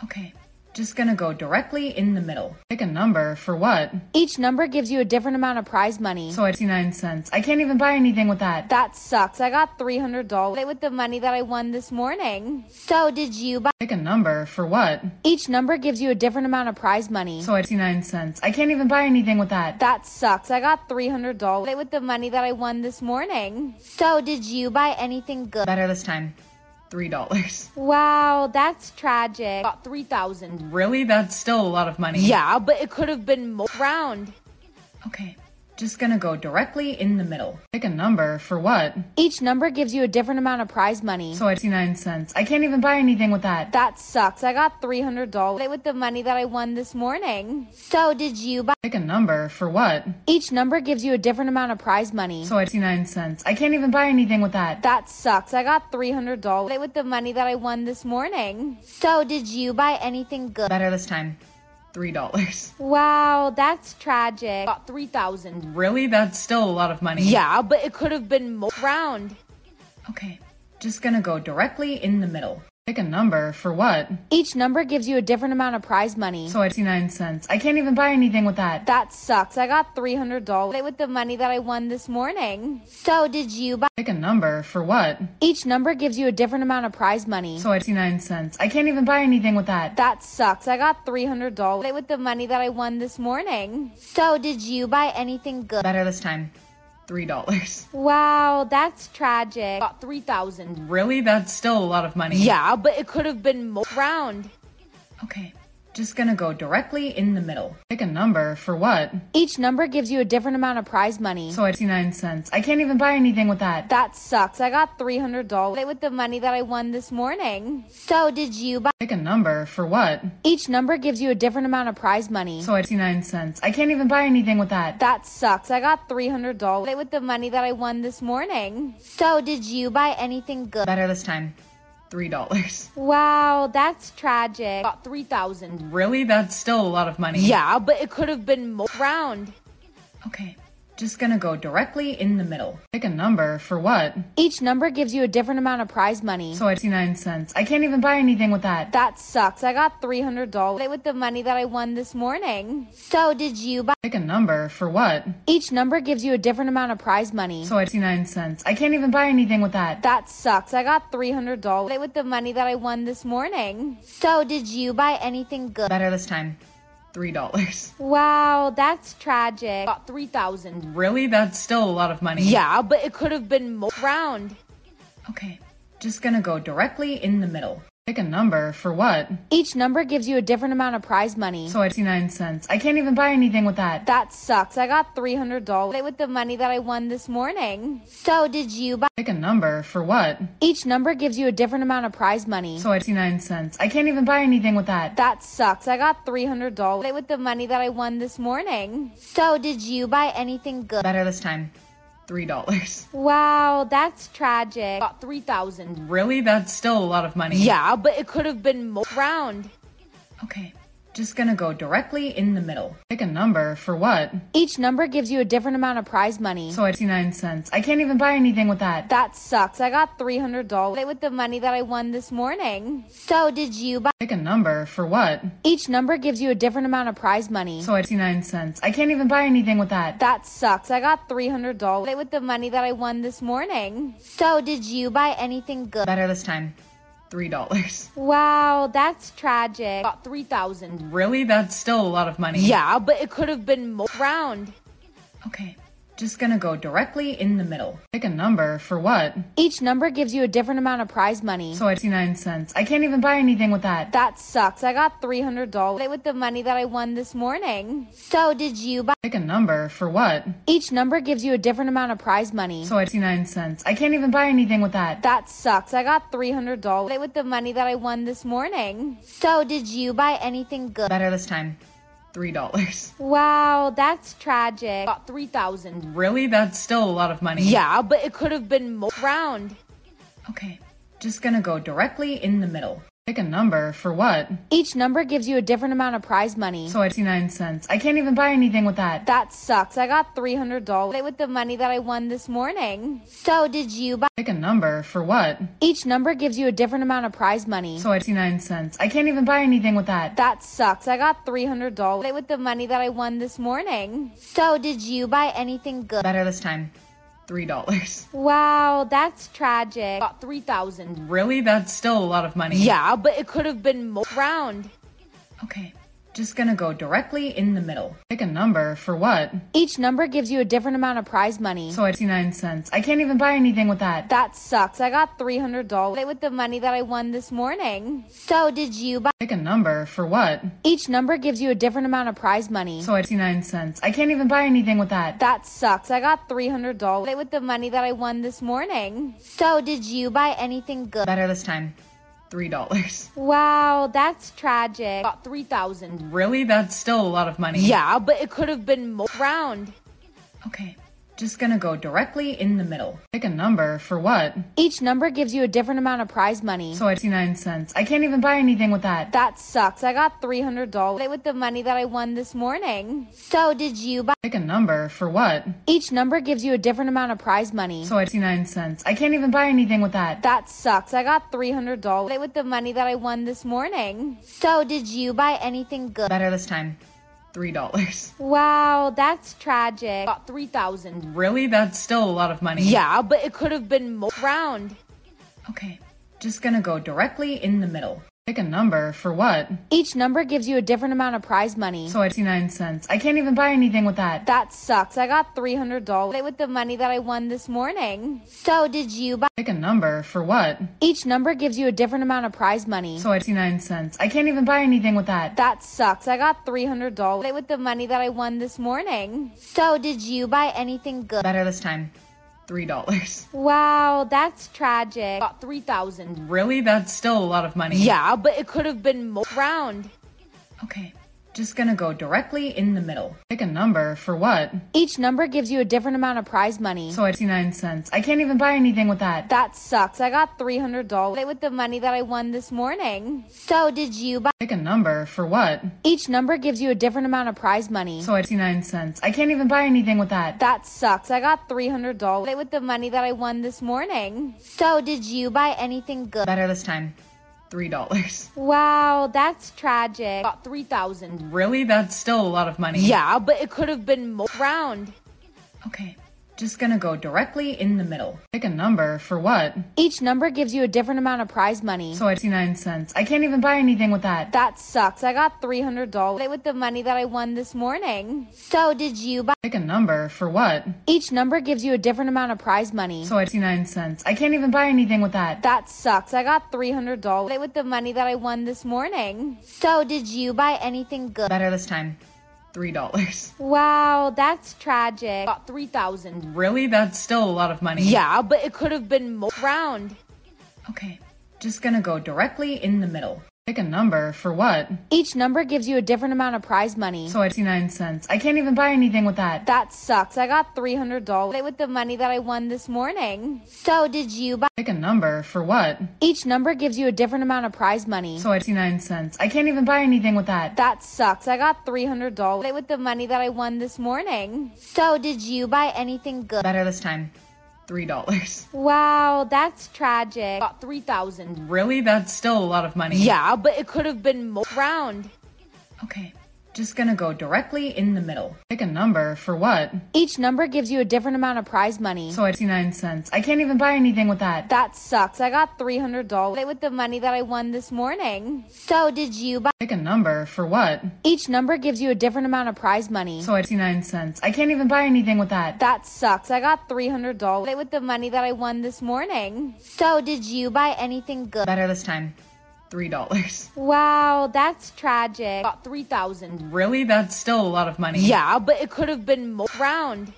Okay, just gonna go directly in the middle. Pick a number. For what? Each number gives you a different amount of prize money. So I see nine cents. I can't even buy anything with that. That sucks. I got three hundred dollars with the money that I won this morning. So did you buy? Pick a number. For what? Each number gives you a different amount of prize money. So I see nine cents. I can't even buy anything with that. That sucks. I got three hundred dollars with the money that I won this morning. So did you buy anything good? Better this time. three dollars. Wow, that's tragic. Got three thousand. Really? That's still a lot of money. Yeah, but it could have been more round. Okay, just gonna go directly in the middle. Pick a number. For what? Each number gives you a different amount of prize money. So I see nine cents. I can't even buy anything with that. That sucks. I got three hundred dollars with the money that I won this morning. So did you buy? Pick a number. For what? Each number gives you a different amount of prize money. So I see nine cents. I can't even buy anything with that. That sucks. I got three hundred dollars with the money that I won this morning. So did you buy anything good? Better this time. three dollars. Wow, that's tragic. Got three thousand. Really? That's still a lot of money. Yeah, but it could have been more round. Okay, just gonna go directly in the middle. Pick a number. For what? Each number gives you a different amount of prize money. So I see nine cents. I can't even buy anything with that. That sucks. I got three hundred dollars with the money that I won this morning. So did you buy? Pick a number. For what? Each number gives you a different amount of prize money. So I see nine cents. I can't even buy anything with that. That sucks. I got three hundred dollars with the money that I won this morning. So did you buy anything good? Better this time. three dollars. Wow, that's tragic. Got three thousand. Really? That's still a lot of money. Yeah, but it could have been more round. Okay, just gonna go directly in the middle. Pick a number. For what? Each number gives you a different amount of prize money. So I see nine cents. I can't even buy anything with that. That sucks. I got three hundred dollars with the money that I won this morning. So did you buy? Pick a number. For what? Each number gives you a different amount of prize money. So I see nine cents. I can't even buy anything with that. That sucks. I got three hundred dollars with the money that I won this morning. So did you buy anything good? Better this time. three dollars. Wow, that's tragic. Got three thousand. Really? That's still a lot of money. Yeah, but it could have been more round. Okay, just gonna go directly in the middle. Pick a number. For what? Each number gives you a different amount of prize money. So I see nine cents. I can't even buy anything with that. That sucks. I got three hundred dollars with the money that I won this morning. So did you buy? Pick a number. For what? Each number gives you a different amount of prize money. So I see nine cents. I can't even buy anything with that. That sucks. I got three hundred dollars with the money that I won this morning. So did you buy anything good? Better this time. three dollars. Wow, that's tragic. Got three thousand. Really? That's still a lot of money. Yeah, but it could have been more round. Okay, just gonna go directly in the middle. Pick a number. For what? Each number gives you a different amount of prize money. So I see nine cents. I can't even buy anything with that. That sucks. I got three hundred dollars with the money that I won this morning. So did you buy? Pick a number. For what? Each number gives you a different amount of prize money. So I see nine cents. I can't even buy anything with that. That sucks. I got three hundred dollars with the money that I won this morning. So did you buy anything good? Better this time. three dollars. Wow, that's tragic. Got three thousand. Really? That's still a lot of money. Yeah, but it could have been more round. Okay, just gonna go directly in the middle. Pick a number. For what? Each number gives you a different amount of prize money. So I see nine cents. I can't even buy anything with that. That sucks. I got three hundred dollars with the money that I won this morning. So did you buy? Pick a number. For what? Each number gives you a different amount of prize money. So I see nine cents. I can't even buy anything with that. That sucks. I got three hundred dollars with the money that I won this morning. So did you buy anything good? Better this time. three dollars. Wow, that's tragic. Got three thousand. Really? That's still a lot of money. Yeah, but it could have been more round. Okay, Just gonna go directly in the middle. Pick a number, for what? Each number gives you a different amount of prize money. So I sixty-nine cents. I can't even buy anything with that. That sucks. I got three hundred dollars with the money that I won this morning. So did you buy- Pick a number, for what? Each number gives you a different amount of prize money. So I sixty-nine cents. I can't even buy anything with that. That sucks. I got three hundred dollars with the money that I won this morning. So did you buy anything good? Better this time. three dollars. Wow, that's tragic. Got three thousand. Really? That's still a lot of money. Yeah, but it could have been more. Round. Okay, just gonna go directly in the middle. Pick a number, for what? Each number gives you a different amount of prize money. So I sixty-nine cents. I can't even buy anything with that. That sucks. I got three hundred dollars with the money that I won this morning. So did you buy- Pick a number, for what? Each number gives you a different amount of prize money. So I sixty-nine cents. I can't even buy anything with that. That sucks. I got three hundred dollars with the money that I won this morning. So did you buy anything good? Better this time. three dollars. Wow, that's tragic. Got three thousand. Really? That's still a lot of money. Yeah, but it could have been more. Round. Okay, just gonna go directly in the middle. Pick a number, for what? Each number gives you a different amount of prize money. So I sixty-nine cents. I can't even buy anything with that. That sucks. I got three hundred dollars with the money that I won this morning. So did you buy- Pick a number, for what? Each number gives you a different amount of prize money. So I sixty-nine cents. I can't even buy anything with that. That sucks. I got three hundred dollars with the money that I won this morning. So did you buy anything good? Better this time. three dollars. Wow, that's tragic. Got three thousand. Really? That's still a lot of money. Yeah, but it could have been more. Round. Okay, just gonna go directly in the middle. Pick a number, for what? Each number gives you a different amount of prize money. So I sixty-nine cents. I can't even buy anything with that. That sucks. I got three hundred dollars with the money that I won this morning. So did you buy- Pick a number, for what? Each number gives you a different amount of prize money. So I sixty-nine cents. I can't even buy anything with that. That sucks. I got three hundred dollars with the money that I won this morning. So did you buy anything good? Better this time. three dollars. Wow, that's tragic. Got three thousand. Really? That's still a lot of money. Yeah, but it could have been more. Round. Okay, just gonna go directly in the middle. Pick a number, for what? Each number gives you a different amount of prize money. So I sixty-nine cents. I can't even buy anything with that. That sucks. I got three hundred dollars with the money that I won this morning. So did you buy- Pick a number, for what? Each number gives you a different amount of prize money. So I sixty-nine cents. I can't even buy anything with that. That sucks. I got three hundred dollars with the money that I won this morning. So did you buy anything good? Better this time. three dollars. Wow, that's tragic. Got three thousand. Really? That's still a lot of money. Yeah, but it could have been more. Round. Okay, just gonna go directly in the middle. Pick a number, for what? Each number gives you a different amount of prize money. So I sixty-nine cents. I can't even buy anything with that. That sucks. I got three hundred dollars with the money that I won this morning. So did you buy- Pick a number, for what? Each number gives you a different amount of prize money. So I sixty-nine cents. I can't even buy anything with that. That sucks. I got three hundred dollars with the money that I won this morning. So did you buy anything good? Better this time. three dollars. Wow, that's tragic. Got three thousand. Really? That's still a lot of money. Yeah, but it could have been more. Round. Okay, just gonna go directly in the middle. Pick a number, for what? Each number gives you a different amount of prize money. So I sixty-nine cents. I can't even buy anything with that. That sucks. I got three hundred dollars with the money that I won this morning. So did you buy- Pick a number, for what? Each number gives you a different amount of prize money. So I sixty-nine cents. I can't even buy anything with that. That sucks. I got three hundred dollars with the money that I won this morning. So did you buy anything good? Better this time. three dollars. Wow, that's tragic. Got three thousand. Really? That's still a lot of money. Yeah, but it could have been more. Round. Okay, just gonna go directly in the middle. Pick a number, for what? Each number gives you a different amount of prize money. So I sixty-nine cents. I can't even buy anything with that. That sucks. I got three hundred dollars with the money that I won this morning. So did you buy- Pick a number, for what? Each number gives you a different amount of prize money. So I sixty-nine cents. I can't even buy anything with that. That sucks. I got three hundred dollars with the money that I won this morning. So did you buy anything good? Better this time. three dollars. Wow, that's tragic. Got three thousand. Really? That's still a lot of money. Yeah, but it could have been more. Round. Okay, Just gonna go directly in the middle. Pick a number, for what? Each number gives you a different amount of prize money. So it's sixty-nine cents. I can't even buy anything with that. That sucks, I got three hundred dollars with the money that I won this morning. So did you buy- Pick a number, for what? Each number gives you a different amount of prize money. So it's sixty-nine cents. I can't even buy anything with that. That sucks, I got three hundred dollars with the money that I won this morning. So did you buy anything good? Better this time. three dollars. Wow, that's tragic. About three thousand dollars. Really? That's still a lot of money. Yeah, but it could have been more. Round.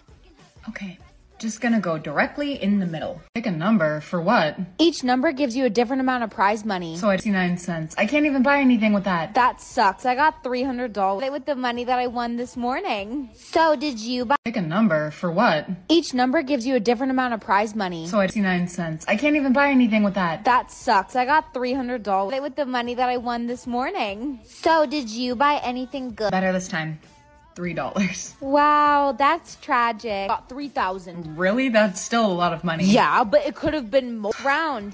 Okay, just gonna go directly in the middle. Pick a number, for what? Each number gives you a different amount of prize money. So it's sixty-nine cents. I can't even buy anything with that. That sucks, I got three hundred dollars with the money that I won this morning. So did you buy- Pick a number, for what? Each number gives you a different amount of prize money. So it's sixty-nine cents. I can't even buy anything with that. That sucks, I got three hundred dollars with the money that I won this morning. So did you buy anything good? Better this time. three dollars. Wow, that's tragic. About three thousand dollars. Really? That's still a lot of money. Yeah, but it could have been more. Round.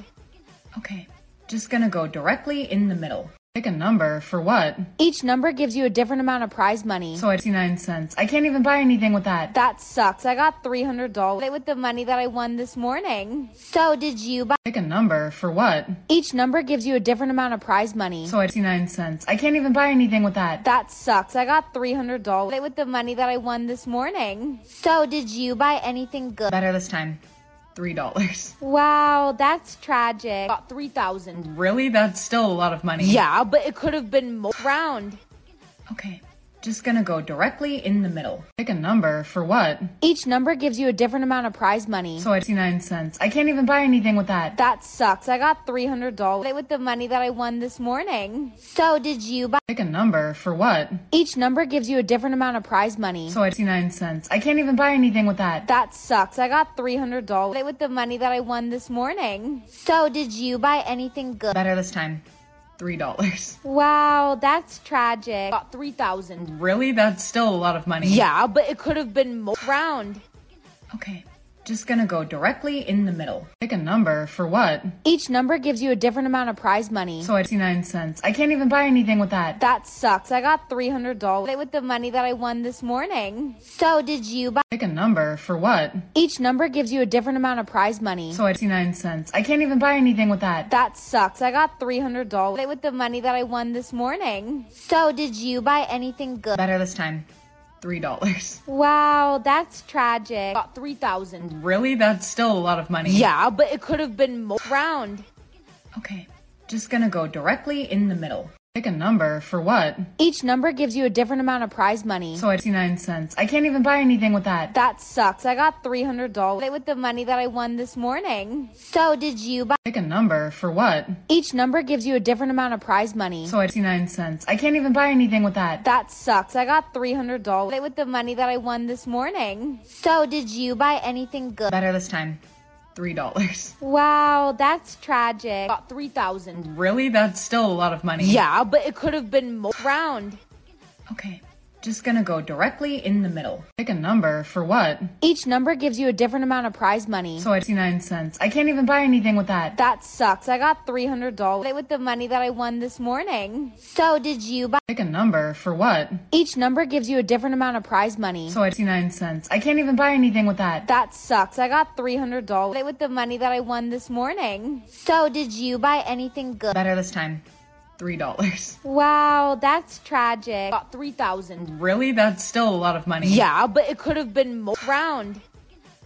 Okay, just gonna go directly in the middle. Pick a number, for what? Each number gives you a different amount of prize money. So it's sixty-nine cents. I can't even buy anything with that. That sucks, I got three hundred dollars with the money that I won this morning. So did you buy- Pick a number, for what? Each number gives you a different amount of prize money. So it's sixty-nine cents. I can't even buy anything with that. That sucks, I got three hundred dollars with the money that I won this morning. So did you buy anything good? Better this time. three dollars. Wow, that's tragic. About three thousand dollars. Really? That's still a lot of money. Yeah, but it could have been more. Round. Okay, just gonna go directly in the middle. Pick a number, for what? Each number gives you a different amount of prize money. So it's sixty-nine cents. I can't even buy anything with that. That sucks, I got three hundred dollars with the money that I won this morning. So did you buy- Pick a number, for what? Each number gives you a different amount of prize money. So it's sixty-nine cents. I can't even buy anything with that. That sucks, I got three hundred dollars with the money that I won this morning. So did you buy anything good? Better this time. three dollars. Wow, that's tragic. About three thousand dollars. Really? That's still a lot of money. Yeah, but it could have been more. Round. Okay, just gonna go directly in the middle. Pick a number, for what? Each number gives you a different amount of prize money. So it's sixty-nine cents. I can't even buy anything with that. That sucks, I got three hundred dollars with the money that I won this morning. So did you buy- Pick a number, for what? Each number gives you a different amount of prize money. So it's sixty-nine cents. I can't even buy anything with that. That sucks, I got three hundred dollars with the money that I won this morning. So did you buy anything good? Better this time. three dollars. Wow, that's tragic. About three thousand dollars. Really? That's still a lot of money. Yeah, but it could have been more. Round. Okay, just gonna go directly in the middle. Pick a number, for what? Each number gives you a different amount of prize money. So it's sixty-nine cents. I can't even buy anything with that. That sucks, I got three hundred dollars with the money that I won this morning. So did you buy- Pick a number, for what? Each number gives you a different amount of prize money. So it's sixty-nine cents. I can't even buy anything with that. That sucks, I got three hundred dollars with the money that I won this morning. So did you buy anything good? Better this time. three dollars. Wow, that's tragic. About three thousand dollars. Really? That's still a lot of money. Yeah, but it could have been more. Round. Okay, just gonna go directly in the middle. Pick a number, for what? Each number gives you a different amount of prize money. So it's sixty-nine cents. I can't even buy anything with that. That sucks, I got three hundred dollars with the money that I won this morning. So did you buy- Pick a number, for what? Each number gives you a different amount of prize money. So it's sixty-nine cents. I can't even buy anything with that. That sucks, I got three hundred dollars with the money that I won this morning. So did you buy anything good? Better this time. three dollars. Wow, that's tragic. About three thousand dollars. Really? That's still a lot of money. Yeah, but it could have been more. Round.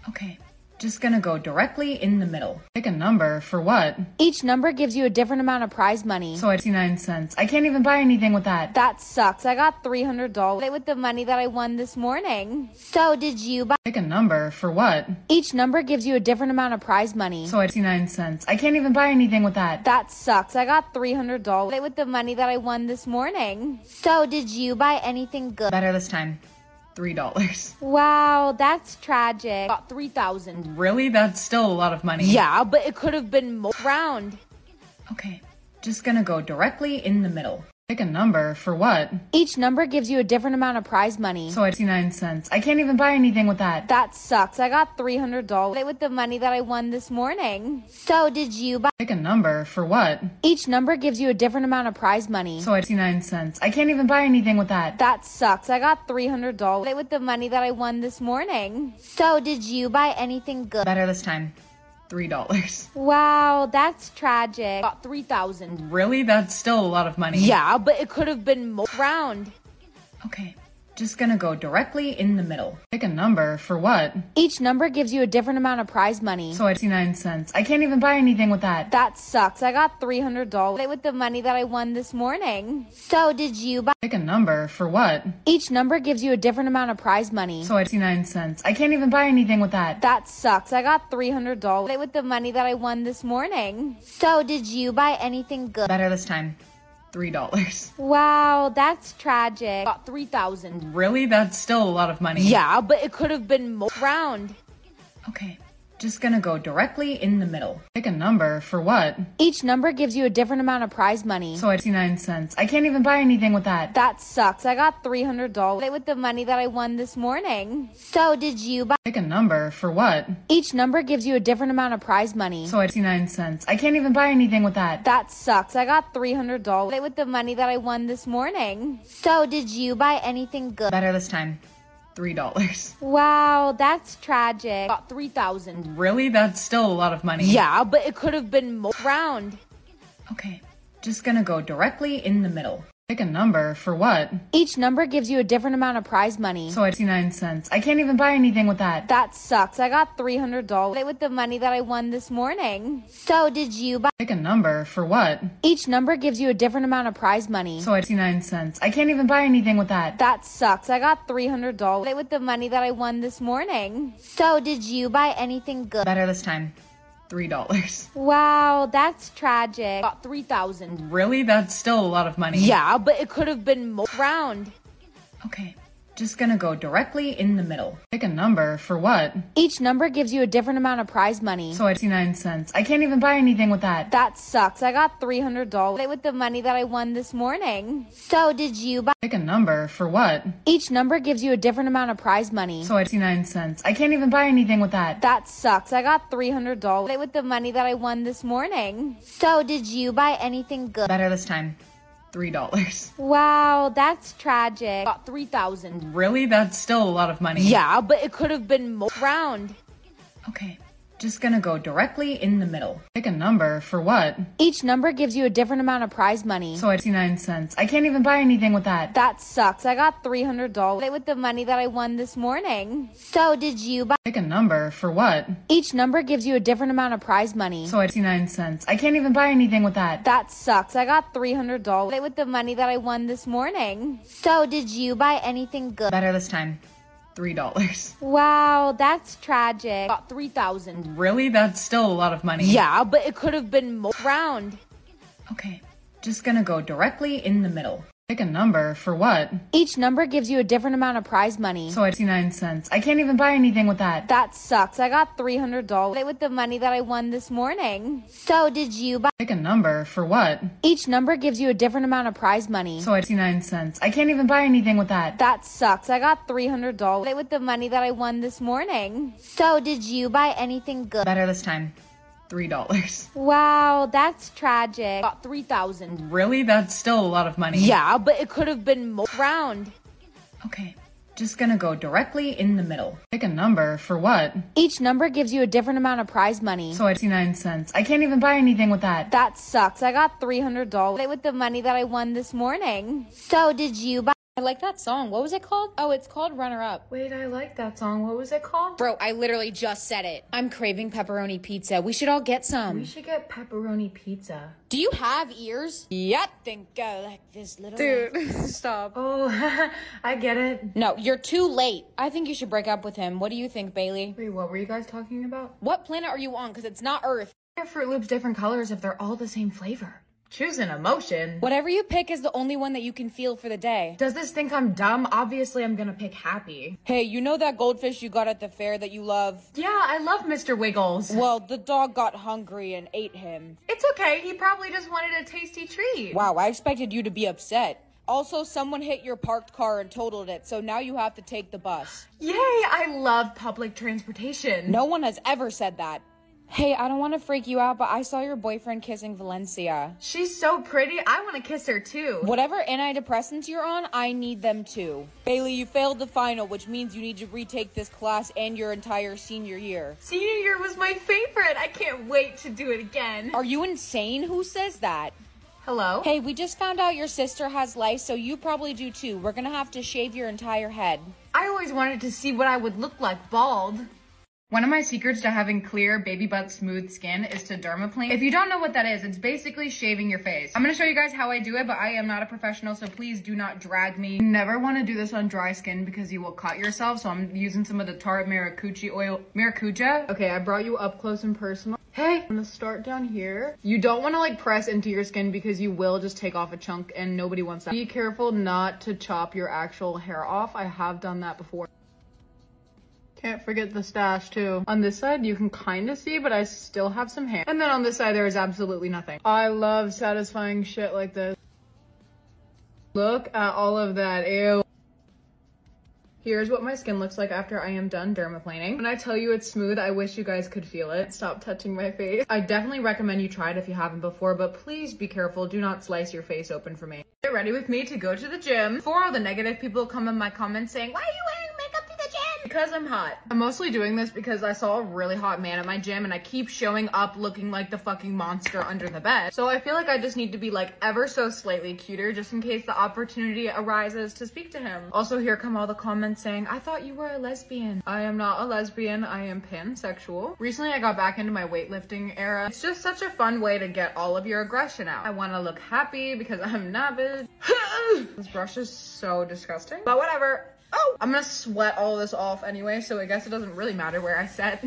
Okay, just gonna go directly in the middle. Pick a number, for what? Each number gives you a different amount of prize money. So it's sixty-nine cents. I can't even buy anything with that. That sucks, I got three hundred dollars with the money that I won this morning. So did you buy- Pick a number, for what? Each number gives you a different amount of prize money. So it's sixty-nine cents. I can't even buy anything with that. That sucks, I got three hundred dollars with the money that I won this morning. So did you buy anything good? Better this time. three dollars. Wow, that's tragic. About three thousand dollars. Really? That's still a lot of money. Yeah, but it could have been more. Round. Okay, just gonna go directly in the middle. Pick a number. For what? Each number gives you a different amount of prize money. So I see nine cents. I can't even buy anything with that. That sucks. I got three hundred dollars with the money that I won this morning. So did you buy? Pick a number. For what? Each number gives you a different amount of prize money. So I see nine cents. I can't even buy anything with that. That sucks. I got three hundred dollars with the money that I won this morning. So did you buy anything good? Better this time. three dollars. Wow, that's tragic. Got three thousand. Really? That's still a lot of money. Yeah, but it could have been more round. Okay, just gonna go directly in the middle. Pick a number. For what? Each number gives you a different amount of prize money. So I see nine cents. I can't even buy anything with that. That sucks. I got three hundred dollars with the money that I won this morning. So did you buy? Pick a number. For what? Each number gives you a different amount of prize money. So I see nine cents. I can't even buy anything with that. That sucks. I got three hundred dollars with the money that I won this morning. So did you buy anything good? Better this time. three dollars. Wow, that's tragic. Got three thousand. Really? That's still a lot of money. Yeah, but it could have been more round. Okay, just gonna go directly in the middle. Pick a number. For what? Each number gives you a different amount of prize money. So I see nine cents. I can't even buy anything with that. That sucks. I got three hundred dollars with the money that I won this morning. So did you buy? Pick a number. For what? Each number gives you a different amount of prize money. So I see nine cents. I can't even buy anything with that. That sucks. I got three hundred dollars with the money that I won this morning. So did you buy anything good? Better this time. three dollars. Wow, that's tragic. Got three thousand. Really? That's still a lot of money. Yeah, but it could have been more round. Okay, just gonna go directly in the middle. Pick a number. For what? Each number gives you a different amount of prize money. So I see nine cents. I can't even buy anything with that. That sucks. I got three hundred dollars with the money that I won this morning. So did you buy? Pick a number. For what? Each number gives you a different amount of prize money. So I see nine cents. I can't even buy anything with that. That sucks. I got three hundred dollars with the money that I won this morning. So did you buy anything good? Better this time. three dollars. Wow, that's tragic. Got three thousand. Really? That's still a lot of money. Yeah, but it could have been more round. Okay, just gonna go directly in the middle. Pick a number. For what? Each number gives you a different amount of prize money. So I see nine cents. I can't even buy anything with that. That sucks. I got three hundred dollars with the money that I won this morning. So did you buy? Pick a number. For what? Each number gives you a different amount of prize money. So I see nine cents. I can't even buy anything with that. That sucks. I got three hundred dollars with the money that I won this morning. So did you buy anything good? Better this time. three dollars. Wow, that's tragic. Got three thousand. Really? That's still a lot of money. Yeah, but it could have been more round. Okay, just gonna go directly in the middle. Pick a number. For what? Each number gives you a different amount of prize money. So I see nine cents. I can't even buy anything with that. That sucks. I got three hundred dollars with the money that I won this morning. So did you buy? Pick a number. For what? Each number gives you a different amount of prize money. So I see nine cents. I can't even buy anything with that. That sucks. I got three hundred dollars with the money that I won this morning. So did you buy anything good? Better this time. three dollars. Wow, that's tragic. Got three thousand. Really? That's still a lot of money. Yeah, but it could have been more round. Okay, just gonna go directly in the middle. Pick a number. For what? Each number gives you a different amount of prize money. So I see nine cents. I can't even buy anything with that. That sucks. I got three hundred dollars with the money that I won this morning. So did you buy? Pick a number. For what? Each number gives you a different amount of prize money. So I see nine cents. I can't even buy anything with that. That sucks. I got three hundred dollars with the money that I won this morning. So did you buy anything good? Better this time. three dollars. Wow, that's tragic. Got three thousand. Really? That's still a lot of money. Yeah, but it could have been more round. Okay, just gonna go directly in the middle. Pick a number. For what? Each number gives you a different amount of prize money. So I see nine cents. I can't even buy anything with that. That sucks. I got three hundred dollars with the money that I won this morning. So did you buy? I like that song. What was it called? Oh, it's called Runner Up. Wait, I like that song. What was it called? Bro, I literally just said it. I'm craving pepperoni pizza. We should all get some. We should get pepperoni pizza. Do you have ears? Yep. Think I like this little... Dude, stop. Oh, I get it. No, you're too late. I think you should break up with him. What do you think, Bailey? Wait, what were you guys talking about? What planet are you on? Because it's not Earth. Why are Fruit Loops different colors if they're all the same flavor? Choose an emotion. Whatever you pick is the only one that you can feel for the day. Does this think I'm dumb? Obviously, I'm gonna pick happy. Hey, you know that goldfish you got at the fair that you love? Yeah, I love Mister Wiggles. Well, the dog got hungry and ate him. It's okay. He probably just wanted a tasty treat. Wow, I expected you to be upset. Also, someone hit your parked car and totaled it, so now you have to take the bus. Yay, I love public transportation. No one has ever said that. Hey, I don't want to freak you out, but I saw your boyfriend kissing Valencia. She's so pretty. I want to kiss her, too. Whatever antidepressants you're on, I need them, too. Bailey, you failed the final, which means you need to retake this class and your entire senior year. Senior year was my favorite. I can't wait to do it again. Are you insane? Who says that? Hello? Hey, we just found out your sister has lice, so you probably do too. We're gonna have to shave your entire head. I always wanted to see what I would look like bald. One of my secrets to having clear, baby butt smooth skin is to dermaplane. If you don't know what that is, it's basically shaving your face. I'm gonna show you guys how I do it, but I am not a professional, so please do not drag me. You never wanna do this on dry skin because you will cut yourself, so I'm using some of the Tarte Maracucci oil. Maracuja? Okay, I brought you up close and personal. Hey, I'm gonna start down here. You don't wanna like press into your skin because you will just take off a chunk and nobody wants that. Be careful not to chop your actual hair off. I have done that before. Can't forget the stash too. On this side, you can kind of see, but I still have some hair. And then on this side, there is absolutely nothing. I love satisfying shit like this. Look at all of that, ew. Here's what my skin looks like after I am done dermaplaning. When I tell you it's smooth, I wish you guys could feel it. Stop touching my face. I definitely recommend you try it if you haven't before, but please be careful. Do not slice your face open for me. Get ready with me to go to the gym. Before all the negative people come in my comments saying, why are you wearing makeup to the gym? Because I'm hot. I'm mostly doing this because I saw a really hot man at my gym and I keep showing up looking like the fucking monster under the bed. So I feel like I just need to be like ever so slightly cuter just in case the opportunity arises to speak to him. Also, here come all the comments saying, I thought you were a lesbian. I am not a lesbian, I am pansexual. Recently, I got back into my weightlifting era. It's just such a fun way to get all of your aggression out. I wanna look happy because I'm not bitch. This brush is so disgusting, but whatever. Oh, I'm gonna sweat all this off anyway, so I guess it doesn't really matter where I set.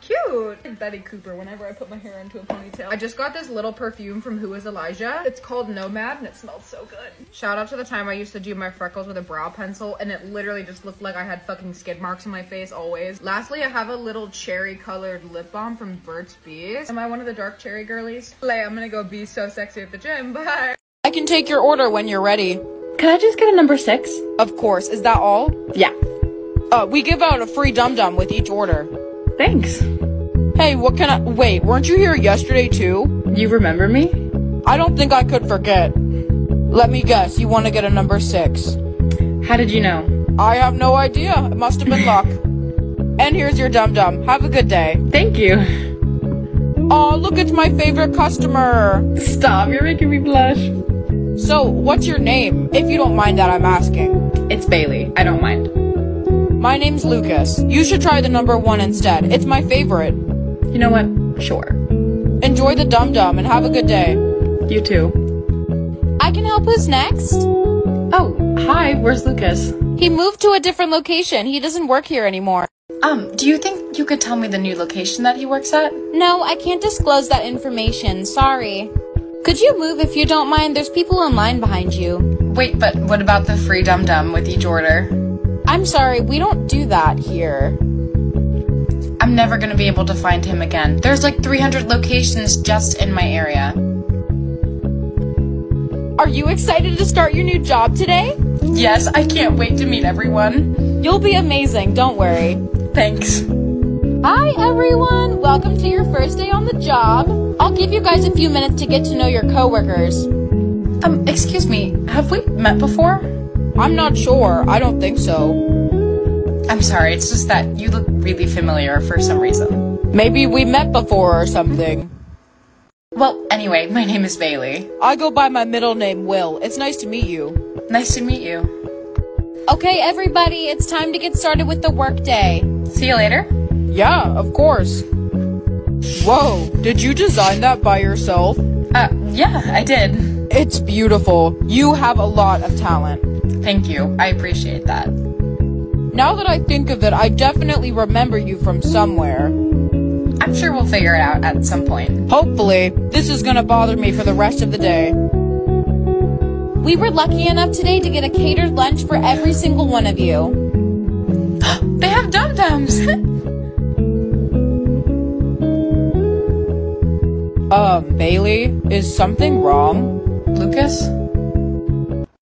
Cute! Betty Cooper whenever I put my hair into a ponytail. I just got this little perfume from Who is Elijah. It's called Nomad and it smells so good. Shout out to the time I used to do my freckles with a brow pencil and it literally just looked like I had fucking skid marks on my face always. Lastly, I have a little cherry colored lip balm from Burt's Bees. Am I one of the dark cherry girlies? Lay, I'm gonna go be so sexy at the gym, bye! I can take your order when you're ready. Can I just get a number six? Of course, is that all? Yeah. Uh, we give out a free dum-dum with each order. Thanks. Hey, what can I- wait, weren't you here yesterday too? You remember me? I don't think I could forget. Let me guess, you want to get a number six. How did you know? I have no idea. It must have been luck. And here's your dum-dum. Have a good day. Thank you. Aw, look, it's my favorite customer. Stop, you're making me blush. So, what's your name? If you don't mind that I'm asking. It's Bailey. I don't mind. My name's Lucas. You should try the number one instead. It's my favorite. You know what? Sure. Enjoy the dum-dum and have a good day. You too. I can help. Who's next? Oh, hi. Where's Lucas? He moved to a different location. He doesn't work here anymore. Um, do you think you could tell me the new location that he works at? No, I can't disclose that information. Sorry. Could you move if you don't mind? There's people in line behind you. Wait, but what about the free dum-dum with each order? I'm sorry, we don't do that here. I'm never gonna be able to find him again. There's like three hundred locations just in my area. Are you excited to start your new job today? Yes, I can't wait to meet everyone. You'll be amazing, don't worry. Thanks. Hi everyone, welcome to your first day on the job. I'll give you guys a few minutes to get to know your coworkers. Um, excuse me, have we met before? I'm not sure. I don't think so. I'm sorry, it's just that you look really familiar for some reason. Maybe we met before or something. Well, anyway, my name is Bailey. I go by my middle name, Will. It's nice to meet you. Nice to meet you. Okay, everybody, it's time to get started with the workday. See you later? Yeah, of course. Whoa, did you design that by yourself? Uh, yeah, I did. It's beautiful. You have a lot of talent. Thank you. I appreciate that. Now that I think of it, I definitely remember you from somewhere. I'm sure we'll figure it out at some point. Hopefully. This is gonna bother me for the rest of the day. We were lucky enough today to get a catered lunch for every single one of you. They have dum-dums! Um, uh, Bailey, is something wrong? Lucas?